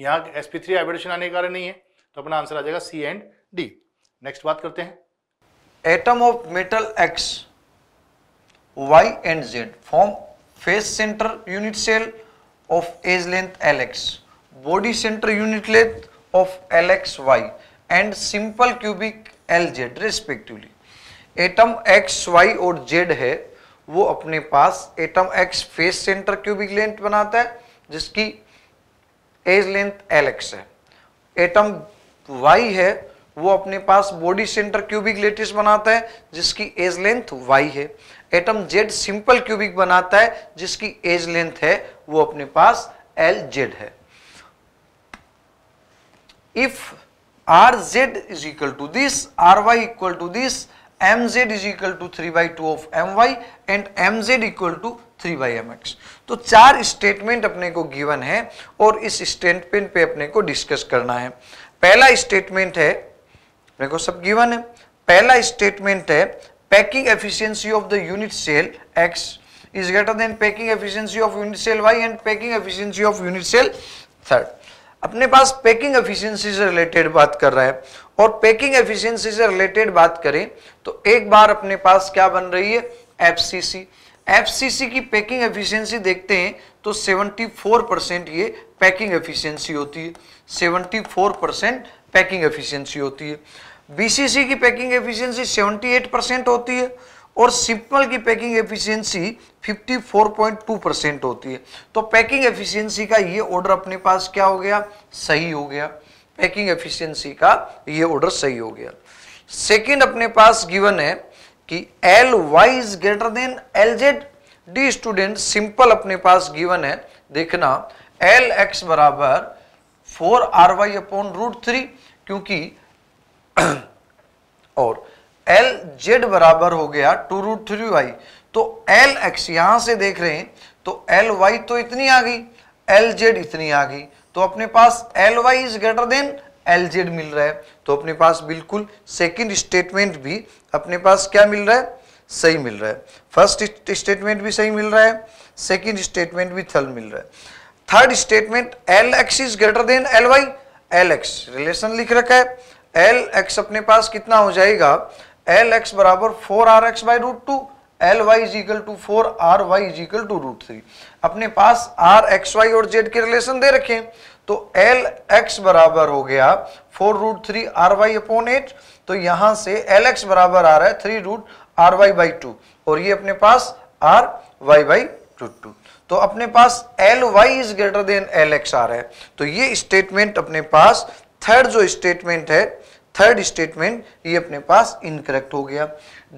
यहाँ एस पी थ्री हाइब्रिडेशन आने के कारण नहीं है, तो अपना आंसर आ जाएगा सी एंड डी। नेक्स्ट बात करते हैं, atom of metal X Y and Z form face centre unit cell of edge length L X, body centre unit length of L X Y and simple cubic L Z respectively. Atom X Y और Z है वो अपने पास, atom X face centre cubic length बनाता है जिसकी edge length L X है, atom Y है वो अपने पास बॉडी सेंटर क्यूबिक लेटिस बनाता है जिसकी एज लेंथ वाई है, एटम जेड सिंपल क्यूबिक बनाता है जिसकी एज लेंथ है वो अपने पास एल जेड है। If R Z is equal to this, R Y equal to this, M Z is equal to three by two of M Y and M Z equal to three by M X. तो चार statement अपने को given है और इस statement पे अपने को डिस्कस करना है। पहला स्टेटमेंट है, अपने को सब गिवन है, पहला स्टेटमेंट है packing efficiency of the unit cell X is greater than packing efficiency of unit cell Y and packing efficiency of unit cell third. अपने पास पैकिंग एफिशिएंसी से रिलेटेड बात कर रहा है और पैकिंग एफिशिएंसी से रिलेटेड बात करें तो एक बार अपने पास क्या बन रही है, एफसीसी। एफसीसी की पैकिंग एफिशिएंसी देखते हैं तो चौहत्तर परसेंट ये पैकिंग एफिशिएंसी होती है, चौहत्तर परसेंट पैकिंग एफिशिएंसी होती है। बीसीसी की पैकिंग एफिशिएंसी अठहत्तर परसेंट होती है और सिंपल की पैकिंग एफिशिएंसी चौवन पॉइंट दो परसेंट होती है। तो पैकिंग एफिशिएंसी का ये ऑर्डर अपने पास क्या हो गया, सही हो गया। पैकिंग एफिशिएंसी का ये ऑर्डर सही हो गया। सेकंड अपने पास गिवन है कि L Y is greater than L Z. Dear student simple अपने पास गिवन है, देखना एल एक्स बराबर four R Y upon root three, क्योंकि और एल जेड बराबर हो गया टू रूट थ्री वाई। तो एल एक्स यहां से देख रहे हैं तो एल वाई तो इतनी आ गई, एल जेड इतनी आ गई, तो अपने पास L Y is greater than L Z मिल रहा है। तो अपने पास बिल्कुल सेकंड स्टेटमेंट भी अपने पास क्या मिल रहा है, सही मिल रहा है। फर्स्ट स्टेटमेंट भी सही मिल रहा है, सेकंड स्टेटमेंट भी थल मिल रहा है। Third statement L X is greater than L Y, L X relation लिख रखा है। एल एक्स अपने पास कितना हो जाएगा, एल एक्स बराबर four R X by root two, L Y is equal to four R Y is equal to root three. अपने पास आर एक्स वाई और जेड के रिलेशन दे रखे हैं, तो एल एक्स बराबर हो गया four root three R Y upon eight. तो यहाँ से एल एक्स बराबर आ रहा है three root R Y by two, और ये अपने पास are Y by root two. तो अपने पास L Y is greater than L X आ रहा है। तो ये स्टेटमेंट अपने पास, थर्ड जो स्टेटमेंट है, थर्ड स्टेटमेंट ये अपने पास इनकरेक्ट हो गया।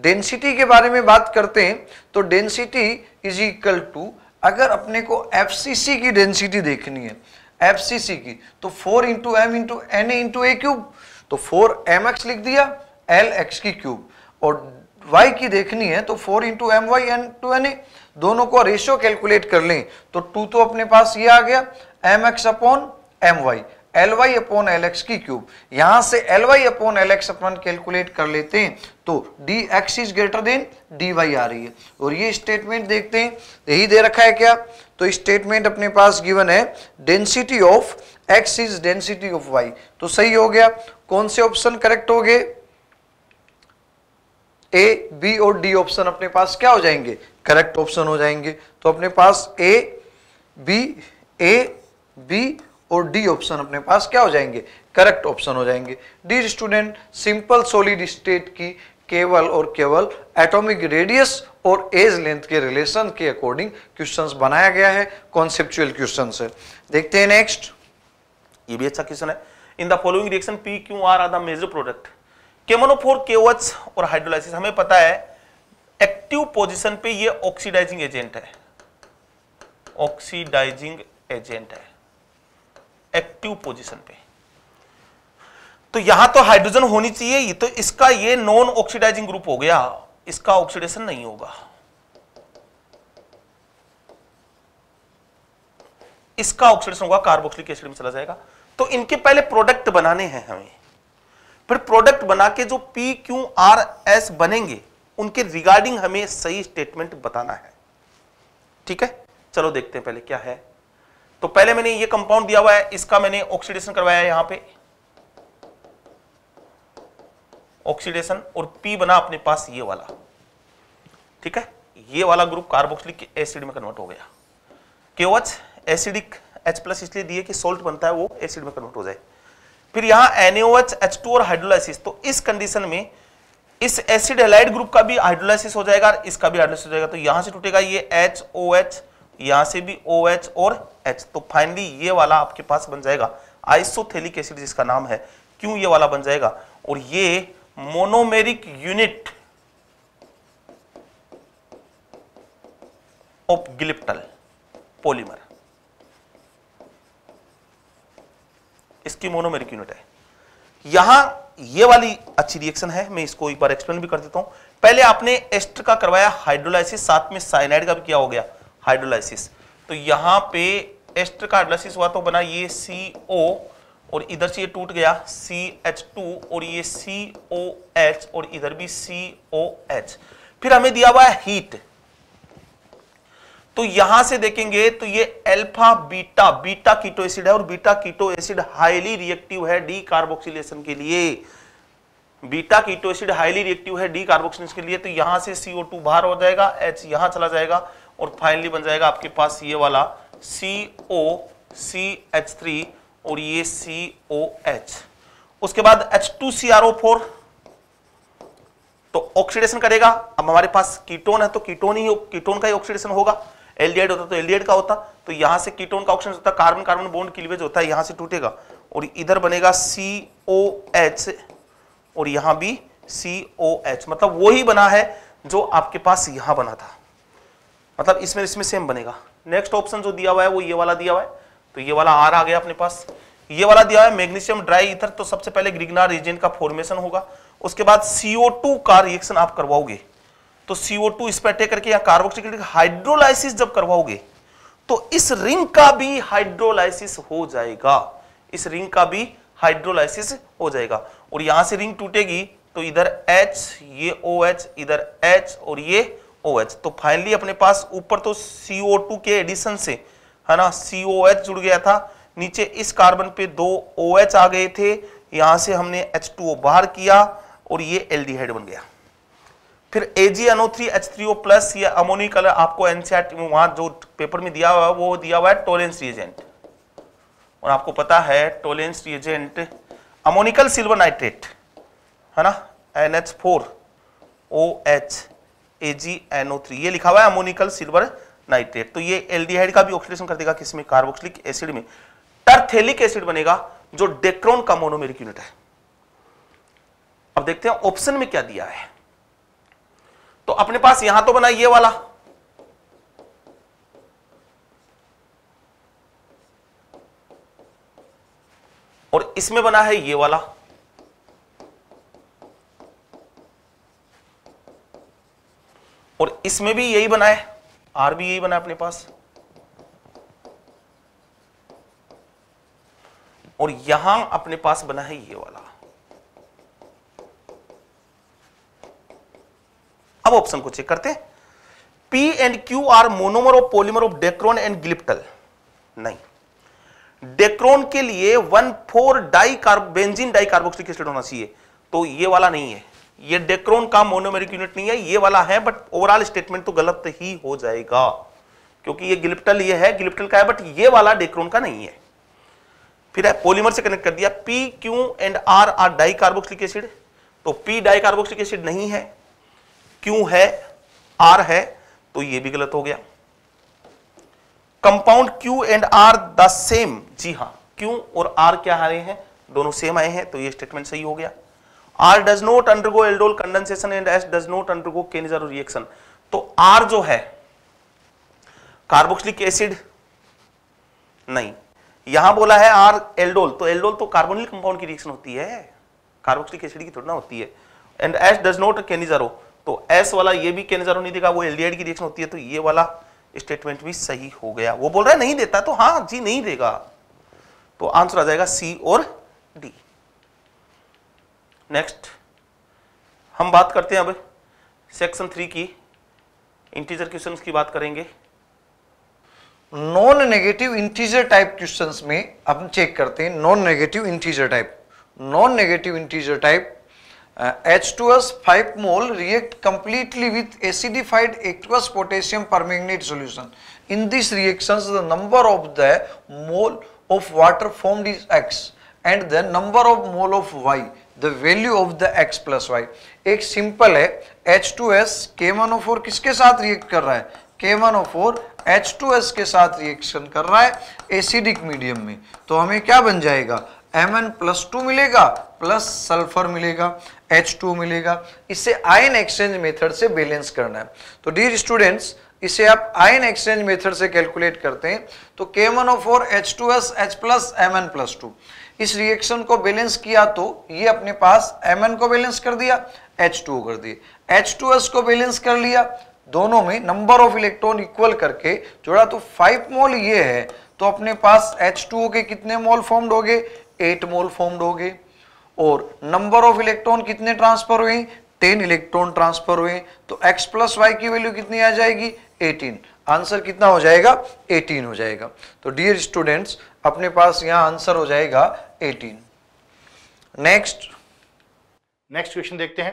डेंसिटी के बारे में बात करते हैं तो डेंसिटी इज इक्वल टू, अगर अपने को एफसीसी की डेंसिटी देखनी है, एफसीसी की, तो four into M into N A into A cube, तो फोर एम एक्स लिख दिया एल एक्स की क्यूब, और वाई की देखनी है तो four into M Y N two N A, दोनों को रेशियो कैलकुलेट कर लें तो टू तो अपने पास ये आ गया M X upon M Y, L Y upon L X की क्यूब। यहां से L Y upon L X अपन कैलकुलेट कर लेते हैं तो D X is greater than D Y आ रही है। और ये स्टेटमेंट देखते हैं, यही दे रखा है क्या, तो स्टेटमेंट अपने पास गिवन है density of X is density of Y, तो सही हो गया। कौन से ऑप्शन करेक्ट हो गए, ए बी और डी ऑप्शन अपने पास क्या हो जाएंगे, करेक्ट ऑप्शन हो जाएंगे। तो अपने पास ए बी, ए बी और डी ऑप्शन अपने पास क्या हो जाएंगे, करेक्ट ऑप्शन हो जाएंगे। Dear student simple solid state की केवल और केवल एटॉमिक रेडियस और एज लेंथ के रिलेशन के अकॉर्डिंग क्वेश्चंस बनाया गया है, कॉन्सेप्चुअल क्वेश्चंस है। देखते हैं नेक्स्ट, ये भी अच्छा क्वेश्चन है। In the following reaction P Q R are the major product, केमोनोफोर KOH और हाइड्रोलाइसिस। हमें पता है एक्टिव पोजीशन पे ये ऑक्सीडाइजिंग एजेंट है, ऑक्सीडाइजिंग एजेंट है एक्टिव पोजीशन पे, तो यहां तो हाइड्रोजन होनी चाहिए, ये तो इसका ये नॉन ऑक्सीडाइजिंग ग्रुप हो गया, इसका ऑक्सीडेशन नहीं होगा, इसका ऑक्सीडेशन होगा कार्बोक्सिलिक एसिड में चला जाएगा। तो इनके पहले प्रोडक्ट बनाने हैं हमें, फिर प्रोडक्ट बना के जो पी क्यू आर एस बनेंगे उनके रिगार्डिंग हमें सही स्टेटमेंट बताना है, ठीक है। चलो देखते हैं पहले क्या है। तो पहले मैंने ये कंपाउंड दिया हुआ है, इसका मैंने ऑक्सीडेशन करवाया है, यहां पे ऑक्सीडेशन, और पी बना अपने पास ये वाला, ठीक है, ये वाला ग्रुप कार्बोक्सिलिक एसिड में कन्वर्ट हो गया। केओएच एसिडिक H प्लस इसलिए दिए कि सॉल्ट बनता है वो एसिड में कन्वर्ट हो जाए। फिर यहां NaOH, एच टू और हाइड्रोलाइसिस, तो इस कंडीशन में इस एसिड हैलाइड ग्रुप का भी हाइड्रोलाइसिस हो जाएगा और इसका भी हाइड्रोलाइसिस हो जाएगा। तो यहां से टूटेगा ये एच ओ एच, यहां से भी OH और H, तो फाइनली ये वाला आपके पास बन जाएगा आइसोथैलिक एसिड जिसका नाम है, क्यों ये वाला बन जाएगा, और ये monomeric unit of glyptal polymer, इसकी मोनोमेरिक यूनिट है। यहां ये वाली अच्छी रिएक्शन है, मैं इसको एक बार एक्सप्लेन भी कर देता हूं। पहले आपने एस्टर का करवाया हाइड्रोलाइसिस, साथ में साइनाइड का भी क्या हो गया, हाइड्रोलाइसिस। तो यहां पे एस्टर का हाइड्रोलाइसिस हुआ तो बना ये सी ओ, और इधर से ये टूट गया सी एच टू, और ये सी ओ एच, और इधर भी सी ओ एच। फिर हमें दिया हुआ है हीट, तो यहां से देखेंगे तो ये alpha beta beta keto acid है, और beta keto acid highly reactive है डी कार्बोक्सिलेशन के लिए, beta keto acid highly reactive है डी कार्बोक्सिलेशन के लिए। तो यहां से सी ओ टू बाहर हो जाएगा, H यहां चला जाएगा, और फाइनली बन जाएगा आपके पास ये वाला सी ओ, सी एच थ्री और ये सी ओ एच। उसके बाद H two C R O four, तो ऑक्सीडेशन करेगा। अब हमारे पास कीटोन है तो कीटोन ही कीटोन का ही ऑक्सीडेशन होगा, एल्डिहाइड होता तो एल्डिहाइड का होता, तो यहाँ से कीटोन का ऑक्सीडेशन होता, कार्बन कार्बन बॉन्ड क्लीवेज होता है, यहाँ से टूटेगा और इधर बनेगा सी ओ एच और यहाँ भी सी ओ एच, मतलब वही बना है जो आपके पास यहाँ बना था, मतलब इसमें इसमें सेम बनेगा। नेक्स्ट ऑप्शन जो दिया हुआ है वो ये वाला दिया हुआ है, तो ये वाला आर आ गया अपने पास, ये वाला दिया हुआ है मैग्नीशियम ड्राई ईथर, तो सबसे पहले ग्रिगनार रिएजेंट का फॉर्मेशन होगा, उसके बाद सी ओ टू का रिएक्शन आप करवाओगे, तो सी ओ टू इस पर अटैक करके या कार्बोक्सिलिक हाइड्रोलाइसिस जब करवाओगे तो इस रिंग का भी हाइड्रोलाइसिस हो जाएगा, इस रिंग का भी हाइड्रोलाइसिस हो जाएगा और यहां से रिंग टूटेगी तो इधर H, ये OH, इधर H और ये OH, तो फाइनली अपने पास ऊपर तो सी ओ टू के एडिशन से है ना सी ओ एच जुड़ गया था, नीचे इस कार्बन पे दो OH आ गए थे, यहां से हमने एच टू ओ बाहर किया और ये एल्डिहाइड बन गया। फिर A G N O three H three O plus या अमोनियम कलर आपको एनसीईआरटी में वहां जो पेपर में दिया हुआ है वो दिया हुआ है टोलेंस रिएजेंट, और आपको पता है Tollens reagent ammoniacal silver nitrate है ना N H four O H A G N O three, ये लिखा हुआ है अमोनिकल सिल्वर नाइट्रेट, तो ये एल्डिहाइड का भी ऑक्सीडेशन कर देगा किसमें, कार्बोक्सिलिक एसिड में, टरथेलिक एसिड बनेगा जो डेक्रोन का मोनोमेरिक यूनिट है। अब देखते हैं ऑप्शन में क्या दिया है, तो अपने पास यहां तो बना ये वाला, और इसमें बना है ये वाला, और इसमें भी यही बना है, आर भी यही बना है अपने पास, और यहां अपने पास बना है ये वाला। अब ऑप्शन को चेक करते हैं, P and Q are monomer of polymer of Dacron and glyptal, नहीं, डेक्रोन के लिए one four di carb benzene di carboxylic acid होना चाहिए, तो ये वाला नहीं है, ये डेक्रोन का मोनोमेरिक यूनिट नहीं है, ये वाला है, बट ओवरऑल स्टेटमेंट तो गलत ही हो जाएगा क्योंकि ये ग्लिप्टल ये है, ग्लिप्टल का है बट ये वाला डेक्रोन का नहीं है। फिर है पॉलीमर से कनेक्ट कर दिया, P Q and R are di carboxylic acid, तो पी डाई कार्बोक्सिलिक एसिड नहीं है, क्यू है, आर है, तो ये भी गलत हो गया। Compound Q and R the same, जी हां, क्यू और आर क्या आ रहे हैं, दोनों सेम आए हैं, तो ये स्टेटमेंट सही हो गया। R does not undergo aldol condensation and S does not undergo Keynesian reaction, तो R जो है कार्बोक्सिलिक एसिड नहीं, यहां बोला है R aldol, तो aldol तो कार्बोनिल कंपाउंड की रिएक्शन होती है, कार्बोक्सिलिक एसिड की थोड़ी ना होती है, and S does not Keynesian, तो S वाला ये भी Keynesian नहीं देगा, वो एल्डिहाइड की रिएक्शन होती है, तो ये वाला स्टेटमेंट भी सही हो गया। वो बोल रहा है नहीं देता, तो हाँ जी नहीं देगा, तो आंसर आ जाएगा सी और डी। नेक्स्ट हम बात करते हैं अब सेक्शन थ्री की, इंटीजर क्वेश्चंस की बात करेंगे। Non negative integer type questions में हम चेक करते हैं non negative integer type. Non negative integer type H two S five mole react completely with acidified aqueous potassium permanganate solution. In this reactions the number of the mole of water formed is X and the number of mole of Y, the value of the X plus Y. एक simple है, H two S K one O four किसके साथ react कर रहा है, K one O four H two S के साथ reaction कर रहा है एसिडिक मीडियम में, तो हमें क्या बन जाएगा, एम एन प्लस टू मिलेगा प्लस सल्फर मिलेगा एच टू मिलेगा। इसे आयन एक्सचेंज मेथड से बैलेंस करना है, तो डियर स्टूडेंट्स इसे आप आयन एक्सचेंज मेथड से कैलकुलेट करते हैं, तो K one O four H two S H plus M N plus two, इस रिएक्शन को बैलेंस किया तो ये अपने पास एम एन को बैलेंस कर दिया, एच टू ओ कर दिया, एच टू एस को बैलेंस कर लिया, दोनों में नंबर ऑफ इलेक्ट्रॉन इक्वल करके जोड़ा तो फाइव मोल ये है, तो अपने पास एच टू ओ के कितने मोल फॉर्म्ड हो गए, एट मोल फॉर्म्ड हो गए, और नंबर ऑफ इलेक्ट्रॉन कितने ट्रांसफर हुए, टेन इलेक्ट्रॉन ट्रांसफर हुए, तो x प्लस वाई की वैल्यू कितनी आ जाएगी, एटीन। आंसर कितना हो जाएगा, एटीन हो जाएगा। तो डियर स्टूडेंट्स अपने पास यहाँ आंसर हो जाएगा एटीन। नेक्स्ट नेक्स्ट क्वेश्चन देखते हैं।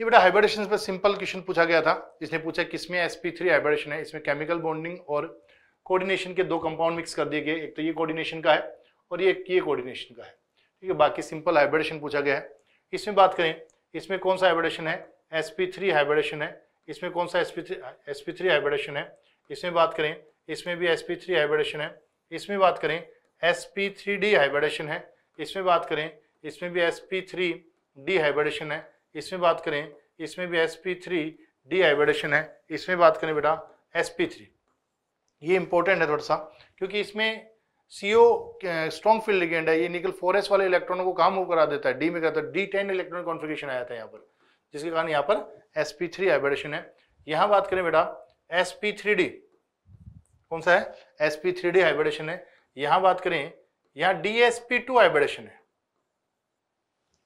ये बेटा हाइब्रिडेशन पर सिंपल क्वेश्चन पूछा गया था, जिसने पूछा किसमें एस पी थ्री हाइब्रिडेशन है, इसमें केमिकल बॉन्डिंग और कोऑर्डिनेशन के दो कंपाउंड मिक्स कर दिए गए, एक तो ये कोऑर्डिनेशन का है और ये ये कोऑर्डिनेशन का है, ठीक है। बाकी सिंपल हाइब्रिडेशन पूछा गया है। इसमें बात करें इसमें कौन सा हाइब्रिडेशन है, एस पी थ्री हाइब्रिडेशन है। इसमें कौन सा एस पी थ्री हाइब्रिडेशन है, इसमें बात करें इसमें भी एस पी थ्री हाइब्रिडेशन है। इसमें बात करें S P three D hybridisation है। इसमें बात करें इसमें भी S P three D hybridisation है। इसमें बात करें इसमें भी S P three D hybridisation है। इसमें बात करें बेटा एस पी थ्री, ये इंपॉर्टेंट है थोड़ा सा, क्योंकि इसमें सीओ स्ट्रॉन्ग फील्ड लिगेंड है, ये निकल फोर एस वाले इलेक्ट्रॉनों को काम हो करा देता है, डी में करता है, डी टेन इलेक्ट्रॉन कॉन्फिगरेशन आया था यहाँ पर, जिसके कारण यहाँ पर एस पी थ्री हाइब्रिडेशन है। यहाँ बात करें बेटा एस पी थ्री डी कौन सा है, S P three D hybridisation है। यहाँ बात करें यहाँ D S P two hybridisation है,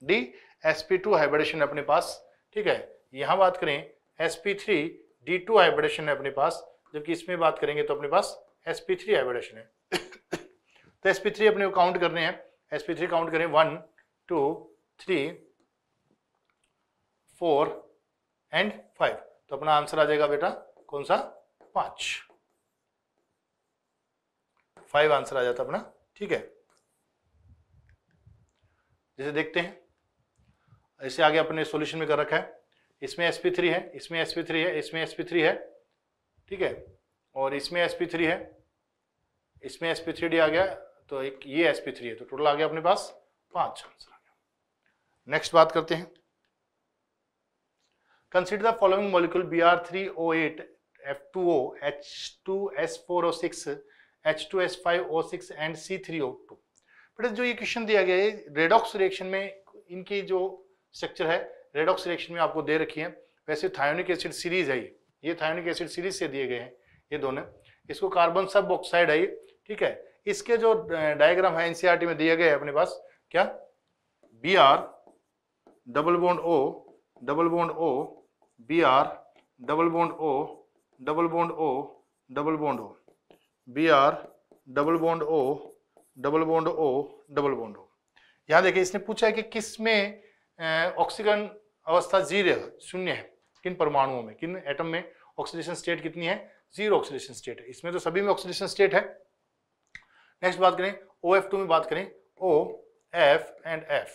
D S P two hybridisation है अपने पास, ठीक है। यहाँ बात करें S P three D two hybridisation है अपने पास, जबकि इसमें बात करेंगे तो अपने पास एस पी थ्री हाइब्रिडेशन है। तो एस पी थ्री अपने काउंट करने हैं, एस पी थ्री काउंट करें one to three four and five, तो अपना आंसर आ जाएगा बेटा कौन सा, पांच, फाइव आंसर आ जाता अपना, ठीक है। जैसे देखते हैं इसे आगे अपने सॉल्यूशन में कर रखा है, इसमें एस पी थ्री है, इसमें एस पी थ्री है, इसमें एस पी थ्री है, ठीक है, और इसमें एस पी थ्री है, इसमें एस पी थ्री डी आ गया, तो एक ये एस पी थ्री है, तो टोटल आ गया अपने पास पांच आंसर आ गया। नेक्स्ट बात करते हैं, consider the following molecule B R three O eight F two O H two S four O six H two S five O six and C three O two. बेटा जो ये question दिया गया है redox reaction में, इनकी जो structure है रेडॉक्स रिएक्शन में आपको दे रखी है। वैसे थायोनिक एसिड सीरीज है, ये ये थायोनिक एसिड सीरीज से दिए गए हैं ये दोनों, इसको कार्बन सब ऑक्साइड है ये, ठीक है। इसके जो डायग्राम है N C E R T में दिया गया है अपने पास, क्या B R double bond O double bond O B R double bond O double bond O double bond O B R double bond O double bond O double bond O. यहाँ देखिए इसने पूछा है कि किस में ऑक्सीकरण अवस्था जीरो शून्य है, किन परमाणुओं में, किन एटम में ऑक्सीडेशन स्टेट कितनी है, जीरो ऑक्सीडेशन स्टेट है। इसमें तो सभी में ऑक्सीडेशन स्टेट है। नेक्स्ट बात करें ओ एफ टू में, बात करें O, F एंड F,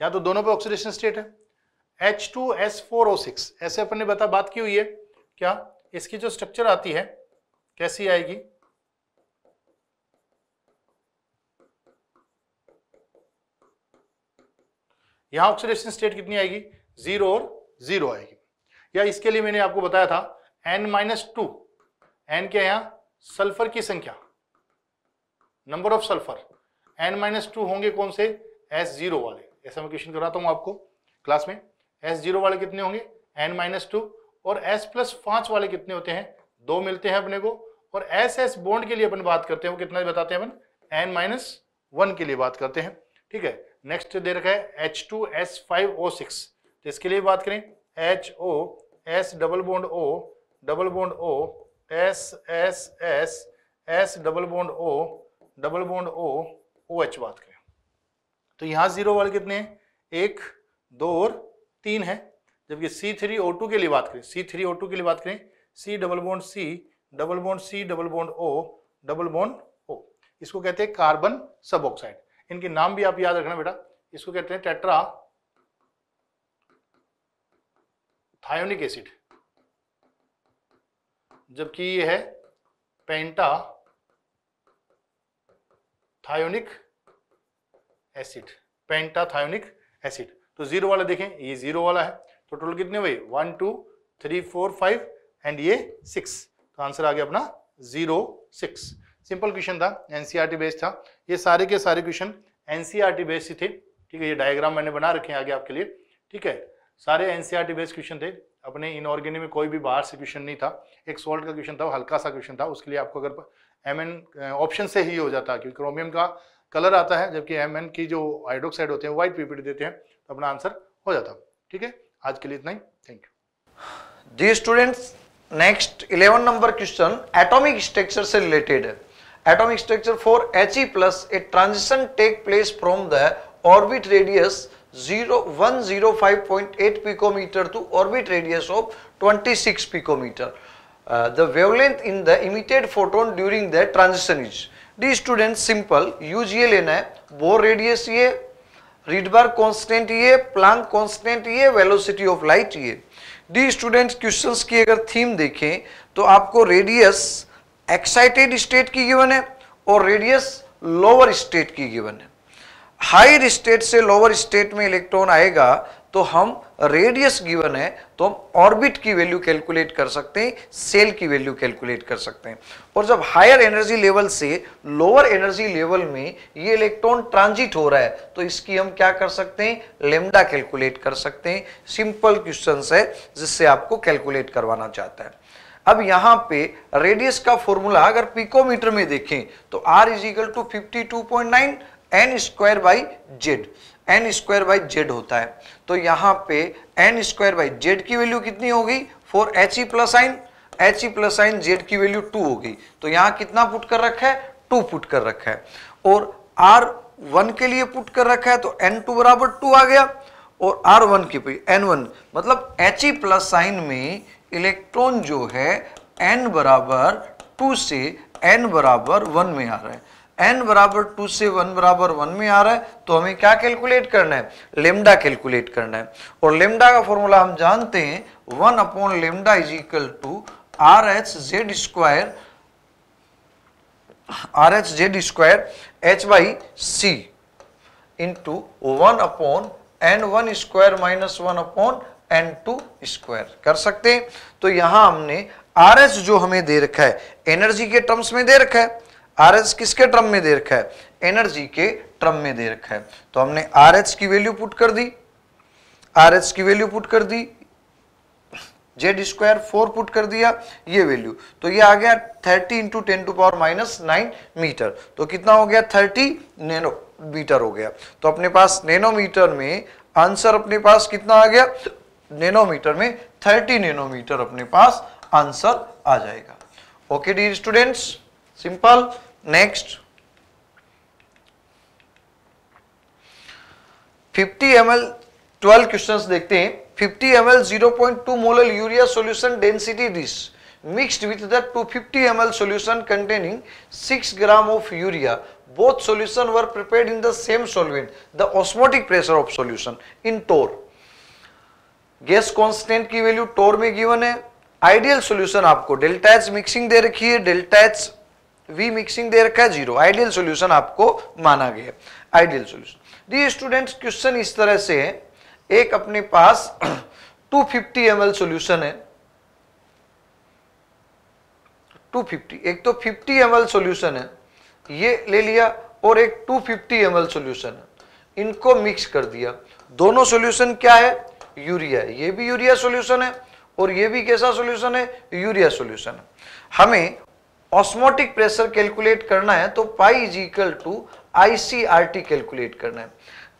यहाँ तो दोनों पे ऑक्सीडेशन स्टेट है। H two S four O six ऐसे अपन ने बता बात की हुई है, क्या इसकी जो स्ट्रक्चर आती है कैसी आएगी, यहाँ ऑक्सीडेशन स्टेट कितनी आएगी, जीरो और जीरो आएगी। या इसके लिए मैंने आपको बताया था एन माइनस टू, एन क्या यहाँ सल्फर की संख्या, number of sulphur, N minus two होंगे कौन से, एस जीरो वाले। ऐसा मैं क्वेश्चन कराता हूँ आपको क्लास में, एस जीरो वाले कितने होंगे, एन माइनस टू, और एस प्लस पाँच वाले कितने होते हैं, दो मिलते हैं अपने को। और एस एस बॉन्ड के लिए अपन बात करते हैं, वो कितना बताते हैं अपन, एन माइनस वन के लिए बात करते हैं, ठीक है। नेक्स्ट दे रखा है H two S five O six, तो इसके लिए बात करें H O S double bond O double bond O S S S S double bond O double bond O O H बात करें, तो यहाँ जीरो वाले कितने हैं, एक दो और तीन है। जबकि सी थ्री ओ टू के लिए बात करें, सी थ्री ओ टू के लिए बात करें, C double bond C double bond C double bond O double bond O, इसको कहते हैं कार्बन सब ऑक्साइड। इनके नाम भी आप याद रखना बेटा, इसको कहते हैं टेट्रा थायोनिक एसिड, जबकि ये है pentathionic acid, pentathionic acid. तो जीरो वाला देखें, ये जीरो वाला है, तो टोटल कितने हुए, one to three four five and ये सिक्स, तो आंसर आ गया अपना जीरो सिक्स। सिंपल क्वेश्चन था, एनसीईआरटी बेस्ड था, ये सारे के सारे क्वेश्चन एनसीईआरटी बेस्ड ही थे, ठीक है। ये डायग्राम मैंने बना रखे हैं आगे आपके लिए, ठीक है, सारे एनसीईआरटी बेस्ड क्वेश्चन थे। अपने इनऑर्गेनिक में कोई भी बाहर से क्वेश्चन नहीं था, एक सॉल्ट का क्वेश्चन था, हल्का सा क्वेश्चन था, उसके लिए आपको अगर एम एन ऑप्शन से ही हो जाता, क्योंकि क्रोमियम का कलर आता है, जबकि एम एन की जो हाइड्रोक्साइड होते हैं व्हाइट पीपीटी देते हैं, तो अपना आंसर हो जाता, ठीक है। आज के लिए इतना ही, थैंक यू। जी students, next eleven number question atomic structure से रिलेटेड है। Atomic structure for He plus a transition take place from the orbit radius one hundred five point eight picometre to orbit radius of twenty-six picometer. Uh, the wavelength in the emitted photon during the transition is. D students simple, U G A लेना है, Bohr radius ये Rydberg constant ये, Planck constant ये, velocity of light ये। Dear students, questions की अगर theme देखें तो आपको रेडियस एक्साइटेड स्टेट की गिवन है और रेडियस लोअर स्टेट की गिवन है। हायर स्टेट से लोअर स्टेट में इलेक्ट्रॉन आएगा तो हम रेडियस गिवन है तो हम ऑर्बिट की वैल्यू कैलकुलेट कर सकते हैं, सेल की वैल्यू कैलकुलेट कर सकते हैं। और जब हायर एनर्जी लेवल से लोअर एनर्जी लेवल में ये इलेक्ट्रॉन ट्रांजिट हो रहा है तो इसकी हम क्या कर सकते हैं, लेमडा कैलकुलेट कर सकते हैं। सिंपल क्वेश्चंस है जिससे आपको कैलकुलेट करवाना चाहता है। अब यहाँ पे रेडियस का फॉर्मूला अगर पिकोमीटर में देखें तो R is equal to fifty two point nine N square by Z, N square by Z होता है। तो यहाँ पे एन स्क्वायर बाई जेड की वैल्यू कितनी होगी, for H E plus sign, H E plus sign Z की value two होगी। तो यहाँ कितना पुट कर रखा है, टू पुट कर रखा है। और आर वन के लिए पुट कर रखा है तो एन टू बराबर टू आ गया और आर वन के पे एन वन, मतलब एच ई प्लस साइन में इलेक्ट्रॉन जो है एन बराबर टू से एन बराबर वन में आ रहा है, n बराबर टू से वन बराबर वन में आ रहा है। तो हमें क्या कैलकुलेट करना है, लेमडा कैलकुलेट करना है। और लेमडा का फॉर्मूला हम जानते हैं, one upon lambda is equal to R H Z square, R H Z square H by C into one upon N one square minus one upon N two square कर सकते हैं। तो यहां हमने आर एच जो हमें दे रखा है एनर्जी के टर्म्स में दे रखा है, आर एच किसके टर्म में दे रखा है, एनर्जी के टर्म में दे रखा है। तो हमने आर एच की वैल्यू पुट कर दी, आर एच की वैल्यू पुट कर दी, जेड स्क्वायर फोर पुट कर दिया ये वैल्यू। तो ये आ गया thirty into ten to power minus nine metre. तो कितना हो गया, थर्टी नैनोमीटर हो गया। तो अपने पास नैनोमीटर में आंसर अपने पास कितना आ गया, नैनोमीटर में थर्टी नैनोमीटर अपने पास आंसर आ जाएगा। Okay dear students, simple. Next, fifty M L twelve questions देखते हैं। Fifty M L zero point two molar urea solution density dish mixed with the two fifty M L solution containing six gram of urea, both solution were prepared in the same solvent, the osmotic pressure of solution in torr. Gas constant की value torr में given है। Ideal solution आपको delta H mixing दे रखी है, delta H V mixing दे रखा है जीरो, आइडियल सॉल्यूशन आपको माना गया, ideal solution. Dear students, question इस तरह से है, एक अपने पास two fifty M L solution है, टू फिफ्टी, एक तो फिफ्टी एम एल सॉल्यूशन है ये ले लिया और एक two fifty M L solution है, इनको मिक्स कर दिया। दोनों सॉल्यूशन क्या है, यूरिया है, ये भी यूरिया सॉल्यूशन है और ये भी कैसा सॉल्यूशन है, यूरिया सॉल्यूशन है। हमें ऑस्मोटिक प्रेशर कैलकुलेट करना है तो pi is equal to iCRT calculate करना है।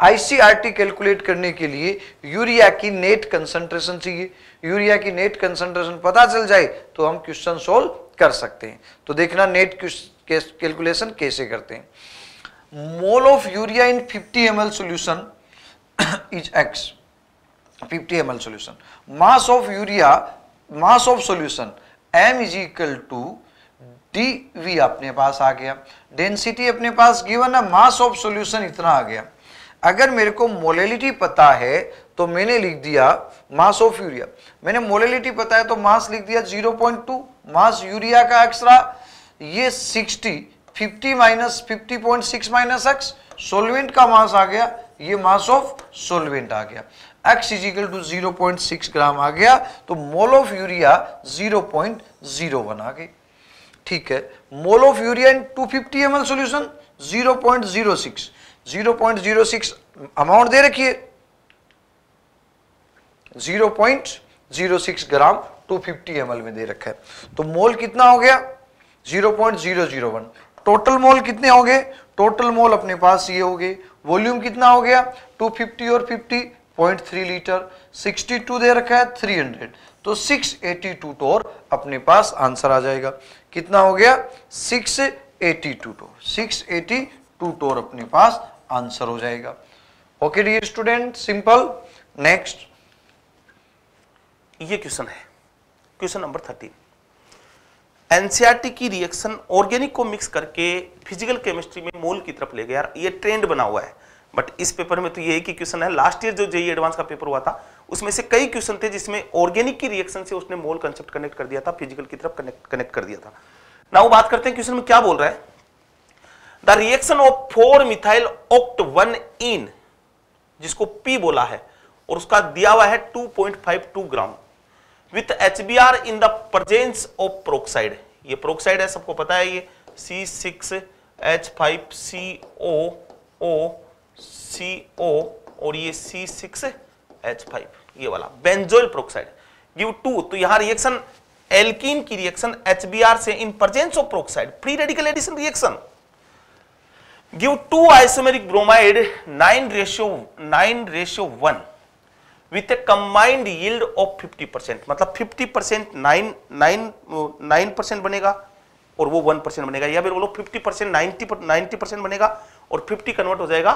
आईसीआरटी कैलकुलेट करने के लिए यूरिया की नेट कंसंट्रेशन चाहिए, यूरिया की नेट कंसंट्रेशन पता चल जाए तो हम क्वेश्चन सोल्व कर सकते हैं। तो देखना नेट कैलकुलेशन कैसे करते हैं। Mole of urea in fifty M L solution is X, fifty M L solution. Mass of urea, mass of solution M is equal to D V अपने पास आ गया। डेंसिटी अपने पास गिवन है, मास ऑफ सॉल्यूशन इतना आ गया। अगर मेरे को मोलैलिटी पता है तो मैंने लिख दिया मास ऑफ यूरिया, मैंने मोलैलिटी पता है तो मास लिख दिया zero point two, mass urea का एक्सरा ये sixty, fifty minus fifty point six minus x, solvent का मास आ गया, ये मास ऑफ सोलवेंट आ गया। X is equal to zero point six gram आ गया। तो mole of urea zero point zero one आ गई, ठीक है। Mole of urea in two fifty M L solution zero point zero six, zero point zero six amount दे रखिए, zero point zero six gram two fifty M L में दे रखा है। तो मोल कितना हो गया, zero point zero zero one. Total mole कितने हो गए, टोटल मोल अपने पास ये हो गए। वॉल्यूम कितना हो गया, टू फिफ्टी और fifty, zero point three litre, sixty two दे रखा है थ्री हंड्रेड, तो सिक्स एटी टू टोर अपने पास आंसर आ जाएगा। कितना हो गया, six eighty two torr, six eighty two torr अपने पास आंसर हो जाएगा। Okay dear student, simple. Next, ये क्वेश्चन है, क्वेश्चन नंबर थर्टीन। एनसीईआरटी की रिएक्शन ऑर्गेनिक को मिक्स करके फिजिकल केमिस्ट्री में मोल की तरफ ले गया। ये ट्रेंड बना हुआ है, बट इस पेपर में तो ये एक ही क्वेश्चन है। लास्ट ईयर जो जेईई एडवांस का पेपर हुआ था उसमें से कई क्वेश्चन थे जिसमें ऑर्गेनिक की रिएक्शन से उसने मोल कंसेप्ट कनेक्ट कर दिया था, फिजिकल की तरफ कनेक्ट कनेक्ट कर दिया था। नाउ बात करते हैं क्वेश्चन में क्या बोल रहा है, the reaction of four methyl oct one ene, जिसको पी बोला है और उसका दिया हुआ है two point five two gram with HBr in the presence of peroxide. ये पेरोक्साइड है, सबको पता है, ये C six H five C O O C O और ये सी सिक्स एच फाइव, ये वाला बेंजोइल पेरोक्साइड गिव टू। तो यहां रिएक्शन एल्कीन की रिएक्शन एचबीआर से in presence of peroxide, free radical addition reaction give two isomeric bromide nine ratio one with a combined yield of fifty percent, मतलब fifty percent nine percent बनेगा और वो one percent बनेगा, या फिर बोलो फिफ्टी परसेंट नाइन्टी परसेंट बनेगा और फिफ्टी कन्वर्ट हो जाएगा,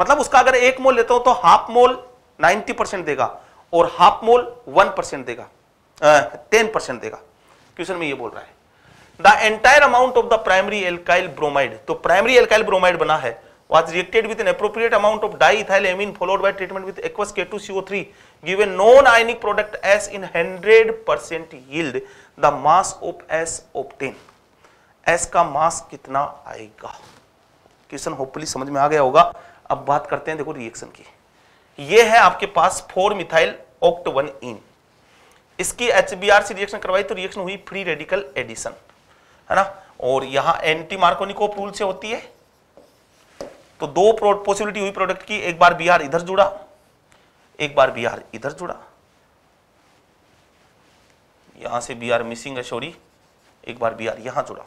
मतलब उसका अगर एक मोल लेता हूं तो हाफ मोल नाइन्टी परसेंट देगा और हाफ मोल वन परसेंट देगा, टेन परसेंट देगा। क्वेश्चन में ये बोल रहा है the entire amount of the primary alkyl bromide, तो प्राइमरी एल्काइल ब्रोमाइड बना है, was reacted with an appropriate amount of diethylamine followed by treatment with aqueous K two C O three give a non-ionic product S in hundred percent yield, the mass of S obtained. S का मास कितना आएगा? Question hopefully समझ में आ गया होगा। अब बात करते हैं, देखो रिएक्शन की, ये है आपके पास four methyl oct one ene, इसकी एचबीआर से रिएक्शन करवाई तो रिएक्शन हुई फ्री रेडिकल एडिशन, है ना, और यहां एंटी मार्कोनिकोव रूल से होती है, तो दो पॉसिबिलिटी हुई प्रोडक्ट की, एक बार बीआर इधर जुड़ा, एक बार बीआर इधर जुड़ा, यहां से बीआर मिसिंग है, सॉरी, एक बार बीआर यहां जुड़ा।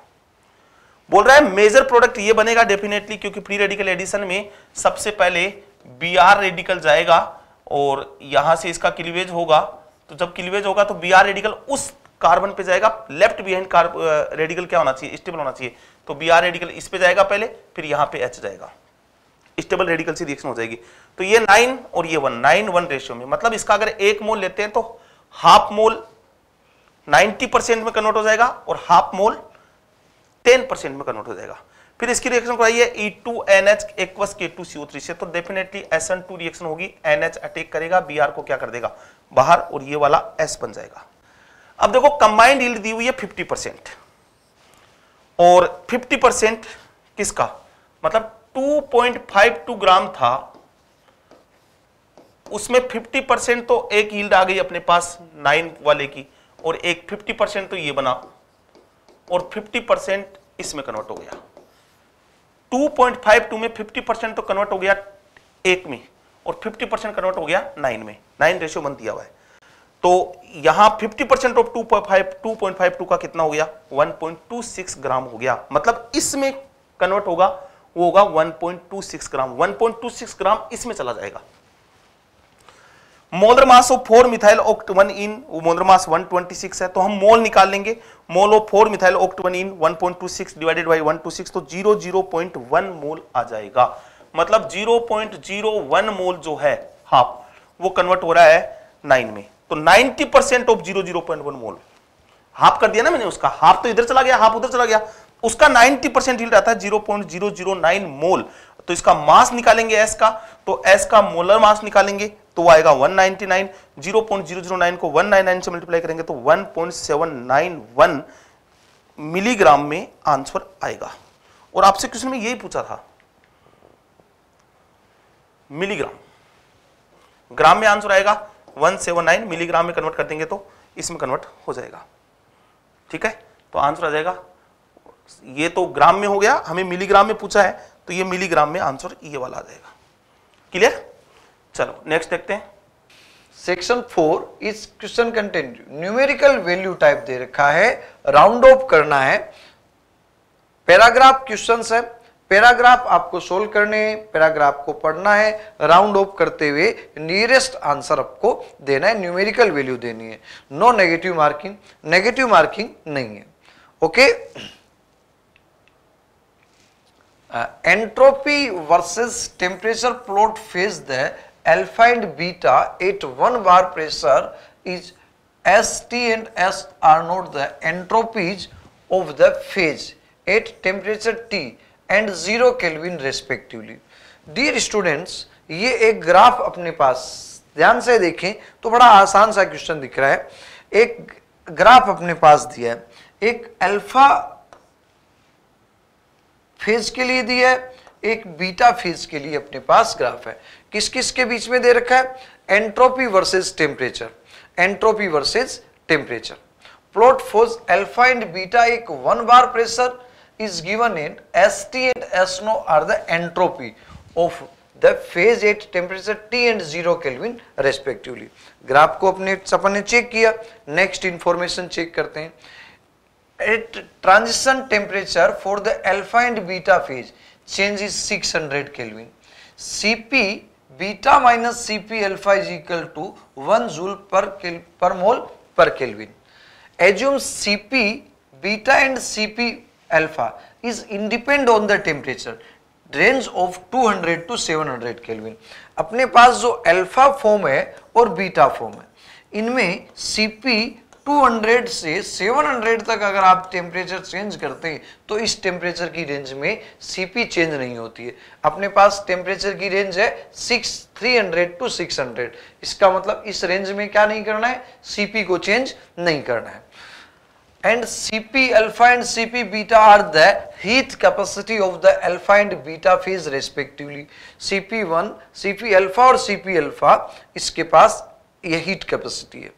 बोल रहा है मेजर प्रोडक्ट ये बनेगा डेफिनेटली, क्योंकि फ्री रेडिकल एडिशन में सबसे पहले बीआर रेडिकल जाएगा और यहां से इसका क्लीवेज होगा, तो जब क्लीवेज होगा तो बीआर रेडिकल उस कार्बन पे जाएगा, लेफ्ट बिहाइंड रेडिकल क्या होना चाहिए, स्टेबल होना चाहिए, तो बीआर रेडिकल इस पे जाएगा पहले, फिर यहां पे एच जाएगा, स्टेबल रेडिकल से रिएक्शन हो जाएगी। तो ये नाइन और ये वन, नाइन वन रेशियो में, मतलब इसका अगर एक मोल लेते हैं तो हाफ मोल नाइन्टी परसेंट में कन्वर्ट हो जाएगा और हाफ मोल टेन परसेंट में कन्वर्ट हो जाएगा। फिर इसकी रिएक्शन कराइए E two N H aqueous K two C O three से, तो definitely S N two reaction होगी, एन एच अटैक करेगा, बीआर को क्या कर देगा बाहर और ये वाला एस बन जाएगा। अब देखो कंबाइंड यील्ड दी हुई है फिफ्टी परसेंट और फिफ्टी परसेंट किसका, मतलब two point five two gram था, उसमें फिफ्टी परसेंट तो एक यील्ड आ गई अपने पास नाइन वाले की और एक फिफ्टी परसेंट तो ये बना और फिफ्टी परसेंट इसमें कन्वर्ट हो गया। टू पॉइंट फाइव टू में फिफ्टी परसेंट तो कन्वर्ट हो गया एक में और फिफ्टी परसेंट कन्वर्ट हो गया नाइन में, नाइन रेशियो वन दिया हुआ है, तो यहां fifty percent of two point five two का कितना हो गया one point two six gram हो गया, मतलब इसमें कन्वर्ट होगा वो होगा one point two six gram, one point two six gram इसमें चला जाएगा। Molar mass of four methyl oct one ene, molar mass one twenty six है, तो हम मोल निकाल लेंगे, mole of four methyl oct one ene one point two six divided by one twenty six, तो zero point one mole आ जाएगा, मतलब zero point zero one mole जो है हाफ वो कन्वर्ट हो रहा है नाइन में, तो ninety percent of zero point one mole, half कर दिया ना मैंने, उसका हाफ तो इधर चला गया, हाफ उधर चला गया, उसका नाइन्टी परसेंट यील्ड आता है zero point zero zero nine mole, तो इसका मास निकालेंगे एस का, तो एस का मोलर मास निकालेंगे तो आएगा one ninety nine, zero point zero zero nine को वन नाइन्टी नाइन से मल्टीप्लाई करेंगे तो one point seven nine one milligram में आंसर आएगा। और आपसे क्वेश्चन में यही पूछा था मिलीग्राम, ग्राम में आंसर आएगा वन सेवन नाइन, मिलीग्राम में कन्वर्ट कर देंगे तो इसमें कन्वर्ट हो जाएगा, ठीक है, तो आंसर आ जाएगा, ये तो ग्राम में हो गया, हमें मिलीग्राम में पूछा है तो ये मिलीग्राम में आंसर ये वाला आ जाएगा। क्लियर, चलो नेक्स्ट देखते हैं। सेक्शन फोर इस question content numerical value type दे रखा है, राउंड ऑफ करना है, पैराग्राफ क्वेश्चंस है, पैराग्राफ आपको सोल्व करने हैं, पैराग्राफ को पढ़ना है, राउंड ऑफ करते हुए नियरेस्ट आंसर आपको देना है, न्यूमेरिकल वैल्यू देनी है, no negative marking, negative marking नहीं है, okay. Entropy versus temperature plot phase the alpha and beta at one bar pressure is S T and S are not the entropies of the phase at temperature T and zero kelvin respectively. Dear students, ये एक graph अपने पास ध्यान से देखें तो बड़ा आसान सा क्वेश्चन दिख रहा है। एक ग्राफ अपने पास दिया है, एक अल्फा फेज के लिए दिया है, एक बीटा फेज के लिए अपने पास ग्राफ है। किस किस के बीच में दे रखा है? Entropy versus temperature, entropy versus temperature. Plot for alpha and beta, एक one bar pressure is given in S T and S zero are the entropy of the phase at temperature T and zero Kelvin respectively। Graph को अपने सपने check किया, next information check करते हैं। At transition temperature for the alpha and beta phase change is six hundred Kelvin। C P beta minus C P alpha is equal to one joule per Kel per mole per Kelvin। Assume C P beta and C P alpha is independent on the temperature range of two hundred to seven hundred Kelvin। अपने पास जो alpha form है और beta form है, इनमें C P two hundred से seven hundred तक अगर आप टेम्परेचर चेंज करते हैं तो इस टेम्परेचर की रेंज में C P चेंज नहीं होती है। अपने पास टेम्परेचर की रेंज है six three hundred to six hundred, इसका मतलब इस रेंज में क्या नहीं करना है, C P को चेंज नहीं करना है। And C P alpha and C P beta are the heat capacity of the alpha and beta phase respectively। C P one, C P alpha और C P alpha इसके पास ये heat capacity है,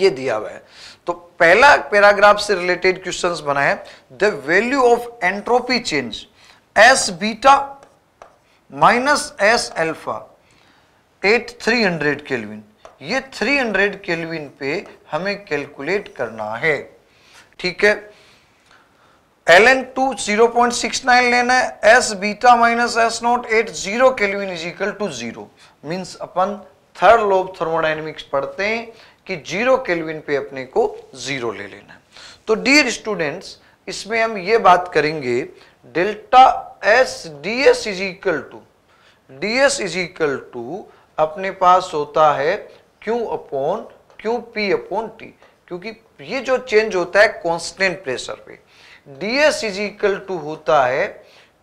ये दिया हुआ है। तो पहला पैराग्राफ से related questions बनाए। The value of entropy change S beta minus S alpha at three hundred Kelvin, ये three hundred Kelvin पे हमें calculate करना है, ठीक है। ln two zero point six nine लेना है, s beta minus S not at zero kelvin is equal to zero. Means अपन थर्ड लोब थर्मोडाइनमिक्स पढ़ते हैं कि जीरो केल्विन पे अपने को जीरो ले लेना है। तो डियर स्टूडेंट्स, इसमें हम ये बात करेंगे delta s ds is equal to ds is equal to अपने पास होता है q upon Q P upon T, क्योंकि ये जो चेंज होता है कांस्टेंट प्रेशर पे। ds इज इक्वल टू होता है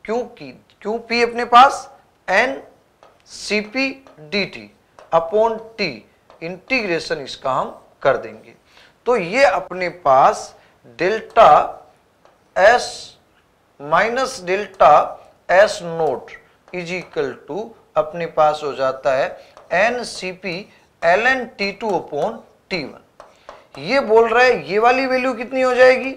क्योंकि Q P अपने पास n C P dt upon t, integration इसका हम कर देंगे। तो ये अपने पास delta s minus delta s note is equal to अपने पास हो जाता है n C P ln T two upon T one। ये बोल रहा है ये वाली वैल्यू कितनी हो जाएगी,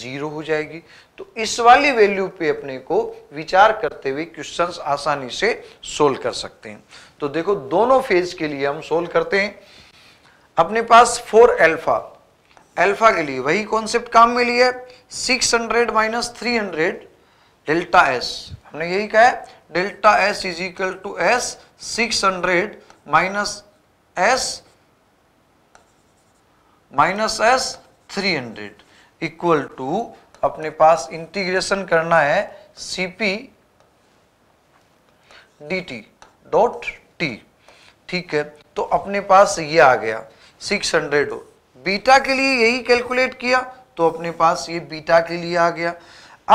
जीरो हो जाएगी। तो इस वाली वैल्यू पे अपने को विचार करते हुए क्वेश्चंस आसानी से सोल्व कर सकते हैं। तो देखो दोनों फेज के लिए हम सोल्व करते हैं। अपने पास फोर अल्फा, अल्फा के लिए वही कॉन्सेप्ट काम में लिया है। Six hundred minus three hundred delta S, हमने यही कहा है delta S is equal to S six hundred minus S minus S three hundred equal to अपने पास इंटीग्रेशन करना है सीपी डीटी डॉट टी, ठीक है। तो अपने पास ये आ गया सिक्स हंड्रेड। बीटा के लिए यही कैलकुलेट किया तो अपने पास ये बीटा के लिए आ गया।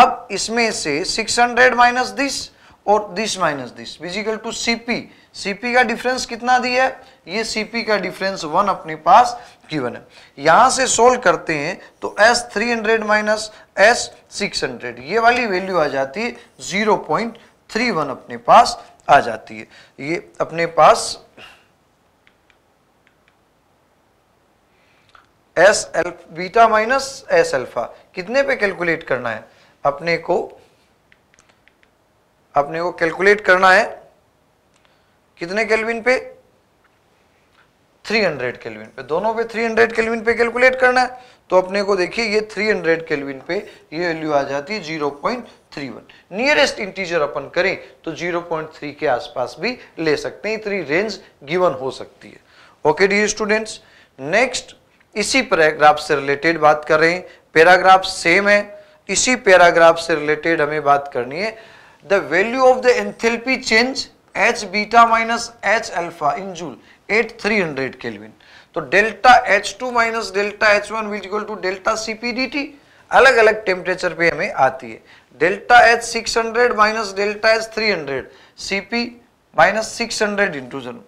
अब इसमें से सिक्स हंड्रेड माइनस दिस और this minus this equal to CP. CP का डिफरेंस कितना दिया है, ये सीपी का डिफरेंस वन अपने पास गिवन है। यहां से सोल्व करते हैं तो S three hundred minus S six hundred ये वाली वैल्यू आ जाती है जीरो पॉइंट थ्री वन अपने पास आ जाती है। ये अपने पास S alpha beta minus S alpha कितने पे कैलकुलेट करना है, अपने को अपने को कैलकुलेट करना है कितने केल्विन पे, three hundred केल्विन पे। दोनों पे three hundred केल्विन पे कैलकुलेट करना है। तो अपने को देखिए ये three hundred केल्विन पे ये वैल्यू आ जाती है zero point three one। Nearest integer अपन करें तो zero point three के आसपास भी ले सकते हैं, इतनी रेंज गिवन हो सकती है। ओके डियर स्टूडेंट्स, नेक्स्ट इसी पैराग्राफ से रिलेटेड बात कर रहे हैं। पैराग्राफ सेम है, इसी पैराग्राफ से रिलेटेड हमें बात करनी है। The value of the enthalpy change H beta minus H alpha in joule at three hundred Kelvin। तो delta H two minus delta H one will equal to delta C P dt अलग अलग temperature पे हमें आती है। Delta H six hundred minus delta H three hundred C P minus six hundred into जन।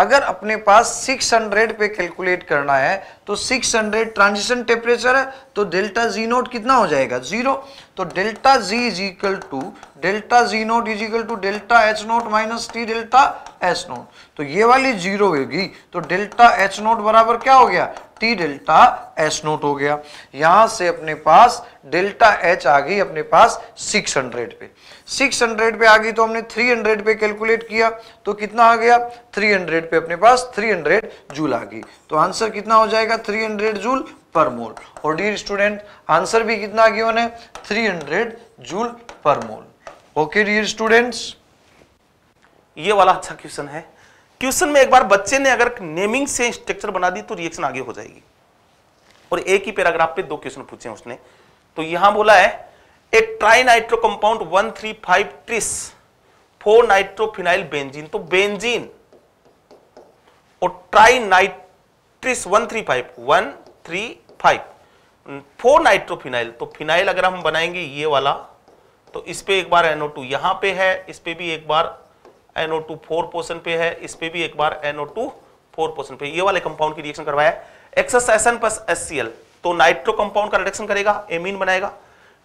अगर अपने पास सिक्स हंड्रेड पे कैलकुलेट करना है तो सिक्स हंड्रेड ट्रांजिशन टेम्परेचर है तो डेल्टा जी नोट कितना हो जाएगा जीरो। तो delta G is equal to delta G note is equal to delta H note minus T delta H note. तो ये वाली जीरो होगी तो डेल्टा एच नोट बराबर क्या हो गया टी डेल्टा एच नोट हो गया। यहां से अपने पास डेल्टा एच आ गई अपने पास सिक्स हंड्रेड पे सिक्स हंड्रेड पे आ गई तो हमने थ्री हंड्रेड पे कैलकुलेट किया तो कितना आ गया थ्री हंड्रेड पे अपने पास थ्री हंड्रेड जूल आ गई। तो आंसर कितना हो जाएगा थ्री हंड्रेड जूल पर मोल। और डियर स्टूडेंट आंसर भी कितना आ गया उन्हें थ्री हंड्रेड जूल पर मोल। ओके डियर स्टूडेंट्स ये वाला अच्छा क्वेश्चन है। क्वेश्चन में एक बार बच्चे ने अगर नेमिंग से स्ट्रक्चर बना दी तो रिएक्शन आगे हो जाएगी। और एक ही पैराग्राफ पे दो क्वेश्चन पूछे उसने। तो यहां बोला है a tri nitro compound one three five tris four nitrophenyl benzene. तो बेंजीन और ट्राई नाइट्रिस one three five one three five four nitrophenyl. तो फिनाइल अगर हम बनाएंगे ये वाला तो इस पे एक बार एनओ टू यहां पे है, इस पे भी एक बार एनओ टू फोर पोर्शन पे है, इस पे भी एक बार एनओ टू फोर पोर्शन पे। ये वाले कंपाउंड की रिएक्शन करवाया एक्सस एसएन प्लस एचसीएल। तो नाइट्रो कंपाउंड का रिडक्शन करेगा एमीन बनाएगा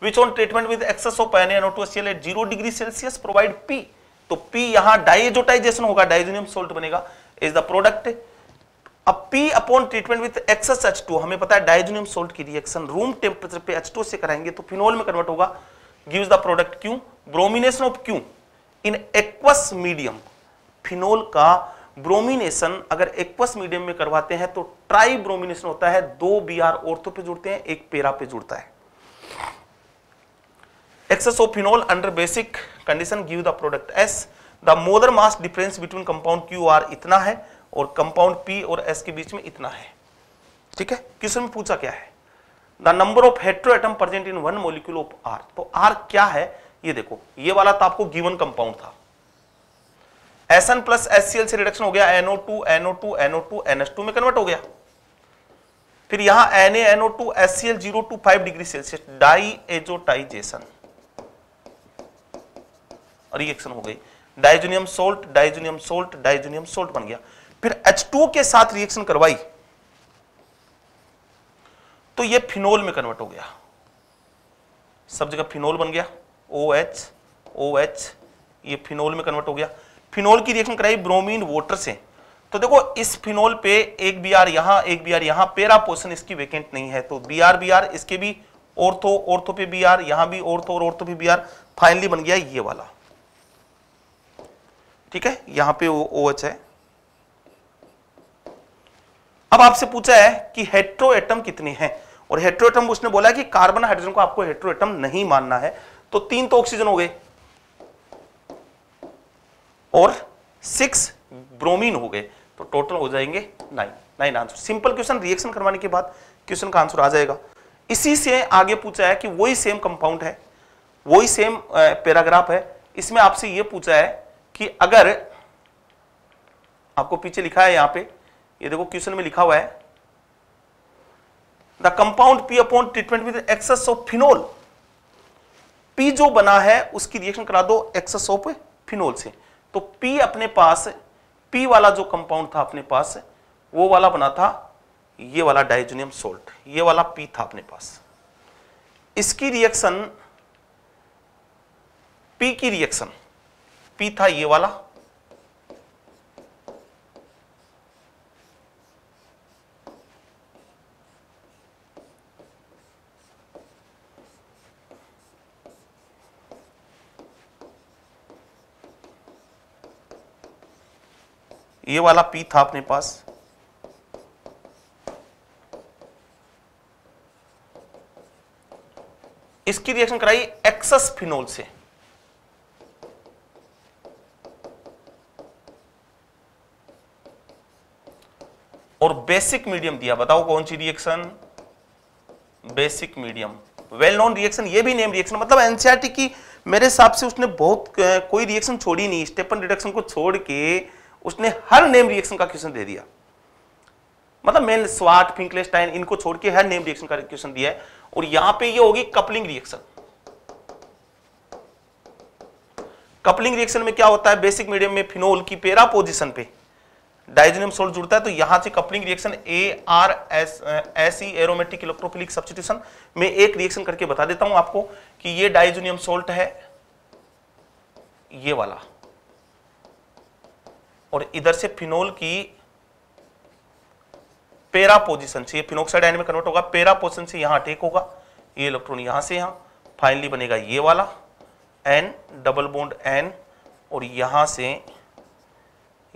which on treatment with excess of N A N O two H C l at zero degree Celsius provide P। तो P यहाँ diazotization होगा diazonium salt बनेगा is the product। अब P upon treatment with excess H two हमें पता है diazonium salt की reaction room temperature पे H टू से कराएंगे तो फिनोल में कन्वर्ट होगा gives the product Q bromination of Q in aqueous medium। Phenol का ब्रोमिनेशन अगर एक्वस मीडियम में करवाते हैं तो ट्राई ब्रोमिनेशन होता है। दो बी आर ऑर्थो पे जुड़ते हैं एक पेरा पे जुड़ता है। Excess of phenol under basic condition give the product S। The molar mass difference between compound Q R इतना है और compound P और S के बीच में इतना है। ठीक है क्वेश्चन में पूछा क्या है The number of hetero atom present in one molecule of R। तो R क्या है ये देखो ये वाला तो आपको given compound था S N plus H C l से reduction हो गया N O two N O two N O two N H two में convert हो गया। फिर यहाँ N A N O two H C l zero to five degree Celsius diazotization reaction हो गई diazonium salt diazonium salt diazonium salt बन गया। फिर H टू के साथ रिएक्शन करवाई तो ये फिनोल में कन्वर्ट हो गया। सब जगह फिनोल बन गया OH OH ये फिनोल में कन्वर्ट हो गया। फिनोल की रिएक्शन कराई ब्रोमीन वाटर से तो देखो इस फिनोल पे एक बी आर यहां एक बी आर यहां पेरा पोर्शन इसकी वेकेंट नहीं है तो बी आर बी आर इसके भी ऑर्थो ऑर्थो पे बी आर यहां भी ऑर्थो और ऑर्थो पे बी आर फाइनली बन गया ये वाला। ठीक है यहां पे वो OH है। अब आपसे पूछा है कि हेट्रो एटम कितने हैं और हेट्रो एटम उसने बोला कि कार्बन हाइड्रोजन को आपको हेट्रो एटम नहीं मानना है। तो तीन तो ऑक्सीजन हो गए और सिक्स ब्रोमीन हो गए तो टोटल हो जाएंगे nine. Nine answer simple question reaction करवाने के बाद क्वेश्चन का आंसर आ जाएगा। इसी से आगे पूछा है कि वही सेम कंपाउंड है वही सेम पैराग्राफ है। इसमें आपसे यह पूछा है कि अगर आपको पीछे लिखा है यहां पे ये देखो क्वेश्चन में लिखा हुआ है the compound P upon treatment with excess of phenol. P जो बना है उसकी रिएक्शन करा दो एक्सेस ऑफ फिनोल से तो पी अपने पास पी वाला जो कंपाउंड था अपने पास वो वाला बना था ये वाला डाइजेनियम सोल्ट ये वाला पी था अपने पास। इसकी रिएक्शन पी की रिएक्शन पी था ये वाला ये वाला पी था अपने पास। इसकी रिएक्शन कराई एक्सेस फिनोल से और बेसिक मीडियम दिया। बताओ कौन सी reaction basic medium well known reaction ये भी नेम रिएक्शन मतलब एनसीईआरटी की मेरे हिसाब से उसने बहुत कोई रिएक्शन छोड़ी नहीं स्टेपन रिडक्शन को छोड़ के उसने हर नेम रिएक्शन का क्वेश्चन दे दिया। मतलब मैंने स्वाट फिंकलेस्टाइन इनको छोड़ के हर नेम रिएक्शन का क्वेश्चन दिया है। और यहां पे ये होगी कपलिंग रिएक्शन कपलिंग रिएक्शन में क्या होता है, बेसिक मीडियम में फिनोल की पेरा पोजीशन पे डाइजेनियम सोल्ट जुड़ता है, तो यहां से coupling reaction A R S S E aromatic electrophilic substitution में एक रिएक्शन करके बता देता हूं आपको कि ये डाइजेनियम सोल्ट है ये वाला, और इधर से फिनोल की पेरा पोजीशन से ये फिनोक्साइड आयन में कन्वर्ट होगा, पेरा पोजीशन से यहां टेक होगा, ये इलेक्ट्रॉन यहां से यहां, फाइनली बनेगा ये वाला एन डबल बॉन्ड एन, और यहां से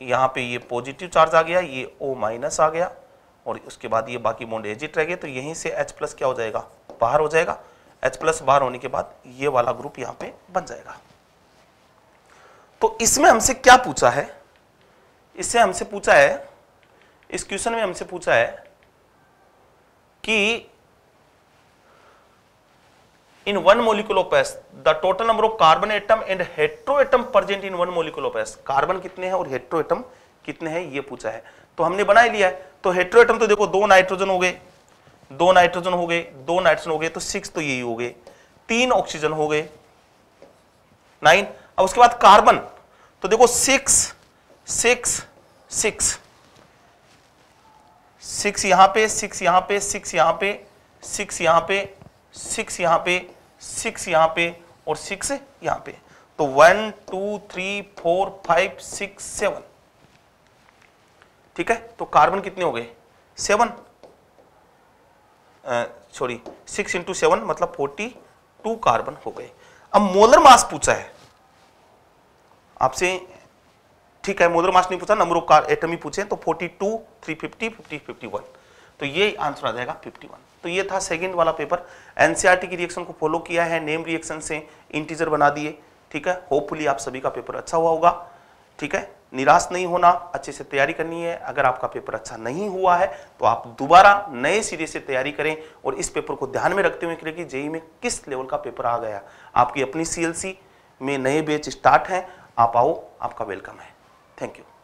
यहां पे ये पॉजिटिव चार्ज आ गया, ये ओ माइनस आ गया, और उसके बाद ये बाकी बॉन्ड एजिट रह गए, तो यहीं से एच प्लस क्या हो जाएगा, बाहर हो जाएगा। एच प्लस बाहर होने के बाद ये वाला ग्रुप यहां पे बन जाएगा। तो इसमें हमसे क्या पूछा है, इससे हमसे पूछा है, इस क्वेश्चन में हमसे पूछा है कि in one molecule of S the total number of carbon atom and hetero atom present in one molecule of S, carbon कितने हैं और हेट्रो एटम कितने हैं ये पूछा है, तो हमने बना ही लिया है। तो हेट्रो एटम तो देखो दो नाइट्रोजन हो गए, दो नाइट्रोजन हो गए, दो नाइट्रोजन हो गए, तो सिक्स तो यही हो गए, तीन ऑक्सीजन हो गए नाइन। अब उसके बाद कार्बन तो देखो सिक्स सिक्स सिक्स सिक्स यहां पे, सिक्स यहां पे, सिक्स यहां पे, सिक्स यहां पे, सिक्स यहां पे, सिक्स यहां पे, और सिक्स यहां पे, तो one to three four five six seven, ठीक है। तो कार्बन कितने हो गए, seven, sorry six into seven मतलब फोर्टी टू कार्बन हो गए। अब मोलर मास पूछा है आपसे, ठीक है, मोलर मास नहीं पूछा, नंबर ऑफ कार एटम ही पूछे, तो forty two three fifty fifty fifty one, तो ये आंसर आ जाएगा इक्यावन। तो ये था सेकंड वाला पेपर। एनसीईआरटी की रिएक्शन को फॉलो किया है, नेम रिएक्शन से इंटीजर बना दिए, ठीक है। होपफुली आप सभी का पेपर अच्छा हुआ होगा, ठीक है। निराश नहीं होना, अच्छे से तैयारी करनी है। अगर आपका पेपर अच्छा नहीं हुआ है तो आप दोबारा नए सिरे से तैयारी करें और इस पेपर को ध्यान में रखते हुए करें कि जेईई में किस लेवल का पेपर आ गया। आपकी अपनी सीएलसी में नए बैच स्टार्ट हैं, आप आओ, आपका वेलकम है। Thank you.